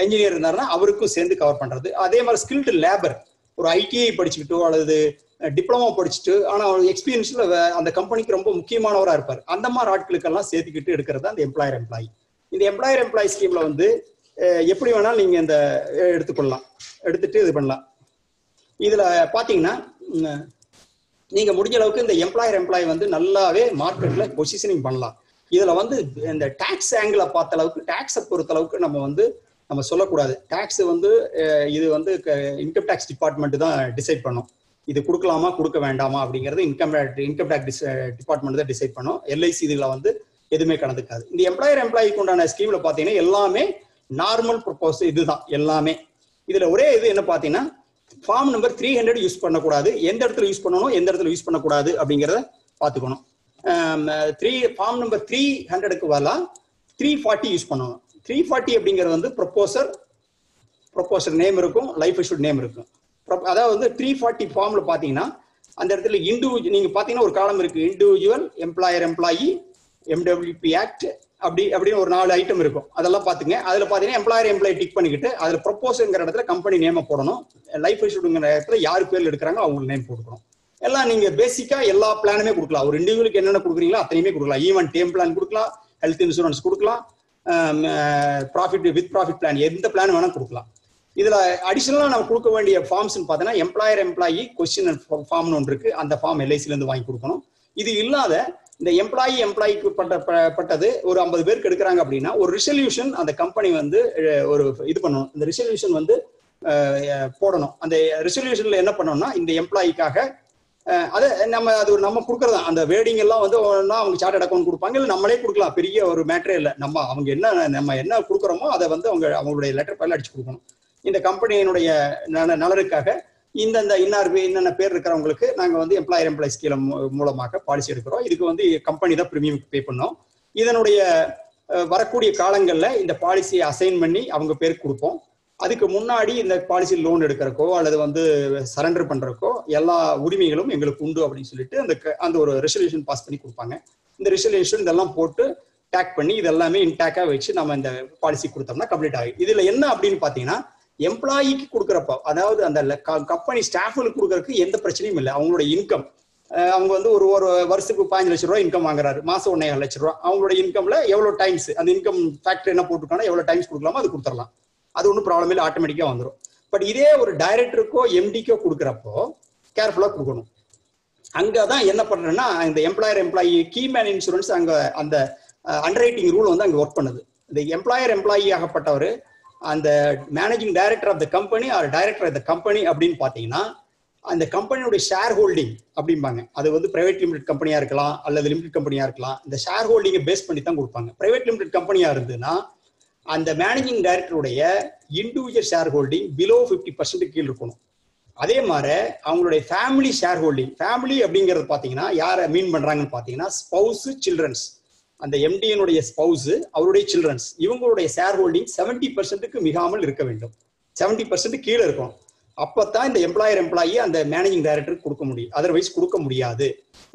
என்ஜினியர் இருந்தாருன்னா அவருக்கும் சேர்ந்து கவர் பண்ணுறது. அதே மாதிரி ஸ்கில்டு லேபர் ஒரு ஐடிஐ படிச்சுக்கிட்டோ அல்லது டிப்ளமோ படிச்சுட்டு ஆனால் அவர் எக்ஸ்பீரியன்ஸில் அந்த கம்பெனிக்கு ரொம்ப முக்கியமானவராக இருப்பார். அந்த மாதிரி ஆட்களுக்கெல்லாம் சேர்த்துக்கிட்டு எடுக்கிறது அந்த எம்ப்ளாயர் எம்ப்ளாயி. இந்த எம்ப்ளாயர் எம்ப்ளாயி ஸ்கீமில் வந்து எப்படி வேணாலும் நீங்கள் இந்த எடுத்துக்கொள்ளலாம், எடுத்துட்டு இது பண்ணலாம். இதில் பார்த்தீங்கன்னா நீங்கள் முடிஞ்ச அளவுக்கு இந்த எம்ப்ளாயர் எம்ப்ளாயி வந்து நல்லாவே மார்க்கெட்டில் பொசிஷனிங் பண்ணலாம். இதில் வந்து இந்த டேக்ஸ் ஆங்கிளை பார்த்த அளவுக்கு, டேக்ஸை பொறுத்த அளவுக்கு நம்ம வந்து நம்ம சொல்லக்கூடாது. டேக்ஸ் வந்து இது வந்து இன்கம் டேக்ஸ் டிபார்ட்மெண்ட் தான் டிசைட் பண்ணும். இது கொடுக்கலாமா கொடுக்க வேண்டாமா அப்படிங்கிறது இன்கம் இன்கம் டேக்ஸ் டிபார்ட்மெண்ட் தான் டிசைட் பண்ணும். எல்ஐசி இதில் வந்து எதுவுமே கலந்துக்காது. இந்த எம்ப்ளாயர் எம்ப்ளாயிக்கு உண்டான ஸ்கீமில் பார்த்தீங்கன்னா எல்லாமே நார்மல் ப்ரொபோஸ் இதுதான் எல்லாமே. இதில் ஒரே இது என்ன பார்த்தீங்கன்னா form number three hundred use பண்ணக்கூடாது. எந்த இடத்துல யூஸ் பண்ணணும் எந்த இடத்துல யூஸ் பண்ணக்கூடாது அப்படிங்கிறத பார்த்துக்கணும். த்ரீ ஃபார்ம் நம்பர் த்ரீ ஹண்ட்ரடுக்கு வரலா த்ரீ ஃபார்ட்டி யூஸ் பண்ணணும். த்ரீ ஃபார்ட்டி அப்படிங்கிறது வந்து ப்ரொப்போசர் ப்ரொப்போசர் நேம் இருக்கும், லைஃப் இஷ்யூட் நேம் இருக்கும். அதாவது வந்து த்ரீ ஃபார்ட்டி ஃபார்மில் பார்த்தீங்கன்னா அந்த இடத்துல இண்டிவிஜுவல் நீங்கள் பார்த்தீங்கன்னா ஒரு காலம் இருக்குது, individual employer employee MWP act அப்படி அப்படின்னு ஒரு நாலு ஐட்டம் இருக்கும். அதெல்லாம் பார்த்துங்க. அதில் பார்த்தீங்கன்னா எம்ப்ளாயர் எம்ப்ளாயி டிக் பண்ணிக்கிட்டு அதில் ப்ரொப்போஸுங்கிற இடத்துல கம்பெனி நேமை போடணும், லைஃப் இஷ்யூடுங்கிற இடத்துல யார் பேரில் எடுக்கிறாங்க அவங்க நேம் போட்டுக்கணும். எல்லாம் நீங்கள் பேசிக்காக எல்லா பிளானுமே கொடுக்கலாம். ஒரு இண்டிவிஜுவலுக்கு என்னென்ன கொடுக்குறீங்களோ அத்தனையுமே கொடுக்கலாம். ஈவன் டேம் பிளான் கொடுக்கலாம், ஹெல்த் இன்சூரன்ஸ் கொடுக்கலாம், ப்ராஃபிட் வித் ப்ராஃபிட் பிளான் எந்த பிளான் வேணால் கொடுக்கலாம். இதில் அடிஷனலாக நம்ம கொடுக்க வேண்டிய ஃபார்ம்ஸ்ன்னு பார்த்தீங்கன்னா எம்ப்ளாயர் எம்ப்ளாயி கொஸ்டின் ஃபார்ம்னு ஒன்று இருக்குது. அந்த ஃபார்ம் எல்ஐசிலேருந்து வாங்கி கொடுக்கணும். இது இல்லாத இந்த எம்ப்ளாயி எம்ப்ளாயிக்கு பட்ட பட்டது ஒரு ஐம்பது பேருக்கு எடுக்கிறாங்க அப்படின்னா ஒரு ரிசல்யூஷன் அந்த கம்பெனி வந்து ஒரு இது பண்ணணும். இந்த ரிசல்யூஷன் வந்து போடணும். அந்த ரிசல்யூஷன்ல என்ன பண்ணணும்னா இந்த எம்ப்ளாயிக்காக அதை நம்ம அது ஒரு நம்ம கொடுக்குறது தான். அந்த வேர்டிங் எல்லாம் வந்து ஒன்னா அவங்க சார்ட்டட் அக்கௌண்ட் கொடுப்பாங்க, இல்லை நம்மளே கொடுக்கலாம். பெரிய ஒரு மேட்டரே இல்லை. நம்ம அவங்க என்ன நம்ம என்ன கொடுக்குறோமோ அதை வந்து அவங்க அவங்களுடைய லெட்டர் பேர்ல அடிச்சு கொடுக்கணும். இந்த கம்பெனியினுடைய நலனுக்காக இந்தந்த இன்னார் என்னென்ன பேர் இருக்கிறவங்களுக்கு நாங்கள் வந்து எம்ப்ளாயர் எம்ப்ளாய் ஸ்கீம் மூலமாக பாலிசி எடுக்கிறோம். இதுக்கு வந்து கம்பெனி தான் ப்ரீமியமுக்கு பே பண்ணோம். இதனுடைய வரக்கூடிய காலங்களில் இந்த பாலிசியை அசைன் பண்ணி அவங்க பேருக்கு கொடுப்போம். அதுக்கு முன்னாடி இந்த பாலிசி லோன் எடுக்கிறக்கோ அல்லது வந்து சரண்டர் பண்ணுறக்கோ எல்லா உரிமைகளும் எங்களுக்கு உண்டு அப்படின்னு சொல்லிட்டு அந்த அந்த ஒரு ரெசல்யூஷன் பாஸ் பண்ணி கொடுப்பாங்க. இந்த ரெசல்யூஷன் இதெல்லாம் போட்டு டேக் பண்ணி இதெல்லாமே இன்டாக்காக வச்சு நம்ம இந்த பாலிசி கொடுத்தோம்னா கம்ப்ளீட் ஆகும். இதில் என்ன அப்படின்னு பார்த்தீங்கன்னா எம்ப்ளாயிக்கு கொடுக்குறப்ப அதாவது அந்த கம்பெனி ஸ்டாஃபுகளுக்கு கொடுக்கறதுக்கு எந்த பிரச்சனையும் இல்லை. அவங்களோட இன்கம் அவங்க வந்து ஒரு ஒரு வருஷத்துக்கு பதினஞ்சு லட்ச ரூபா இன்கம் வாங்குறாரு, மாசம் ஒன்னே லட்ச ரூபா. அவங்களோட இன்கம்ல எவ்வளோ டைம்ஸ் அந்த இன்கம் ஃபேக்டர் என்ன போட்டுக்கானோ எவ்வளோ டைம்ஸ் கொடுக்கலாமோ அது கொடுத்துடலாம். அது ஒன்றும் ப்ராப்ளம் இல்லை, ஆட்டோமேட்டிக்காக வந்துடும். பட் இதே ஒரு டைரக்டருக்கோ எம்டிக்கோ கொடுக்குறப்போ கேர்ஃபுல்லாக கொடுக்கணும். அங்கே தான் என்ன பண்ணுறேன்னா இந்த employer employee key man insurance அங்கே அந்த அண்டர் ரைட்டிங் ரூல் வந்து அங்கே ஒர்க் பண்ணுது. இந்த எம்ப்ளாயர் எம்ப்ளாயி ஆகப்பட்டவர் அந்த managing director of the company or director of the company அப்படின்னு பார்த்தீங்கன்னா அந்த கம்பெனியுடைய ஷேர் ஹோல்டிங் அப்படிம்பாங்க. அது வந்து பிரைவேட் லிமிடெட் கம்பெனியாக இருக்கலாம் அல்லது லிமிடெட் கம்பெனியாக இருக்கலாம். இந்த ஷேர் ஹோல்டிங்கை பேஸ் பண்ணி தான் கொடுப்பாங்க. பிரைவேட் லிமிடெட் கம்பெனியாக இருந்ததுன்னா அந்த மேனேஜிங் டைரக்டருடைய individual share holding below fifty percent கீழ் இருக்கணும். அதே மாதிரி அவங்களுடைய ஃபேமிலி ஷேர் ஹோல்டிங், ஃபேமிலி அப்படிங்கிறது பார்த்தீங்கன்னா யாரை மீன் பண்ணுறாங்கன்னு பார்த்தீங்கன்னா ஸ்பௌஸு, சில்ட்ரன்ஸ். அந்த எம்டியினுடைய ஸ்பௌஸு, அவருடைய சில்ட்ரன்ஸ், இவங்களுடைய ஷேர் ஹோல்டிங் செவன்டி பர்சன்ட்டுக்கு மிகாமல் இருக்க வேண்டும். செவன்டி பர்சன்ட் கீழே இருக்கும். அப்போத்தான் இந்த எம்ப்ளாயர் எம்ப்ளாயி அந்த மேனேஜிங் டைரக்டருக்கு கொடுக்க முடியும். அதர்வைஸ் கொடுக்க முடியாது.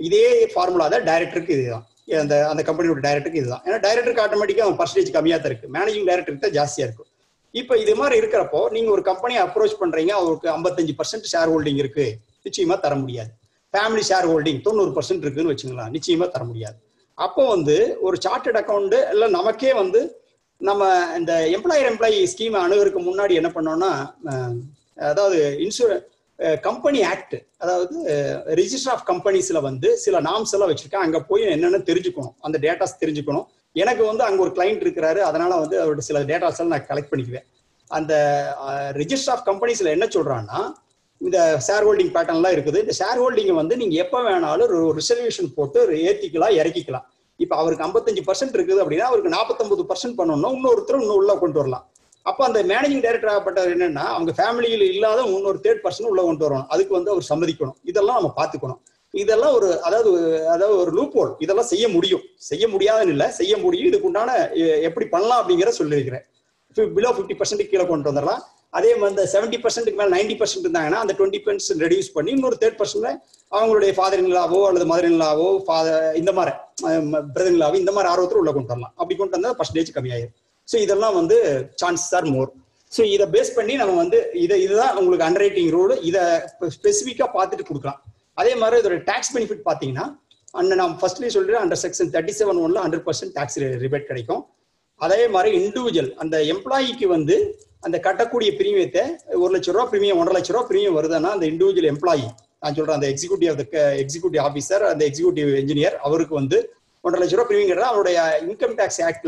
இதே ஃபார்முலா தான் டைரக்டருக்கு இதுதான், அந்த அந்த கம்பெனியோட டைரக்டருக்கு இதுதான். ஏன்னா டைரக்டருக்கு ஆட்டோமேட்டிக்காக அவன் பர்சன்டேஜ் கம்மியாக தான் இருக்குது, மேனேஜிங் டைரக்டருக்கு தான் ஜாஸ்தியாக இருக்கும். இப்போ இது மாதிரி இருக்கிறப்போ நீங்கள் ஒரு கம்பெனியை அப்ரோச் பண்ணுறீங்க, அவருக்கு ஐம்பத்தஞ்சு பர்சன்ட் ஷேர் ஹோல்டிங் இருக்குது, நிச்சயமாக தர முடியாது. ஃபேமிலி ஷேர் ஹோல்டிங் தொண்ணூறு பர்சன்ட் இருக்குதுன்னு வச்சுக்கலாம், நிச்சயமாக தர முடியாது. அப்போ வந்து ஒரு சார்ட்டட் அக்கௌண்ட் இல்லை நமக்கே வந்து நம்ம இந்த எம்ப்ளாயர் எம்ப்ளாயி ஸ்கீம் அணுகிறதுக்கு முன்னாடி என்ன பண்ணோம்னா அதாவது இன்சூரன்ஸ் கம்பெனி ஆக்ட், அதாவது ரிஜிஸ்டர் ஆஃப் கம்பெனிஸ்ல வந்து சில நாம்ஸ் எல்லாம் வச்சிருக்கேன். அங்கே போய் என்னென்னு தெரிஞ்சுக்கணும், அந்த டேட்டாஸ் தெரிஞ்சுக்கணும். எனக்கு வந்து அங்கே ஒரு கிளைண்ட் இருக்கிறாரு, அதனால வந்து அவரோட சில டேட்டாஸ் எல்லாம் நான் கலெக்ட் பண்ணிக்குவேன். அந்த ரிஜிஸ்டர் ஆஃப் கம்பெனிஸ்ல என்ன சொல்றான்னா இந்த ஷேர் ஹோல்டிங் பேட்டர்ன்லாம் இருக்குது. இந்த ஷேர் ஹோல்டிங்கை வந்து நீங்கள் எப்போ வேணாலும் ஒரு ரிசர்வேஷன் போட்டு ஏற்றிக்கலாம், இறக்கிக்கலாம். If our company percent regular, our Napatam percent Pano, no through no law contorla. Upon the managing director, but our family or third person will on Toron, Adikunda or Samarikono, either Lama Patikono, either Law or other loophole, either say a Mudio, say a Mudia and less, say a Mudi, the Kundana, a pretty Panla being a soldier. Below fifty percent killer contorla, Ade when the seventy percent, ninety percent in the Anna, and the twenty percent reduced Panim or third person. அவங்களுடைய father in law or the mother in law, father in the mother, brother in law, in the Mararo through Laguntana. Abicon percentage Kamia. So either now on the chances are more. So either best Pandina on the either either underrating rule, either specific path to Kurka. Are they married a tax benefit pathina? And then firstly soldier under section thirty seven one hundred percent tax rebate Kariko. Are they married individual and the employee given the and the Katakudi premium or lecture of premium, one lecture of premium, the individual employee. The executive of the executive officer and the executive engineer, our income tax act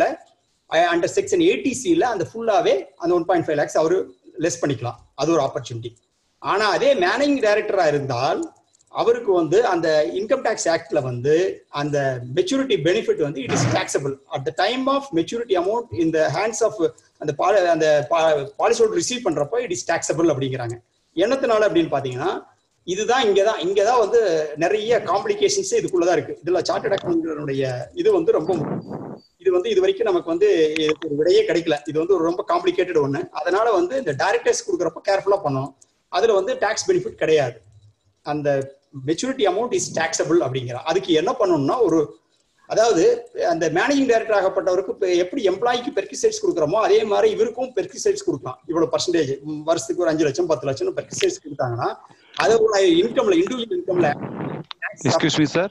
under section eighty C and the full away and one point five lakhs our less panicla, other opportunity. Ana they managing director Irendal, our and the income tax act and the maturity benefit on it is taxable at the time of maturity amount in the hands of and the and the policyholder receive it is taxable of Dingranga. This is the complications of the chartered account. This is a complicated one. The directors are careful. The tax benefit is and the maturity amount is taxable. That is what the managing director is employee perquisites. Perquisites percentage. Perquisites income, individual income. Excuse me, sir.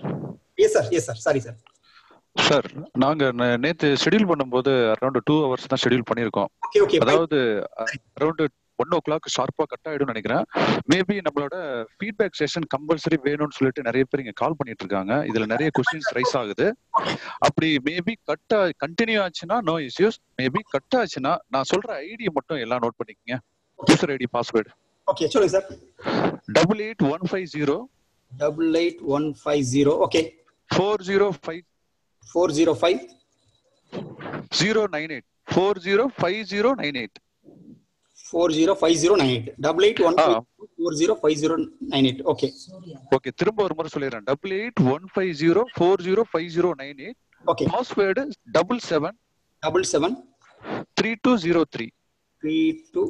Yes, sir. Yes, sir. Sorry, sir. Sir, நாங்க நேத்து schedule பண்ணும்போது around two hours தான் schedule பண்ணிருக்கோம். Okay, okay. அதாவது around one o'clock ஷார்ப்பா cut ஆயிடும் நினைக்கிறேன். Maybe நம்மளோட ஃபீட்பேக் செஷன் கம்பல்சரி வேணும்னு சொல்லிட்டு நிறைய பேர் இங்க கால் பண்ணிட்டு இருக்காங்க. இதுல நிறைய क्वेश्चंस ரைஸ் ஆகுது. அப்படி மேபி கட் கண்டினியூ ஆச்சுனா நோ இஷ்யூஸ். மேபி கட் ஆச்சுனா நான் சொல்ற ஐடி மட்டும் எல்லாம் நோட் பண்ணிக்கங்க. User ID password. Okay, sorry, sir. Double eight one five zero. Double eight one five zero. Okay. Four zero five. Four zero five. Zero nine eight. Four zero five zero nine eight. Four zero five zero nine eight. Double eight one five four zero five zero nine eight. Okay. Okay. திரும்ப ஒரு முறை சொல்றேன். Double eight one five zero four zero five zero nine eight. Okay. Password double seven. Double seven. Three two zero three. three two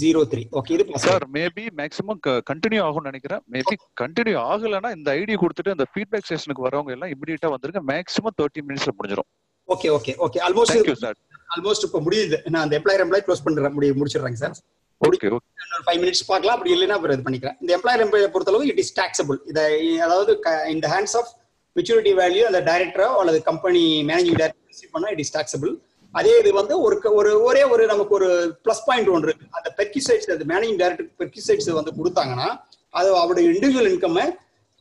zero three. Okay, sir, maybe maximum continue ஆகும் நினைக்கிறேன். Maybe continue ஆகலனா இந்த ID கொடுத்துட்டு அந்த feedback செஷனுக்கு வரவங்க எல்லாம் இமிடியேட்டா வந்துருங்க. Maximum thirty minutes முடிஞ்சிரும். Okay, okay, okay. Almost thank you, sir. Almost இப்ப முடியுது. நான் அந்த employer employee க்ளோஸ் பண்றேன். முடிய முடிச்சிடுறேன் sir. Okay, okay. five minutes பார்க்கலாம். அப்படி இல்லனா அப்புறம் இது பண்ணிக்கிறேன். இந்த employer employee பொறுத்தளவுக்கு it is taxable. இது அதாவது in the hands of maturity value and the director or the company managing director பண்ணா it is taxable. அதே இது வந்து ஒரு ஒரே ஒரு நமக்கு ஒரு ப்ளஸ் பாயிண்ட் ஒன்று இருக்கு. அந்த பெர்க்யூசைட்ஸ் அந்த மேனேஜிங் டைரக்டர் பெர்க்யூசைட்ஸ் வந்து கொடுத்தாங்கன்னா அது அவருடைய இண்டிவிஜுவல் இன்கம்மை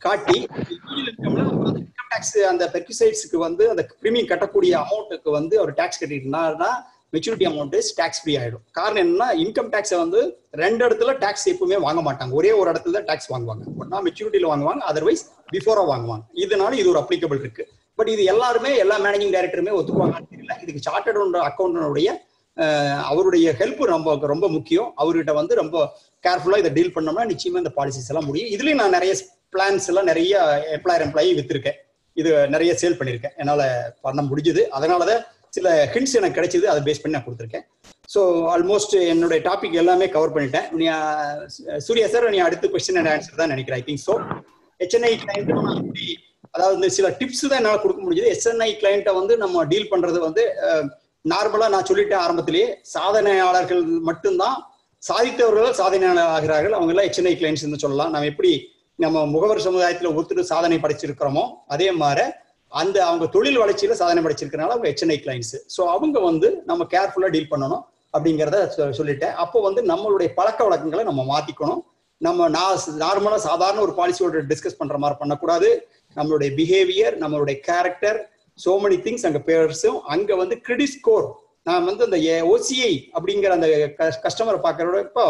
காட்டி இண்டிவிஜுவல் இன்கம்ல அந்த இன்கம் டாக்ஸ் அந்த பெர்க்யூசைட்ஸ்க்கு வந்து அந்த பிரீமியம் கட்டக்கூடிய அமௌண்ட்டுக்கு வந்து அவர் டாக்ஸ் கட்டிட்டாருன்னா மெச்சூரிட்டி அமௌண்ட் டாக்ஸ் ஃப்ரீ ஆயிடும். காரணம் என்னன்னா இன்கம் டாக்ஸை வந்து ரெண்டு இடத்துல டாக்ஸ் எப்பவுமே வாங்க மாட்டாங்க. ஒரே ஒரு இடத்துல தான் டாக்ஸ் வாங்குவாங்க. ஒன்னா மெச்சூரிட்டியில் வாங்குவாங்க, அதர்வைஸ் பிஃபோரா வாங்குவாங்க. இதனால இது ஒரு அப்ளிகபிள் இருக்கு. பட் இது எல்லாருமே எல்லா மேனேஜிங் டைரக்டருமே ஒத்துக்குவாங்கன்னு தெரியல. இதுக்கு சார்ட்டர்ட் அக்கௌண்டனுடைய அவருடைய ஹெல்ப் ரொம்ப ரொம்ப முக்கியம். அவர்கிட்ட வந்து ரொம்ப கேர்ஃபுல்லாக இதை டீல் பண்ணோம்னா நிச்சயமா இந்த பாலிசிஸ் எல்லாம் முடியும். இதுலேயும் நான் நிறைய பிளான்ஸ் எல்லாம் நிறைய எம்ப்ளாயர் எம்ப்ளாயி வித்திருக்கேன். இது நிறைய சேல் பண்ணியிருக்கேன். என்னால் பண்ண முடிஞ்சது. அதனால தான் சில ஹிண்ட்ஸ் எனக்கு கிடைச்சது. அதை பேஸ் பண்ணி நான் கொடுத்துருக்கேன். ஸோ ஆல்மோஸ்ட் என்னுடைய டாபிக் எல்லாமே கவர் பண்ணிட்டேன். நீ சூர்யா சார், நீ அடுத்த கொஸ்டின் அண்ட் ஆன்சர் தான் நினைக்கிறேன். I think so HNI client அதாவது சில டிப்ஸ் தான் என்னால் கொடுக்க முடிஞ்சது. எஸ்என்ஐ கிளைண்ட்டை வந்து நம்ம டீல் பண்ணுறது வந்து நார்மலாக நான் சொல்லிட்டேன் ஆரம்பத்திலேயே, சாதனையாளர்கள் மட்டும்தான் சாதித்தவர்கள் சாதனையாளர் ஆகிறார்கள். அவங்கெல்லாம் எச்என்ஐ கிளைண்ட்ஸ்ன்னு சொல்லலாம். நம்ம எப்படி நம்ம முகவர் சமுதாயத்தில் ஒருத்தர் சாதனை படைச்சிருக்கிறோமோ அதே மாதிரி அந்த அவங்க தொழில் வளர்ச்சியில் சாதனை படைச்சிருக்கிறனால அவங்க எச்என்ஐ கிளைண்ட்ஸு. ஸோ அவங்க வந்து நம்ம கேர்ஃபுல்லாக டீல் பண்ணணும் அப்படிங்கிறத சொல்லிட்டேன். அப்போ வந்து நம்மளுடைய பழக்க வழக்கங்களை நம்ம மாற்றிக்கணும். நம்ம நான் நார்மலாக சாதாரண ஒரு பாலிசியோட டிஸ்கஸ் பண்ணுற மாதிரி பண்ணக்கூடாது. நம்மளுடைய பிஹேவியர், நம்மளுடைய கேரக்டர், சோ மெனி திங்ஸ் அங்கே பேர்ஸும் அங்கே வந்து கிரெடிட் ஸ்கோர் நான் வந்து அந்த ஓசிஐ அப்படிங்கிற அந்த கஸ்டமரை பார்க்குறப்போ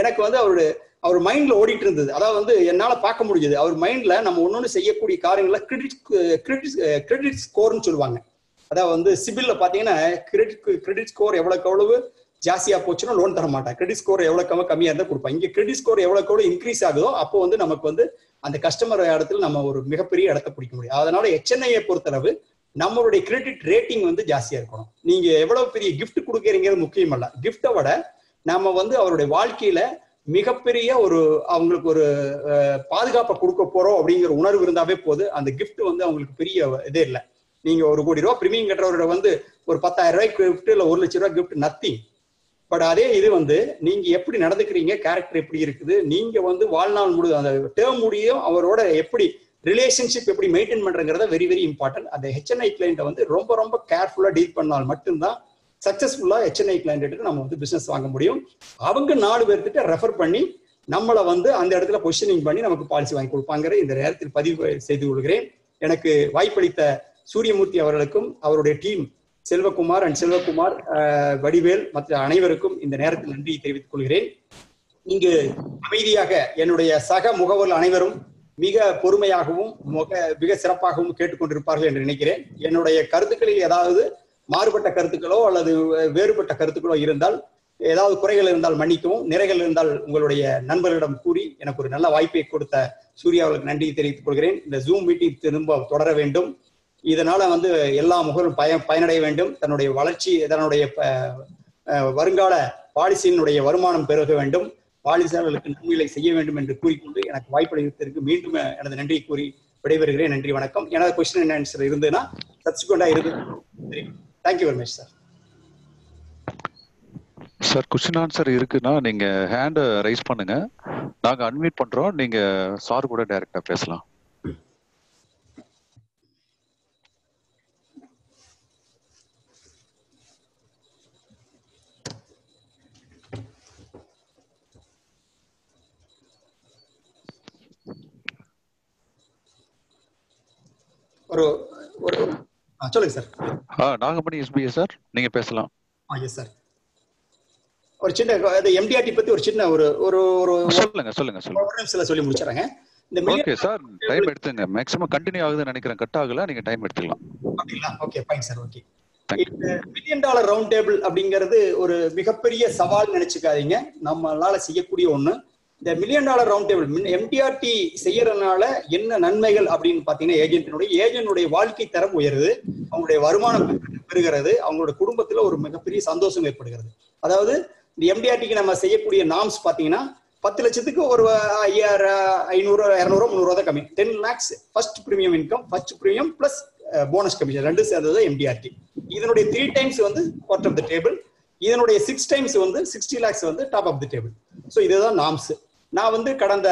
எனக்கு வந்து அவருடைய our mind loaded in the other and not a Pakamudi, our mind land, I'm only say a pretty car in like credit credit credit score in Chulwana. Other on the Sibyl Patina, credit credit score ever called over, Jasia Pochon, Lone Dharmata, credit score ever come and the Kurpang, credit score ever called increase ago upon the Namakonde and the customer Aratil Namur Mikapiri at the Purikuri. Other not a Chennai Portaway. Number of credit rating on the Jasia. Ning ever gift could get in Mukimala. Gift of a Nama one the or a Walkila, Mikaperia or Anglo Padga Kurko Poro, bring your owner Vepo, and the gift on the Anglo Peria Dela. Ning or Godiro, premium at one the or Patara gift or lecture gift nothing. But are they either one there? Ning Epri another creating a character, Ning on the Walnan Mudu on the term Mudio, our order Epri. Relationship எப்படி maintain பண்றங்கறது very very important. அந்த H N I client வந்து ரொம்ப ரொம்ப கேர்ஃபுல்லா deal பண்ணால் மட்டும்தான் சக்சஸ்ஃபுல்லா H N I client கிட்ட நம்ம வந்து business வாங்க முடியும். அவங்க நாலு பேர்கிட்ட ரெஃபர் பண்ணி நம்மள வந்து அந்த இடத்துல positioning பண்ணி நமக்கு பாலிசி வாங்கி கொடுப்பாங்கற இந்த நேரத்தில் பதிவு செய்து கொள்கிறேன். எனக்கு வாய்ப்பளித்த சூரியமூர்த்தி அவர்களுக்கும் அவருடைய டீம் செல்வகுமார் அண்ட் செல்வகுமார் வடிவேல் மற்ற அனைவருக்கும் இந்த நேரத்தில் நன்றி தெரிவித்துக் கொள்கிறேன். இங்கு அமைதியாக என்னுடைய சக முகவர்கள் அனைவரும் மிக பொறுமையாகவும் மிக சிறப்பாகவும் கேட்டுக்கொண்டிருப்பார்கள் என்று நினைக்கிறேன். என்னுடைய கருத்துக்களில் ஏதாவது மாறுபட்ட கருத்துக்களோ அல்லது வேறுபட்ட கருத்துக்களோ இருந்தால் ஏதாவது குறைகள் இருந்தால் மன்னிக்கவும், நிறைகள் இருந்தால் உங்களுடைய நண்பர்களிடம் கூறி எனக்கு ஒரு நல்ல வாய்ப்பை கொடுத்த சூர்யா அவர்களுக்கு நன்றி தெரிவித்துக் கொள்கிறேன். இந்த ஜூம் மீட்டிங் திரும்ப தொடர வேண்டும். இதனால வந்து எல்லா முகரும் பய பயனடைய வேண்டும். தன்னுடைய வளர்ச்சி தன்னுடைய வருங்கால பாலிசியினுடைய வருமானம் பெருக வேண்டும். பாலிசார்களுக்கு நன்மைகளை செய்ய வேண்டும் என்று கூறிக்கொண்டு எனக்கு வாய்ப்பளித்ததற்கு மீண்டும் எனது நன்றி கூறி விடைபெறுகிறேன். நன்றி, வணக்கம். எனது கொஸ்டின் அண்ட் ஆன்சர் இருந்ததுன்னா சப்சிக்வெண்டா இருக்கு. Thank you very much sir. Sir question answer இருக்குன்னா நீங்க ஹேண்ட் ரைஸ் பண்ணுங்க, நாங்க அன்மியூட் பண்றோம், நீங்க சார் கூட டைரக்டா பேசலாம். ஒரு ஒரு ஆ சொல்லுங்க சார். ஆ நாகமணி எஸ்பிஏ சார், நீங்க பேசலாம். ஆ எஸ் சார். ஒரு சின்ன இந்த M D R T பத்தி ஒரு சின்ன ஒரு ஒரு சொல்லுங்க சொல்லுங்க சொல்லுங்க. ஒரு நிமிஷத்துல சொல்லி முடிச்சறேன். இந்த ஓகே சார், டைம் எடுத்துங்க. மேக்ஸिमम கண்டினியூ ஆகுதுன்னு நினைக்கிறேன். கட் ஆகல, நீங்க டைம் எடுத்துக்கலாம். ஓகேங்களா? Okay fine sir. ஓகே. இந்த மில்லியன் டாலர் ரவுண்ட் டேபிள் அப்படிங்கிறது ஒரு மிகப்பெரிய சவால் நினைச்சுக்காதீங்க. நம்மளால செய்யக்கூடிய ஒண்ணு. இந்த million dollar round table M D R T செய்யறதுனால என்ன நன்மைகள் அப்படின்னு பாத்தீங்கன்னா ஏஜென்டினுடைய ஏஜென்டுடைய வாழ்க்கை தரம் உயருது, அவங்களுடைய வருமானம் பெறுகிறது, அவங்களோட குடும்பத்துல ஒரு மிகப்பெரிய சந்தோஷம் ஏற்படுகிறது. அதாவது இந்த M D R T-க்கு நம்ம செய்யக்கூடிய நாம்ஸ் பாத்தீங்கன்னா பத்து லட்சத்துக்கு ஒரு ஐநூறு இருநூறு முந்நூறு தான் கம்மி. Ten lakhs first premium income, first premium plus bonus commission ரெண்டு சேர்ந்தது M D R T. இதனுடைய த்ரீ டைம்ஸ் வந்து பார்ட் ஆஃப் த டேபிள், இதனுடைய சிக்ஸ் டைம்ஸ் வந்து சிக்ஸ்டி லேக்ஸ் வந்து top of the table. So இதுதான் நாம்ஸ். நான் வந்து கடந்த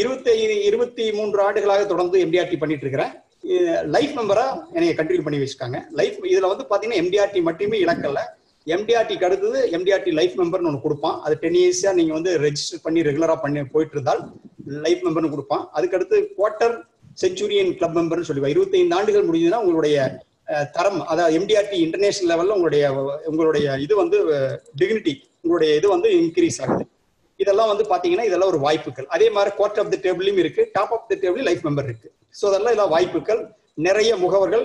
இருபத்தி இருபத்தி மூன்று ஆண்டுகளாக தொடர்ந்து M D R T பண்ணிட்டு இருக்கிறேன். லைஃப் மெம்பரா என்னைய கண்டினியூ பண்ணி வச்சிருக்காங்க. லைஃப் இதுல வந்து பாத்தீங்கன்னா M D R T மட்டுமே இலக்கல்ல, M D R T-க்கு அடுத்தது M D R T life மெம்பர்னு ஒன்று கொடுப்பான். அது டென் இயர்ஸா நீங்க வந்து ரெஜிஸ்டர் பண்ணி ரெகுலரா பண்ணி போயிட்டு இருந்தால் லைஃப் மெம்பர்னு கொடுப்பான். அதுக்கடுத்து குவார்டர் செஞ்சுரியன் கிளப் மெம்பர்னு சொல்லுவாங்க. இருபத்தி ஐந்து ஆண்டுகள் முடிஞ்சதுன்னா உங்களுடைய தரம், அதாவது M D R T international லெவல்ல உங்களுடைய உங்களுடைய இது வந்து டிக்னிட்டி உங்களுடைய இது வந்து இன்க்ரீஸ் ஆகுது. இதெல்லாம் வந்து பாத்தீங்கன்னா இதெல்லாம் ஒரு வாய்ப்புகள். அதே மாதிரி குவார்டர் ஆஃப் த டேபிளும் இருக்கு, top of the table life member இருக்கு. ஸோ அதெல்லாம் இதெல்லாம் வாய்ப்புகள். நிறைய முகவர்கள்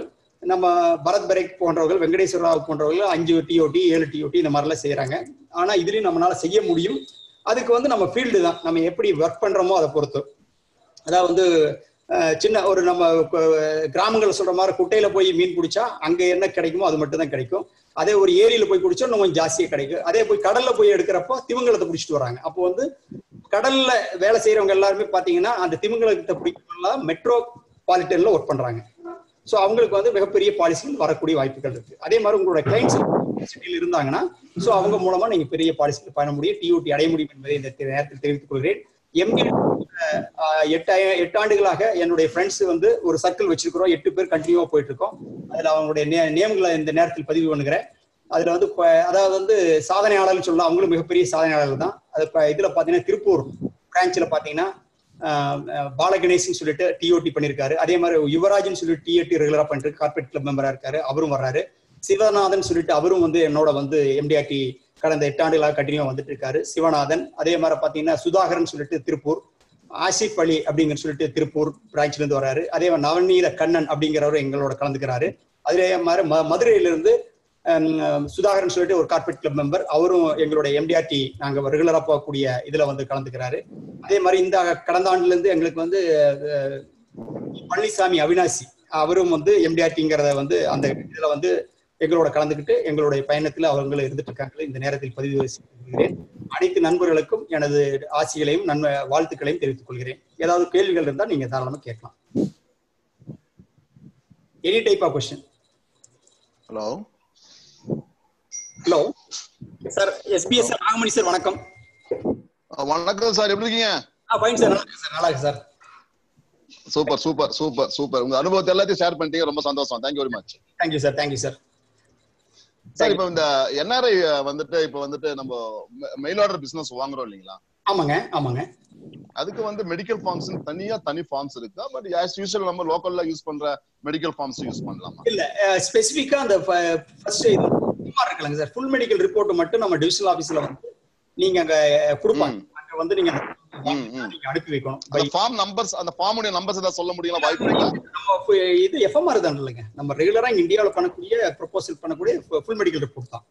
நம்ம பரத் பரேக் போன்றவர்கள், வெங்கடேஸ்வர ராவ் போன்றவர்கள் அஞ்சு டிஓடி ஏழு டிஓடி இந்த மாதிரிலாம் செய்யறாங்க. ஆனா இதுலயும் நம்மளால செய்ய முடியும். அதுக்கு வந்து நம்ம ஃபீல்டு தான், நம்ம எப்படி ஒர்க் பண்றோமோ அதை பொறுத்து. அதாவது வந்து சின்ன ஒரு நம்ம கிராமங்கள் சொல்ற மாதிரி குட்டையில போய் மீன் பிடிச்சா அங்க என்ன கிடைக்குமோ அது மட்டும் தான் கிடைக்கும். அதே ஒரு ஏரியில போய் குடிச்சா இன்னும் கொஞ்சம் ஜாஸ்தியா கிடைக்கும். அதே போய் கடல்ல போய் எடுக்கிறப்போ திமிங்கலத்தை பிடிச்சிட்டு வராங்க. அப்போ வந்து கடல்ல வேலை செய்யறவங்க எல்லாருமே பாத்தீங்கன்னா அந்த திமிங்கலத்தை பிடிக்கிறவங்க மெட்ரோ பாலிட்டன்ல ஒர்க் பண்றாங்க. ஸோ அவங்களுக்கு வந்து மிகப்பெரிய பாலிசிகள் வரக்கூடிய வாய்ப்புகள் இருக்கு. அதே மாதிரி உங்களோட கிளைண்ட்ஸ் இருந்தாங்கன்னா ஸோ அவங்க மூலமா நீங்க பெரிய பாலிசிகள் பண்ண முடியும், டியூடி அடைய முடியும் என்பதை இந்த நேரத்தில் தெரிவித்துக் கொள்கிறேன். எம்டி எட்டு எட்டு ஆண்டுகளாக என்னுடைய ஃப்ரெண்ட்ஸ் வந்து ஒரு சர்க்கிள் வச்சிருக்கிறோம். எட்டு பேர் கண்டினியூவா போயிட்டு இருக்கோம். அதுல அவங்களுடைய நேம்களை இந்த நேரத்தில் பதிவு பண்ணுகிறேன். அதுல வந்து அதாவது வந்து சாதனையாளர்னு சொல்லலாம், அவங்களும் மிகப்பெரிய சாதனையாளர்கள் தான். அது இதுல பாத்தீங்கன்னா திருப்பூர் பிரான்ச்ல பாத்தீங்கன்னா பாலகணேஷ்னு சொல்லிட்டு டிஓடி பண்ணிருக்காரு. அதே மாதிரி யுவராஜ்னு சொல்லிட்டு டிஓடி ரெகுலரா பண்ணிட்டு கார்பரேட் கிளப் மெம்பரா இருக்காரு, அவரும் வர்றாரு. சிவநாதன் சொல்லிட்டு அவரும் வந்து என்னோட வந்து எம்டிஆர்டி கடந்த எட்டு ஆண்டுகளாக கண்டினியூவா வந்துட்டு இருக்காரு சிவநாதன். அதே மாதிரி பாத்தீங்கன்னா சுதாகரன் சொல்லிட்டு திருப்பூர், ஆசிப் அலி அப்படிங்கிற சொல்லிட்டு திருப்பூர் பிரான்ச்ல இருந்து வராரு. அதே மாதிரி நவநீத கண்ணன் அப்படிங்கிறவரும் எங்களோட கலந்துக்கிறாரு. அதே மாதிரி மதுரையிலிருந்து சுதாகரன் சொல்லிட்டு ஒரு கார்பரேட் கிளப் மெம்பர், அவரும் எங்களுடைய எம்டிஆர்டி நாங்க ரெகுலரா போகக்கூடிய இதுல வந்து கலந்துக்கிறாரு. அதே மாதிரி இந்த கடந்த ஆண்டுல இருந்து எங்களுக்கு வந்து பழனிசாமி அவினாசி அவரும் வந்து எம்டிஆர்டிங்கிறத வந்து அந்த இதுல வந்து எங்களோட கலந்துக்கிட்டு எங்களுடைய பயணத்துல அவங்களும் இருந்துட்டு இருக்காங்க. இந்த நேரத்தில் பதிவு செய்கிறேன். அனைத்து நண்பர்களுக்கும் எனது ஆசிகளையும் நன்மை வாழ்த்துக்களையும் தெரிவித்துக் கொள்கிறேன். ஏதாவது கேள்விகள் இருந்தால் நீங்க தாராளமா கேட்கலாம். Any type of question. Hello hello sir, SBS sir Nagamani sir வணக்கம். வணக்கம் சார், எப்படி இருக்கீங்க? ஆ ஃபைன் சார், நல்லா இருக்கேன் சார். நல்லா இருக்கு sir. Super super super super. உங்க அனுபவத்தை எல்லாத்தையும் ஷேர் பண்ணிட்டீங்க, ரொம்ப சந்தோஷம். Thank you very much. Thank you sir. Thank you sir. Sir இப்போ இந்த என்ஆர்ஐ வந்துட்டு இப்போ வந்துட்டு நம்ம மெயில் ஆர்டர் பிசினஸ் வாங்குறோம் இல்லீங்களா? ஆமாங்க ஆமாங்க. அதுக்கு வந்து மெடிக்கல் ஃபார்ம்ஸ் தனியா தனி ஃபார்ம்ஸ் இருக்கா? பட் ஆஸ் யூசுவல் நம்ம லோக்கல்ல யூஸ் பண்ற மெடிக்கல் ஃபார்ம்ஸ் யூஸ் பண்ணலாமா? இல்ல ஸ்பெசிஃபிக்கா அந்த ஃபர்ஸ்ட் ஃபார்ம் இருக்குங்க சார், ஃபுல் மெடிக்கல் ரிப்போர்ட் மட்டும் நம்ம டிவிஷனல் ஆபீஸ்ல வந்து நீங்க அங்க கொடுப்பாங்க. அங்க வந்து நீங்க நீங்க அனுப்பி வைக்கணும். அந்த ஃபார்ம் நம்பர்ஸ், அந்த ஃபார்ம் உடைய நம்பர்ஸ் ஏதாவது சொல்ல முடியுமா? வாய்ப்பு இருக்கா? நம்ம இது எஃப்எம்ஆர் தான் இல்லங்க, நம்ம ரெகுலரா இந்தியாவுல பண்ணக்கூடிய ப்ரோபோசல் பண்ணக்கூடிய ஃபுல் மெடிக்கல் ரிப்போர்ட் தான்.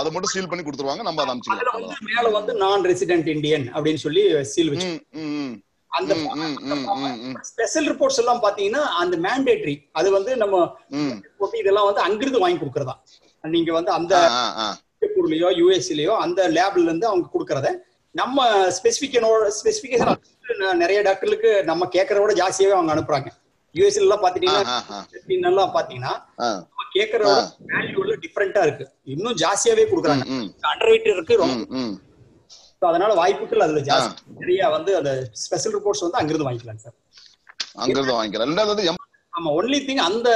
அத மட்டும் சீல் பண்ணி கொடுத்துருவாங்க, நம்ம அத அனுப்பிச்சிடலாம். அது மேல வந்து நான் ரெசிடென்ட் இந்தியன் அப்படினு சொல்லி சீல் வெச்சு அந்த ஸ்பெஷல் ரிப்போர்ட்ஸ் எல்லாம் பாத்தீங்கன்னா அந்த மேண்டேட்டரி. அது வந்து நம்ம ரிப்போர்ட் இதெல்லாம் வந்து அங்கிருந்து வாங்கி கொடுக்கறதா. நீங்க வந்து அந்த சிங்கப்பூர்லயோ யுஎஸ்லயோ அந்த லேப்ல இருந்து அவங்க கொடுக்கறத நம்ம ஸ்பெசிஃபிகேஷனோட ஸ்பெசிஃபிகேஷன் நிறைய டாக்டர்களுக்கு நம்ம கேட்கறதோட ஜாஸ்தியாவே அவங்க அனுப்புறாங்க. யுஎஸ்ல எல்லாம் பாத்தீங்கன்னா எல்லாம் பாத்தீங்கன்னா நம்ம கேட்கறதோட வேல்யூல டிஃபரெண்டா இருக்கு, இன்னும் ஜாஸ்தியாவே கொடுக்குறாங்க. அண்டர் ரைட் இருக்கு ரொம்ப, அதனால வாய்ப்புகள் அதுல ஜாஸ்தி நிறைய வந்து அந்த ஸ்பெஷல் ரிப்போர்ட்ஸ் வந்து அங்கிருந்து வாங்கிக்கலாம் சார், அங்கிருந்து வாங்கிக்கலாம். ரெண்டாவது வந்து ஆமா ஒன்லி திங் அந்த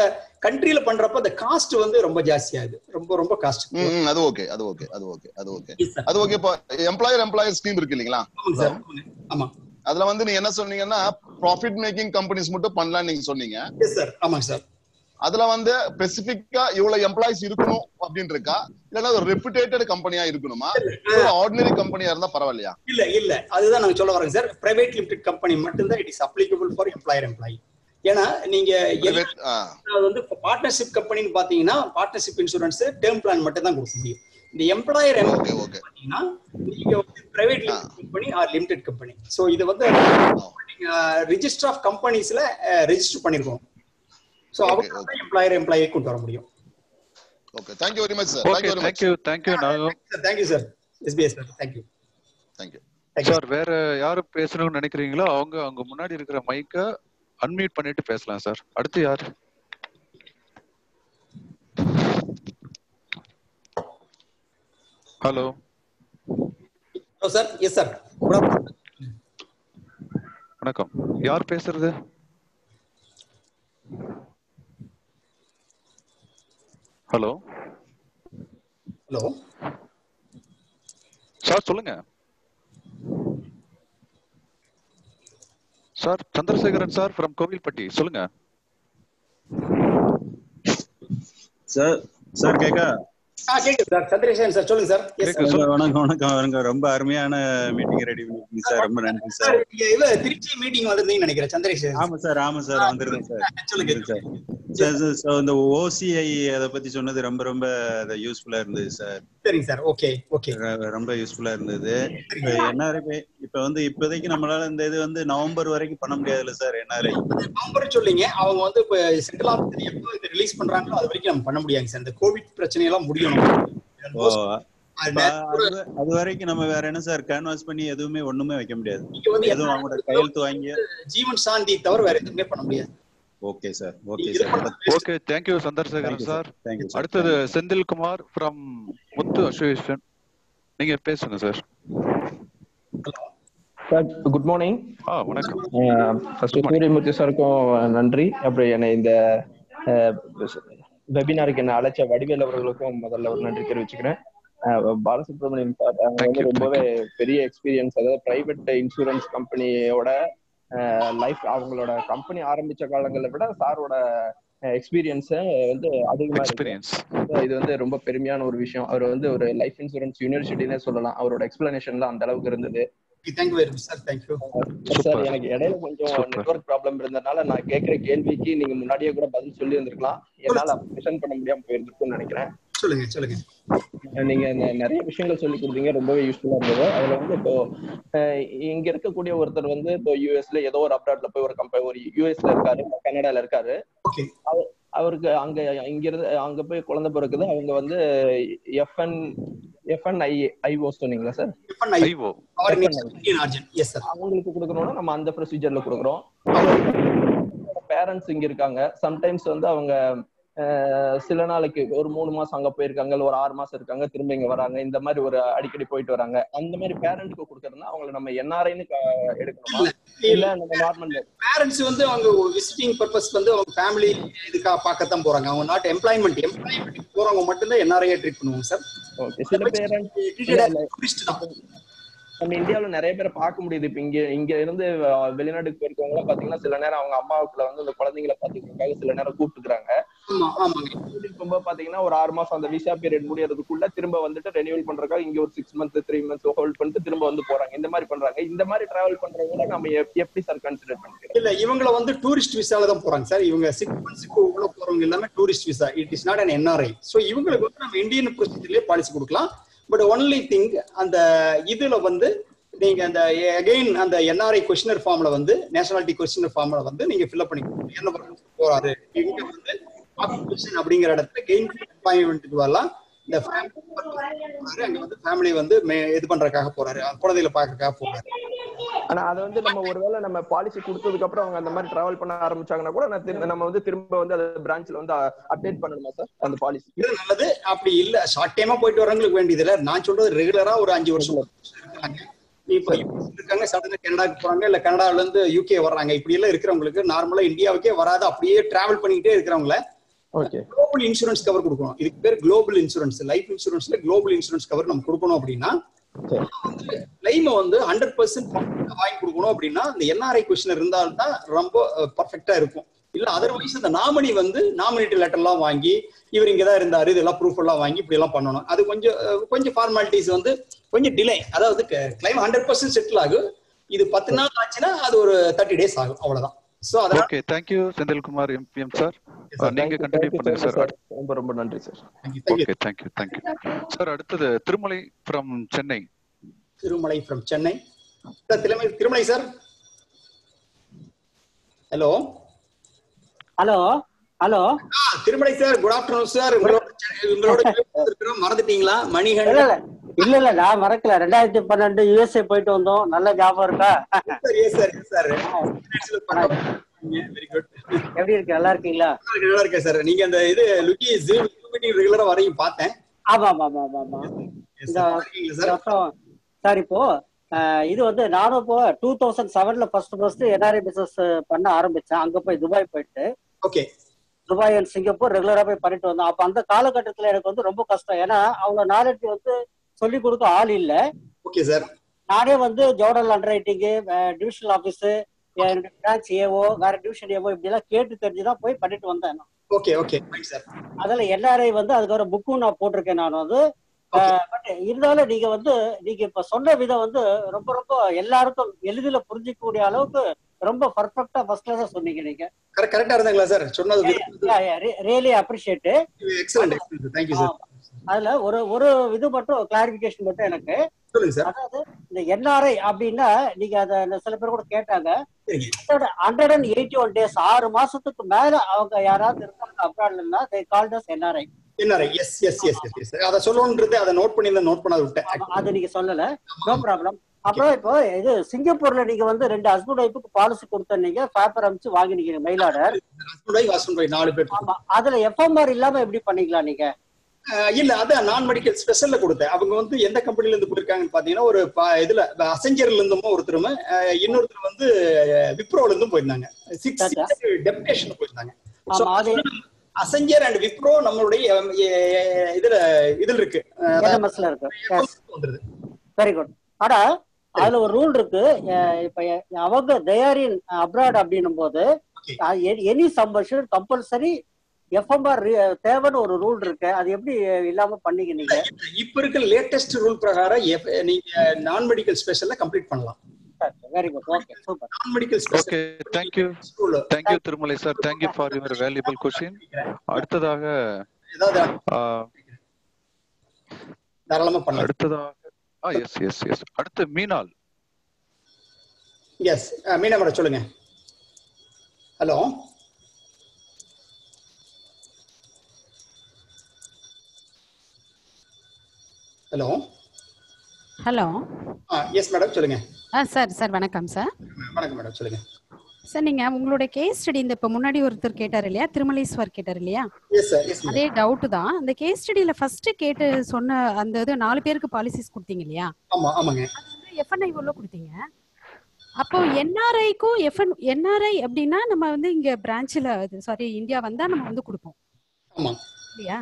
கண்ட்ரில பண்றப்ப அந்த காஸ்ட் வந்து ரொம்ப ஜாஸ்தியாகுது, ரொம்ப ரொம்ப காஸ்ட். அது ஓகே அது ஓகே அது ஓகே அது ஓகே அது ஓகே. இப்போ எம்ப்ளாயர் எம்ப்ளாயர் ஸ்கீம் இருக்கு இல்லீங்களா? ஆமா. அதுல வந்து நீ என்ன சொன்னீங்கன்னா ப்ராஃபிட் மேக்கிங் கம்பெனிஸ் மட்டும் பண்ணலாம் நீங்க சொன்னீங்க. Yes sir. ஆமாங்க சார். அதுல வந்து ஸ்பெசிபிக்கா இவ்வளவு எம்ப்ளாயிஸ் இருக்கணும் அப்படின்னு இருக்கா, இல்லன்னா ஒரு ரெப்யூட்டட் கம்பெனியா இருக்கணுமா, ஆர்டினரி கம்பெனியா இருந்தா பரவாயில்லையா? இல்ல இல்ல அதுதான் நாங்க சொல்ல வரோம் சார். பிரைவேட் லிமிடெட் கம்பெனி மட்டும் தான் it is applicable for employer employee. ஏன்னா நீங்க வந்து பார்ட்னர்ஷிப் கம்பெனின்னு பாத்தீங்கன்னா பார்ட்னர்ஷிப் இன்சூரன்ஸ் டேர்ம் பிளான் மட்டும் தான் கொடுக்க முடியும். இந்த எம்ப்ளாயர் பாத்தீங்கன்னா நீங்க வந்து private company or limited company. So இது வந்து நீங்க ரெஜிஸ்டர் ஆஃப் கம்பெனிஸ்ல ரெஜிஸ்டர் பண்ணிருக்கோம். சோ அவங்க எம்ப்ளாயர் எம்ப்ளாயி கொண்டு வர முடியும். Okay, thank you very much sir. Thank you thank you thank you நாகம். Thank you sir. SBS sir. Thank you thank you sir. வேற யாரு பேசணும்னு நினைக்கிறீங்களோ அவங்க அவங்க முன்னாடி இருக்கிற மைக்க அன்மியூட் பண்ணிட்டு பேசலாம் சார். அடுத்து யார்? Hello hello sir. Yes sir, வணக்கம். யார் பேசுறது? ஹலோ ஹலோ சார், சொல்லுங்க sir. Chandrasekaran sir from Kovilpatti, சொல்லுங்க சார். சார் கேக்கா? ஆ கேக்குது சார். சந்திரசேகரன் சார் சொல்லுங்க சார். எஸ் சார், வணக்கம் வணக்கம் வணக்கம். ரொம்ப அருமையான மீட்டிங் ரெடி பண்ணிருக்கீங்க சார், ரொம்ப நன்றி சார். நீங்க இல்ல திருச்சி மீட்டிங் வந்திருந்தீங்கன்னு நினைக்கிறேன் சந்திரசேகரன். ஆமா சார் ஆமா சார் வந்திருந்தேன் சார். சொல்லுங்க சார். சார் சோ இந்த O C I அத பத்தி சொன்னது ரொம்ப ரொம்ப யூஸ்ஃபுல்லா இருந்தது சார். சரிங்க சார். ஓகே ஓகே, ரொம்ப யூஸ்ஃபுல்லா இருந்தது. என்ஆர்ஐ இப்ப வந்து இப்போதைக்கு நம்மளால இந்த இது வந்து நவம்பர் வரைக்கும் பண்ண முடியாதுல சார்? என்ஆர்ஐ நவம்பர் சொல்லிங்க, அவங்க வந்து இப்ப செட்டில் ஆகுது எப்போ இது ரிலீஸ் பண்றாங்களோ அது வரைக்கும் நம்ம பண்ண முடியாது சார். இந்த கோவிட் பிரச்சனை எல்லாம் முடியணும். அது வரைக்கும் நம்ம வேற என்ன சார் கேன்வாஸ் பண்ணி எதுவுமே ஒண்ணுமே வைக்க முடியாது. எதுவும் அவங்களோட கையெழுத்து வாங்கி ஜீவன் சாந்தி தவிர வேற எதுவுமே பண்ண முடியாது. Okay sir. Okay sir. Okay, thank you Chandrasekaran sir. அடுத்து செந்தில் குமார் फ्रॉम முத்து அசோசியேஷன், நீங்க பேசுங்க சார். Sir good morning. ஆ வணக்கம். ஃபர்ஸ்ட் சூரியமூர்த்தி சாருக்கு நன்றி. அப்புறம் என்ன இந்த வெபினாருக்கு என்ன அழைச்ச வடிவேல் அவர்களுக்கும் முதல்ல ஒரு நன்றி தெரிவிச்சுக்கிறேன். பாலசுப்ரமணியம் சார் அவங்க ரொம்பவே பெரிய எக்ஸ்பீரியன்ஸ், அதாவது பிரைவேட் இன்சூரன்ஸ் கம்பெனியோட லைஃப் அவங்களோட கம்பெனி ஆரம்பிச்ச காலங்களை விட சாரோட experience வந்து அதிகமா experience இது வந்து ரொம்ப பெருமையான ஒரு விஷயம். அவர் வந்து ஒரு லைஃப் இன்சூரன்ஸ் யூனிவர்சிட்டினே சொல்லலாம். அவரோட எக்ஸ்பிளனேஷன்ல அந்த அளவுக்கு இருந்தது. Thank you very much sir. Thank you sir. எனக்கு இடையில கொஞ்சம் நெட்வொர்க் problem இருந்ததனால நான் கேக்குற கேள்விக்கு நீங்க முன்னாடியே கூட பதில் சொல்லி இருந்திருக்கலாம். என்னால மென்ஷன் பண்ண முடியாம போயிருக்கும்னு நினைக்கிறேன். சொல்லுங்க சொல்லுங்க. நீங்க நிறைய விஷயங்கள் சொல்லி கொடுத்தீங்க, ரொம்பவே யூஸ்ஃபுல்லா இருந்தது. அதுல வந்து இப்போ இங்க இருக்கக்கூடிய ஒருத்தர் வந்து இப்போ யூஎஸ்ல ஏதோ ஒரு அப்ராட்ல போய் ஒரு கம்பெனி ஒரு யூஎஸ்ல இருக்காரு, கனடால இருக்காரு. அவருக்கு அங்க இங்க இருந்து அங்க போய் குழந்தை பிறக்குது. அவங்க வந்து எஃப்என் எஃப்என்ஐஓ சொன்னீங்களா சார்? எஃப்என்ஐஓ yes sir. அவங்களுக்கு கொடுக்கணும்னா நம்ம அந்த ப்ரொசீஜர்ல கொடுக்குறோம். பேரண்ட்ஸ் இங்க இருக்காங்க. சம்டைம்ஸ் வந்து அவங்க சில நாளைக்கு ஒரு மூணு மாசம் அங்க போயிருக்காங்க, ஒரு ஆறு மாசம் இருக்காங்க, திரும்ப இங்க வராங்க. இந்த மாதிரி ஒரு அடிக்கடி போயிட்டு வராங்க. அந்த மாதிரி பேரண்ட்க்கு கொடுக்கறதுனா அவங்களை நம்ம என்ஆர்ஐன்னு எடுக்கணுமா இல்ல நம்ம நார்மல் பேரண்ட்ஸ் வந்து அவங்க விசிட்டிங் பர்பஸ் வந்து அவங்க ஃபேமிலி இதுக்காக பார்க்கத்தான் போறாங்க. அவங்க நாட் எம்ப்ளாய்மெண்ட் எம்ப்ளாய்மெண்ட் போறவங்க மட்டும்தான் என்ஆர்ஐ ட்ரீட் பண்ணுவாங்க சார். ஓகே. சில பேரண்ட்ஸ் நம்ம இந்தியாவில நிறைய பேரை பார்க்க முடியுது. இப்ப இங்க இங்க இருந்து வெளிநாட்டுக்கு போயிருக்கவங்க எல்லாம் பாத்தீங்கன்னா சில நேரம் அவங்க அம்மாவுக்குள்ள வந்து அந்த குழந்தைங்களை பாத்துக்கிறதுக்காக சில நேரம் கூப்பிட்டுக்கிறாங்க. கூட்டிட்டு போகும்போது பாத்தீங்கன்னா ஒரு ஆறு மாசம் அந்த விசா பீரியட் முடியறதுக்குள்ள திரும்ப வந்துட்டு ரெனியூல் பண்றதுக்காக இங்க ஒரு six month three month hold பண்ணிட்டு திரும்ப வந்து போறாங்க. இந்த மாதிரி பண்றாங்க. இந்த மாதிரி டிராவல் பண்றவங்களை நம்ம எப்படி சார் கன்சிடர் பண்ணிக்கிறோம்? இல்ல இவங்களை வந்து டூரிஸ்ட் விசால தான் போறாங்க சார். இவங்க சிக்ஸ் மந்த்ஸ்க்கு உள்ள போறவங்க எல்லாமே tourist visa. It is not an NRI. So இவங்களுக்கு வந்து நம்ம இந்தியன் ப்ரொசீஜர்லயே பாலிசி கொடுக்கலாம். பட் ஒன்லி திங் அந்த இதுல வந்து நீங்க அந்த அகைன் அந்த என்ஆர்ஐ கொஸ்டினர் ஃபார்ம்ல வந்து நேஷனாலிட்டி கொஸ்டினர் ஃபார்ம்ல வந்து நீங்க ஃபில்அப் பண்ணிக்கணும். என்ன போறாரு இங்க வந்து ஆப்ஷன் அப்படிங்கிற இடத்துல கெயின் பாயிண்ட்க்கு வரலாம். இந்த ஃபேமிலி அங்க வந்து ஃபேமிலி வந்து இது பண்றதுக்காக போறாரு, குழந்தைகளை பார்க்கறதுக்காக போறாரு. ஆனா அதை வந்து நம்ம ஒருவேளை நம்ம பாலிசி கொடுத்ததுக்கு அப்புறம் அவங்க அந்த மாதிரி டிராவல் பண்ண ஆரம்பிச்சாங்கன்னா கூட நம்ம வந்து திரும்ப வந்து அந்த பிரான்ச்ல வந்து அப்டேட் பண்ணணுமா சார் அந்த பாலிசி? இது நல்லது. அப்படி இல்ல ஷார்ட் டைமா போயிட்டு வரவங்களுக்கு வேண்டியது இல்ல. நான் சொல்றது ரெகுலரா ஒரு அஞ்சு வருஷம் இப்ப இருக்காங்க, சடனா கனடாக்கு போறாங்க, இல்ல கனடால இருந்து யூகே வர்றாங்க. இப்படி எல்லாம் இருக்கிறவங்களுக்கு நார்மலா இந்தியாவுக்கே வராது, அப்படியே டிராவல் பண்ணிக்கிட்டே இருக்கிறவங்கள குளோபல் இன்சூரன்ஸ் கவர் கொடுக்கணும். இதுக்கு பேர் குளோபல் இன்சூரன்ஸ். லைஃப் இன்சூரன்ஸ்ல குளோபல் இன்சூரன்ஸ் கவர் நம்ம கொடுக்கணும் அப்படின்னா கிளைமை வந்து ஹண்ட்ரட் பெர்சென்ட் வாங்கி கொடுக்கணும். அப்படின்னா இந்த என்ஆர்ஐ கொஸ்டின் இருந்தால்தான் ரொம்ப பர்ஃபெக்டா இருக்கும். இல்ல அதர்வைஸ் அந்த நாமினி வந்து நாமினேட்டி லெட்டர் எல்லாம் வாங்கி இவர் இங்கதான் இருந்தாரு இதெல்லாம் ப்ரூஃப் எல்லாம் வாங்கி இப்படி எல்லாம் பண்ணணும். அது கொஞ்சம் கொஞ்சம் ஃபார்மாலிட்டிஸ் வந்து கொஞ்சம் டிலே. அதாவது கிளைம் ஹண்ட்ரட் பெர்சென்ட் செட்டில் ஆகும். இது பத்து நாள் ஆச்சுன்னா அது ஒரு தேர்ட்டி டேஸ் ஆகும், அவ்வளவுதான். சோ அதனால okay. Thank you Senthilkumar MBM sir. நீங்க கண்டினியூ பண்ணுங்க சார். ரொம்ப ரொம்ப நன்றி sir. Okay. Thank you thank you sir. அடுத்து Thirumalai from Chennai. Thirumalai from Chennai sir. Thirumalai Thirumalai sir. Hello hello hello. Thirumalai sir good afternoon sir. உங்களோட பேசுறோம் மறந்துட்டீங்களா? மணிகண்டன் இல்ல இல்ல நான் மறக்கல. ரெண்டாயிரத்தி பன்னெண்டு யூஎஸ்ஏ போயிட்டு வந்தோம். நல்ல ஞாபகம் இருக்கா? எப்படி இருக்கு? நல்லா இருக்கீங்களா? நல்லா இருக்கேன் சார். நீங்க அந்த இது லுக்கி ஜூம் மீட்டிங் ரெகுலரா வரையும் பார்த்தேன். ஆமா ஆமா ஆமா ஆமா. சார் இப்போ இது வந்து நானும் இப்போ டூ தௌசண்ட் செவன்ல ஃபர்ஸ்ட் ஃபர்ஸ்ட் என்ஆர்ஐ பிசினஸ் பண்ண ஆரம்பிச்சேன். அங்க போய் துபாய் போயிட்டு ஓகே துபாய் அண்ட் சிங்கப்பூர் ரெகுலரா போய் பண்ணிட்டு வந்தோம். அப்ப அந்த காலகட்டத்துல எனக்கு வந்து ரொம்ப கஷ்டம். ஏன்னா அவங்க நாலேஜ் வந்து சொல்லி கொடுக்க ஆள் இல்ல. Okay sir. நானே வந்து zonal underwriting divisional office என்னோட பிரான்ச் ஏஓ வேற டிவிஷன் ஏஓ இப்படி எல்லாம் கேட்டு தெரிஞ்சுதான் போய் பண்ணிட்டு வந்தேன். Okay okay sir. அதுல என்ஆர்ஐ வந்து அதுக்கப்புறம் புக்கும் நான் போட்டிருக்கேன். நான் வந்து பட் இருந்தாலும் நீங்க வந்து நீங்க இப்ப சொன்ன விதம் வந்து ரொம்ப ரொம்ப எல்லாருக்கும் எளிதில புரிஞ்சிக்கக்கூடிய அளவுக்கு ரொம்ப பர்ஃபெக்ட்டா ஃபர்ஸ்ட் கிளாஸா சொன்னீங்க. நீங்க கரெக்ட்டா இருந்தாங்களா சார் சொன்னது? Really appreciate. Excellent excellent. Thank you sir. அதுல ஒரு ஒரு இது மட்டும் கிளாரிஃபிகேஷன் மட்டும் எனக்கு சொல்லுங்க சார். அதாவது இந்த என்ஆர்ஐ அப்படின்னா நீங்க அத சில பேர் கூட கேட்டாங்க. Hundred and eighty one days ஆறு மாசத்துக்கு மேல அவங்க யாராவது இருக்காங்க அப்ராட்லன்னா they called as NRI. NRI yes yes yes yes. அத சொல்லணும்ன்றது அத நோட் பண்ணில நோட் பண்ணாத விட்டேன். அது நீங்க சொல்லல நோ ப்ராப்ளம். அப்புறம் இப்போ இது சிங்கப்பூர்ல நீங்க வந்து ரெண்டு ஹஸ்பண்ட் ஒய்ஃபுக்கு பாலிசி கொடுத்தீங்க, பேப்பர் அனுப்பிச்சு வாங்கினீங்க mail order. Husband wife husband wife நாலு பேர். ஆமா. அதுல எஃப்எம்ஆர் இல்லாம எப்படி பண்ணீங்களா நீங்க? இல்ல அத நான் மெடிக்கல் ஸ்பெஷல்ல கொடுத்தேன். அவங்க வந்து எந்த கம்பெனில இருந்து போயிருக்காங்கன்னு பாத்தீங்கன்னா ஒரு இதுல அசஞ்சர்ல இருந்தும் ஒருத்தரும் இன்னொருத்தர் வந்து விப்ரோல இருந்தும் போயிருந்தாங்க. சிக்ஸ் டெப்டேஷன் போயிருந்தாங்க. அசஞ்சர் அண்ட் விப்ரோ நம்மளுடைய இதுல இதுல இருக்கு வந்துருது. Very good. ஆனா அதுல ஒரு ரூல் இருக்கு. இப்ப அவங்க தயாரின் அப்ராட் அப்படின்னும் போது any சம்பஷன் compulsory F M R தேவன் ஒரு ரூல் இருக்கு, அது எப்படி இல்லாம பண்ணிக்கிறீங்க? இப்போ இருக்க லேட்டஸ்ட் ரூல் பிரகாரம் நீங்க நான் மெடிக்கல் ஸ்பெஷல்ல கம்ப்ளீட் பண்ணலாம். Very good. Okay, super. Non-medical specialist. Okay, thank you. Thank you, Thirumalai sir. Thank you for your valuable question. அடுத்ததாக தாராளமா பண்ணலாம். அடுத்ததாக ஆ எஸ் எஸ் எஸ் அடுத்து மீனால். எஸ் மீனா மேடம் சொல்லுங்க. Hello hello hello ah yes madam சொல்லுங்க. Ah sir sir வணக்கம் sir. வணக்கம் மேடம் சொல்லுங்க. சார் நீங்க உங்களுடைய கேஸ் ஸ்டடி இந்த இப்ப முன்னாடி ஒருத்தர் கேட்டார் இல்லையா, திருமலீஸ்வர் கேட்டார் இல்லையா? Yes sir yes madam. அதே டவுட் தான். அந்த கேஸ் ஸ்டடில ஃபர்ஸ்ட் கேட்டு சொன்ன அந்த இது நாலு பேருக்கு பாலிசிஸ் கொடுத்தீங்க இல்லையா? ஆமா ஆமாங்க. அது F N I O ல கொடுத்தீங்க. அப்போ N R I க்கு F N N R I அப்படினா நம்ம வந்து இங்க பிரான்ச்ல சாரி இந்தியா வந்தா நம்ம வந்து கொடுப்போம். ஆமா. இல்லையா?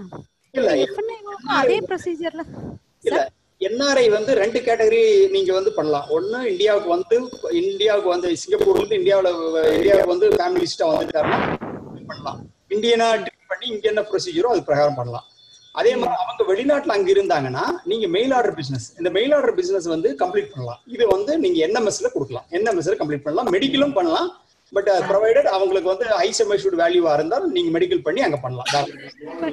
இல்ல F N I O க்கு அதே ப்ரொசீஜர்ல இல்ல N R I வந்து ரெண்டு கேட்டகரி நீங்க வந்து பண்ணலாம். ஒன்னு இந்தியாவுக்கு வந்து இந்தியாவுக்கு வந்து சிங்கப்பூர்ல இருந்து இந்தியாவுல இந்தியாவுக்கு வந்து ஃபேமிலி லிஸ்டா வந்துட்டாருன்னா பண்ணலாம். இந்தியனா ட்ரீட் பண்ணி இந்தியன் ப்ரொசீஜரோ அது பிரகாரம் பண்ணலாம். அதே மாதிரி அவங்க வெளிநாட்டுல அங்க இருந்தாங்கன்னா நீங்க மெயில் ஆர்டர் பிசினஸ், இந்த மெயில் ஆர்டர் பிசினஸ் வந்து கம்ப்ளீட் பண்ணலாம். இது வந்து நீங்க N M S ல கொடுக்கலாம், N M S ல கம்ப்ளீட் பண்ணலாம். மெடிக்கலும் பண்ணலாம். பட் ப்ரொவைடட் அவங்களுக்கு வந்து ஹை சம்ஷூட் வேல்யூவா இருந்தா நீங்க மெடிக்கல் பண்ணி அங்க பண்ணலாம்.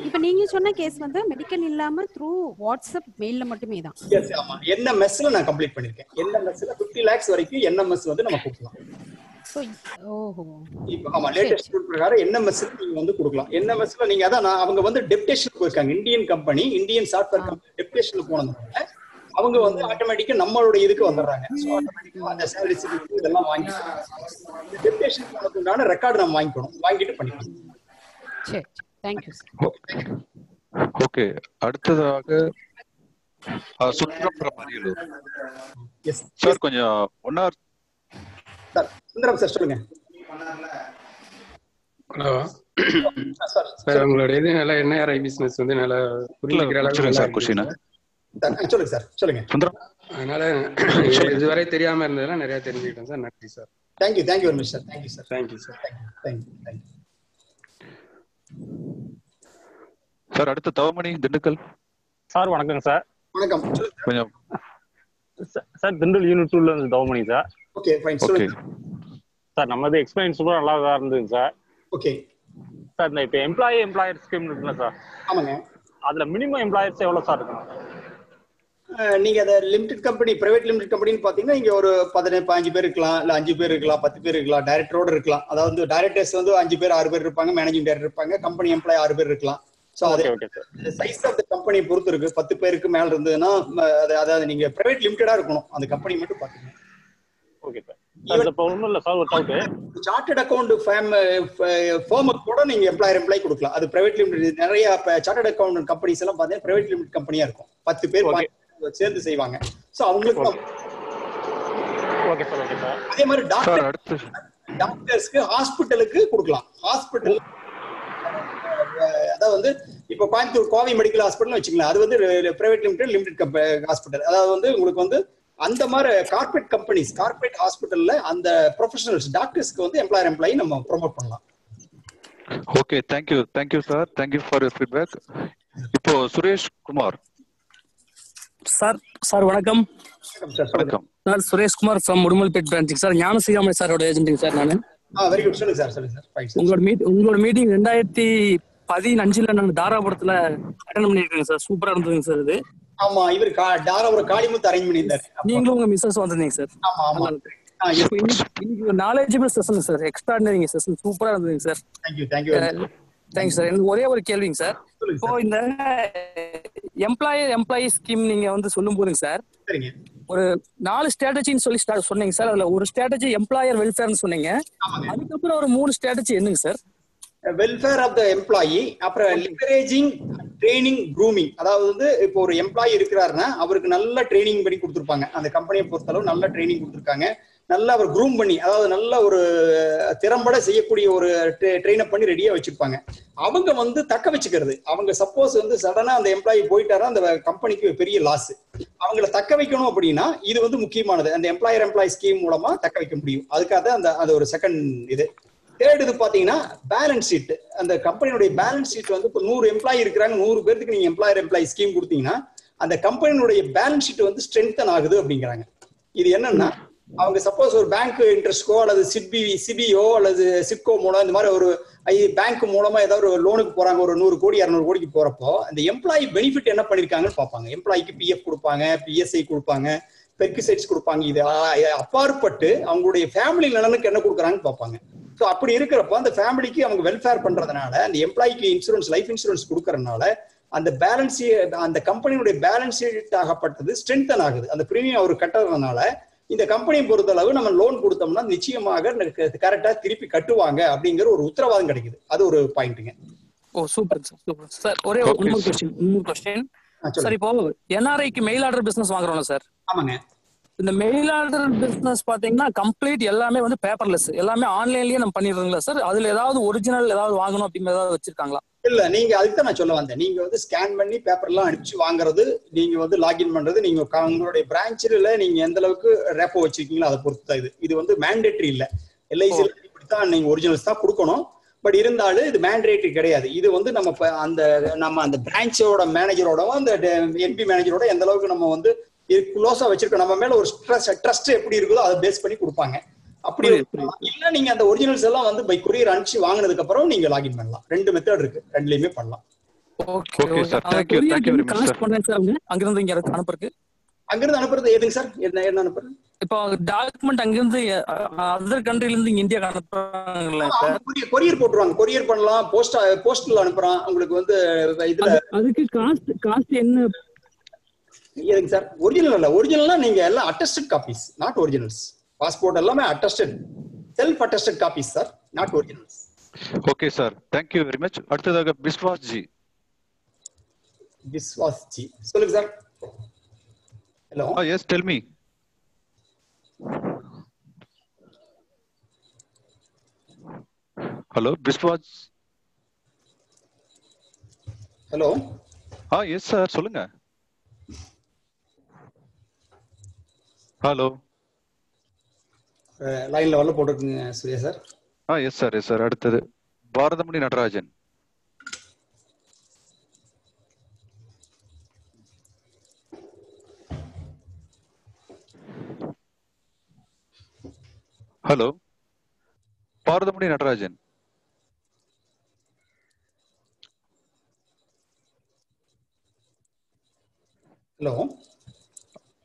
இப்போ நீங்க சொன்ன கேஸ் வந்து மெடிக்கல் இல்லாம த்ரூ வாட்ஸ்அப் மெயில்ல மட்டுமே தான். எஸ் ஆமா. N M S ல நான் கம்ப்ளீட் பண்ணிருக்கேன். N M S ல fifty lakhs வரைக்கும் N M S வந்து நம்ம கொடுக்கலாம். சோ ஓஹோ இப்போ ஆமா லேட்டஸ்ட் ரூல் பிரகாரம் N M S ல நீங்க வந்து கொடுக்கலாம். N M S ல நீங்க அத அவங்க வந்து டெப்டேஷனுக்கு போயிருக்காங்க. Indian company Indian software company டெப்டேஷனுக்கு போனதுனால அவங்க வந்து ஆட்டோமேட்டிக்கா நம்மளோட இதுக்கு வந்துறாங்க. சோ ஆட்டோமேட்டிக்கா அந்த சாலரி சீட் இதெல்லாம் வாங்கி டெப்டேஷன் பண்ணதுனால ரெக்கார்ட் நம்ம வாங்கிக்கணும், வாங்கிட்டு பண்ணிக்கலாம். சரி, थैंक यू சார். ஓகே, அடுத்ததாக சுந்தரம் பிரமரியலு. எஸ் சார், கொஞ்சம் one hour sir. Sundaram sir சொல்லுங்க. ஹலோ சார், சார் உங்களோட இதுனால என்ன R I பிசினஸ் வந்து நல்லா புரியல அளவுக்கு சார் கொஷினா சொல்லுங்க சார். சொல்லுங்க சுந்தரம். அதனால இதுவரை தெரியாம இருந்ததெல்லாம் நிறைய தெரிஞ்சுக்கிட்டேன் சார். நன்றி sir. Thank you, thank you very much sir. Thank you sir. Thank you sir. Thank you, thank you sir. அடுத்து தவமணி திண்டுக்கல் சார். வணக்கம் சார். வணக்கம். கொஞ்சம் சார் திண்டுக்கல் யூனிட் two ல இருந்து தவமணி சார். ஓகே ஃபைன் சொல்லுங்க சார். நம்மது எக்ஸ்பீரியன்ஸ் சூப்பரா நல்லா இருந்துச்சு சார். ஓகே சார், நான் இப்போ எம்ப்ளாயி எம்ப்ளாயர் ஸ்கீம் இருக்குல சார். ஆமாங்க. அதுல மினிமம் எம்ப்ளாயர்ஸ் எவ்வளவு சார் இருக்கும்? நீங்க அத லிமிடெட் கம்பெனி பிரைவேட் லிமிடெட் கம்பெனின்னு பாத்தீங்கன்னா இங்க ஒரு பதினைந்து பேர் இருக்கலாம், இல்ல அஞ்சு பேர் இருக்கலாம், பத்து பேர் இருக்கலாம், டைரக்டரோட இருக்கலாம். அதாவது டைரக்டர்ஸ் வந்து அஞ்சு பேர் ஆறு பேர் இருப்பாங்க, மேனேஜிங் டைரக்டர் இருப்பாங்க, கம்பெனி எம்ப்ளாய் ஆறு பேர் இருக்கலாம். சோ அது சைஸ் ஆஃப் தி கம்பெனி பொறுத்து இருக்கு. பத்து பேருக்கு மேல இருந்ததுன்னா அதாவது நீங்க பிரைவேட் லிமிடெடா இருக்கணும், அந்த கம்பெனி மட்டும் பாத்தீங்கன்னா. Okay sir. அந்த ப்ராப்ளம் இல்ல சார். ஒரு டவுட், சார்ட்டட் அக்கவுண்ட் ஃபார்ம் ஃபார்முக்கு கூட நீங்க எம்ப்ளாயர் எம்ப்ளாய் கொடுக்கலாம். அது பிரைவேட் லிமிடெட் நிறைய சார்ட்டட் அக்கவுண்ட் கம்பெனிஸ் எல்லாம் பாத்தீங்கன்னா பிரைவேட் லிமிடெட் கம்பெனியா இருக்கும். பத்து பேர் சேர்ந்து செய்வாங்க. சோ அவங்களுக்கு ஓகே சார். Okay sir. அதே மாதிரி டாக்டர் டாக்டர்ஸ்க்கு ஹாஸ்பிடலுக்கு கொடுக்கலாம். ஹாஸ்பிடல் அதாவது வந்து இப்போ கோயம்புத்தூர் கோவை மெடிக்கல் ஹாஸ்பிடல்னு வெச்சுக்கலாம். அது வந்து பிரைவேட் லிமிடெட் லிமிடெட் ஹாஸ்பிடல். அதாவது வந்து உங்களுக்கு வந்து அந்த மாதிரி கார்ப்பரேட் கம்பெனிஸ் கார்ப்பரேட் ஹாஸ்பிடல்ல அந்த ப்ரொபஷனல்ஸ் டாக்டர்ஸ்க்கு வந்து எம்ப்ளாயர் எம்ப்ளாயி நம்ம ப்ரோமோட் பண்ணலாம். Okay, thank you thank you sir. Thank you for your feedback. இப்போ சுரேஷ் குமார் சார். சார் வணக்கம். வணக்கம் sir. Suresh Kumar sir, Mudumalpet branch sir. ஞானசிராமணி சாரோட ஏஜென்ட் சார் நான். Ah very good. சொல்லுங்க சார். சொல்லுங்க சார். உங்களோட மீட் உங்களோட மீட்டிங் twenty fifteen ல நான் தாராபுரத்துல அட்டெண்ட் பண்ணிருக்கேன் சார். சூப்பரா இருந்ததுங்க சார் இது. ஆமா, இவர் தாராபுரம் காளிமுத்து அரேஞ்ச் பண்ணிருந்தாரு. நீங்களும் உங்க மிஸ்ஸஸ் வந்திருந்தீங்க சார். ஆமா ஆமா. இன்னைக்கு ஒரு knowledgeable session sir. Extraordinary session. சூப்பரா இருந்ததுங்க sir. Thank you thank you thanks sir. எனக்கு ஒரே ஒரு கேள்விங்க சார். இப்போ இந்த எம்ப்ளாயர் எம்ப்ளாயி ஸ்கீம் நீங்க வந்து சொல்லும் போதுங்க சார், ஒரு நாலு ஸ்ட்ராட்டஜின்னு சொல்லி சொன்னீங்க சார். அதுல ஒரு ஸ்ட்ராட்டஜி எம்ப்ளாயர் வெல்ஃபேர்னு சொன்னீங்க. அதுக்கப்புறம் ஒரு மூணு ஸ்ட்ராட்டஜி என்னங்க sir? Welfare of the employee, அப்புறம் லிவரேஜிங், ட்ரைனிங், க்ரூமிங். அதாவது வந்து இப்போ ஒரு எம்ப்ளாயி இருக்கிறாருன்னா அவருக்கு நல்ல ட்ரைனிங் பண்ணி கொடுத்துருப்பாங்க. அந்த கம்பெனியை பொறுத்தளவு நல்ல ட்ரைனிங் கொடுத்துருக்காங்க. நல்லா ஒரு க்ரூம் பண்ணி அதாவது நல்ல ஒரு திறம்பட செய்யக்கூடிய ஒரு ட்ரெயின் அப் பண்ணி ரெடியா வச்சிருப்பாங்க. அவங்க வந்து தக்க வச்சுக்கிறது. அவங்க சப்போஸ் வந்து சடனா அந்த எம்ப்ளாயி போயிட்டாரா அந்த கம்பெனிக்கு பெரிய லாஸ். அவங்களை தக்க வைக்கணும் அப்படின்னா இது வந்து முக்கியமானது. அந்த எம்ப்ளாயர் எம்ப்ளாயி ஸ்கீம் மூலமா தக்க வைக்க முடியும். அதுக்காக அந்த அது ஒரு செகண்ட் இது. Third is the balance sheet. And the company balance sheet is one hundred employees. one hundred employer employee scheme. And the company balance sheet is strengthened. This is suppose a bank interest score, C B O, or SIPCO, a bank loan for one hundred crore. The employee benefit is the employee P F, P S A, perquisites, apart from the family. So, the family is welfare, and the employee insurance, life insurance, and the balance and the company balance is strengthened. And the premium is cut. In the company, we loan for the character, three P Katuanga, other point. Oh, super, super. Sir, one more question. question. Sorry, Paul. N R I mail order business, sir. In the mail order business, complete எல்லாமே வந்து paperless. எல்லாமே ஆன்லைன்லயே நம்ம பண்ணிடுறோம்ல sir. அதுல ஏதாவது original ஏதாவது வாங்கணும் அப்படி ஏதாவது வச்சிருக்காங்களா? இல்ல, நீங்க அதுக்கு தான் நான் சொல்ல வந்தேன். நீங்க வந்து ஸ்கேன் பண்ணி பேப்பர்லாம் அடிச்சு வாங்குறது, நீங்க வந்து லாகின் பண்றது, நீங்க உங்களுடைய பிரான்ச்சில நீங்க எந்த அளவுக்கு ரெப்போ வச்சிருக்கீங்களோ அதை பொறுத்து தான் இது. இது வந்து மேண்டேட்டரி இல்ல. L I C ல இப்படி தான் நீங்க ஒரிஜினல்ஸ் தான் கொடுக்கணும். பட் இருந்தாலும் இது மேண்டேட்டரி கிடையாது. இது வந்து நம்ம அந்த நம்ம அந்த பிரான்ச்சோட மேனேஜரோட அந்த N P மேனேஜரோட எந்த அளவுக்கு நம்ம வந்து க்ளோஸா வச்சிருக்கோம், நம்ம மேல ஒரு ஸ்ட்ரெஸ் ட்ரஸ்ட் எப்படி இருக்குதோ அதை பேஸ் பண்ணி கொடுப்பாங்க. அப்படி இல்ல நீங்க அந்த ஒரிஜினல்ஸ் எல்லாம் வந்து பை கொரியர் அனுப்பிச்சு வாங்குனதுக்கு அப்புறம் நீங்க லாகின் பண்ணலாம். ரெண்டு மெத்தட் இருக்கு, ரெண்டுலயுமே பண்ணலாம். Okay okay sir, thank you thank you very much sir. பண்ணேன் சார், அங்க இருந்து இங்க அனுப்புறது அங்க இருந்து அனுப்புறது எதுங்க சார்? என்ன என்ன அனுப்புறது? இப்போ டாக்குமெண்ட் அங்க இருந்து अदर कंट्रीல இருந்து இந்தியா அனுப்புறாங்கல சார். கொரியர் போடுறாங்க, கொரியர் பண்ணலாம், போஸ்ட் போஸ்ட்ல அனுப்புறாங்க. உங்களுக்கு வந்து இதுல அதுக்கு காஸ்ட் காஸ்ட் என்ன ஏங்க சார்? ஒரிஜினல் இல்ல. ஒரிஜினல்னா நீங்க எல்லாம் attested copies, not originals. Passport எல்லாமே attested, self attested copies sir, not originals. Okay sir, thank you very much. அடுத்ததாக விஸ்வாஸ் ஜி. விஸ்வாஸ் ஜி சொல்லுங்க sir. Hello. Ah yes, tell me. Hello Vishwas. Hello. Ah yes sir, சொல்லுங்க. Hello, லைன்ல வரல போட்டுருங்க சுரேஷ் sir. Ah yes sir, yes sir. அடுத்து Bharathamani Natarajan. Hello Bharathamani Natarajan. Hello.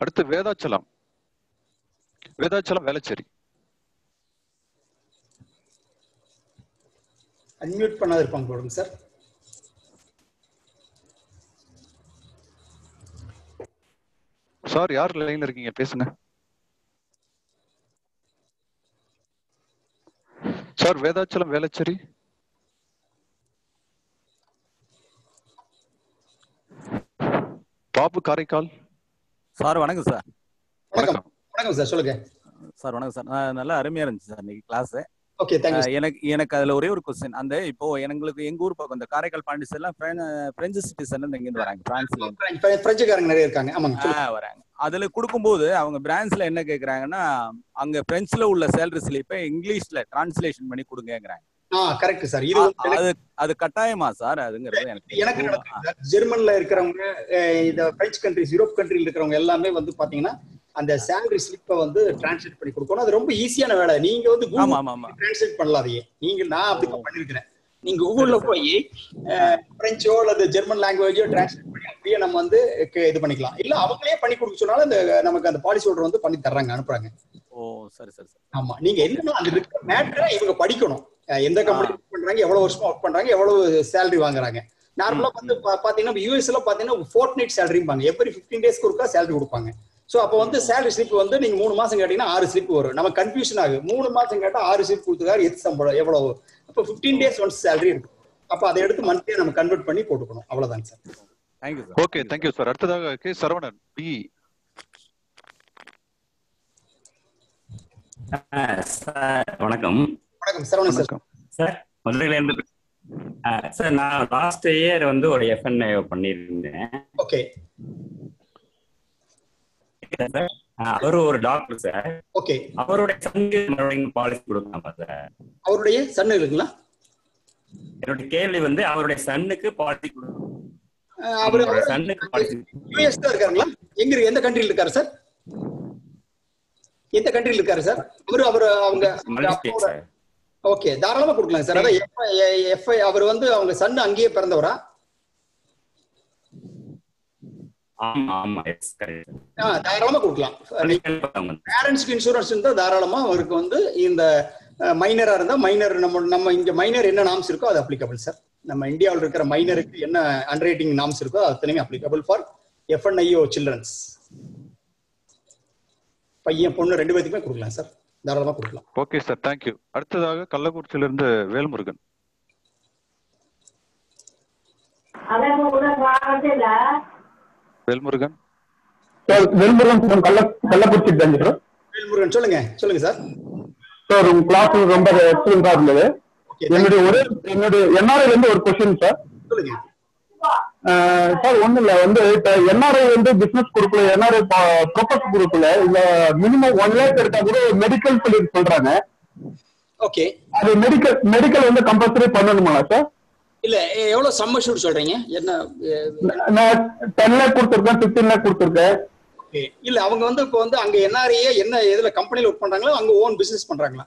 அடுத்து Vedachalam. Vedachalam Velachery. Unmute பண்ணாத இருப்பாங்க போடுங்க சார். சார் யார் லைன்ல இருக்கீங்க, பேசுங்க சார். வேதாச்சலம் வேளச்சேரி. பாபு காரைக்கால். சார் வணக்கம் சார். வணக்கம் வணக்கம் சார், சொல்லுங்க சார். வணக்கம் சார், நல்லா அருமையா இருந்துச்சு சார் இன்னைக்கு கிளாஸ். Okay thank you. எனக்கு எனக்கு அதுல ஒரே ஒரு क्वेश्चन. அந்த இப்போ எனக்கு எங்க ஊர் பக்கம் அந்த காரைக்கால் பாண்டிஸ் எல்லாம் பிரெஞ்ச் சிட்டிசன்ல இருந்து இங்க வராங்க, பிரான்ஸ்ல இருந்து பிரெஞ்ச் காரங்க நிறைய இருக்காங்க. ஆமாங்க வராங்க. அதுல கொடுக்கும்போது அவங்க பிரான்ச்ல என்ன கேக்குறாங்கன்னா, அங்க பிரெஞ்ச்ல உள்ள சேலரி ஸ்லிப்பை இங்கிலீஷ்ல டிரான்ஸ்லேஷன் பண்ணி கொடுங்கங்கறாங்க. ஆ கரெக்ட் சார். இது அது அது கட்டாயமா சார்? அதுங்கிறது எனக்கு எனக்கு நடக்குது சார். ஜெர்மன்ல இருக்கறவங்க, இந்த பிரெஞ்ச் कंट्रीஸ், யூரோப் कंट्रीல இருக்கறவங்க எல்லாமே வந்து பாத்தீங்கன்னா அந்த salary slip வந்து டிரான்ஸ்லேட் பண்ணி கொடுக்கணும். அது ரொம்ப ஈஸியான வேலை. நீங்க வந்து கூகுள் டிரான்ஸ்லேட் பண்ணலாதே. நீங்க நான் அப்படி பண்ணிருக்கேன். நீங்க கூகுள்ல போய் பிரெஞ்சோ அல்லது ஜெர்மன் லாங்குவேஜோ டிரான்ஸ்லேட் பண்ணி அப்படியே நம்ம வந்து இது பண்ணிக்கலாம். இல்ல அவங்களே பண்ணி கொடுக்க சொன்னால அந்த நமக்கு அந்த பாலிசி ஹோல்டர் வந்து பண்ணி தர்றாங்க, அனுப்புறாங்க. ஓ சரி சரி சரி. ஆமா, நீங்க என்னன்னா அந்த மேட்டரை இவங்க படிக்கணும். எந்த கம்பெனி பண்றாங்க, எவ்வளவு வருஷமா வர்க் பண்றாங்க, எவ்வளவு சேலரி வாங்குறாங்க. நார்மலா வந்து பாத்தீங்கன்னா யூஎஸ்ல பாத்தீங்கன்னா ஃபோர்ட்நைட் சேலரிம்பாங்க. எவ்ரி ஃபிஃப்டீன் டேஸ்க்கு ஒருக்கா சேலரி கொடுப்பாங்க. சோ அப்ப வந்து சேலரி ஸ்லிப் வந்து நீங்க மூணு மாசம் கேட்டீங்கன்னா ஆறு ஸ்லிப் வரும். நம்ம கன்ஃபியூஷன் ஆகும். மூணு மாசம் கேட்டா ஆறு ஸ்லிப் கொடுத்துக்காரு, எது சம்பளம் எவ்வளவு? அப்ப ஃபிஃப்டீன் டேஸ் ஒன்ஸ் சேலரி இருக்கும். அப்ப அதை எடுத்து மந்த்லியா நம்ம கன்வெர்ட் பண்ணி போட்டுக்கணும். அவ்வளவுதான் sir. Thank you sir. Okay thank you sir. அடுத்ததாக கே சரவணன் பி. சார் வணக்கம். வணக்கம் சார். வணக்கம் சார். முதல்ல இருந்து சார், நான் லாஸ்ட் இயர் வந்து ஒரு F N I O பண்ணிருந்தேன். ஓகே. அவரு ஒரு டாக்டர் சார். ஓகே, அவருடைய சன்னுக்கு பாலிசி கொடுக்கலாமா சார்? அவருடைய சன்னு இருக்குங்களா? என்னோட கேள்வி வந்து அவருடைய சன்னுக்கு பாலிசி கொடுக்கணும். அவருடைய சன்னுக்கு பாலிசி யுஎஸ்ல இருக்காங்களா? எங்க எந்த கண்ட்ரில இருக்காரு சார்? எந்த கண்ட்ரில இருக்காரு சார் அவரு? அவரு அவங்க ஓகே தாராளமா கொடுக்கலாம் சார். அதான் எஃப்ஐ அவர் வந்து அவங்க சன்னு அங்கேயே பிறந்தவரா? ஆமா ஆமா எஸ் கரெக்ட். ஆ தாராளமா கொடுக்கலாம். பேரண்ட்ஸ் இன்சூரன்ஸ் இருந்தா தாராளமா அவருக்கு வந்து இந்த மைனரா இருந்தா மைனர் நம்ம நம்ம இங்க மைனர் என்ன நாம்ஸ் இருக்கோ அது அப்ளிகபிள் சார். நம்ம இந்தியாவில் இருக்கிற மைனருக்கு என்ன அண்டர்ரைட்டிங் நாம்ஸ் இருக்கோ அதுலயே அப்ளிகபிள் ஃபார் எஃப்என்ஐஓ சில்ட்ரன்ஸ். பையன் பொண்ணு ரெண்டு பேருக்குமே கொடுக்கலாம் சார், தாராளமா கொடுக்கலாம். Okay sir, thank you. அடுத்ததாக கள்ளக்குறிச்சியில இருந்து வேல்முருகன். அதான் ஒரு வாரத்துல வேல்முருகன் சார். வேல்முருகன் சார் கள்ளக்குறிச்சி தான் சார். வேல்முருகன் சொல்லுங்க சொல்லுங்க சார். சார் உங்க கிளாஸ் ரொம்ப எக்ஸலென்ட்டா இருந்தது. என்னோட ஒரு என்னோட என்ஆர்ஐ வந்து ஒரு क्वेश्चन சார். சொல்லுங்க சார். ஒண்ணு இல்ல வந்து என்ஆர்ஐ வந்து பிசினஸ் குரூப்ல என்ஆர்ஐ ப்ரோபஸ் குரூப்ல இல்ல மினிமம் ஒரு லட்சம் எடுத்தா கூட மெடிக்கல் சொல்லி சொல்றாங்க. ஓகே, அது மெடிக்கல் மெடிக்கல் வந்து கம்பல்சரி பண்ணணுமா சார்? இல்ல எவ்வளவு சம் அஷூர் சொல்றீங்க? என்ன நான் பத்து லட்சம் கொடுத்திருக்கேன், பதினைந்து லட்சம் கொடுத்திருக்கேன். இல்ல அவங்க வந்து இப்போ வந்து அங்க என்ஆர்ஏ என்ன எதுல கம்பெனில வர்க் பண்றாங்களோ அங்க ஓன் பிசினஸ் பண்றாங்களா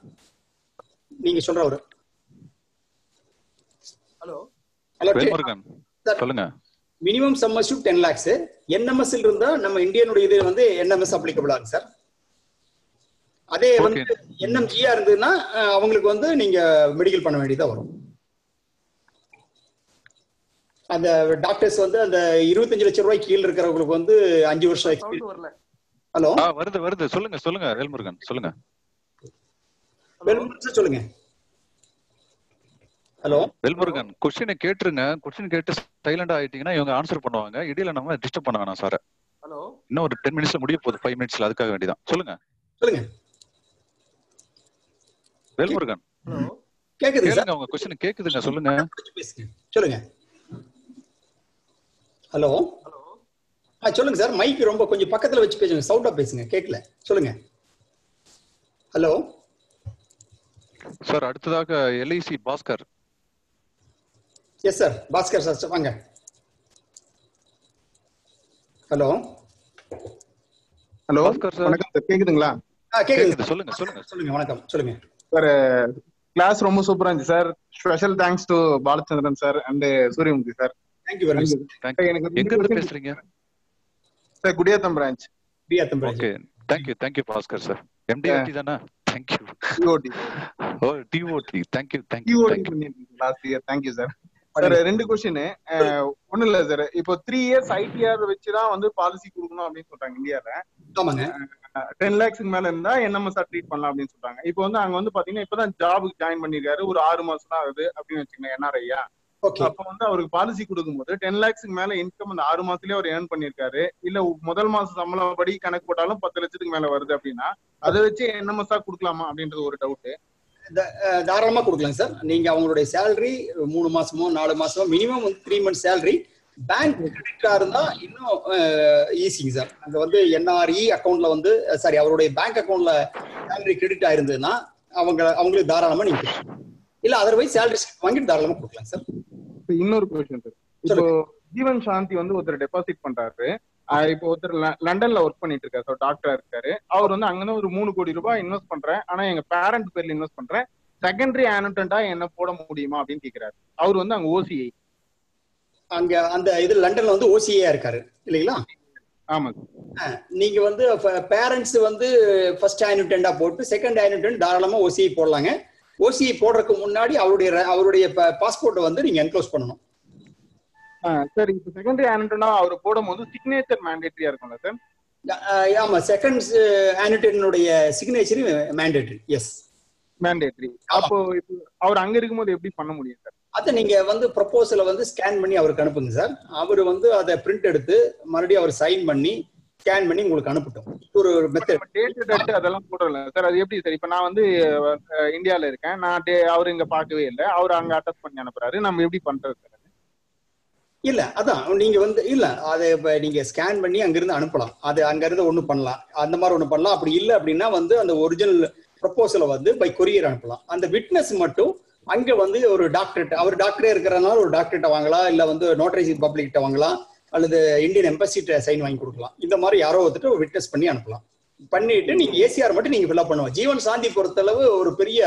நீங்க சொல்றவரு? ஹலோ ஹலோ சொல்லுங்க. மினிமம் சம் அஷூர் பத்து லட்சம் என்எம்எஸ் ல இருந்தா நம்ம இந்தியனுடைய இது வந்து என்எம்எஸ் அப்ளிகபிள் ஆகும் சார். அதே வந்து என்எம்ஜியா இருந்ததுன்னா அவங்களுக்கு வந்து நீங்க மெடிக்கல் பண்ண வேண்டியதா வரும். அந்த டாக்டர்ஸ் வந்து அந்த இருபத்தஞ்சு லட்சம் ரூபாய் கீழ இருக்கிறவங்களுக்கு வந்து அஞ்சு வருஷம் எக்ஸ்பீரியன்ஸ் வரல. ஹலோ வருது வருது சொல்லுங்க சொல்லுங்க வேல்முருகன் சொல்லுங்க. வேல்முருகன் சொல்லுங்க. ஹலோ வேல்முருகன் क्वेश्चन கேட்றங்க. क्वेश्चन கேட்டு சைலண்டா ஆயிட்டீங்கன்னா இவங்க ஆன்சர் பண்ணுவாங்க. இடையில நம்ம டிஸ்டர்ப் பண்ண வேணாம் சார். ஹலோ இன்னும் ஒரு பத்து நிமிஷத்துல முடிய போகுது, ஐந்து நிமிஷத்துல, அதுக்காக வேண்டியதான். சொல்லுங்க சொல்லுங்க வேல்முருகன். ஹலோ கேக்குது சார் உங்க क्वेश्चन கேக்குதுங்க. சொல்லுங்க சொல்லுங்க. ஹலோ ஹலோ ஆ சொல்லுங்க சார். மைக் ரொம்ப கொஞ்சம் பக்கத்துல வச்சு பேசுங்க, சவுண்டா பேசுங்க, கேட்கல. சொல்லுங்க. Hello sir. அடுத்ததாக L I C Bhaskar. Yes sir Bhaskar sir வாங்க. ஹலோ ஹலோ பாஸ்கர் சார் வணக்கம். கேக்குதுங்களா? ஆ கேக்குது. சொல்லுங்க சொல்லுங்க சொல்லுங்க. வணக்கம் சொல்லுங்க சார். கிளாஸ் ரொம்ப சூப்பரா இருந்துச்சு sir. Special thanks to Balachandran sir and Suryamukhi sir. Thank you very much. Thank you. எங்க இருந்து பேசுறீங்க sir? Gudiyattam branch. Gudiyattam branch. Okay. Thank you. Thank you Bhaskar sir. M D R T தானா? Thank you. T O T. Oh, T O T. Thank you. Thank you. Thank you. Last year. Thank you sir. Sir ரெண்டு question. ஒண்ணு இல்ல sir. இப்போ three years I T R வெச்சா வந்து policy கொடுக்கணும் அப்படி சொல்றாங்க இந்தியால. ஆமாங்க. ten lakhs க்கு மேல இருந்தா N M S ட்ரீட் பண்ணலாம் அப்படி சொல்றாங்க. இப்போ வந்து அங்க வந்து பாத்தீங்கன்னா இப்போதான் ஜாபுக்கு ஜாயின் பண்ணிருக்காரு, ஒரு ஆறு மாசம் தான் ஆகுது அப்படி வெச்சீங்க N R I-யா. அப்ப வந்து அவருக்கு பாலிசி கொடுக்கும்போது டென் லேக்ஸ்க்கு மேல இன்கம் அந்த ஆறு மாசத்துலயே அவர் ஏர்ன் பண்ணிருக்காரு. இல்ல முதல் மாசம் சம்பளம் படி கணக்கு போட்டாலும் பத்து லட்சத்துக்கு மேல வருது அப்படின்னா அதை வச்சு என்எம்எஸ்ஆ கொடுக்கலாமா அப்படின்றது ஒரு டவுட். தாராளமா கொடுக்கலாம் சார். நீங்க அவங்களுடைய சேலரி மூணு மாசமோ நாலு மாசமோ மினிமம் வந்து த்ரீ மந்த்ஸ் சேலரி பேங்க் கிரெடிட்டா இருந்தா இன்னும் ஈஸிங்க சார். அங்க வந்து என்ஆர்இ அக்கௌண்ட்ல வந்து சாரி அவருடைய பேங்க் அக்கௌண்ட்ல சேலரி கிரெடிட் ஆயிருந்ததுன்னா அவங்க அவங்களுக்கு தாராளமா நீங்க இல்ல அதர்வைஸ் சேலரி வாங்கிட்டு தாராளமா கொடுக்கலாம் சார். இன்னொரு क्वेश्चन சார். இப்போ ஜீவன் சாந்தி வந்து ஒருத்தர் டெபாசிட் பண்றாரு. இப்போ ஒருத்தர் லண்டன்ல வர்க் பண்ணிட்டு இருக்காரு, சோ டாக்டரா இருக்காரு. அவர் வந்து அங்க இருந்து ஒரு மூணு கோடி ரூபாய் இன்வெஸ்ட் பண்றேன், ஆனா எங்க பேரண்ட் பேர்ல இன்வெஸ்ட் பண்றேன், செகண்டரி அனுட்டன்டா என்ன போட முடியுமா அப்படின்னு கேக்குறாரு. அவர் வந்து அங்க O C I அங்க அந்த இது லண்டன்ல வந்து O C I இருக்காரு இல்லீங்களா? ஆமா. நீங்க வந்து பேரண்ட்ஸ் வந்து ஃபர்ஸ்ட் அனுட்டன்டா போட்டு செகண்ட் அனுட்டன்ட் தாராளமா O C I போடலாங்க. O C I போடுறதுக்கு முன்னாடி அவருடைய அவருடைய பாஸ்போர்ட் வந்து நீங்க என்க்ளோஸ் பண்ணனும். சார் இப்போ செகண்டரி அனுட்டனா அவர் போடும்போது சிக்னேச்சர் மேண்டேட்டரியா இருக்கும்ல சார்? ஆமா செகண்ட் அனுட்டனுடைய சிக்னேச்சர் மேண்டேட்டரி. Yes mandatory. அப்போ இப்போ அவர் அங்க இருக்கும்போது எப்படி பண்ண முடியும் சார்? அத நீங்க வந்து ப்ரோபோசலை வந்து ஸ்கேன் பண்ணி அவருக்கு அனுப்புங்க சார். அவர் வந்து அதை பிரிண்ட் எடுத்து மறுபடியும் அவர் சைன் பண்ணி ஸ்கேன் பண்ணி உங்களுக்கு அனுப்பிட்டோம். ஒரு மெத்தட் டேட் டேட் அதெல்லாம் போடல சார். அது எப்படி சார்? இப்போ நான் வந்து இந்தியால இருக்கேன், நான் அவர் இங்க பார்க்கவே இல்லை, அவர் அங்க அட்டஸ்ட் பண்ணி அனுப்புறாரு, நம்ம எப்படி பண்றது சார்? இல்ல அதான் நீங்க வந்து இல்ல அதை நீங்க ஸ்கேன் பண்ணி அங்க இருந்து அனுப்பலாம். அது அங்க இருந்து ஒண்ணு பண்ணலாம், அந்த மாதிரி ஒண்ணு பண்ணலாம். அப்படி இல்ல அப்படின்னா வந்து அந்த ஒரிஜினல் ப்ரொபோசலை வந்து பை கொரியர் அனுப்பலாம். அந்த விட்னஸ் மட்டும் அங்க வந்து ஒரு டாக்டர்கிட்ட, அவர் டாக்டரே இருக்கிறதுனால ஒரு டாக்டர்கிட்ட வாங்கலாம், இல்ல வந்து நோட்டரைசிங் பப்ளிக்கிட்ட வாங்கலாம், அல்லது இந்தியன் எம்பசிட்ட சைன் வாங்கி கொடுக்கலாம். இந்த மாதிரி யாரோ வந்துட்டு விட்னஸ் பண்ணி அனுப்பலாம். பண்ணிட்டு நீங்க ஏசிஆர் மட்டும் நீங்க ஃபில்அப் பண்ணுவோம். ஜீவன் சாந்தி பொறுத்தளவு ஒரு பெரிய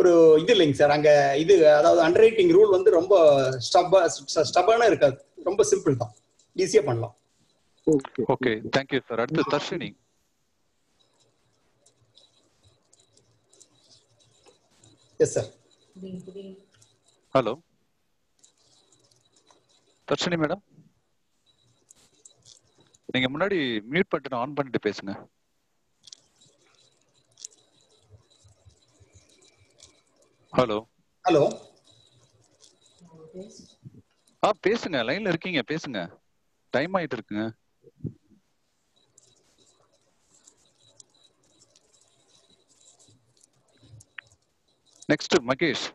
ஒரு இது இல்லைங்க சார். அங்கே இது அதாவது அண்டர் ரைட்டிங் ரூல் வந்து ரொம்ப ஸ்டப் ஸ்டப்பான இருக்காது, ரொம்ப சிம்பிள் தான், ஈஸியாக பண்ணலாம். Okay, thank you sir. அடுத்து Dharshini. Yes sir. Hello Dharshini madam, நீங்க முன்னாடி மியூட் பட்டன் ஆன் பண்ணிட்டு பேசுங்க. ஹலோ ஹலோ ஆ பேசுங்க, லைன்ல இருக்கீங்க, பேசுங்க. டைம் ஆயிட்டு இருக்குங்க. Next Mahesh.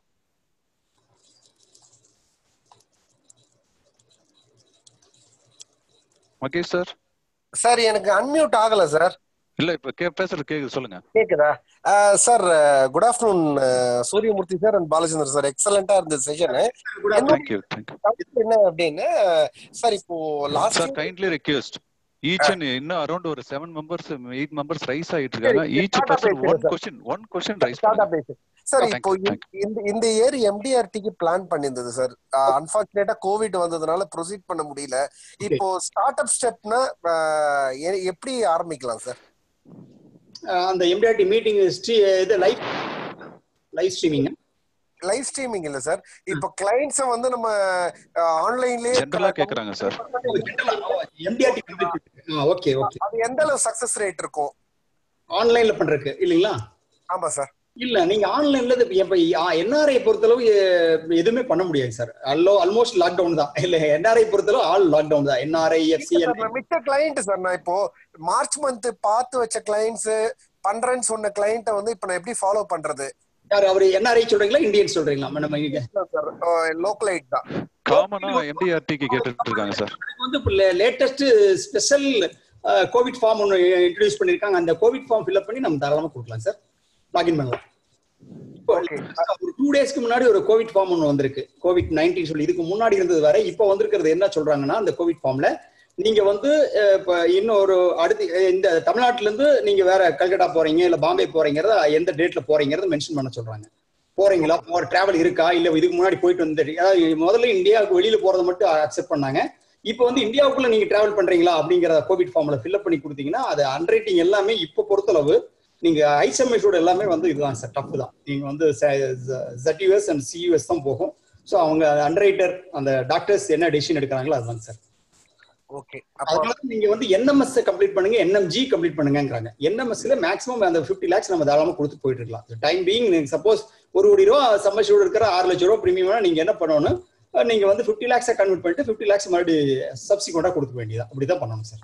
Mahesh sir. Sir எனக்கு அன்மியூட் ஆகல சார். இல்ல இப்ப கே பேசுறது கேக்குது, சொல்லுங்க. கேக்குதா sir? Good afternoon Suryamoorthy sir and Balachandran sir, எக்ஸலண்டா இருந்த செஷன். என்ன அப்படின்னா சார், இப்போ last sir kindly request, each and இன்ன அரௌண்ட் ஒரு seven members eight members raise ஆயிட்டு இருக்காங்க. Each person one question one question raise பண்ணுங்க சார். இப்போ இந்த இந்த இயர் எம்டிஆர்டிக்கு பிளான் பண்ணியிருந்தது சார். அன்பார்ச்சுனேட்டா கோவிட் வந்ததுனால ப்ரொசீட் பண்ண முடியல. இப்போ ஸ்டார்ட் அப் ஸ்டெப்னா எப்படி ஆரம்பிக்கலாம் சார்? அந்த எம்டிஆர்டி மீட்டிங் இது live live streaming live streaming இல்ல சார். இப்போ கிளையன்ட்ஸ் வந்து நம்ம ஆன்லைன்லயே ஜெனரலா கேக்குறாங்க சார். எம்டிஆர்டி ஓகே ஓகே, அது எந்த அளவு சக்சஸ் ரேட் இருக்கும் ஆன்லைன்ல பண்றதுக்கு இல்லீங்களா? ஆமா சார். இல்ல நீங்க ஆன்லைன்ல என்ஆர்ஐ பொறுத்தளவு எதுவுமே பண்ண முடியாது சார். அல்லோ ஆல்மோஸ்ட் லாக்டவுன் தான். இல்ல என்ஆர்ஐ பொறுத்தளவு ஆல் லாக்டவுன் தான். என்ஆர்ஐ மிச்ச கிளையண்ட் சார், நான் இப்போ மார்ச் மந்த் பார்த்து வச்ச கிளையண்ட்ஸ் பண்றேன்னு சொன்ன கிளையண்ட்டை வந்து இப்ப நான் எப்படி ஃபாலோ பண்றது? யார் அவரு, என்ஆர்ஐ சொல்றீங்களா இந்தியன் சொல்றீங்களா? நம்ம சார் லோக்கல் ஐட் தான் காமனா எம்டிஆர்டிக்கு கேட்டுட்டு இருக்காங்க சார். வந்து லேட்டஸ்ட் ஸ்பெஷல் கோவிட் ஃபார்ம் ஒன்னு இன்ட்ரோடியூஸ் பண்ணிருக்காங்க. அந்த கோவிட் ஃபார்ம் ஃபில் அப் பண்ணி நம்ம தாராளமா கொடுக்கலாம் சார். லாகின் பண்ணலாம். இப்போ ஒரு டூ டேஸ்க்கு முன்னாடி ஒரு கோவிட் ஃபார்ம் ஒன்று வந்திருக்கு, கோவிட் நைன்டீன் சொல்லி. இதுக்கு முன்னாடி இருந்தது வேற, இப்போ வந்திருக்கிறது என்ன சொல்றாங்கன்னா, அந்த கோவிட் ஃபார்ம்ல நீங்க வந்து இப்போ இன்னொரு அடுத்து இந்த தமிழ்நாட்டுல இருந்து நீங்க வேற கல்கட்டா போறீங்க இல்ல பாம்பே போறீங்கிறத எந்த டேட்ல போறீங்கிறத மென்ஷன் பண்ண சொல்றாங்க. போறீங்களா, போற டிராவல் இருக்கா, இல்ல இதுக்கு முன்னாடி போயிட்டு வந்து, அதாவது முதல்ல இந்தியாவுக்கு வெளியில போறதை மட்டும் அக்செப்ட் பண்ணாங்க. இப்போ வந்து இந்தியாவுக்குள்ள நீங்க டிராவல் பண்றீங்களா அப்படிங்கிறத கோவிட் ஃபார்ம்ல ஃபில்அப் பண்ணி கொடுத்தீங்கன்னா அது அன்ரைட்டிங் எல்லாமே இப்போ பொறுத்தளவு நீங்க ஐசிஎம்ஐஸோட எல்லாமே வந்து இதுதான் சார், டஃப் தான். நீங்க வந்து ஜட்யூஎஸ் அண்ட் சியூஎஸ் தான் போகும். ஸோ அவங்க அண்டரைட்டர் அந்த டாக்டர்ஸ் என்ன டெசிஷன் எடுக்கிறாங்களோ அதுதான் சார். ஓகே, அதனால நீங்க வந்து என்எம்எஸ் கம்ப்ளீட் பண்ணுங்க, என்எம்ஜி கம்ப்ளீட் பண்ணுங்கிறாங்க. என்எம்எஸ்ல மேக்ஸிமம் அந்த ஃபிஃப்டி லேக்ஸ் நம்ம தாராளமா கொடுத்து போயிட்டு இருக்கலாம். டைம் பீயிங் நீங்க சப்போஸ் ஒரு கோடி ரூபா சம்பளத்தோட இருக்கிற ஆறு லட்சம் ரூபா பிரீமியம்னா நீங்க என்ன பண்ணணும், நீங்க வந்து ஃபிஃப்டி லேக்ஸை கன்வெர்ட் பண்ணிட்டு ஃபிஃப்டி லேக்ஸ் மறுபடியும் சப்சிக்வெண்டா கொடுக்க வேண்டியதா, அப்படிதான் பண்ணணும் sir.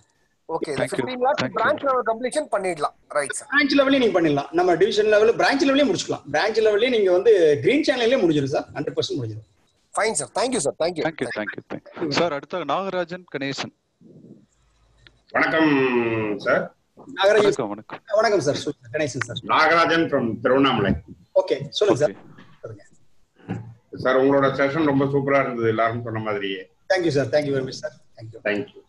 Okay, fifteen lakhs branch level completion பண்ணிடலாம். ரைட் சார், branch level நீங்க பண்ணிடலாம். நம்ம டிவிஷன் level branch level முடிச்சுக்கலாம். branch level நீங்க வந்து green channel லே முடிஞ்சிரும் சார், நூறு சதவீதம் முடிஞ்சிரும். Fine sir, thank you sir, thank you thank you thank you thank you sir. அடுத்து நாகராஜன் கணேசன். வணக்கம் சார். நாகராஜன் வணக்கம். வணக்கம் sir Ganesan sir. Nagarajan from Tiruvannamalai. Okay சொல்லுங்க சார். சார் உங்களோட செஷன் ரொம்ப சூப்பரா இருந்தது, எல்லாரும் சொன்ன மாதிரியே. thank you sir, thank you very much sir. thank you thank you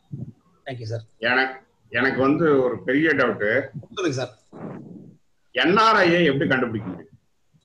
thank you sir. எனக்கு எனக்கு வந்து ஒரு பெரிய டவுட். சொல்லுங்க சார். என்ஆர்ஐ எப்படி கண்டுபிடிக்க முடியும்?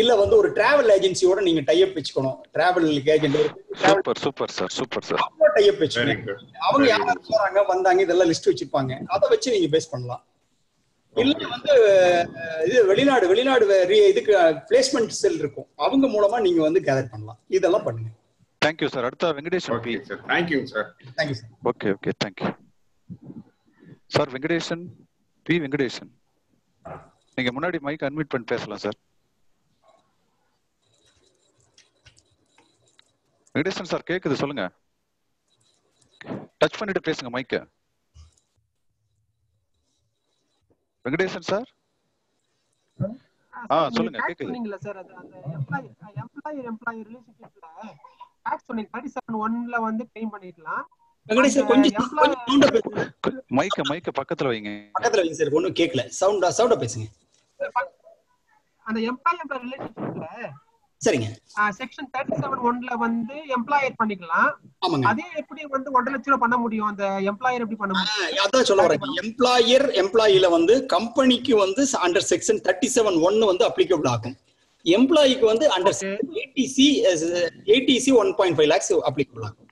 இல்ல வந்து ஒரு டிராவல் ஏஜென்சியோட நீங்க டைப் வச்சுக்கணும். டிராவல் ஏஜென்ட் டைப் வச்சுக்கணும். அவங்க யாராவது போறாங்க வந்தாங்க இதெல்லாம் லிஸ்ட் வச்சிருப்பாங்க, அதை வச்சு நீங்க பேஸ் பண்ணலாம். இல்ல வந்து இது வெளிநாடு வெளிநாடு இதுக்கு பிளேஸ்மெண்ட் செல் இருக்கும், அவங்க மூலமா நீங்க வந்து கேதர் பண்ணலாம். இதெல்லாம் பண்ணுங்க. Thank you sir. அடுத்த Venkatesh. Thank you sir. Thank you sir. Okay okay thank you sir. Venkatesan B Venkatesan. நீங்க முன்னாடி மைக் அன்மிட் பண்ணி பேசலாம் சார். வெங்கடேசன் சார் கேக்குது சொல்லுங்க. டச் பண்ணிட்டு பேசுங்க மைக்க. வெங்கடேசன் சார் ஆ சொல்லுங்க கேக்குது நீங்களா சார்? அந்த எம்ப்ளாயர் எம்ப்ளாயர் ரிலேஷன்ஷிப்ல டாக்ஸ் சொன்னீங்க thirty-seven one ல வந்து க்ளைம் பண்ணிடலாம். வெங்கடேஷ் சார் கொஞ்சம் சவுண்டா பேசுங்க. மைக்க மைக்க பக்கத்துல வைங்க. பக்கத்துல வைங்க சார், ஒண்ணு கேக்கல. சவுண்டா சவுண்டா பேசுங்க. அந்த எம்ப்ளாயர் எம்ப்ளாயர் ரிலேஷன்ஷிப்ல சரிங்க செக்ஷன் thirty-seven one ல வந்து எம்ப்ளாயர் பண்ணிக்கலாம். ஆமாங்க. அதே எப்படி வந்து one lakh பண்ண முடியும்? அந்த எம்ப்ளாயர் எப்படி பண்ண முடியும் அத சொல்ல வரேன். எம்ப்ளாயர் எம்ப்ளாயில வந்து கம்பெனிக்கு வந்து under section thirty-seven one வந்து அப்ளிகபிள் ஆகும். எம்ப்ளாயிக்கு வந்து under A T C one point five lakhs applicable ஆகும்.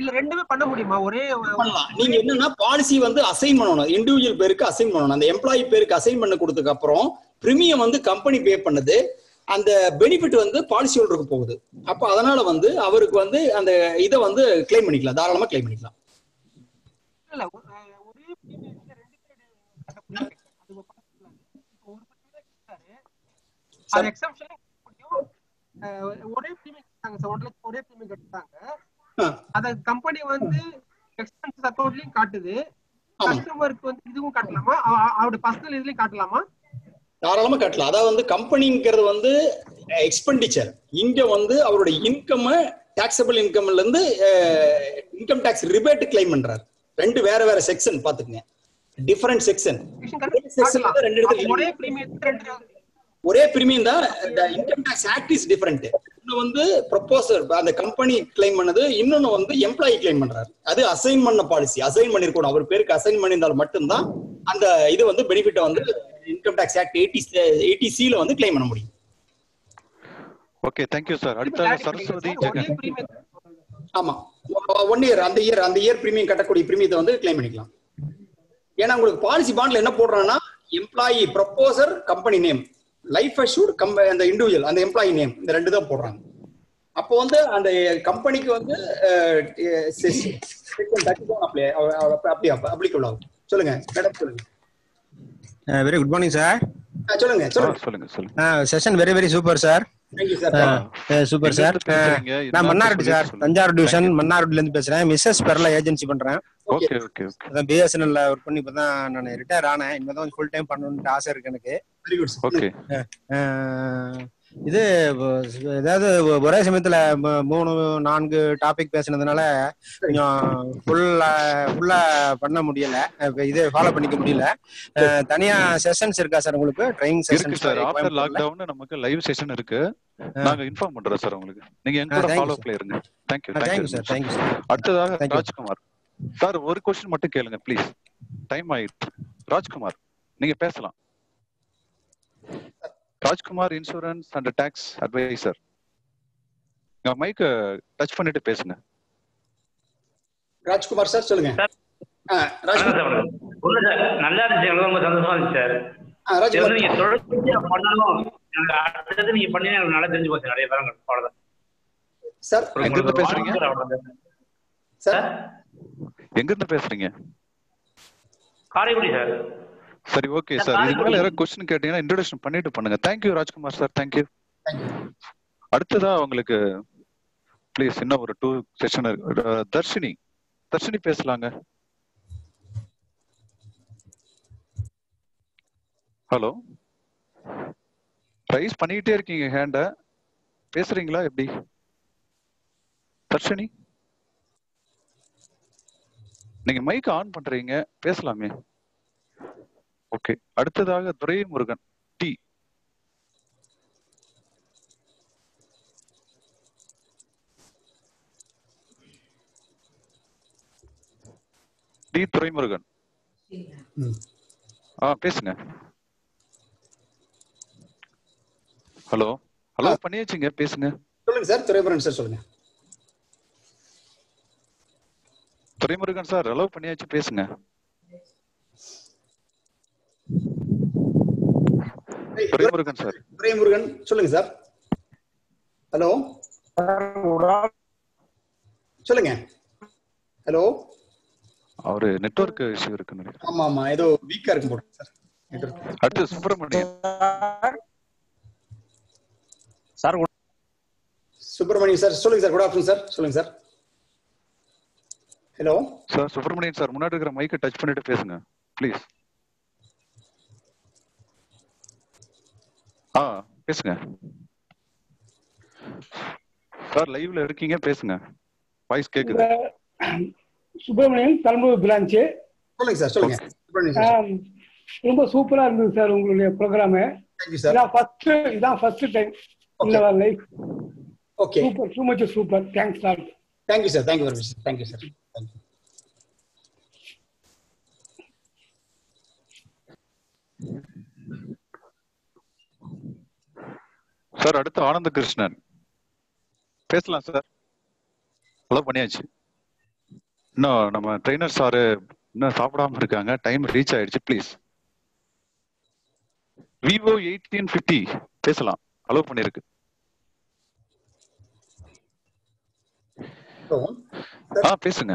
இல்ல ரெண்டுமே பண்ண முடியுமா? ஒரே பண்ணலாம். நீங்க என்னன்னா பாலிசி வந்து அசைன் பண்ணனும், இன்டிவிஜுவல் பேருக்கு அசைன் பண்ணனும். அந்த எம்ப்ளாயி பேருக்கு அசைன் பண்ண கொடுத்ததுக்கு அப்புறம் பிரீமியம் வந்து கம்பெனி பே பண்ணுது, அந்த பெனிஃபிட் வந்து பாலிசி ஹோல்டருக்கு போகுது. அப்ப அதனால வந்து அவருக்கு வந்து அந்த இத வந்து கிளைம் பண்ணிக்கலாம், தாராளமா கிளைம் பண்ணிக்கலாம். இல்ல ஒரே பிரீமியத்துல ரெண்டு பேர் அது பாத்துக்கலாம். ஒரு பிரீமியம் இருக்காரு, அது எக்ஸம்ஷன் ஒரே பிரீமியம் கட்டாங்க சார், ஒரே ஒரே பிரீமியம் கட்டாங்க. அத கம்பெனி வந்து எக்ஸ்பென்சஸ் அக்கவுண்ட்லயும் காட்டுது, கஸ்டமருக்கு வந்து இதுவும் காட்டலாமா? அவரோட பர்சனல் இதுலயும் காட்டலாமா? தாராளமா கட்டலாம். அதாவது வந்து கம்பெனிங்கிறது வந்து எக்ஸ்பெண்டிச்சர், இங்க வந்து அவருடைய இன்கம் டாக்ஸபிள் இன்கம்ல இருந்து இன்கம் டாக்ஸ் ரிபேட் கிளைம் பண்றாரு. ரெண்டு வேற வேற செக்ஷன் பாத்துக்கங்க, டிஃபரெண்ட் செக்ஷன். ஒரே பிரீமியம் தான், income tax act is different. இன்னும் வந்து ப்ரொபோசர் அந்த கம்பெனி கிளைம் பண்ணது, இன்னொன்னு வந்து எம்ப்ளாயி கிளைம் பண்றாரு. அது அசைன் பண்ண பாலிசி, அசைன் பண்ணிருக்கணும், அவர் பேருக்கு அசைன் பண்ணியிருந்தால் மட்டும்தான் அந்த இது வந்து பெனிஃபிட்டை வந்து income tax act eighty C ல வந்து கிளைம் பண்ண முடியும். Okay, thank you sir. அடுத்து சரஸ்வதி ஜெகன். ஆமா, ஒன் இயர் அந்த இயர் அந்த இயர் பிரீமியம் கட்டக்கூடிய பிரீமியத்தை வந்து கிளைம் பண்ணிக்கலாம். ஏனா உங்களுக்கு பாலிசி பாண்ட்ல என்ன போடுறானனா employee proposer company name, life assured அந்த இன்டிவிஜுவல் அந்த எம்ப்ளாயி நேம், இந்த ரெண்டு தான் போடுறாங்க. அப்போ வந்து அந்த கம்பெனிக்கு வந்து section thirty-one apply apply applicable ஆகும். சொல்லுங்க மேடம், சொல்லுங்க. Very good morning sir. சொல்லுங்க சொல்லுங்க சொல்லுங்க. Session very very super sir. Thank you sir. Super sir. நான் மன்னார்குடி சார், தஞ்சாவூர் டிவிஷன் மன்னார்குடில இருந்து பேசுறேன். மிஸ்ஸஸ் பெர்ல ஏஜென்சி பண்றேன். Okay okay okay. நான் B S N L ல வர்க் பண்ணி இப்பதான் நான் ரிட்டயர் ஆனேன். இன்னும் தான் ஃபுல் டைம் பண்ணனும்னு ஆசை இருக்கு எனக்கு. Very good sir. ஓகே. இது ஏதாவது ஒரே சமயத்துல மூணு நான்கு டாபிக் பேசினதுனால கொஞ்சம் ஃபுல்லா ஃபுல்லா பண்ண முடியல, இதை ஃபாலோ பண்ணிக்க முடியல. தனியா செஷன்ஸ் இருக்கா சார் உங்களுக்கு? Training sessions sir, after lockdown நமக்கு லைவ் செஷன் இருக்கு, நாங்க இன்ஃபார்ம் பண்றோம் சார் உங்களுக்கு. நீங்க எங்கூட ஃபாலோ அப்ல இருங்க. Thank you thank you sir. Thank you sir. அடுத்ததாக ராஜ்குமார் சார், ஒரு क्वेश्चन மட்டும் கேளுங்க ப்ளீஸ், டைம் ஆயிடுச்சு. ராஜ்குமார் நீங்க பேசலாம். Rajkumar, insurance and tax advisor. நான் மைக்க டச் பண்ணிட்டு பேசுங்க. ராஜ்குமார் சார் சொல்லுங்க. ஆ ராஜ்குமார் சொல்லுங்க சார். நல்லா இருந்துச்சு, ரொம்ப சந்தோஷமா இருந்துச்சு சார். ஆ ராஜ்குமார் நீங்க தொடர்ந்து பண்ணனும், அடுத்து நீங்க பண்ணி நல்லா தெரிஞ்சு போச்சு, நிறைய பேர் அவ்வளவுதான் சார். எங்க இருந்து பேசுறீங்க சார்? எங்க இருந்து பேசுறீங்க? காரைக்குடி சார். சரி ஓகே சார். இதுக்குள்ள யாரா क्वेश्चन கேட்டீங்கன்னா இன்ட்ரோடக்ஷன் பண்ணிட்டு பண்ணுங்க. Thank you Rajkumar sir. Thank you thank you. அடுத்ததா உங்களுக்கு ப்ளீஸ் இன்னும் ஒரு two செஷன் தர்ஷினி தர்ஷினி பேசலாங்க. ஹலோ, ரைஸ் பண்ணிட்டே இருக்கீங்க ஹேண்ட, பேசுறீங்களா எப்படி தர்ஷினி? நீங்க மைக் ஆன் பண்றீங்க, பேசலாமே. ஓகே, அடுத்ததாக துரை முருகன் டி. டி துரை முருகன் ஆ பேசுங்க. ஹலோ ஹலோ பண்ணியாச்சுங்க, பேசுங்க. சொல்லுங்க சார். துரை முருகன் சார் சொல்லுங்க. துரை முருகன் சார் ஹலோ பண்ணியாச்சு, பேசுங்க. துரைமுருகன் சார், துரைமுருகன் சொல்லுங்க சார். ஹலோ சொல்லுங்க. ஹலோ, அவரு நெட்வொர்க் இஷ்யூ இருக்குன்னு. ஆமா ஆமா, ஏதோ வீக்கா இருக்கு போறேன் சார். அடுத்து சுப்பிரமணியன் சார். சுப்பிரமணியன் சார் சொல்லுங்க சார். Good afternoon sir. சொல்லுங்க sir. Hello sir. Subramanian sir முன்னாடி இருக்கிற மைக்கை டச் பண்ணிட்டு பேசுங்க ப்ளீஸ். ஆ பேசுங்க சார். லைவ்ல இருக்கீங்க, பேசுங்க. வாய்ஸ் கேக்குது. சுப்பிரமணியன் தலம்பூர் பிரான்ச். சொல்லுங்க சார். சொல்லுங்க. ரொம்ப சூப்பரா இருந்துச்சு சார் உங்களுடைய புரோகிராம். Thank you sir. நான் ஃபர்ஸ்ட் இதான் ஃபர்ஸ்ட் டைம் இந்த live. Okay super. so much super. Thanks sir. Thank you sir. Thank you very much. Thank you sir. Thank you. Sir அடுத்து ஆனந்த கிருஷ்ணன் பேசலாம் சார். ஹலோ பண்ணியாச்சு. இன்னும் நம்ம trainer sir இன்னும் சாப்பிடாம இருக்காங்க. டைம் ரீச் ஆயிடுச்சு. ப்ளீஸ் விவோ எயிட்டீன் பிப்டி பேசலாம். அலோவ் பண்ணிருக்கு. ஆ பேசுங்க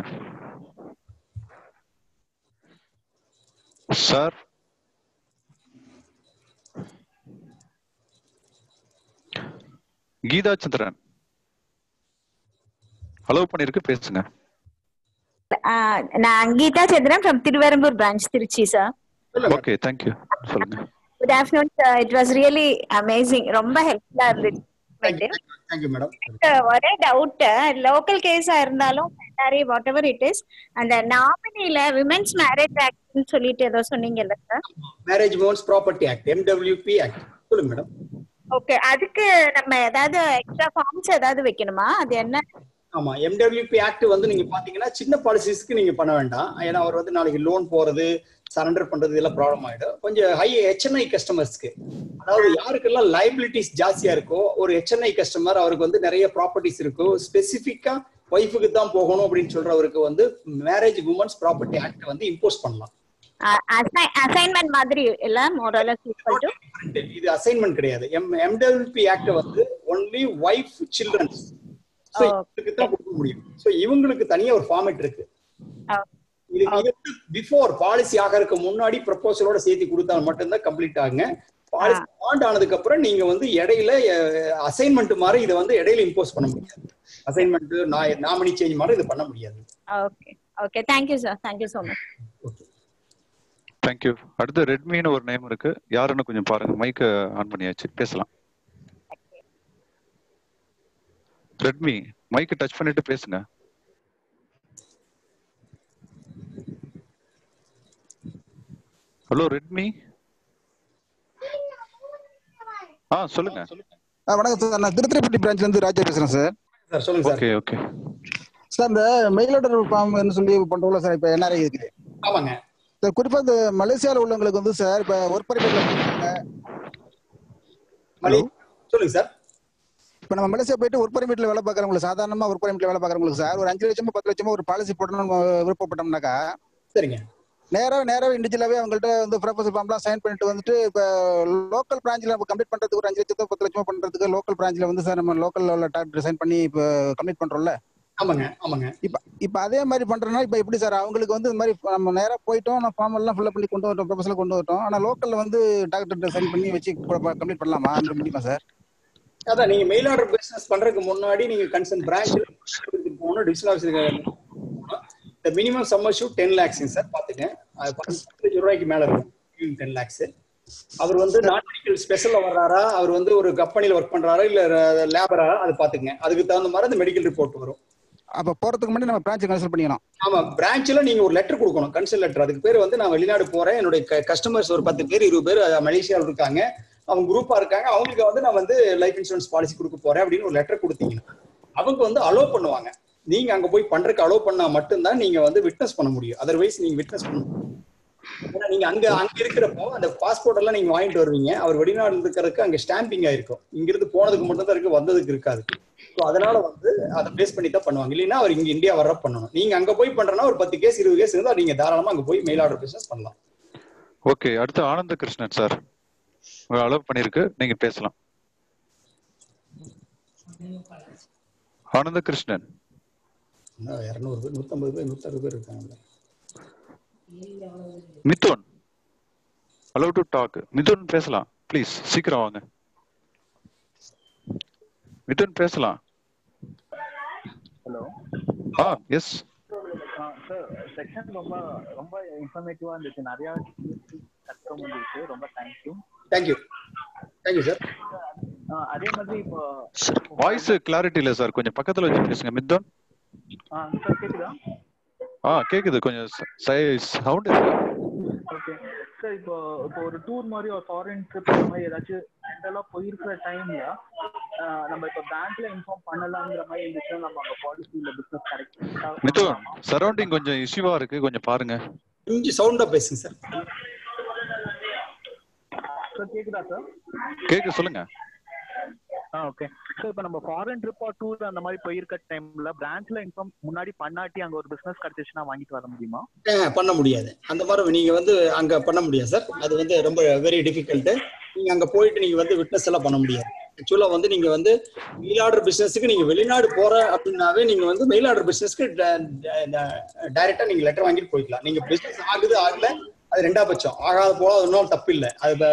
சார். கீதா சந்திரன் அலோவ் பண்ணிருக்கு. பேசுங்க. நான் கீதா சந்திரன் from Tiruvembur branch, Tiruchi sir. Okay, thank you. சொல்லுங்க. Good afternoon sir. It was really amazing. ரொம்ப ஹெல்ப்ஃபுல்லா இருந்துச்சு. Thank you madam. ஒரே டவுட், லோக்கல் கேஸா இருந்தாலும் எல்லாரே வாட் எவர் இட் இஸ் அந்த நாமினில விமென்ஸ் மேரேஜ் ஆக்ட் னு சொல்லிட்டு ஏதோ சொன்னீங்கல்ல sir? Marriage women's property act, M W P act. சொல்லுங்க மேடம். Okay, அதுக்கு நம்ம ஏதாவது எக்ஸ்ட்ரா ஃபார்ம்ஸ் ஏதாவது வைக்கணுமா? அது என்ன? ஆமா, M W P ஆக்ட் வந்து நீங்க பாத்தீங்கன்னா சின்ன பாலிசிஸ்க்கு நீங்க பண்ண வேண்டாம். ஏன்னா அவர் வந்து நாளைக்கு லோன் போறது சரண்டர் பண்றது இதெல்லாம் ப்ராப்ளம் ஆயிடும். கொஞ்சம் ஹை H N I கஸ்டமர்ஸ்க்கு, அதாவது யாருக்கெல்லாம் லைபிலிட்டிஸ் ஜாஸ்தியா இருக்கோ, ஒரு H N I கஸ்டமர் அவருக்கு வந்து நிறைய ப்ராப்பர்ட்டிஸ் இருக்கும், ஸ்பெசிபிக்கா ஒய்ஃபுக்கு தான் போகணும் அப்படின்னு சொல்றவருக்கு வந்து மேரேஜ் விமன்ஸ் ப்ராப்பர்ட்டி ஆக்ட் வந்து இம்போஸ் பண்ணலாம். அசைன்மென்ட் மாதிரி இல்ல மோரலா ஈக்குவல் டு இது அசைன்மென்ட் கிடையாது. M W P ஆக்ட் வந்து only wife children சோ இதுக்கு தான் கொடுக்க முடியும். சோ இவங்களுக்கு தனியா ஒரு ஃபார்மட் இருக்கு. இது இதுக்கு பிஃபோர் பாலிசி ஆகறதுக்கு முன்னாடி ப்ரோபோசலோட சேர்த்து கொடுத்தா மட்டும் தான் கம்ப்ளீட் ஆகுங்க. பாலிசி பாண்ட் ஆனதுக்கு அப்புறம் நீங்க வந்து இடையில அசைன்மென்ட் மாதிரி இத வந்து இடையில இம்போஸ் பண்ண முடியாது. அசைன்மென்ட் நாமினி சேஞ்ச் மாதிரி இது பண்ண முடியாது. Okay okay. Thank you sir. Thank you so much. Okay thank you. அடுத்து Redmi னு ஒரு நேம் இருக்கு. யாருன்னு கொஞ்சம் பாருங்க. மைக் ஆன் பண்ணியாச்சு. பேசலாம். ரெட்மி மைக் டச் பண்ணிட்டு பேசுங்க. Hello Redmi. ஆ சொல்லுங்க. ஆ வணக்கம் சார். நான் திருத்துறைப்பட்டி பிரான்ச்ல இருந்து ராஜா பேசுறேன் சார். சார் சொல்லுங்க சார். Okay okay sir. இந்த மெயில் ஆர்டர் ஃபார்ம் ன்னு சொல்லி பண்றோம்ல சார், இப்ப N R I இருக்கு. ஆமாங்க சார். குறிப்பா இந்த மலேசியால உள்ளவங்களுக்கு வந்து சார் இப்ப வொர்க் பர்மிட்ல சொல்லுங்க சார். இப்ப நம்ம மலேசியா போயிட்டு ஒர்க் பர்மிட்ல வேலை பாக்குறவங்க, சாதாரணமா ஒர்க் பர்மிட்ல வேலை பாக்குறவங்களுக்கு சார் ஒரு அஞ்சு லட்சமோ பத்து லட்சமோ ஒரு பாலிசி போடணும்னு விருப்பப்பட்டோம்னாக்கா சரிங்க நேரா நேரா இண்டிவிஜுவலாவே அவங்கள்ட்ட வந்து ப்ரொபோசல் ஃபார்ம்லாம் சைன் பண்ணிட்டு வந்துட்டு இப்ப லோக்கல் பிரான்ச்ல நம்ம கம்ப்ளீட் பண்றதுக்கு ஒரு அஞ்சு லட்சமோ பத்து லட்சமோ பண்றதுக்கு லோக்கல் பிரான்ச்ல வந்து சார் நம்ம லோக்கல் லெவல்ல டாக்டர் சைன் பண்ணி இப்ப கம்ப்ளீட் பண்றோம்ல. ஆமாங்க ஆமாங்க. இப்ப இப்ப அதே மாதிரி பண்றேன்னா இப்ப எப்படி சார் அவங்களுக்கு வந்து இந்த மாதிரி நம்ம நேரா போயிட்டோம், நம்ம ஃபார்ம் எல்லாம் ஃபில் அப் பண்ணி கொண்டு வரட்டோம், ப்ரொபோசல் கொண்டு வரட்டோம், ஆனா லோக்கல்ல வந்து டாக்டர் சைன் பண்ணி வச்சு கம்ப்ளீட் பண்ணலாமா? அந்த முடியுமா சார்? அத நீங்க மெயில் ஆர்டர் பிசினஸ் பண்றதுக்கு முன்னாடி நீங்க கன்சர்ன் பிரான்ச்ல போனும், டிஜிட்டல் ஆபீஸ்ல போனும். தி மினிமம் சம் அஷ்யூ ten lakhs சார். பாத்துங்க அது பத்து லட்சம் ரூபாய்க்கு மேல இருக்கு. ten lakhs அவர் வந்து நான் மெடிக்கல் ஸ்பெஷல்ல வர்றாரா, அவர் வந்து ஒரு கம்பெனில வர்க் பண்றாரா இல்ல லேபரா, அது பாத்துங்க. அதுக்கு தகுந்த மாதிரி அந்த மெடிக்கல் ரிப்போர்ட் வரும். அப்ப போறதுக்கு முன்னாடி நம்ம பிரான்ச் கன்சல்ட் பண்ணிக்கணும். ஆமா, பிரான்ச்ல நீங்க ஒரு லெட்டர் கொடுக்கணும், கன்சல்ட் லெட்டர். அதுக்கு பேர் வந்து நான் வெளிநாடு போறேன், என்னோட கஸ்டமர்ஸ் ஒரு பத்து பேர் இருபது பேர் மலேசியால இருக்காங்க, அவங்க குரூப்பா இருக்காங்க, அவங்களுக்கு வந்து நான் வந்து லைஃப் இன்சூரன்ஸ் பாலிசி கொடுக்க போறேன் அப்படின்னு ஒரு லெட்டர் கொடுத்தீங்கன்னா அவங்க வந்து அலோ பண்ணுவாங்க. நீங்க அங்க போய் பண்றதுக்கு அலோ பண்ணா மட்டும்தான் நீங்க வந்து விட்னஸ் பண்ண முடியும். அதர்வைஸ் நீங்க விட்னஸ் பண்ண முடியும். ஏன்னா நீங்க அங்க அங்க இருக்கிறப்போ அந்த பாஸ்போர்ட் எல்லாம் நீங்க வாங்கிட்டு வருவீங்க. அவர் வெளிநாடு இருக்கிறதுக்கு அங்க ஸ்டாம்பிங் ஆயிருக்கும். இங்கிருந்து போனதுக்கு மட்டும் தான் இருக்கு, வந்ததுக்கு இருக்காது. ஸோ அதனால வந்து அதை பேஸ் பண்ணி தான் பண்ணுவாங்க. இல்லைன்னா அவர் இங்க இந்தியா வர்ற பண்ணணும். நீங்க அங்க போய் பண்றனா ஒரு பத்து கேஸ் இருபது கேஸ் இருந்தா நீங்க தாராளமா அங்க போய் மெயில் ஆர்டர் பிசினஸ் பண்ணலாம். ஓகே. அடுத்து ஆனந்த கிருஷ்ணன் சார் அலோ பண்ணிருக்கு. நீங்க பேசலாம் ஆனந்த கிருஷ்ணன். இருநூறு நூற்று ஐம்பது நூற்று அறுபது இருக்காங்க. Mithun allowed to talk. Nithun Pesala, please. Sikravanga. Nithun Pesala. Hello. Ah, yes. Uh, sir, section romba romba informative and nariya katkam undu romba thank you. Thank you. Thank you sir. Ah adhe madri voice clarity illa sir konjam pakkathula vechi pesunga middon. Ah sir kekkuda? Ah kekkudu konjam sound idu. Okay. Sir ipo ipo or tour mari or foreign trip mari edachu endala poi irukra time la நம்ம இப்ப பேங்க்ல inform பண்ணலாம்ங்கற மாதிரி இருந்துச்சு. நம்ம அந்த பாலிசில business correct Mithun surrounding கொஞ்சம் இஷ்யூவா இருக்கு, கொஞ்சம் பாருங்க. கொஞ்சம் சவுண்டா பேசுங்க சார். சார் கேக்குதா சார்? கேக்கு சொல்லுங்க. ஆ ஓகே. சார் இப்ப நம்ம ஃபாரின் ட்ரிப் ஆர் டூர் அந்த மாதிரி போய் இருக்க டைம்ல பிரான்ச்ல இன்ஃபார்ம் முன்னாடி பண்ணாட்டி அங்க ஒரு பிசினஸ் கரெக்ட்னா வாங்கிட்டு வர முடியுமா? பண்ண முடியாது. அந்த மாதிரி நீங்க வந்து அங்க பண்ண முடியாது சார். அது வந்து ரொம்ப வெரி டிஃபிகல்ட். நீங்க அங்க போயிட்டு நீங்க வந்து விட்னஸ் எல்லாம் பண்ண முடியாது. ஆக்சுவலா வந்து நீங்க வந்து மெயில் ஆர்டர் பிசினஸ்க்கு நீங்க வெளிநாடு போற அப்படின்னாவே நீங்க வந்து மெயில் ஆர்டர் பிசினஸ்க்கு டைரக்டா நீங்க லெட்டர் வாங்கிட்டு போயிக்கலாம். நீங்க பிசினஸ் ஆகுது ஆகல அது ரெண்டா பட்சம், ஆகாத போல அது ஒன்றும் தப்பு இல்லை. அது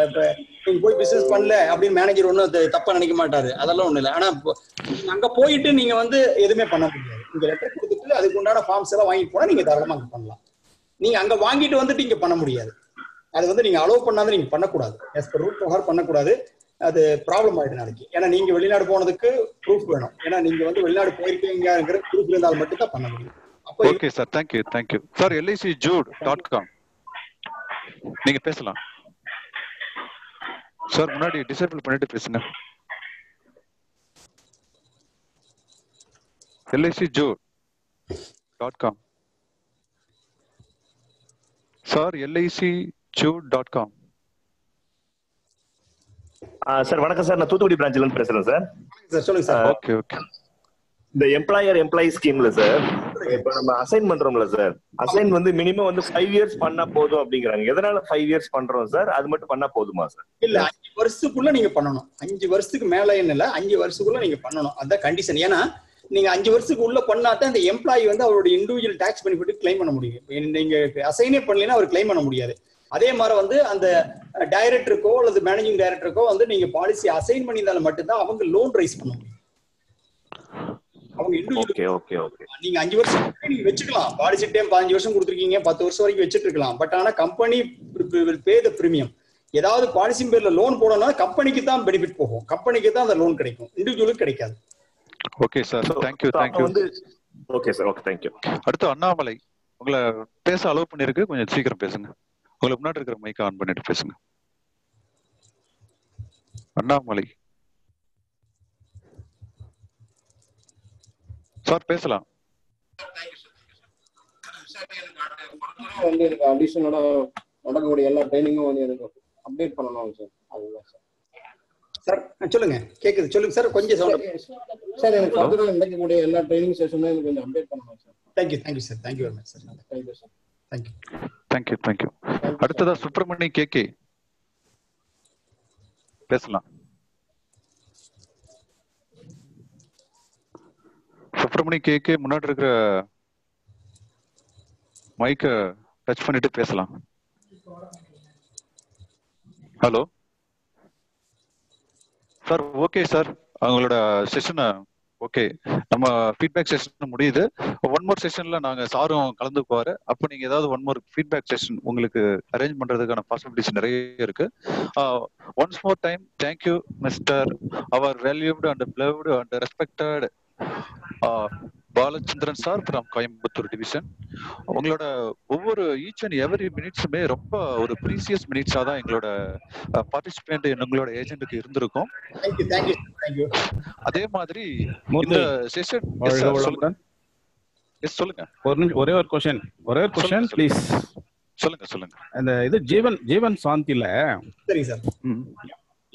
நீங்க போய் பிசினஸ் பண்ணல அப்படின்னு மேனேஜர் ஒன்றும் அது தப்பா நினைக்க மாட்டாரு, அதெல்லாம் ஒண்ணும் இல்லை. ஆனா அங்க போயிட்டு நீங்க வந்து எதுவுமே பண்ண முடியாது. நீங்க லெட்டர் கொடுத்துட்டு அதுக்கு உண்டான ஃபார்ம்ஸ் எல்லாம் வாங்கிட்டு போனா நீங்க தாராளமா அங்க பண்ணலாம். நீங்க அங்க வாங்கிட்டு வந்துட்டு இங்க பண்ண முடியாது. அது வந்து நீங்க அலோவ் பண்ணாத நீங்க பண்ணக்கூடாது. எஸ் பர் ரூல் பிரகாரம் பண்ணக்கூடாது. அது ப்ராப்ளம் ஆயிடுது நாளைக்கு. ஏன்னா நீங்க வெளிநாடு போனதுக்கு ப்ரூஃப் வேணும். ஏன்னா நீங்க வந்து வெளிநாடு போயிருக்கீங்கிற ப்ரூஃப் இருந்தால் மட்டும் தான் பண்ண முடியும். Okay sir, thank you thank you sir. L I C Jude dot com நீங்க பேசலாம் சார். முன்னாடி டிசேபிள் பண்ணிட்டு பேசுங்க. L I C Jude dot com sir. L I C Jude dot com sir வணக்கம் சார். நான் தூத்துக்குடி பிரான்ச்ல இருந்து பேசுறேன் சார். சார் சொல்லுங்க சார். Okay okay. இந்த எம்ப்ளாயர் எம்ப்ளாயி ஸ்கீம்ல சார் இப்போ நம்ம அசைன் பண்றோம்ல சார், அசைன் வந்து மினிமம் வந்து ஃபைவ் இயர்ஸ் பண்ணா போதும் அப்படிங்கறாங்க. எதனால ஃபைவ் இயர்ஸ் பண்றோம் சார்? அது மட்டும் பண்ணா போதுமா சார்? இல்ல அஞ்சு வருஷத்துக்குள்ள நீங்க பண்ணணும். அஞ்சு வருஷத்துக்கு மேல இல்ல, அஞ்சு வருஷத்துக்குள்ள நீங்க பண்ணணும். அதான் கண்டிஷன். ஏன்னா நீங்க அஞ்சு வருஷத்துக்கு உள்ள பண்ணாதான் அந்த எம்ப்ளாயி வந்து அவரோட இண்டிவிஜுவல் டாக்ஸ் பெனிஃபிட் கிளைம் பண்ண முடியும். நீங்க அசைனே பண்ணலன்னா அவர் கிளைம் பண்ண முடியாது. அதே மாதிரி வந்து அந்த டைரக்டருக்கோ அல்லது மேனேஜிங் டைரக்டருக்கோ வந்து நீங்க பாலிசி அசைன் பண்ணியிருந்தாலும் மட்டும்தான் அவங்க லோன் ரைஸ் பண்ண முடியும். அவங்க இண்டிவிஜுவல் நீங்க அஞ்சு வருஷம் நீங்க வச்சுக்கலாம். பாலிசி டைம் பதினஞ்சு வருஷம் கொடுத்துருக்கீங்க, பத்து வருஷம் வரைக்கும் வச்சுட்டு இருக்கலாம். பட் ஆனா கம்பெனி பே த பிரீமியம். ஏதாவது பாலிசி பேர்ல லோன் போடணும்னா கம்பெனிக்கு தான் பெனிஃபிட் போகும், கம்பெனிக்கு தான் அந்த லோன் கிடைக்கும், இண்டிவிஜுவலுக்கு கிடைக்காது. Okay sir, thank you thank you. Okay sir, okay thank you. அடுத்து அண்ணாமலை, உங்களை பேச அலோவ் பண்ணிருக்கு, கொஞ்சம் சீக்கிரம் பேசுங்க. உங்களுக்கு முன்னாடி இருக்கிற மைக் ஆன் பண்ணிட்டு பேசுங்க. அண்ணாமலை சார் பேசலாம். வந்து எனக்கு அடிஷனலா நடக்கக்கூடிய எல்லா ட்ரைனிங்கும் வந்து எனக்கு அப்டேட் பண்ணணும் சார். அதுதான் சார். சார் சொல்லுங்க, கேக்குது சொல்லுங்க சார். கொஞ்சம் சார் எனக்கு அதுதான் நடக்கக்கூடிய எல்லா ட்ரைனிங் செஷனும் எனக்கு கொஞ்சம் அப்டேட் பண்ணணும் sir. Thank you thank you sir. Thank you very much sir. Thank you sir. Thank you. Thank you. Thank you. அடுத்ததா சுப்ரமணி கேகே பேசலாம். சுப்ரமணி கேகே முன்னாடி இருக்கிற மைக்க டச் பண்ணிட்டு பேசலாம். Hello sir. ஓகே சார், அவங்களோட செஷனை ஓகே நம்ம ஃபீட்பேக் செஷன் முடியுது. ஒன் மோர் செஷன்ல நாங்க சாரும் கலந்துக்குவாரு. அப்போ நீங்க ஏதாவது ஒன் மோர் ஃபீட்பேக் செஷன் உங்களுக்கு அரேஞ்ச் பண்றதுக்கான பாசிபிலிட்டிஸ் நிறைய இருக்கு. Once more time thank you mister our valued and beloved and respected Balachandran sir from Coimbatore division. உங்களோட ஒவ்வொரு ஈச் அண்ட் எவரி மினிட்ஸுமே ரொம்ப ஒரு ப்ரீசியஸ் மினிட்ஸாக தான் எங்களோட பார்ட்டிசிபேண்ட் எங்களோட ஏஜென்ட்டுக்கு இருந்திருக்கும். அதே மாதிரி இந்த செஷன் சொல்லுங்க. எஸ் சொல்லுங்க. ஒரு நிமிஷம், ஒரே ஒரு கொஸ்டின் ஒரே ஒரு கொஸ்டின் ப்ளீஸ் சொல்லுங்க சொல்லுங்க. அந்த இது ஜீவன் ஜீவன் சாந்தியில சரி சார்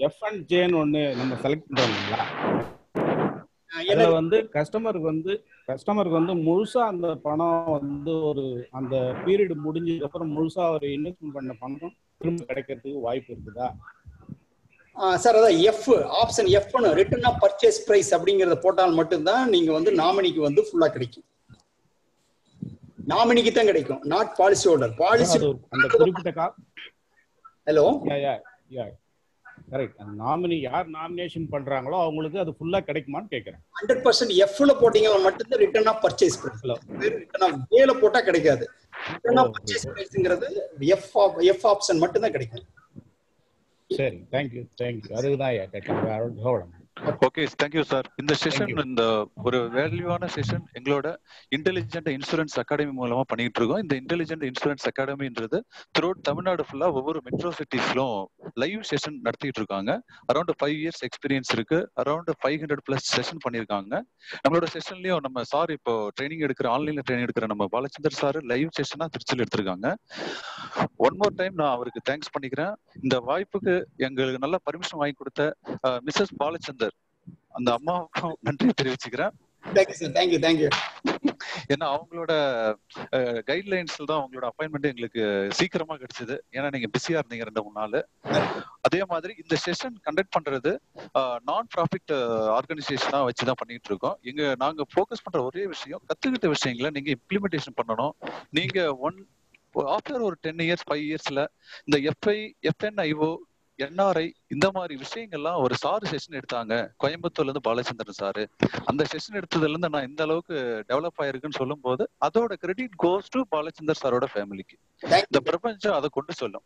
எஃப் அண்ட் ஜேன்னு ஒன்று நம்ம செலக்ட் பண்ணுறோம்ங்களா? இதுல வந்து கஸ்டமருக்கு வந்து கஸ்டமருக்கு வந்து முழுசா அந்த பணம் வந்து ஒரு அந்த பீரியட் முடிஞ்சதுக்கு அப்புறம் முழுசா ஒரு இன்வெஸ்ட்மெண்ட் பண்ண பணம் திரும்ப கிடைக்கிறதுக்கு வாய்ப்பு இருக்குதா சார்? அதான் எஃப் ஆப்ஷன் எஃப் னு ரிட்டர்ன் ஆஃப் பர்ச்சேஸ் பிரைஸ் அப்படிங்கறத போட்டால் மட்டும்தான் நீங்க வந்து நாமினிக்கு வந்து ஃபுல்லா கிடைக்கும். நாமினிக்கு தான் கிடைக்கும், நாட் பாலிசி ஹோல்டர். பாலிசி அந்த குறிப்பிட்ட Hello? Yeah, yeah, yeah. Correct. And nominee, yar nomination pandrangalo, avungalukku adu full ah kedikumaanu kekkuren. one hundred percent F la potinga mattum the return of purchase price. Return of A la pota kedikadhu. Return of purchase price ingradhu F F option mattum da kedikum. Seri, thank you, thank you. Adhu da ya kekkaren. Hold on. Okay, thank you, sir. In the session, in the value-ana session, engaloda Intelligent Insurance Academy மூலமா பண்ணிட்டு இருக்கோம். இந்த Intelligent Insurance Academyன்றது throughout Tamil Nadu ஃபுல்லா ஒவ்வொரு metro சிட்டிஸ்லயும் live session நடத்திட்டு இருக்காங்க. Around five years experience இருக்கு. Around five hundred plus session பண்ணிருக்காங்க. நம்மளோட செஷன்லயும் நம்ம சார் இப்போ ட்ரைனிங் எடுக்கிற ஆன்லைன்ல ட்ரைனிங் எடுக்கிற நம்ம பாலச்சந்தர் சார் லைவ் செஷனா திருச்சியில் எடுத்திருக்காங்க. ஒன் மோர் டைம் நான் அவருக்கு தேங்க்ஸ் பண்ணிக்கிறேன். இந்த வாய்ப்புக்கு எங்களுக்கு நல்ல பர்மிஷன் வாங்கி கொடுத்த மிஸ்ஸஸ் பாலச்சந்தர் அந்த அம்மாவுக்கும் நன்றி தெரிவிச்சுக்கிறேன். ஏன்னா அவங்களோட கைட்லைன்ஸ்ல தான் அவங்களோட அப்பாயின்மெண்ட் எங்களுக்கு சீக்கிரமா கிடைச்சது. ஏன்னா நீங்க பிஸியா இருந்தீங்க ரெண்டு மூணு நாள். அதே மாதிரி இந்த செஷன் கண்டக்ட் பண்றது நான் ப்ராஃபிட் ஆர்கனைசேஷனா வச்சுதான் பண்ணிட்டு இருக்கோம். எங்க நாங்க போக்கஸ் பண்ற ஒரே விஷயம் கத்துக்கிட்ட விஷயங்களை நீங்க இம்ப்ளிமெண்டேஷன் பண்ணணும். நீங்க ஒன் ஆஃப்டர் ஒரு டென் இயர்ஸ் ஃபைவ் இயர்ஸ்ல இந்த எஃப்ஐ எஃப்என்ஐஓ என்ஆர்ஐ இந்த மாதிரி விஷயங்கள்லாம் ஒரு சாரு செஷன் எடுத்தாங்க. கோயம்புத்தூர்ல இருந்து பாலச்சந்திரன் சாரு அந்த செஷன் எடுத்ததுல இருந்து நான் இந்த அளவுக்கு டெவலப் ஆயிருக்குன்னு சொல்லும் போது அதோட கிரெடிட் கோஸ் டு பாலச்சந்தர் சாரோட ஃபேமிலிக்கு. இந்த பிரபஞ்சம் அதை கொண்டு சொல்லும்.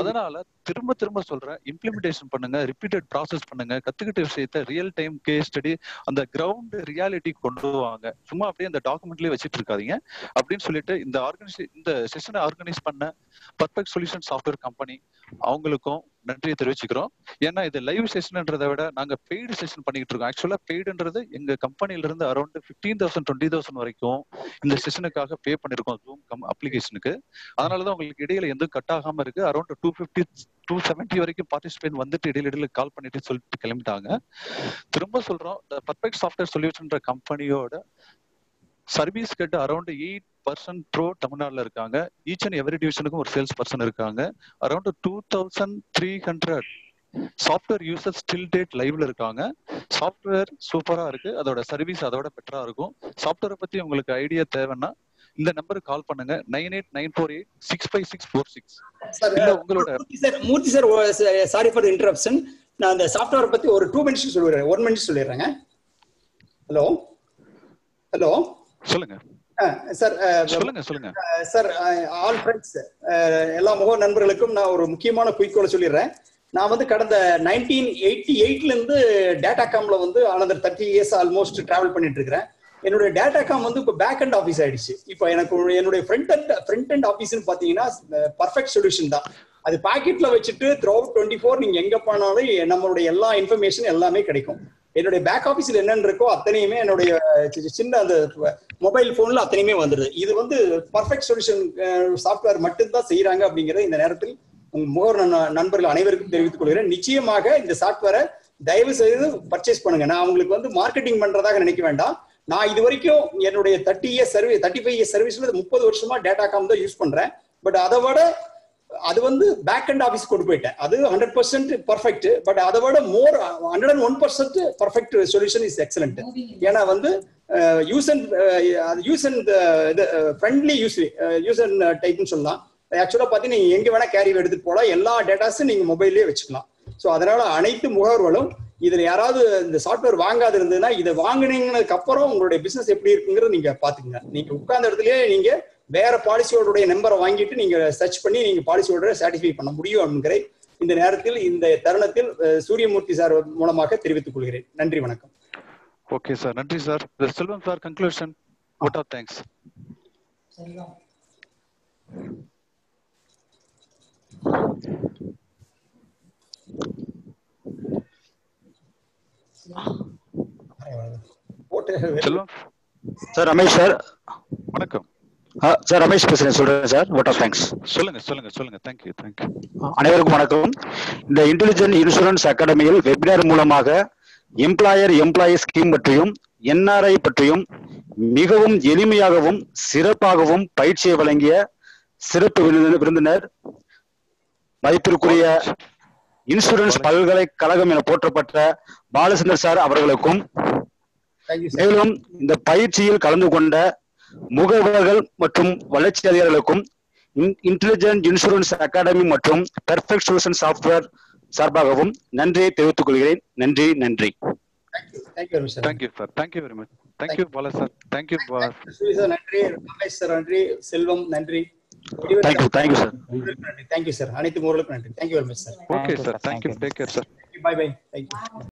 அதனால திரும்ப திரும்ப சொல்றேன், இம்ப்ளிமெண்டேஷன் பண்ணுங்க, ரிப்பீட்டட் ப்ராசஸ் பண்ணுங்க, கத்துக்கிட்ட விஷயத்த ரியல் டைம் கேஸ் ஸ்டடி அந்த கிரவுண்ட் ரியாலிட்டி கொண்டு வாங்க. சும்மா அப்படியே அந்த டாக்குமெண்ட்லயே வச்சுட்டு இருக்காதீங்க அப்படின்னு சொல்லிட்டு இந்த ஆர்கனைசே இந்த செஷனை ஆர்கனைஸ் பண்ண பர்ஃபெக்ட் சொல்யூஷன் சாஃப்ட்வேர் கம்பெனி அவங்களுக்கும் நன்றியை தெரிவிச்சுக்கிறோம். ஏன்னா இது லைவ் செஷன்ன்றதை விட நாங்கள் பெய்டு செஷன் பண்ணிக்கிட்டு இருக்கோம். ஆக்சுவலா பெய்டுன்றது எங்க கம்பெனில இருந்து around fifteen thousand twenty thousand வரைக்கும் இந்த செஷனுக்காக பே பண்ணிருக்கோம் ஜூம் கம் அப்ளிகேஷனுக்கு. அதனாலதான் உங்களுக்கு இடையில எதுவும் கட் ஆகாம இருக்கு. Around two fifty two seventy வரைக்கும் பார்ட்டிசிபேட் வந்துட்டு இடையில இடையில கால் பண்ணிட்டு சொல்லிட்டு கிளம்பிட்டாங்க. திரும்ப சொல்றோம், பர்ஃபெக்ட் சாஃப்ட்வேர் சொல்யூஷன் கம்பெனியோட சர்வீஸ் கட்டு அரௌண்ட் எயிட் பர்சன்ட் ப்ரோ தமிழ்நாடுல இருக்காங்க. ஈச் அண்ட் எவ்ரி டிவிஷனுக்கும் ஒரு சேல்ஸ் பர்சன் இருக்காங்க. Around two thousand three hundred software user still date லைவ்ல இருக்காங்க. சாஃப்ட்வேர் சூப்பரா இருக்கு, அதோட சர்வீஸ் அதோட பெட்டரா இருக்கும். சாஃப்ட்வேரை பத்தி உங்களுக்கு ஐடியா தேவைன்னா இந்த நம்பருக்கு கால் பண்ணுங்க, nine eight nine four eight six five six four six. உங்களோட Murthy sir, sorry for interruption. நான் அந்த சாஃப்ட்வேர் பத்தி ஒரு டூ மினிட்ஸ் சொல்லிடுறேன், ஒன் மினிட் சொல்லிடுறேங்க. ஹலோ ஹலோ சொல்லுங்க சார். சொல்லுங்க சொல்லுங்க சார். ஆல் ஃப்ரெண்ட்ஸ், எல்லா முக நண்பர்களுக்கும் நான் ஒரு முக்கியமான குறிக்கோளை சொல்லிடுறேன். நான் வந்து கடந்த நைன்டீன் எயிட்டி எயிட்ல இருந்து டேட்டா காம்ல வந்து another thirty years almost travel பண்ணிட்டு இருக்கிறேன். என்னுடைய டேட்டா காம் வந்து இப்போ பேக் அண்ட் ஆஃபீஸ் ஆயிடுச்சு. இப்போ எனக்கு என்னுடைய ஃப்ரண்ட் அண்ட் ஃப்ரண்ட் அண்ட் ஆஃபீஸ்ன்னு பார்த்தீங்கன்னா பர்ஃபெக்ட் சொல்யூஷன் தான். அது பாக்கெட்ல வச்சுட்டு த்ரூ அவுட் டுவெண்ட்டி ஃபோர் நீங்க எங்க போனாலும் நம்மளுடைய எல்லா இன்ஃபர்மேஷன் எல்லாமே கிடைக்கும். என்னுடைய பேக் ஆஃபீஸில் என்னென்ன இருக்கோ அத்தனையுமே என்னுடைய சின்ன அந்த மொபைல் ஃபோனில் அத்தனையுமே வந்துடுது. இது வந்து பர்ஃபெக்ட் சொல்யூஷன் சாஃப்ட்வேர் மட்டும்தான் செய்கிறாங்க அப்படிங்கிறத இந்த நேரத்தில் உங்கள் முகவர் நண்பர்கள் அனைவருக்கும் தெரிவித்துக் கொள்கிறேன். நிச்சயமாக இந்த சாஃப்ட்வேரை தயவு செய்து பர்ச்சேஸ் பண்ணுங்க. நான் உங்களுக்கு வந்து மார்க்கெட்டிங் பண்ணுறதாக நினைக்க வேண்டாம். நான் இது வரைக்கும் என்னுடைய thirty years service thirty five years சர்வீஸில் முப்பது வருஷமா டேட்டா காம் தான் யூஸ் பண்ணுறேன். பட் அதை விட அது வந்து பேக் அண்ட் ஆஃபீஸ் கொண்டு போயிட்டேன். அது ஹண்ட்ரட் பர்சன்ட் பர்ஃபெக்ட். பட் அதை விட more hundred and one percent perfect solution is excellent. ஏன்னா வந்து use and use and friendly use use and டைப்னு சொல்லலாம். ஆக்சுவலா பார்த்தீங்கன்னா நீங்க எங்க வேணா கேரி எடுத்துட்டு போகலாம். எல்லா டேட்டாஸும் நீங்க மொபைல்லேயே வச்சுக்கலாம். ஸோ அதனால அனைத்து முகவர்களும் இதுல யாராவது இந்த சாஃப்ட்வேர் வாங்காது இருந்ததுன்னா இதை வாங்கினீங்கனதுக்கு அப்புறம் உங்களுடைய பிசினஸ் எப்படி இருக்குங்கிறது நீங்க பாத்துக்கங்க. நீங்க உட்கார்ந்த இடத்துலயே நீங்க வேற பாலிசியோடைய நம்பரை வாங்கிட்டு நீங்க சர்ச் பண்ணி நீங்க பாலிசியோட சாட்டிஸ்ஃபை பண்ண முடியும் அப்படிங்கிற இந்த நேரத்தில் இந்த தருணத்தில் சூரியமூர்த்தி சார் மூலமாக தெரிவித்துக் கொள்கிறேன். நன்றி, வணக்கம். ஓகே சார், நன்றி sir. Selvam sir, conclusion. What are thanks Selvam. Selvam sir, Ramesh sir, வணக்கம் சார். ரமேஷ் பேசுறேன், சொல்றேன் சார். What are thanks. சொல்லுங்க சொல்லுங்க சொல்லுங்க. Thank you thank you. அனைவருக்கும் வணக்கம். இந்த இன்டெலிஜென்ட் இன்சூரன்ஸ் அகாடமியில் வெபினார் மூலமாக எம்ப்ளாயர் எம்ப்ளாயி ஸ்கீம் பற்றியும் என்ஆர்ஐ பற்றியும் மிகவும் எளிமையாகவும் சிறப்பாகவும் பயிற்சியை வழங்கிய சிறப்பு விருந்தினர் மதிப்பிற்குரிய இன்சூரன்ஸ் பல்கலைக்கழகம் என போற்றப்பட்ட பாலச்சந்தர் சார் அவர்களுக்கும், மேலும் இந்த பயிற்சியில் கலந்து கொண்ட முகவர்கள் மற்றும் வளர்ச்சி அதிகாரிகளுக்கும் இன்டெலிஜென்ட் இன்சூரன்ஸ் அகாடமி மற்றும் பெர்ஃபெக்ட் சொல்யூஷன் சாஃப்ட்வேர் சார்பாகவும் நன்றியை தெரிவித்துக் கொள்கிறேன். நன்றி நன்றி. Thank you, Ramesh sir. Thank you, sir. Thank you very much. Thank, thank you, Bala sir. Thank you, Bala. Nandri, Ramesh sir, Nandri, Selvam, Nandri. Thank you, thank you, sir. Thank you, sir. Anithu Murali, Nandri. Thank you very much, sir. Okay, sir. Thank you. Take care, sir. Bye, bye. Thank you.